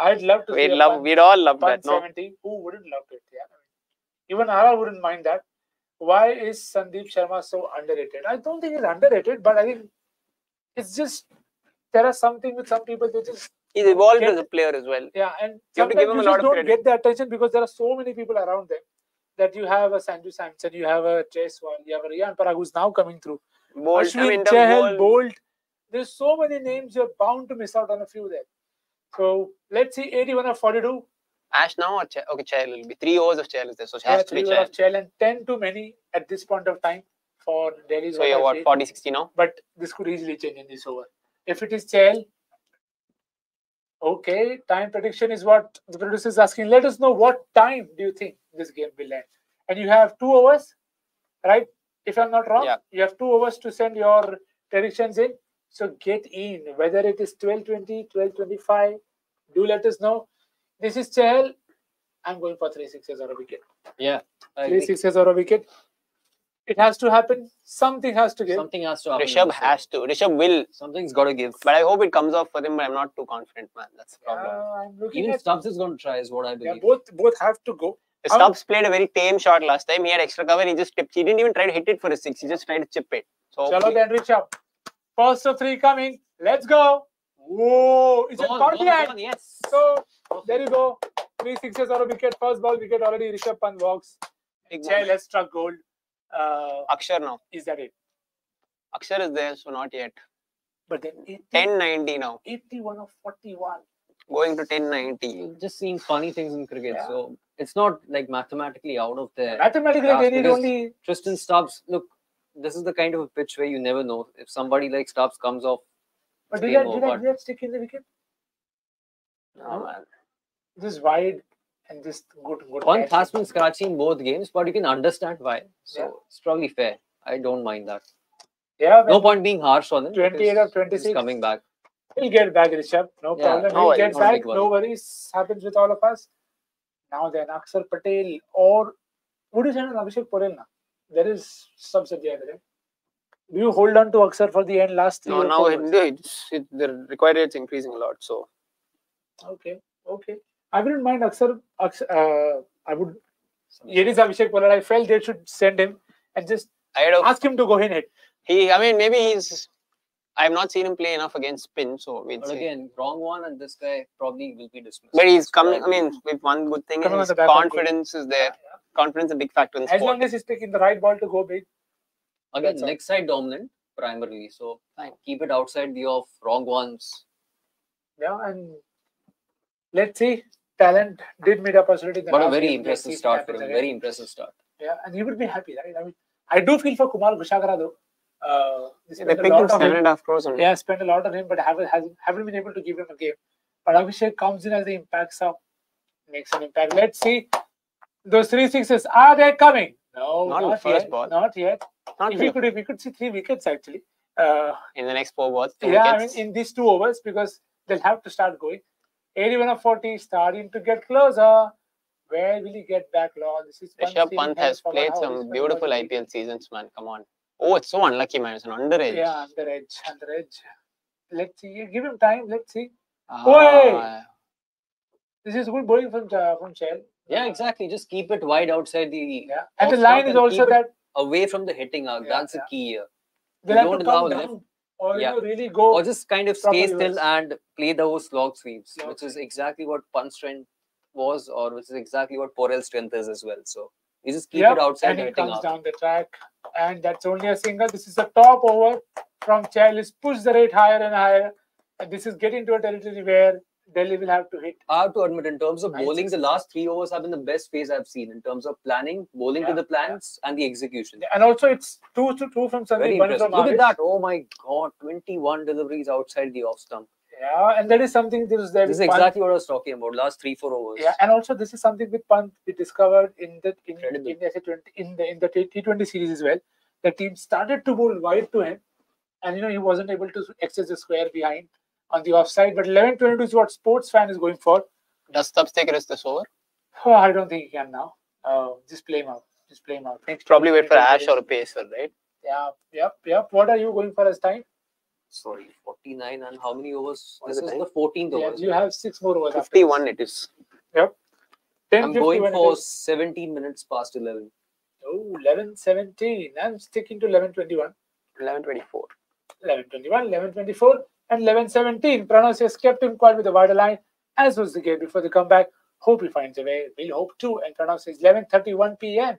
I'd love to we'd see love, a punt, We'd all love that. No? seventy. Who wouldn't love it? Yeah. Even R R wouldn't mind that. Why is Sandeep Sharma so underrated? I don't think he's underrated, but I think it's just there are something with some people that just. He's evolved get, as a player as well. Yeah, and you have to give him a lot of credit. Don't get the attention because there are so many people around them. That you have a Sanju Samson, you have a Jaiswal, you have a Riyan Parag who's now coming through. Bolt, Ashwin, I mean, Chahal, Bolt. There's so many names, you're bound to miss out on a few there. So let's see, eighty-one of forty-two. Ash now or Ch okay, Chahal will be three overs of Chahal is there, so yeah, has to be Chahal. Of Chahal and ten too many at this point of time for Delhi's. So you're what, forty sixty now? But this could easily change in this over. If it is Chahal. Okay, time prediction is what the producer is asking. Let us know what time do you think this game will end. And you have two overs, right? If I'm not wrong, yeah. You have two overs to send your predictions in. So get in, whether it is twelve twenty, twelve twenty-five, do let us know. This is Chahal. I'm going for three sixes or a wicket. Yeah. I three think. sixes or a wicket. It has to happen. Something has to give. Something has to happen. Rishabh has to. Rishabh will. Something's got to give. But I hope it comes off for him. But I'm not too confident, man. That's the problem. Yeah, I'm looking Even at Stubbs is going to try, is what I believe. Yeah, both both have to go. Stubbs um, played a very tame shot last time. He had extra cover. He just tipped. He didn't even try to hit it for a six. He just tried to chip it. So Chalo then, Rishabh. First of three coming. Let's go. Whoa! It's a caught behind. Yes. So there you go. Three sixes or a wicket. First ball wicket already. Rishabh Pant walks. Jay has struck gold. Uh, Axar now. Is that it? Axar is there, so not yet. But then ten ninety now. eighty-one of forty-one. Going to ten ninety. You've just seen funny things in cricket, yeah. So it's not like mathematically out of there. Mathematically, they need only Tristan Stubbs. Look, this is the kind of a pitch where you never know if somebody like Stubbs comes off. But did that, did that, did that stick in the wicket? No, no, man. This wide. And just good, good. One has been scratchy in both games, but you can understand why. So yeah. It's probably fair. I don't mind that. Yeah. No point being harsh on him. twenty-eight of twenty-six. Coming back. He'll get back, Rishabh. No yeah, problem. No, he'll get back. No worries. Happens with all of us. Now then, Axar Patel or would you send Abhishek Porel now? There is subs at the other end. Do you hold on to Axar for the end last? No, now it, it's, it, the required rate's increasing a lot. So. Okay. Okay. I wouldn't mind Axar. Uh, I would. It is Abhishek Porel. I felt they should send him and just ask him to go in it. He, I mean, maybe he's. I've not seen him play enough against spin, so we'll but see. Again, wrong one, and this guy probably will be dismissed. But he's coming. I mean, with one good thing, his confidence is there. Yeah, yeah. Confidence is a big factor in sport. As long as he's picking the right ball to go big. Again, leg side dominant primarily, so fine. Keep it outside the off wrong ones. Yeah, and let's see. Talent did meet opportunity. But a very impressive start for him. Very impressive start. Yeah, and he would be happy, right? I mean, I do feel for Kumar Gushagara though. Uh, they, yeah, they picked him seven and a half crores on him. Yeah, spent a lot on him, but haven't haven't been able to give him a game. But Abhishek comes in as the impact sub, makes an impact. Let's see, those three sixes are they coming? No, not, not first yet. Ball. Not yet. Not if we could, if we could see three wickets actually. Uh, in the next four balls. Yeah, wickets. I mean, in these two overs because they'll have to start going. eighty-one of forty starting to get closer. Where will he get back, Lord? This is Rishabh Pant has played some beautiful I P L seasons, man. Come on. Oh, it's so unlucky, man. It's an underage. Yeah, underage. Underage. Let's see. Give him time. Let's see. Ah. Oh, this is good bowling from uh, from Chael. Yeah, exactly. Just keep it wide outside the. Yeah. And the line is also that away from the hitting arc. Yeah, That's yeah. a key here. You don't allow left. Or yeah. you really go. Or just kind of stay still ways. and play those slog sweeps, slog which sweep. is exactly what Pant's strength was, or which is exactly what Porel's strength is as well. So you just keep yep. it outside and the hitting arc. Down the track, and that's only a single. This is a top over from Chael. Is push the rate higher and higher, and this is getting to a territory where Delhi will have to hit. I have to admit, in terms of bowling, the last three overs have been the best phase I've seen in terms of planning, bowling yeah, to the plans, yeah. and the execution. Yeah, and also, it's two to two from Sandeep. Look at that! Oh my God, twenty-one deliveries outside the off stump. Yeah, and that is something that is there. This is exactly Pant. what I was talking about. Last three, four overs. Yeah, and also this is something with Pant we discovered in the in, in the in the in the T twenty series as well. The team started to bowl wide to him, and you know he wasn't able to access the square behind. On the offside, but eleven twenty-two is what sports fan is going for. Does Stubbs take a risk this over? Oh, I don't think he can now. Uh, just play him out. Just play him out. He's probably wait for Ash or a pacer, right? Yeah, yep, yep. What are you going for as time? Sorry, forty-nine and how many overs? This is the fourteenth over. Yeah, you have six more overs. fifty-one it is. Yep. I'm going for seventeen minutes past eleven. Oh, eleven seventeen. I'm sticking to eleven twenty-one. eleven twenty-four. eleven twenty-one, eleven twenty-four. And eleven seventeen, Pranav says, kept him quiet with a wider line, as was the game before the comeback. Hope he finds a way. We'll hope too. And Pranav says, eleven thirty-one p m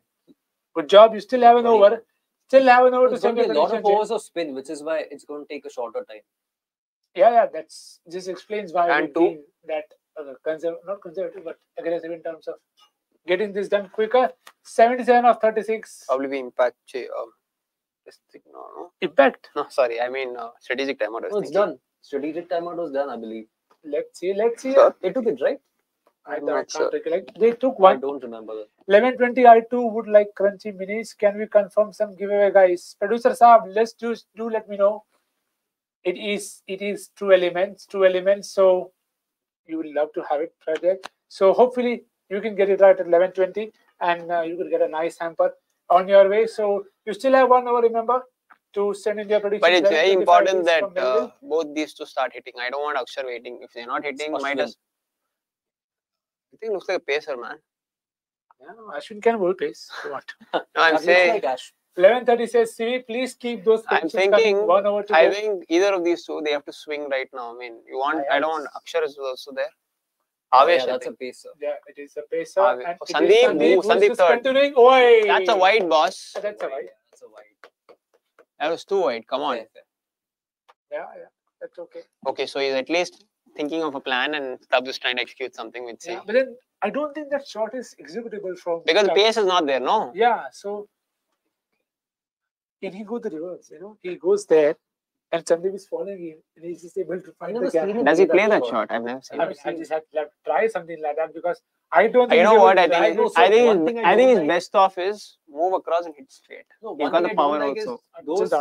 Good job. You still have an over. Still have an over to send a lot of overs of spin, which is why it's going to take a shorter time. Yeah, yeah. That's just explains why and two that uh, conservative, not conservative, but aggressive in terms of getting this done quicker. seventy-seven of thirty-six. Probably impact. Um, No, no. Impact. No, sorry. I mean, uh, strategic timeout. No, it's done. Strategic timeout was done, I believe. Let's see. Let's see. Sure. They took it, right? I don't sure. recollect. They took one. I don't remember. eleven twenty. I too would like crunchy minis. Can we confirm some giveaway, guys? Producer Saab, let's do. Do let me know. It is. It is True Elements. True Elements. So you will love to have it, project. So hopefully you can get it right at eleven twenty, and uh, you will get a nice hamper on your way. So you still have one hour, remember, to send in your predictions. But it's very important that uh, both these two start hitting. I don't want Akshar waiting. If they're not hitting, might as. I think it looks like a pacer, man. Yeah, Ashwin can bowl pace. What? No, I'm saying. eleven thirty says, Siri, please keep those. I'm thinking. One hour to I go. think either of these two, they have to swing right now. I mean, you want? I, I don't want. Akshar is also there. Avesh, yeah, that's a pacer. Yeah, it is a pacer. And oh, Sandeep, Sandeep, Sandeep third. Oi. That's a wide, boss. That's, that's a wide. That's a wide. That was too wide. Come on. Yeah, yeah, that's okay. Okay, so he's at least thinking of a plan, and Stubbs is trying to execute something with C. Yeah, but then I don't think that shot is executable from because Stubbs. Pace is not there, no. Yeah, so if he goes the reverse, you know, he goes there. And Sandeep is following him, and he's just able to find the gap. Does he play that shot? I've never seen. I mean, I just have to try something like that because I don't. You know what? I think. I think. I think his best off is move across and hit straight. He's got the power also. Those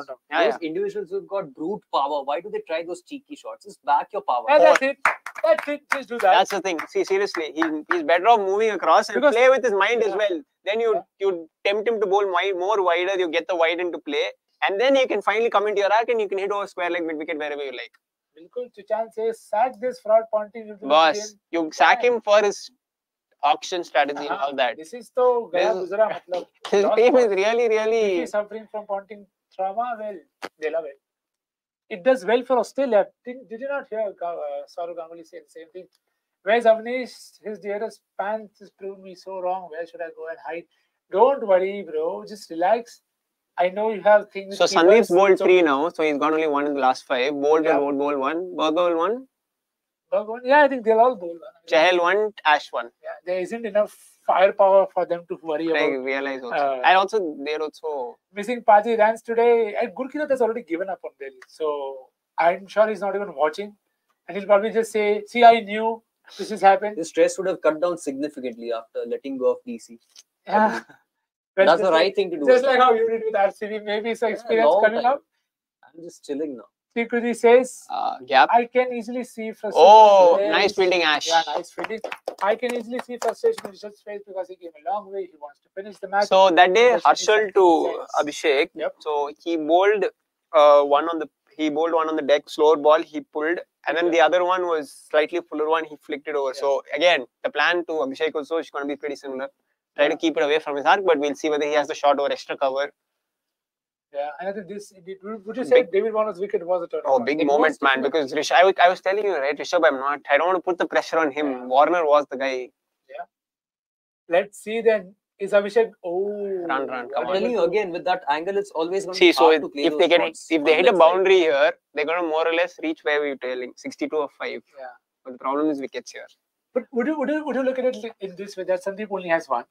individuals who've got brute power, why do they try those cheeky shots? Just back your power. And that's it. That's it. Just do that. That's the thing. See, seriously, he he's better off moving across and play with his mind as well. Then you you tempt him to bowl more wider. You get the wide into play. And then you can finally come into your arc and you can hit over square leg, mid wicket, wherever you like. Bilkul, Chuchan says, sack this fraud Ponting. Boss, you sack him for his auction strategy uh -huh. and all that. This is so Gaya Guzra. His team is really, really suffering from Ponting trauma. Well, they love it. It does well for Australia. Did, did you not hear uh, Saurav Ganguly say the same thing? Where's Avnish? His dearest pants has proved me so wrong. Where should I go and hide? Don't worry, bro. Just relax. I know you have things. So Sandeep's bowled three now, so he's got only one in the last five. Bowled yeah. one, bowl one, Berger one. Berger one, yeah, I think they'll all bowl one. Chahal one, Ash one. Yeah, there isn't enough firepower for them to worry Craig about. I realize also. Uh, and also, they're also missing Paji runs today. And Gurkirat has already given up on Delhi, so I'm sure he's not even watching. And he'll probably just say, see, I knew this has happened. The stress would have cut down significantly after letting go of D C. Yeah. Well, that's the right thing to do. Just like how you did with R C B, maybe it's an experience coming up. I'm just chilling now. Srikuji says, uh, yep. I can easily see frustration. Oh, nice fielding, Ash. Yeah, nice fielding. I can easily see frustration in Rishabh's face because he came a long way. He wants to finish the match. So that day, Harshal to Abhishek. Yep. So he bowled uh, one on the he bowled one on the deck, slower ball. He pulled, and then yeah. the other one was slightly fuller one. He flicked it over. Yeah. So again, the plan to Abhishek also is going to be pretty similar. Try yeah. to keep it away from his arc, but we'll see whether he has the shot or extra cover. Yeah, and I think this, would you say big, David Warner's wicket was a turnover? Oh, big it moment, man, because Rish, I, I was telling you, right, Rishabh, I'm not, I don't want to put the pressure on him. Yeah. Warner was the guy. Yeah. Let's see then. Is Abhishek, oh. Run, run, come I'm on. Telling you again, with that angle, it's always going to see, be hard so to play if they get, if they hit a boundary side. Here, they're going to more or less reach where we were telling, sixty-two or five. Yeah. But the problem is wickets here. But would you, would you, would you look at it in this way that Sandeep only has one?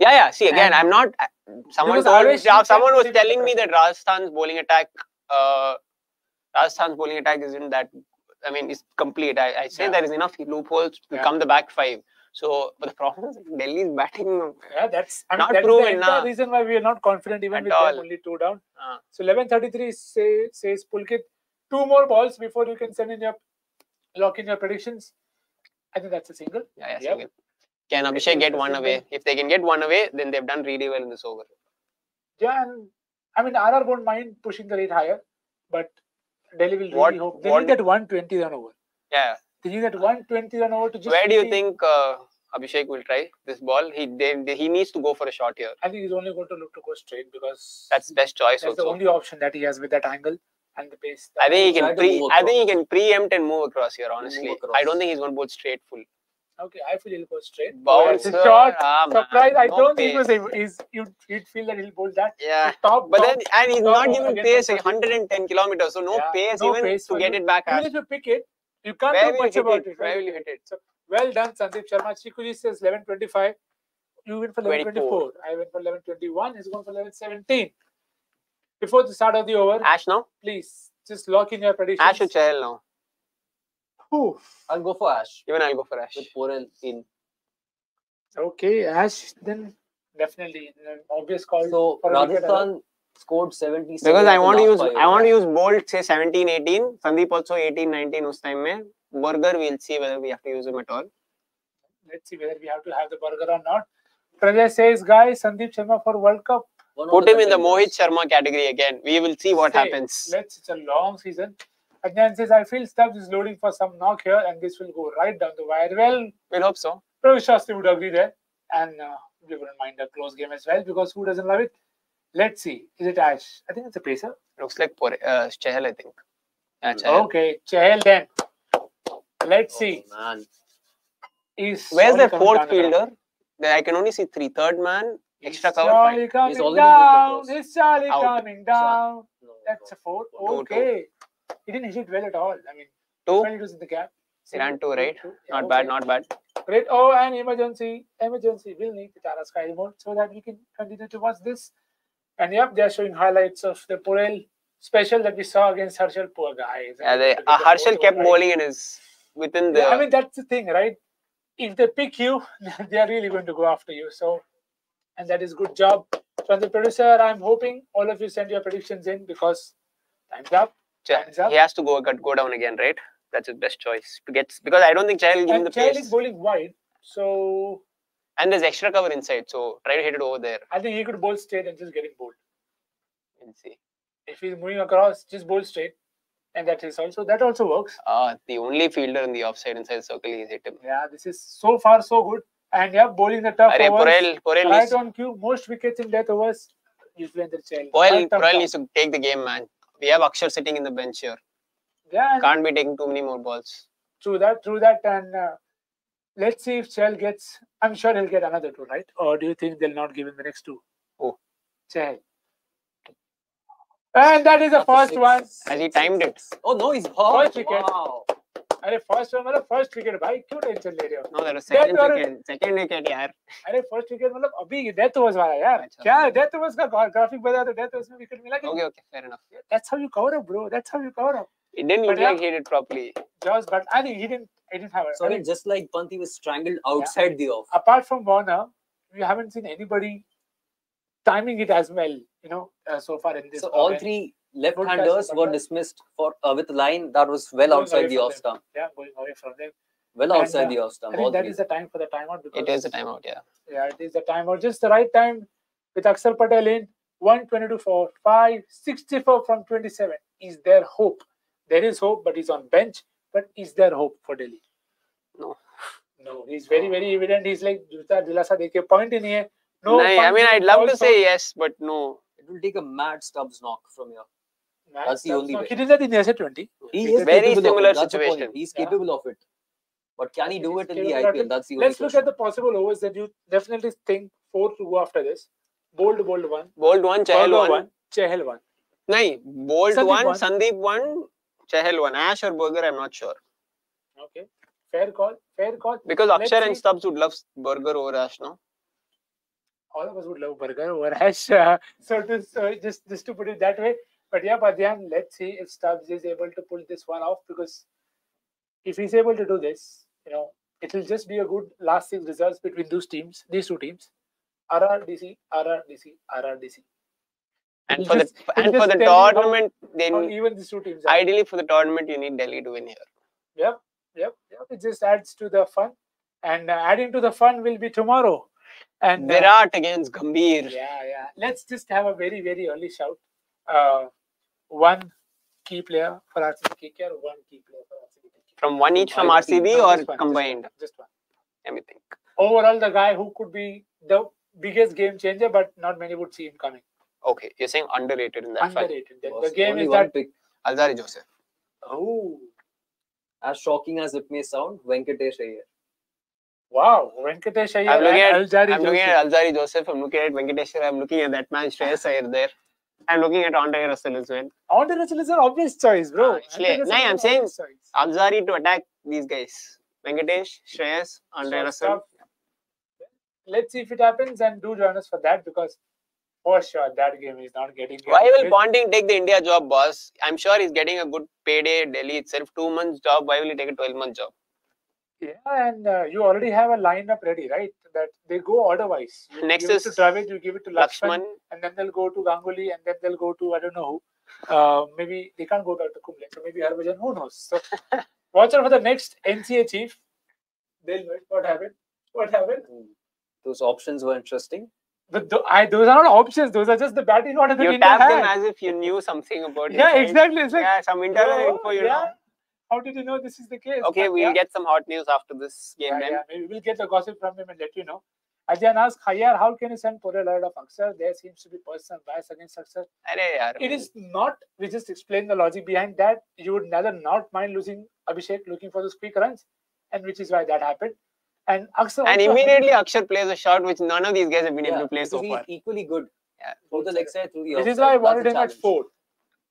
Yeah, yeah. See, again, and I'm not. Someone told me, someone was telling me that Rajasthan's bowling attack, uh, Rajasthan's bowling attack isn't that. I mean, it's complete. I, I say yeah. there is enough loopholes to yeah. come the back five. So, but the problem is Delhi's batting. Yeah, that's I mean, not that's proven. That's the reason why we are not confident even with them only two down. Uh. So, eleven thirty-three say, says Pulkit, two more balls before you can send in your lock in your predictions. I think that's a single. Yeah, yeah, yep. single. Can Abhishek get one away? If they can get one away, then they've done really well in this over. Yeah, and I mean, R R won't mind pushing the rate higher, but Delhi will really what, hope. They what, need that one twenty run over. Yeah. They need that one twenty run over to just... Where do you think uh, Abhishek will try this ball? He they, they, he needs to go for a shot here. I think he's only going to look to go straight because... That's the best choice that's also. That's the only option that he has with that angle and the pace. I think, he can pre, I think he can preempt and move across here, honestly. Across. I don't think he's going to bowl straight full. Okay, I feel he'll go straight. Bounce. It's a shot. Ah, surprise. I no don't pace. think it was, you'd, you'd feel that he'll bowl that. Yeah. Top, but top, then, and he's not giving pace, like one hundred ten kilometers. So, no yeah, pace no even pace to get you, it back. Even if you pick it, you can't Where do much about it. it. Where will you hit it? So, well done, Sandeep Sharma. Chikuji says eleven twenty-five. You went for eleven twenty-four. I went for eleven twenty-one. He's going for eleven seventeen. Before the start of the over, Ash now? Please, just lock in your predictions. Ash or Chahal now? Oof. I'll go for Ash. Even I'll go for Ash. With Porel in. Okay, Ash then definitely an obvious call. So Rajasthan scored seventy. Because I want to use I want to use Bolt say seventeen eighteen. Sandeep also eighteen nineteen us time mein. Burger we'll see whether we have to use him at all. Let's see whether we have to have the burger or not. Prajay says guys, Sandeep Sharma for World Cup. Put him in the Mohit Sharma category again. We will see what happens. Let's it's a long season. Again says, I feel Stubbs is loading for some knock here and this will go right down the wire. Well, we'll hope so. Travis Shastri would agree there. And uh, we wouldn't mind a close game as well because who doesn't love it? Let's see. Is it Ash? I think it's a pacer. Looks like Pore, uh, Chahal, I think. Yeah, Chahal. Okay, Chahal then. Let's oh, see. Man. He's Where's the fourth fielder? There, I can only see three. Third man, He's extra cover. Charlie coming He's down. It's Charlie Out. coming down. No, That's a fourth. Okay. Two, two. He didn't hit it well at all. I mean, two. It was in the gap. He ran two, right? Two. Yeah, not okay. bad, not bad. Great. Oh, and emergency. Emergency. We'll need the Tara Sky remote so that we can continue to watch this. And yep, they're showing highlights of the Porel special that we saw against Harshal. Poor guys. Yeah, they, uh, Harshal kept right. bowling and is within the... Yeah, I mean, that's the thing, right? If they pick you, they are really going to go after you. So, and that is good job. So, the producer, I'm hoping all of you send your predictions in because time's up. He has to go go down again, right? That's his best choice to get because I don't think Chahal will give him the pace. Chahal is bowling wide, so and there's extra cover inside, so try to hit it over there. I think he could bowl straight and just get it bowled. We'll see. If he's moving across, just bowl straight, and that is also that also works. Ah, the only fielder in the offside inside circle he's hit him. Yeah, this is so far so good, and yeah, bowling the tough Array, overs. Porel, Porel right is... on cue, most wickets in death overs. Yuzvendra Chahal. Porel, Porel needs to take the game, man. We have Akshar sitting in the bench here. Yeah. Can't be taking too many more balls. True that, true that. And uh, let's see if Chahal gets... I'm sure he'll get another two, right? Or do you think they'll not give him the next two? Oh. Chahal. And that is the That's first one. Has he timed it? Oh, no, he's hot. First wicket. Wow. Array, first one, first wicket. Bhai, kyu tension le rahe ho? No, that was second death wicket. Or... Second wicket, yaar. Array, first wicket, matlab, abhi death was wala, yaar. Kya death was ka graphic bada to death was mein wicket mila. Okay, okay, fair enough. That's how you cover up, bro. That's how you cover up. It didn't look like he did properly. Jos, but I think he didn't. He didn't have it. Sorry, Array. Just like Panthi was strangled outside yeah. the off. Apart from Warner, we haven't seen anybody timing it as well, you know, uh, so far in this. So all three left-handers were dismissed for uh, with a line that was well outside the off stump. Yeah, going away from them. Well outside the off stump. I think that is the time for the timeout. It is a timeout, yeah. Yeah, it is the timeout. Just the right time with Axar Patel in. one twenty-two for five, sixty-four from twenty-seven. Is there hope? There is hope, but he's on bench. But is there hope for Delhi? No. No, he's very, very evident. He's like, point in here. No, Nahin, I mean, I'd love to say yes, but no. It will take a mad Stubbs knock from here. Mad That's the only knock. way. He did that in the S A twenty. He, he is very similar situation. He's yeah. capable of it. But can he do it in the I P L? That's the only Let's question. Look at the possible overs that you definitely think four to go after this. Bold, bold one. Bold one, Chahal one. one. Chahal one. No, bold Sandeep one, one, Sandeep one, Chahal one. Ash or Berger, I'm not sure. Okay. Fair call. Fair call. Because Akshar and Stubbs would love Berger over Ash, no? All of us would love Berger over Ash. Uh, so to, so just, just to put it that way. But yeah, Badyan, let's see if Stubbs is able to pull this one off, because if he's able to do this, you know, it will just be a good last six results between those teams, these two teams. R R D C, R R D C, R R D C. And for just, the and for the tournament, then even these two teams. Ideally, for the tournament, you need Delhi to win here. Yep, yep, yep. It just adds to the fun, and uh, adding to the fun will be tomorrow. And Virat uh, against Gambhir. Yeah, yeah. Let's just have a very, very early shout. Uh, one key player for R C B K K R, one key player for R C B K K R. From one each from R C B or just one, combined? Just one. Let me think. Overall, the guy who could be the biggest game changer, but not many would see him coming. Okay, you're saying underrated in that underrated. Fact. Underrated. The game is that big. Alzari Joseph. Oh. As shocking as it may sound, Venkatesh Iyer. Wow, Venkatesh Iyer. I'm looking at Alzari I'm Joseph. Looking at Alzari Joseph. I'm looking at Venkatesh Iyer. I'm looking at that man, Shreyas Iyer there. I'm looking at Andre Russell as well. Andre Russell is an obvious choice, bro. Actually, ah, no, I'm saying Alzari to attack these guys. Venkatesh, Shreyas, Andre so Russell. Stop. Let's see if it happens, and do join us for that, because for sure that game is not getting. Why will Ponting take the India job, boss? I'm sure he's getting a good payday. Delhi itself, two months job. Why will he take a twelve month job? Yeah, and uh, you already have a lineup ready, right? That they go order wise. You Next is Dravid, you give it to Lakshman, Lakshman, and then they'll go to Ganguly, and then they'll go to I don't know who. Uh, maybe they can't go back to Kumble, so maybe Harbhajan. Who knows? So watch out for the next N C A chief. They'll know what happened. What happened? Mm. Those options were interesting. But th I, those are not options. Those are just the batting order that you India tapped had. Them as if you knew something about it. Yeah, right? Exactly. It's like, yeah, some internal oh, info you yeah. know. How did you know this is the case? Okay, but we'll yeah. get some hot news after this game yeah, then. Yeah, maybe we'll get the gossip from him and let you know. Ajay asks, Khayyar, how can you send Porel out of Axar? There seems to be personal bias against Axar. It is not. We just explained the logic behind that. You would rather not mind losing Abhishek looking for those quick runs, and which is why that happened. And, Axar and immediately Akshar plays a shot which none of these guys have been yeah, able to play so far. Equally good. Yeah. Both the leg side through the This is why I wanted him at four.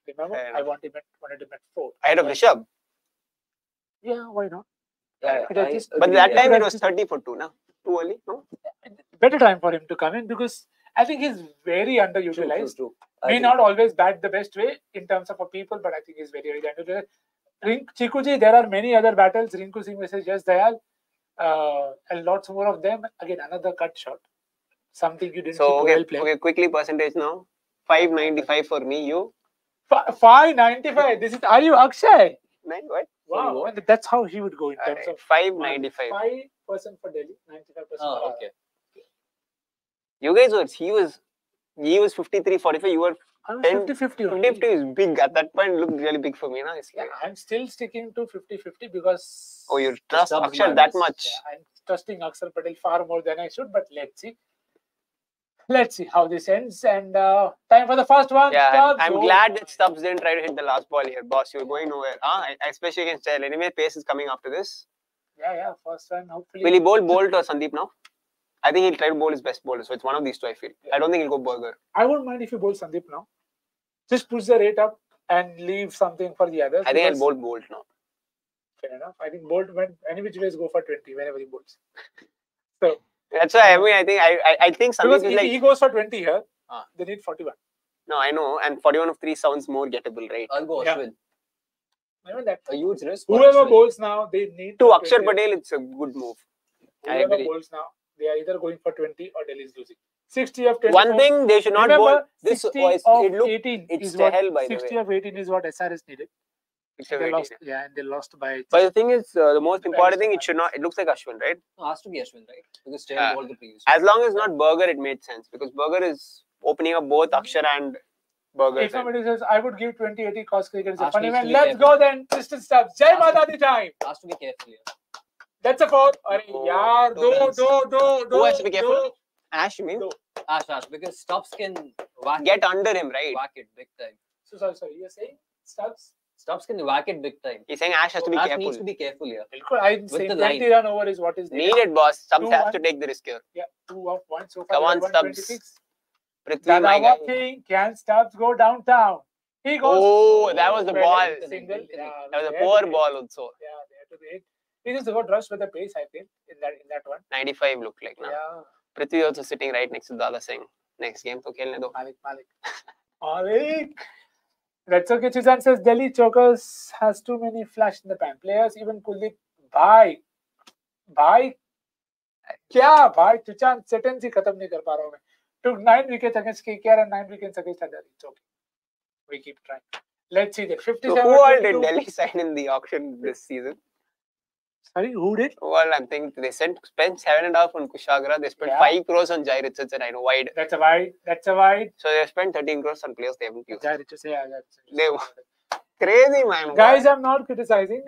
Remember? I, I wanted him at, wanted him at four. Ahead of Rishabh? Yeah, why not? Yeah, yeah, I, just, but that yeah. time it was thirty for two, na? Too early, no? Better time for him to come in, because I think he's very underutilized. True, true, true. May not always bat the best way in terms of a people, but I think he's very, very underutilized. Rink, Chikuji, there are many other battles. Rinku Singh versus Yash Dayal. Uh, and lots more of them. Again, another cut shot. Something you didn't so, see okay, play. Okay, quickly percentage now. five ninety-five for me, you? F five ninety-five. This is, are you Akshay? Nine, what? Wow, what? That's how he would go in terms right. of... five ninety-five. five percent for Delhi, ninety-five percent oh, for okay. okay. You guys were, he was, he was fifty-three forty-five, you were fifty fifty is big. At that point, it looked really big for me. Na? Yeah, I'm still sticking to fifty fifty because... Oh, you trust Akshar that much? Yeah, I'm trusting Akshar Patel far more than I should, but let's see. Let's see how this ends. And uh, time for the first one. Yeah, Stubbs. I'm oh. glad that Stubbs didn't try to hit the last ball here, boss. You're going nowhere. Huh? Especially against Chahal. Anyway, pace is coming after this. Yeah, yeah. First one, hopefully. Will he bowl Bolt or Sandeep now? I think he'll try to bowl his best bowler. So it's one of these two, I feel. Yeah. I don't think he'll go Berger. I wouldn't mind if you bowl Sandeep now. Just push the rate up and leave something for the others. I think I'll bowl Bolt now. Fair enough. I think Bolt went any which ways go for twenty whenever he bowls. So that's why I mean I think I I, I think Sandeep because is he, like, he goes for twenty here. Uh, they need forty-one. No, I know, and forty-one of three sounds more gettable, right? I'll go Ashwin. Yeah. I mean, that's a huge risk. Whoever bowls now, they need to Akshar Patel. It's a good move. Whoever I agree. Bowls now. They are either going for twenty or Delhi is losing. sixty of twenty-four. One thing they should not bowl. This was, it looked, it's Chahal, by the way. sixty of eighteen is what S R S needed. They lost, yeah, and they lost by. But the thing is, uh, the most important thing, it should not. It looks like Ashwin, right? It has to be Ashwin, right? Because Chahal bowled the previous. As long as not Berger, it made sense because Berger is opening up both Akshar and Berger. If somebody says I would give twenty eighty cost cricket, it's a funny man. Let's go then, Tristan Stubbs. Jai Mata Di time. Has to be careful. That's a fourth. Oh, yaar, do, do, do, do. Who has to be careful? Ash, you mean? Ash, Ash, because Stubbs can get under him, right? Whack it big time. So sorry, sorry. You are saying Stubbs? Stubbs can whack it big time. He's saying Ash has so to be Ash careful. Ash needs to be careful here. I'm with saying twenty run over is what is needed. Needed, boss. Stubbs two, has one. To take the risk here. Yeah, two off one. So far, come on, Stubbs. Prithvi, thing. Can Stubbs go downtown? He goes. Oh, that was the ball. Single. Yeah, that was a poor ball also. Yeah, they had to be hit. He just got rushed with the pace, I think, in that, in that one. ninety-five looked like. Nah. Yeah. Prithvi also sitting right next to Dada Singh. Next game, to khelne do. Malik, Malik. Malik. That's okay. Chizan says Delhi Chokers has too many flash in the pan players. Even Kuldeep, bhai, bhai, kya bhai? Chizan certainty khatam nahi kar pa raha main. Took nine wickets against K K R and nine wickets against Delhi. It's okay. We keep trying. Let's see that fifty-seven. So who all did Delhi sign in the auction this season? Sorry, who did? Well, I'm thinking they sent spent seven and a half on Kushagra. They spent yeah. five crores on Jai Richardson. I know wide. That's a wide. That's a wide. So they spent thirteen crores on players they haven't used. Jai Richardson, yeah, they crazy, man. Guys, I'm not criticizing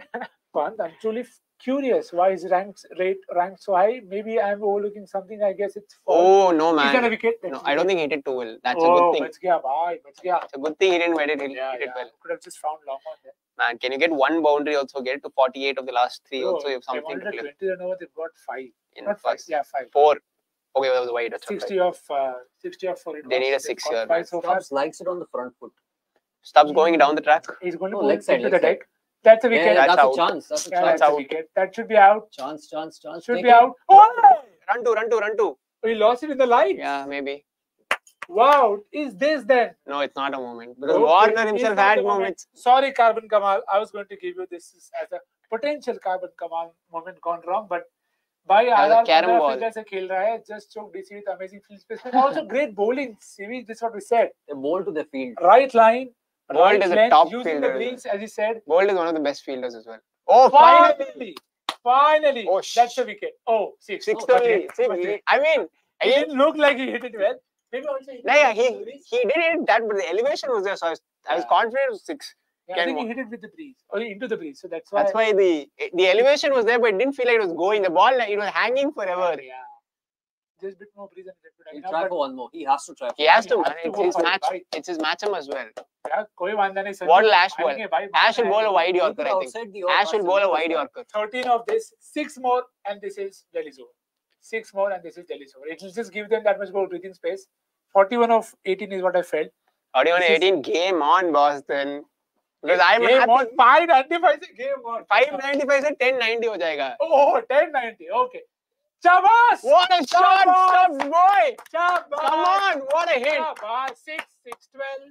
Pant. I'm truly curious why his ranks rate ranked so high. Maybe I'm overlooking something. I guess it's. Fault. Oh no, man! He's gonna wicket. No, I don't think he did too well. That's oh, a good thing. Oh, bye, yeah. It's a good thing he didn't wet it. He yeah, did yeah. well. Could have just found long on there. Man, can you get one boundary also? Get to forty-eight of the last three oh, also. You have something to play. They've got five. In Not five. Yeah, five. Four. Okay, that was wide. Sixty of uh, sixty of four. They need a six here. So Stubbs likes it on the front foot. Stubbs mm-hmm. going down the track. He's going to oh, leg side to the deck. That's a wicket. Yeah, that's, that's a chance. That's a yeah, chance. That's out. A that should be out. Chance, chance, chance. Should Take be it. Out. Oh! Run to, run to, run to. We lost it in the line. Yeah, maybe. Wow, is this then? No, it's not a moment. Because okay. Warner himself had moments. Moment. Sorry, Carbon Kamal. I was going to give you this as a potential Carbon Kamal moment gone wrong. But by R R fingers se khel raha hai. Just choked D C with amazing field space. And also great bowling. Series. This is what we said. They bowl to the field. Right line. Bolt right is a top using fielder. The greens, as he said. Bolt is one of the best fielders as well. Oh, finally! Finally! finally. Oh, that's a wicket. Oh, six. Six oh, three. Six. Three. I mean, he I, didn't look like he hit it well. Maybe also he, nah, yeah, he, he did hit that, but the elevation was there, so I was, yeah. I was confident it was six. Yeah, I think he hit it with the breeze, or into the breeze, so that's why. That's why the the elevation was there, but it didn't feel like it was going. The ball, it was hanging forever. Yeah. Just a bit more breeze and a bit more. He'll try for one more. He has to try. For he has to. He has to it's, his match, right. it's his matchup as well. Yeah, what will Ash bowl? Ash will bowl a wide Yorker, I think. Ash will bowl a wide Yorker. thirteen of this, six more, and this is Delhi's over. Six more, and this is Delhi's over. It will just give them that much more breathing space. forty-one of eighteen is what I felt. forty-one of eighteen, game on, boss, then. Because I'm happy. five ninety-five is game on. five ninety-five is ten ninety ho jayega. Oh, ten ninety, okay. Chabas! What a shot, Stubbs, boy! Chabas! Come on, what a hit! Chabas, six, six, twelve,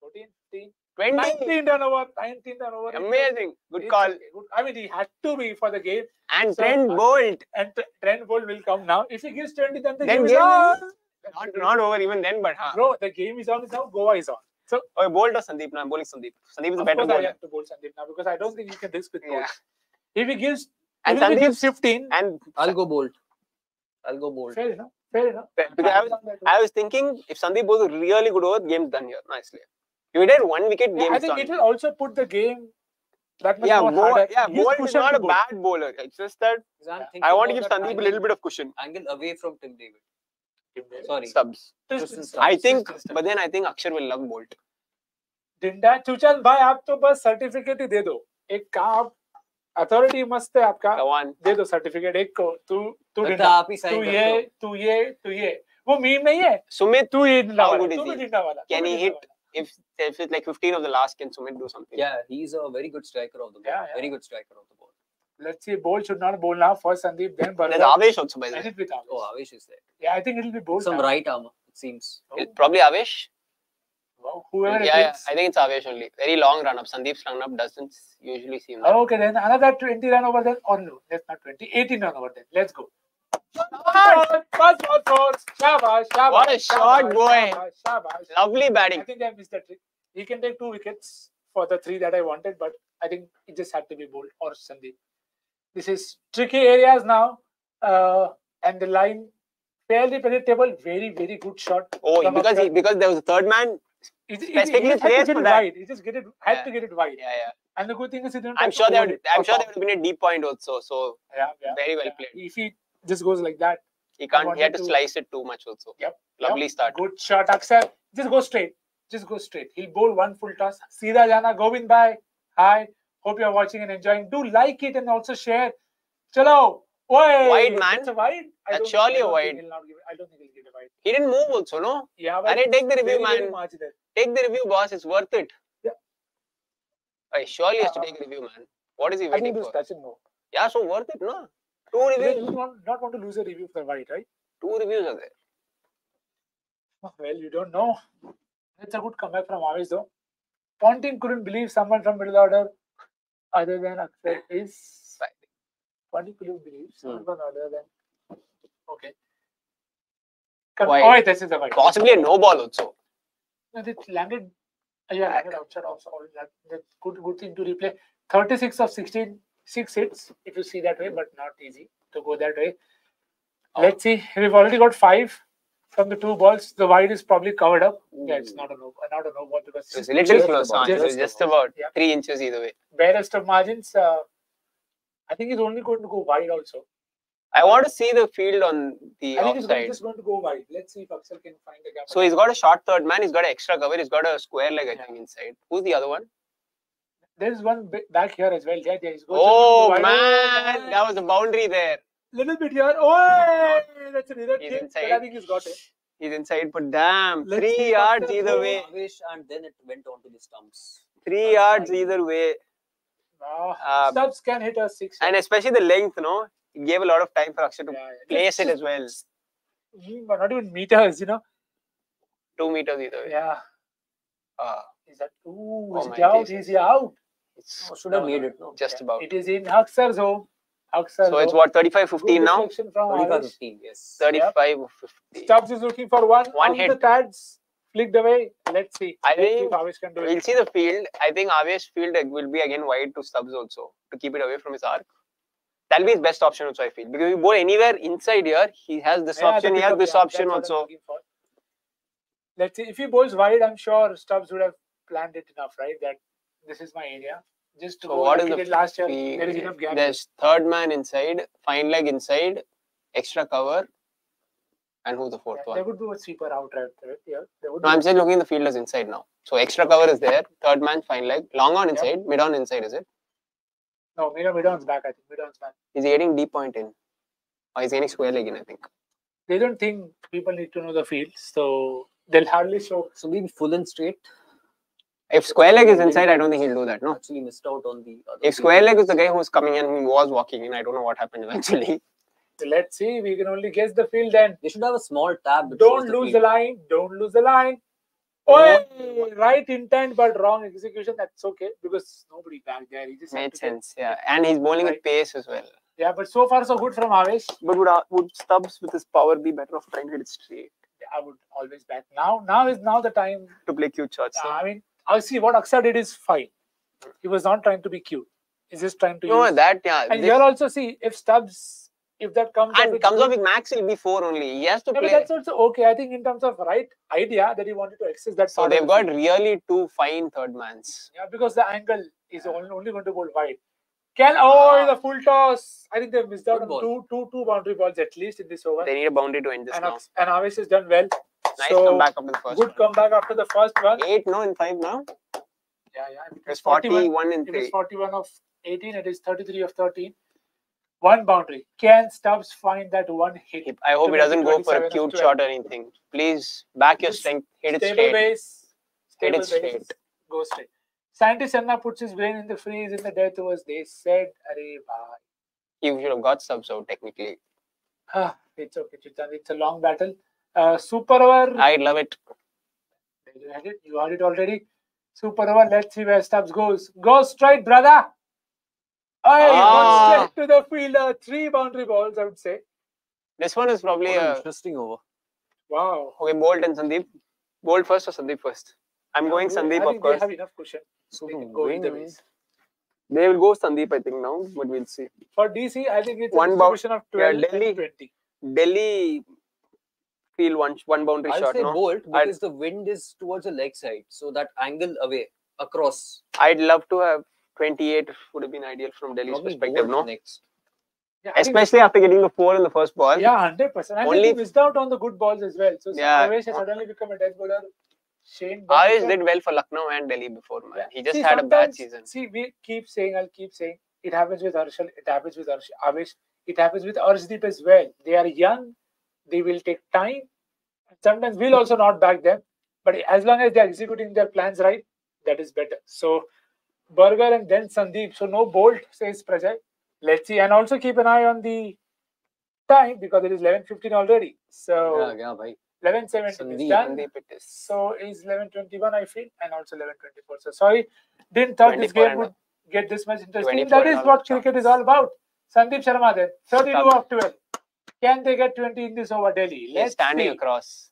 fourteen, fifteen, twenty. nineteen turnover, nineteen turnover. Amazing, good call. Good. I mean, he had to be for the game. And so, Trent Boult. And Trent Boult will come now. If he gives twenty, then the then game, game is on. Not, not over even then, but... Huh. Bro, the game is on, is now Goa is on. So, oh, Bolt or Sandeep? No, I'm bowling Sandeep. Sandeep is a better bowler. I have to bowl Sandeep now because I don't think he can risk with Bolt. Yeah. If he gives... And Sandeep gives fifteen. And I'll go bold. I'll go bold. Fair enough. Fair enough. Because I was, I was thinking if Sandeep was a really good over, game's done here. Nicely. You did one wicket game. Yeah, I think done. It will also put the game that much yeah, more bowl, harder. Yeah, Bolt is not a bowl. Bad bowler. It's just that yeah. I want to give Sandeep angle, a little bit of cushion. Angle away from Tim David. Tim David. Sorry. Stubbs. I think, but then I think Akshar will love Bolt. Dinda Chuchan bhai, aap to bas certificate hi de do. Ek kaam. Authority must hai aapka. Go on. De do certificate. Ek ko. Tu, tu, dinda. Tu ye, tu ye, tu ye. Wo meme nahi hai. Sumit, tu ye dinda wala. Tu dinda wala. Can he hit, if, if it's like fifteen of the last, can Sumit do something? Yeah, he's a very good striker of the ball. Yeah, yeah. Very good striker of the ball. Let's see, Bolt should not bowl now. First Sandeep, then Berger. There's Avesh also by the way. With Avesh. Oh, Avesh is there. Yeah, I think it'll be Bolt. Some now. Right arm, it seems. Oh. Probably Avesh. Wow. Whoever yeah, yeah, I think it's Avesh only. Very long run up. Sandeep's run up doesn't usually seem. That. Okay, then another twenty run over then. Or no, that's not twenty. eighteen run over then. Let's go. First ball four. Shabash, shabash. What a shot, boy. Shabash, shabash. Lovely batting. I think I missed that trick. He can take two wickets for the three that I wanted, but I think it just had to be Bolt or Sandeep. This is tricky areas now. Uh, and the line fairly predictable. Very, very good shot. Oh, because he, because there was a third man. He, he, he, he, he just had to get it wide. He just get it, had yeah. to get it wide. Yeah, yeah. And the good thing is he didn't. I'm sure there would. I'm sure there would have been a deep point also. So yeah, yeah, very well yeah. played. If he just goes like that, he can't. He had to, to slice it too much also. Yep. Lovely yep. start. Good shot, Axar. Just go straight. Just go straight. He'll bowl one full toss. Seedha jana. Govind bhai. Hi. Hope you are watching and enjoying. Do like it and also share. Chalo. Wide, wide man. That's a wide. I That's surely a wide. He'll not give it. I don't think he'll give it wide. He didn't move also, no? Yeah. And take the review, very, man. Very take the review, boss. It's worth it. Yeah. I surely uh, has to take a review, man. What is he waiting I think for? Touch it, no. Yeah, so worth it, no? Two reviews. You don't not want to lose a review for wide, right? Two reviews are there. Oh, well, you don't know. That's a good comeback from Avesh, though. Ponting couldn't believe someone from middle order other than Axar is. Ponting couldn't believe someone hmm. other than. Okay. Oh, this is a wide. Possibly a no ball also. No, they landed. Yeah, landed outside also. That's good, good thing to replay. thirty-six of sixteen, six hits. If you see that way, but not easy to go that way. Oh. Let's see. We've already got five. From the two balls, the wide is probably covered up. Ooh. Yeah, it's not a no, not a no ball because it's a little close. Just, it was just about yeah. three inches either way. Barest of margins. Uh, I think he's only going to go wide also. I want to see the field on the I outside. I think he's going, just going to go wide. Let's see if Axar can find the gap. So he's got a short third man. He's got an extra cover. He's got a square leg, I yeah. think, inside. Who's the other one? There's one back here as well. Yeah, yeah. He's going oh to go man, that was a boundary there. Little bit here. Oh, that's an error. He's inside. I think he's got it. He's inside, but damn. Let's three yards either way. Avesh, and then it went on to the stumps. Three uh, yards nine. Either way. Wow. Um, Stubbs can hit a six. And especially the length, no? It gave a lot of time for Axar to yeah, yeah. place it as well. But not even meters, you know? Two meters either way. Yeah. Uh, is that two? Oh, is it out? Is he out? It's oh, should no, have made it. No. Just yeah. about. It is in Axar's home. Axar so it's what thirty-five fifteen now? thirty-five fifteen, yes. thirty-five fifteen. Yep. Stubbs is looking for one. One hit. The pads flicked away. Let's see. I Let's think see Avesh can do we'll it. See the field. I think Avesh's field will be again wide to Stubbs also to keep it away from his arc. That'll be his best option also, I feel. Because if you bowl anywhere inside here, he has this yeah, option. He has this yeah, option also. Let's see. If he bowls wide, I'm sure Stubbs would have planned it enough, right? That this is my area. Just to so what is the last year, the, there is enough gap. There's third man inside, fine leg inside, extra cover, and who's the fourth yeah, one? They would do a sweeper out, right? Yeah, no, I'm just looking the fielders inside now. So extra cover is there, third man, fine leg, long on inside, yeah. mid on inside, is it? No, mid on, mid on's back, I think. Mid on's back. He's getting deep point in. Or he's getting square leg in, I think. They don't think people need to know the field, so they'll hardly show. So we'll be full and straight. If square leg is inside, I don't think he'll do that, no? Actually missed out on the... Other if square leg is the guy who was coming in, he was walking in, I don't know what happened eventually. So let's see, we can only guess the field then. They should have a small tab. Don't the lose field. The line, don't lose the line. Oh, no. Right intent but wrong execution, that's okay. Because nobody back there. He just made sense, yeah. And he's bowling right. At pace as well. Yeah, but so far so good from Avesh. But would, would Stubbs with his power be better off trying to hit it straight? Yeah, I would always back. Now, now is now the time... To play cute shots. Yeah, I mean... I see what Axar did is fine. He was not trying to be cute. He's just trying to. No, use... that yeah. And you'll also see if Stubbs, if that comes and up comes up with Max, he'll be four only. He has to yeah, play. But that's also okay. I think in terms of right idea that he wanted to access that. So they've got really two fine third mans. Yeah, because the angle is yeah. only, only going to bowl wide. Can oh the full toss? I think they've missed out on two, two, two boundary balls at least in this over. They need a boundary to end this and now. And Avesh has done well. Nice so, comeback after the first good one. Comeback after the first one. eight no in five now. Yeah, yeah. It was forty-one in three. It is forty-one of eighteen. It is thirty-three of thirteen. One boundary. Can Stubbs find that one hit? I hope it doesn't go for a cute shot or anything. Please back your strength. Hit it straight. Base. Hit it straight. Go straight. Sanju Samson puts his brain in the freeze in the death overs. They said, "Arey bhai." You should have got Stubbs out technically. Ah, it's okay, Chitan. It's a long battle. Uh, super over. I love it. You heard it. You heard it already. Super over. Let's see where Stubbs goes. Go straight, brother. I ah. went straight to the fielder. Three boundary balls, I would say. This one is probably an interesting over. Wow. Okay, Bolt and Sandeep. Bolt first or Sandeep first? I'm yeah, going we, Sandeep, I mean, of course. They have enough cushion. So they can go either ways. They will go Sandeep, I think, now, but we'll see. For D C, I think it's one a distribution of twelve yeah, Delhi, and twenty. Delhi feel one, one boundary I'll shot. I'll say no? Bolt because I'd, the wind is towards the leg side. So that angle away, across. I'd love to have twenty-eight would have been ideal from Delhi's probably perspective, no? Next. Yeah, especially after getting the four in the first ball. Yeah, one hundred percent. I only think he missed out on the good balls as well. So, yeah, Avesh has suddenly become a death bowler. Shane Avesh did well for Lucknow and Delhi before, man. Yeah. He just see, had a bad season. See, we keep saying, I'll keep saying, it happens with Arshal, it happens with Arsh, Avesh, it happens with Arshdeep as well. They are young, they will take time. Sometimes we'll also not back them. But as long as they're executing their plans right, that is better. So, Berger and then Sandeep. So, no Bolt, says Prajay. Let's see, and also keep an eye on the time because it is eleven fifteen already. So yeah, yeah, eleven seventeen is done. So it's eleven twenty-one, I feel, and also eleven twenty-four. So sorry, didn't thought this game would get this much interesting. That is what cricket is all about. Sandeep Sharma then, thirty-two of twelve. Can they get twenty in this over, Delhi? Let's standing see. Across.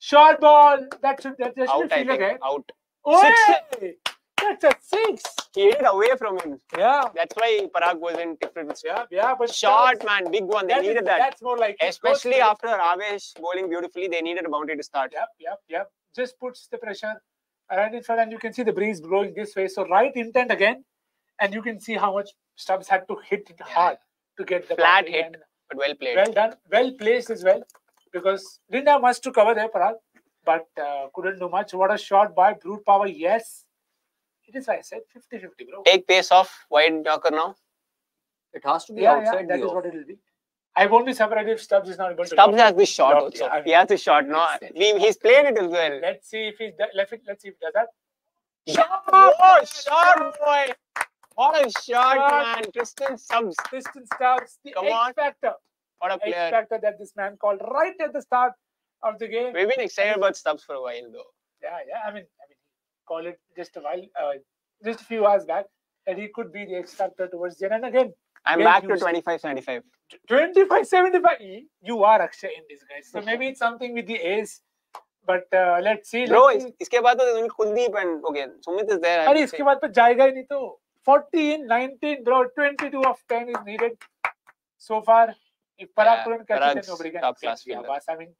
Short ball. That should that just out. I think. Out. Oh, that's a six. He hit it away from him. Yeah. That's why Parag was in different. Yeah, yeah, but short, man, big one. They needed is, that. That's more like. Especially after Avesh bowling beautifully, they needed a boundary to start. Yep, yep, yep. Just puts the pressure right in front, and you can see the breeze blowing this way. So right intent again, and you can see how much Stubbs had to hit it yeah. hard to get the flat hit, and but well played. Well done, well placed as well, because didn't have much to cover there, Parag, but uh, couldn't do much. What a shot by brute power! Yes. It is, I said, fifty fifty, bro. Take pace off, wide knocker now. It has to be yeah, outside. Yeah, that is off. What it will be. I won't be surprised if Stubbs is not able to. Stubbs has the shot also. Yeah, I mean, he has the shot, no? He, he's playing it as well. Let's see if he let's see if he does that. Shot, oh, shot, boy! What a shot, shot. Man! Tristan Stubbs. Tristan Stubbs, the X-factor. What a player! X-factor that this man called right at the start of the game. We've been excited about Stubbs for a while, though. Yeah, yeah. I mean. I mean call it just a while, uh, just a few hours back, that he could be the X factor towards the end. And again, I'm back to twenty-five seventy-five. twenty-five seventy-five? You are Akshay in this, guys. So maybe it's something with the A's, but uh, let's see. Bro, let's see. Is, iske baad to Kuldeep and okay, Sumit is there. Arey, iske baad to jayega hi nahi to. fourteen, nineteen, bro, twenty-two of ten is needed so far. If Parag couldn't catch it, nobody can catch it. I mean,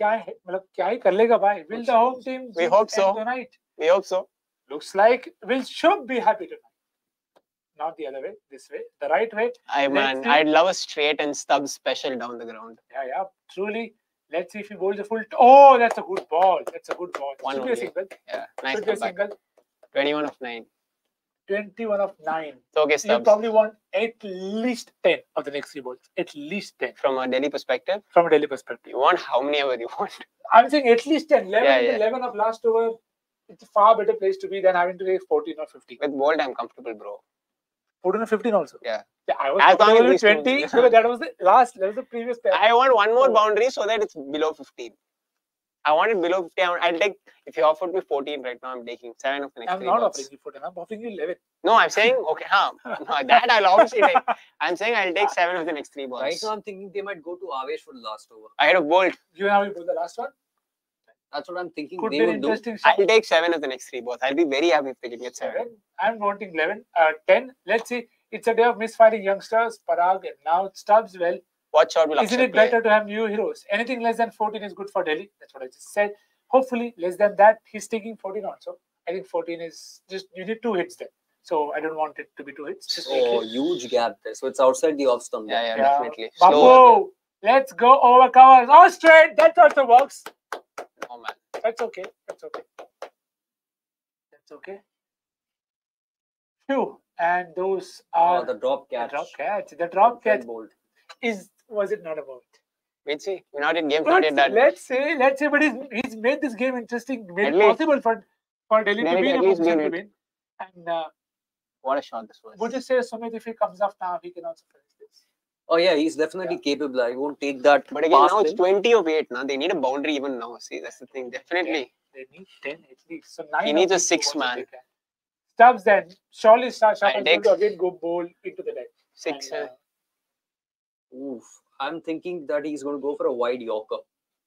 kya hai, matlab kya hi kar lega bhai? Will the home team we hope so tonight? We hope so. Looks like we should be happy tonight. Not the other way, this way, the right way. I man, I'd love a straight and Stubbs special down the ground. Yeah, yeah, truly. Let's see if he bowls a full. Oh, that's a good ball. That's a good ball. One should be a single. Yeah, nice comeback. Should be a single. twenty-one of nine. twenty-one of nine. So, okay, Stubbs. You probably want at least ten of the next three balls. At least ten. From a Delhi perspective? From a Delhi perspective. You want how many ever you want? I'm saying at least ten. eleven, yeah, yeah. eleven of last over. It's a far better place to be than having to take fourteen or fifteen. With Bolt, I'm comfortable, bro. fourteen or fifteen also? Yeah. Yeah, I was as long as twenty, because that was the last, that was the previous time. I want one more boundary so that it's below fifteen. I want it below fifteen. I'll take, if you offered me fourteen right now, I'm taking seven of the next I'm three not balls. Offering you fourteen, I'm offering you eleven. No, I'm saying, okay, huh, no, that I'll obviously take. I'm saying I'll take seven of the next three balls. Right now, I'm thinking they might go to Avesh for the last over. I had a Bolt. You have the last one? That's what I'm thinking. Could they be will do. I'll take seven of the next three balls. I'll be very happy if they can get seven. I'm wanting eleven, uh, ten. Let's see. It's a day of misfiring youngsters. Parag and now Stubbs well. What shot will Isn't it play? Better to have new heroes? Anything less than fourteen is good for Delhi. That's what I just said. Hopefully, less than that. He's taking fourteen also. I think fourteen is just you need two hits there. So I don't want it to be two hits. Just oh, huge gap there. So it's outside the off stump. Yeah, yeah, yeah, definitely. Babu, let's go over covers. Oh, straight. That also works. Oh man, that's okay. That's okay. That's okay. Phew. And those are oh, the drop catch. The drop catch. The drop catch. Bolt. Is was it not a bolt? We'll see. We're not in game. Let's, not in that. Let's see. Let's see. But he's he's made this game interesting. Made it possible for for Delhi to win. To win. And uh, what a shot this was. Would you say Sumit if he comes off now he can also finish this? Oh yeah, he's definitely yeah. capable. I won't take that. But again, now it's him. twenty of eight. Now they need a boundary even now. See, that's the thing. Definitely. Yeah, they need ten at least. So nine. He needs a six man. Stubbs then. Surely Sharma will again go bowl into the deck. Six. And, uh, oof. I'm thinking that he's going to go for a wide Yorker.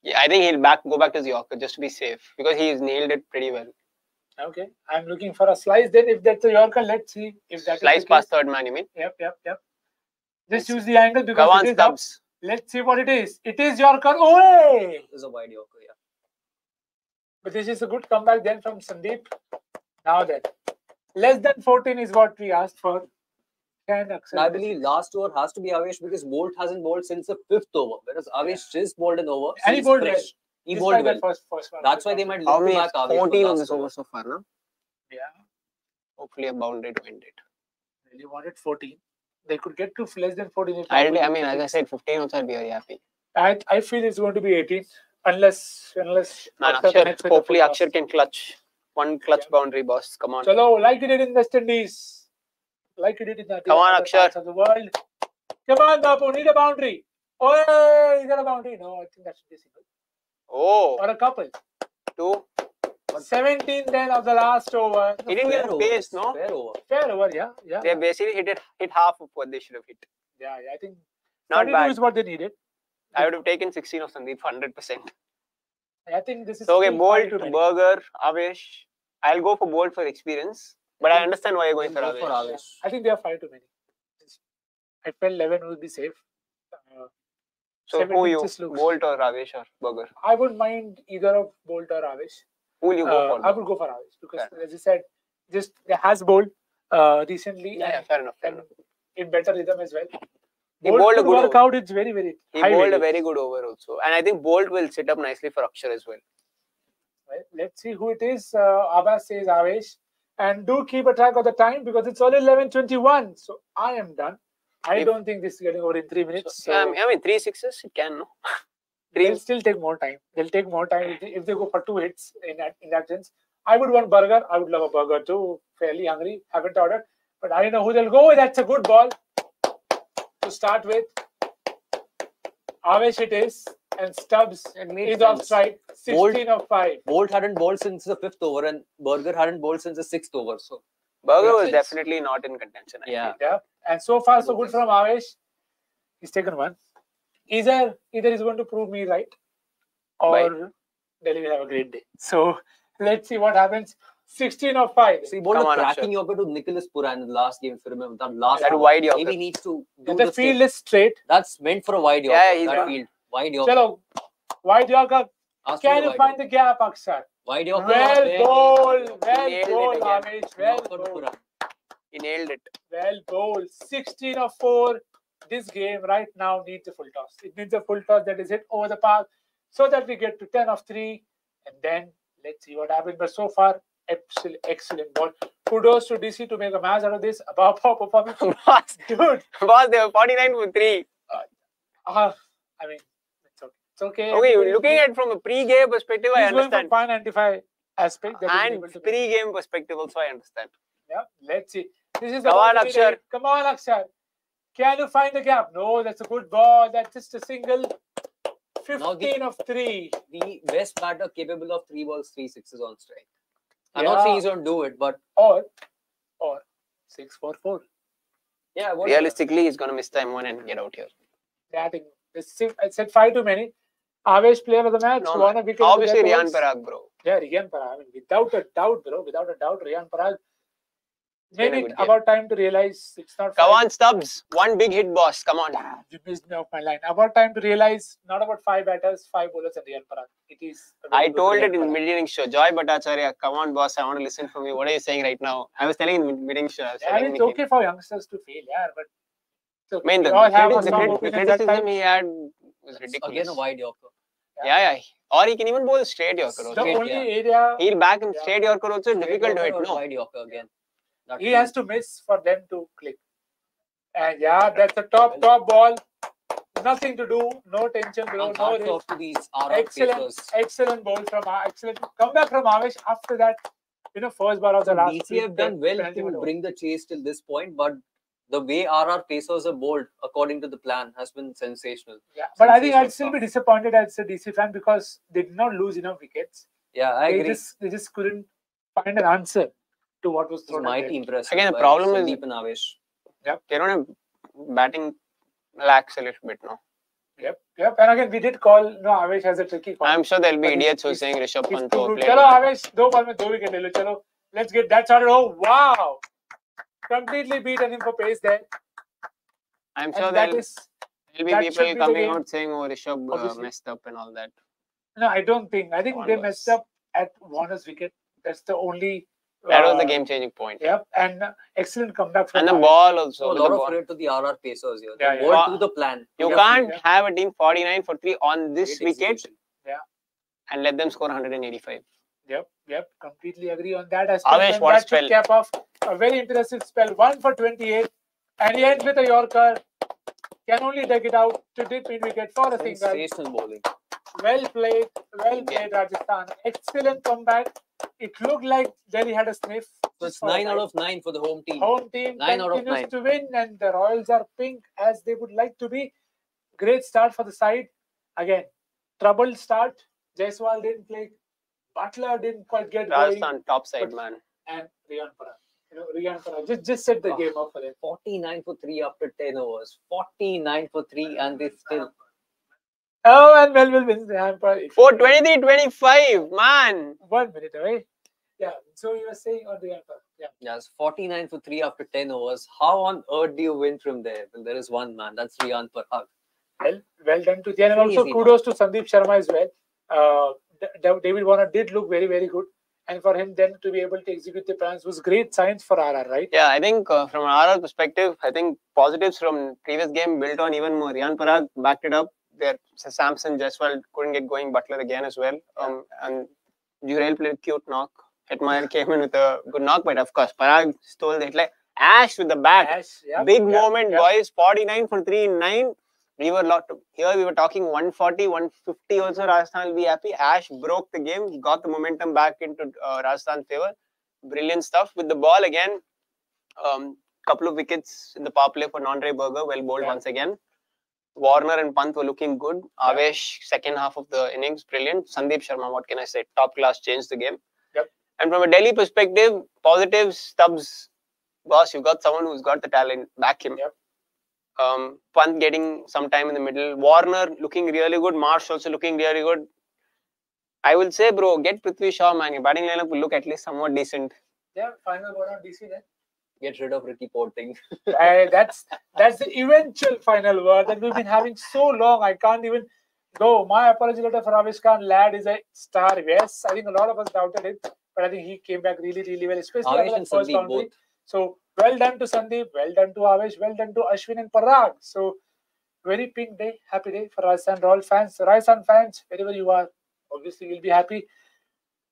Yeah, I think he'll back go back to the Yorker just to be safe, because he's nailed it pretty well. Okay, I'm looking for a slice then. If that's a Yorker, let's see if that slice is past third man, you mean? Yep, yep, yep. Just use the angle because on, it is Stubbs. Up. Let's see what it is. It is Yorker. Oh, hey! It's a wide Yorker, yeah. But this is a good comeback then from Sandeep. Now then, less than fourteen is what we asked for. And I believe last over has to be Avesh, because Bolt hasn't bowled since the fifth over, whereas Avesh yeah. just bowled an over. So and he bowled fresh. Well. He just bowled well. First, first one. That's why they might look back Avesh. fourteen on this over so far, no? Yeah. Hopefully a boundary to end it. Really wanted fourteen. They could get to less than fourteen. I, really, I mean, as I said, fifteen also I'd be very happy. I, I feel it's going to be eighteen. Unless, unless... Man, Akshar, hopefully Akshar can clutch. One clutch yeah. boundary, boss. Come on. Chalo, like it in West Indies. Like you did in that. Come on, Akshar. Of the world. Come on, Bapu. Need a boundary. Oh, is there a boundary? No, I think that should be single. Oh. Or a couple. Two. seventeen then of the last over. He didn't get a base, no? Fair over. Fair over, yeah. yeah. They basically hit it, hit half of what they should have hit. Yeah, yeah I think. Not bad. Is what they needed. I would have taken sixteen of Sandeep, one hundred percent. I think this is. So, okay, Bolt, Berger, Avesh. I'll go for Bolt for experience. But I understand why you're going for Avesh. for Avesh. I think they are five too many. I felt eleven would be safe. Uh, so who you, Bolt or Avesh or Berger? I wouldn't mind either of Bolt or Avesh. Who will you go uh, for? I would go for Avesh because, fair as you said, just has Bolt uh, recently. Yeah, yeah, fair enough. Fair enough. In better rhythm as well. He Bolt a good work over. out. It's very, very. He bowled a very good over also, and I think Bolt will sit up nicely for Akshar as well. Well, let's see who it is. Uh, Abbas says Avesh. And do keep a track of the time because it's only eleven twenty-one. So I am done. I if, don't think this is getting over in three minutes. So, so. Um, I mean, three sixes, it can, no? Three. They'll still take more time. They'll take more time if they, if they go for two hits in that, in that sense. I would want burger. I would love a burger too. Fairly hungry. Haven't ordered. But I don't know who they'll go with. That's a good ball to start with. Avesh it is. And Stubbs is off strike. sixteen Bolt, of five. Bolt hadn't bowled since the fifth over, and Berger hadn't bowled since the sixth over. So Berger was definitely not in contention. I yeah. yeah. And so far, so good from Avesh. He's taken one. Either either he's going to prove me right, or Bye. Delhi will have a great day. So let's see what happens. sixteen of five. See, bowled a cracking Yorker to Nicholas Puran in the last game, if you remember. That last that wide Yorker. Maybe needs to do the, the field straight. is straight. That's meant for a wide Yorker. Yeah, he's that field. Wide Yorker. Chalo. Wide Yorker. Can you find the gap, Akshar? Wide Yorker. Well bowled. Well bowled, Amesh. Well bowled. He nailed it. Well bowled. sixteen of four. This game right now needs a full toss. It needs a full toss that is hit over the park so that we get to ten of three. And then let's see what happens. But so far, excellent, excellent ball. Kudos to D C to make a match out of this. About power performance. Boss, dude. Boss, they were forty-nine for three. Uh, I mean, okay. Okay, looking at from a pre-game perspective, He's I understand. Going from pan ninety-five aspect. And pre-game perspective also, I understand. Yeah, let's see. This is Come on, Akshar. Come on, Akshar. Can you find the gap? No, that's a good ball. That's just a single. fifteen the, of three. The best batter capable of three balls, three sixes on strike. I'm yeah. not saying he's going to do it, but... Or, or six, four, four. Yeah, realistically, he's going to miss time one and get out here. Yeah, I think I said five too many. Avesh player of the match. No, obviously, Riyan Parag, bro. Yeah, Riyan Parag. I mean, without a doubt, bro. Without a doubt, Riyan Parag. Maybe it's about time to realize it's not. Come on, Stubbs. One big hit, boss. Come on. You missed me off my line. About time to realize not about five batters, five bowlers, and Riyan Parag. It is. I told it in mid-innings show. Joy Bhattacharya, come on, boss. I want to listen from you. What are you saying right now? I was telling in mid-innings show. I mean, it's okay for youngsters to fail, yeah, but. So I mean, the, the, the criticism he had was ridiculous. Again, a wide Yorker. Yeah. yeah, yeah. Or he can even bowl straight Yorker also. The straight, only yeah. area... He'll back in yeah. straight Yorker also. Straight difficult to hit, no? Wide Yorker again. Not he clean. has to miss for them to click. And yeah, that's a top, top ball. Nothing to do. No tension below. No these excellent, excellent ball from... Excellent comeback from Avesh after that. You know, first ball of the so last... D C have done well to bring the chase till this point, but... The way R R Pacers are bowled, according to the plan, has been sensational. Yeah, but sensational I think I'd still stuff. be disappointed as a D C fan because they did not lose enough wickets. Yeah, I they agree. Just, they just couldn't find an answer to what was thrown. It's mighty impressive. Again, the problem is Sandeep and Avesh. Yep. They don't have batting lacks a little bit now. Yep, yep. And again, we did call, you know, Avesh has a tricky call. I'm sure there'll be idiots who are saying Rishabh Pant will play. Chalo, Avesh, two balls mein two wicket le lo. Chalo, let's get that started. Oh, wow! Completely beat an info pace there. I'm sure there'll be people coming out saying, oh, Rishabh uh, messed up and all that. No, I don't think. I think they messed up at Warner's wicket. That's the only... That was the game-changing point. Yep, and excellent comeback. And the ball also. A lot of credit to the R R Pacers here. They worked to the plan. You can't have a team forty-nine for three on this wicket and let them score one hundred eighty-five. Yep, yep. Completely agree on that. Avesh, what a spell. Cap off. A very impressive spell. one for twenty-eight. And he ends with a Yorker. Can only take it out to dip in wicket for a single. Sensational bowling. Well played. Well played, Rajasthan. Excellent comeback. It looked like Delhi had a sniff. So it's nine out of nine for the home team. Home team continues to win, and the Royals are pink as they would like to be. Great start for the side. Again, troubled start. Jaiswal didn't play. Butler didn't quite get going. Rajasthan top side, man. And Riyan Parag. You know, Riyan Parag just, just set the game up for them. forty-nine for three after ten overs. forty-nine for three, and they still... Oh, and Melville wins. four twenty-three twenty-five, man. One minute away. Yeah, so you were saying on the airport. Yeah. Yeah, it's forty-nine for three after ten overs. How on earth do you win from there? Well, there is one man. That's Riyan Parag. Well, well done to Riyan. And also easy, kudos man. to Sandeep Sharma as well. Uh, David Warner did look very, very good. And for him then to be able to execute the plans was great science for R R, right? Yeah, I think uh, from an R R perspective, I think positives from previous game built on even more. Riyan Parag backed it up. There, Samson, Jaiswal couldn't get going. Butler again as well. Um, and Jurel played a cute knock. Hetmeyer came in with a good knock, but of course, Parag stole it. Like Ash with the bat. Ash, yep, Big yep, moment, yep. boys. forty-nine for three in nine. We were lot here. We were talking one forty, one fifty. Also, Rajasthan will be happy. Ash broke the game. He got the momentum back into uh, Rajasthan's favor. Brilliant stuff with the ball again. Um, couple of wickets in the power play for Nandre Berger. Well bowled yeah. once again. Warner and Pant were looking good. Yeah. Avesh, second half of the innings, brilliant. Sandeep Sharma, what can I say? Top class, changed the game. Yep. And from a Delhi perspective, positives, Stubbs, boss, you've got someone who's got the talent. Back him. Yep. Um, Pant getting some time in the middle. Warner looking really good. Marsh also looking really good. I will say, bro, get Prithvi Shaw, man. Your batting lineup will look at least somewhat decent. Yeah, final one on D C then. Get rid of Ricky Ponting. uh, that's that's the eventual final word that we've been having so long. I can't even go. My apology letter for Avesh Khan. Lad is a star. Yes, I think a lot of us doubted it, but I think he came back really, really well, especially Avesh and first Sandeep both. So well done to Sandeep. Well done to Avesh. Well done to Ashwin and Parag. So very pink day, happy day for Rajasthan Royal fans. So Rajasthan fans, wherever you are, obviously you'll be happy.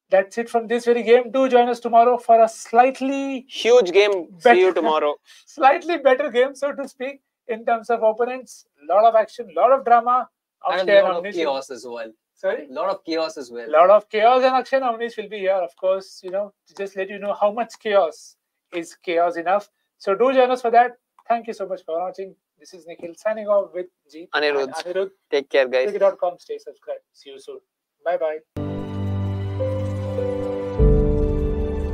That's it from this very game. Do join us tomorrow for a slightly... Huge game. Better, See you tomorrow. Slightly better game, so to speak, in terms of opponents. Lot of action, lot of drama. Akshay and a lot and of chaos as well. Sorry? Lot of chaos as well. Lot of chaos, and Akshay and Avnish will be here, of course, you know, to just let you know how much chaos is chaos enough. So do join us for that. Thank you so much for watching. This is Nikhil signing off with Jeet. Anirudh. Anirudh. Take care, guys. Cricket dot com. Stay subscribed. See you soon. Bye-bye.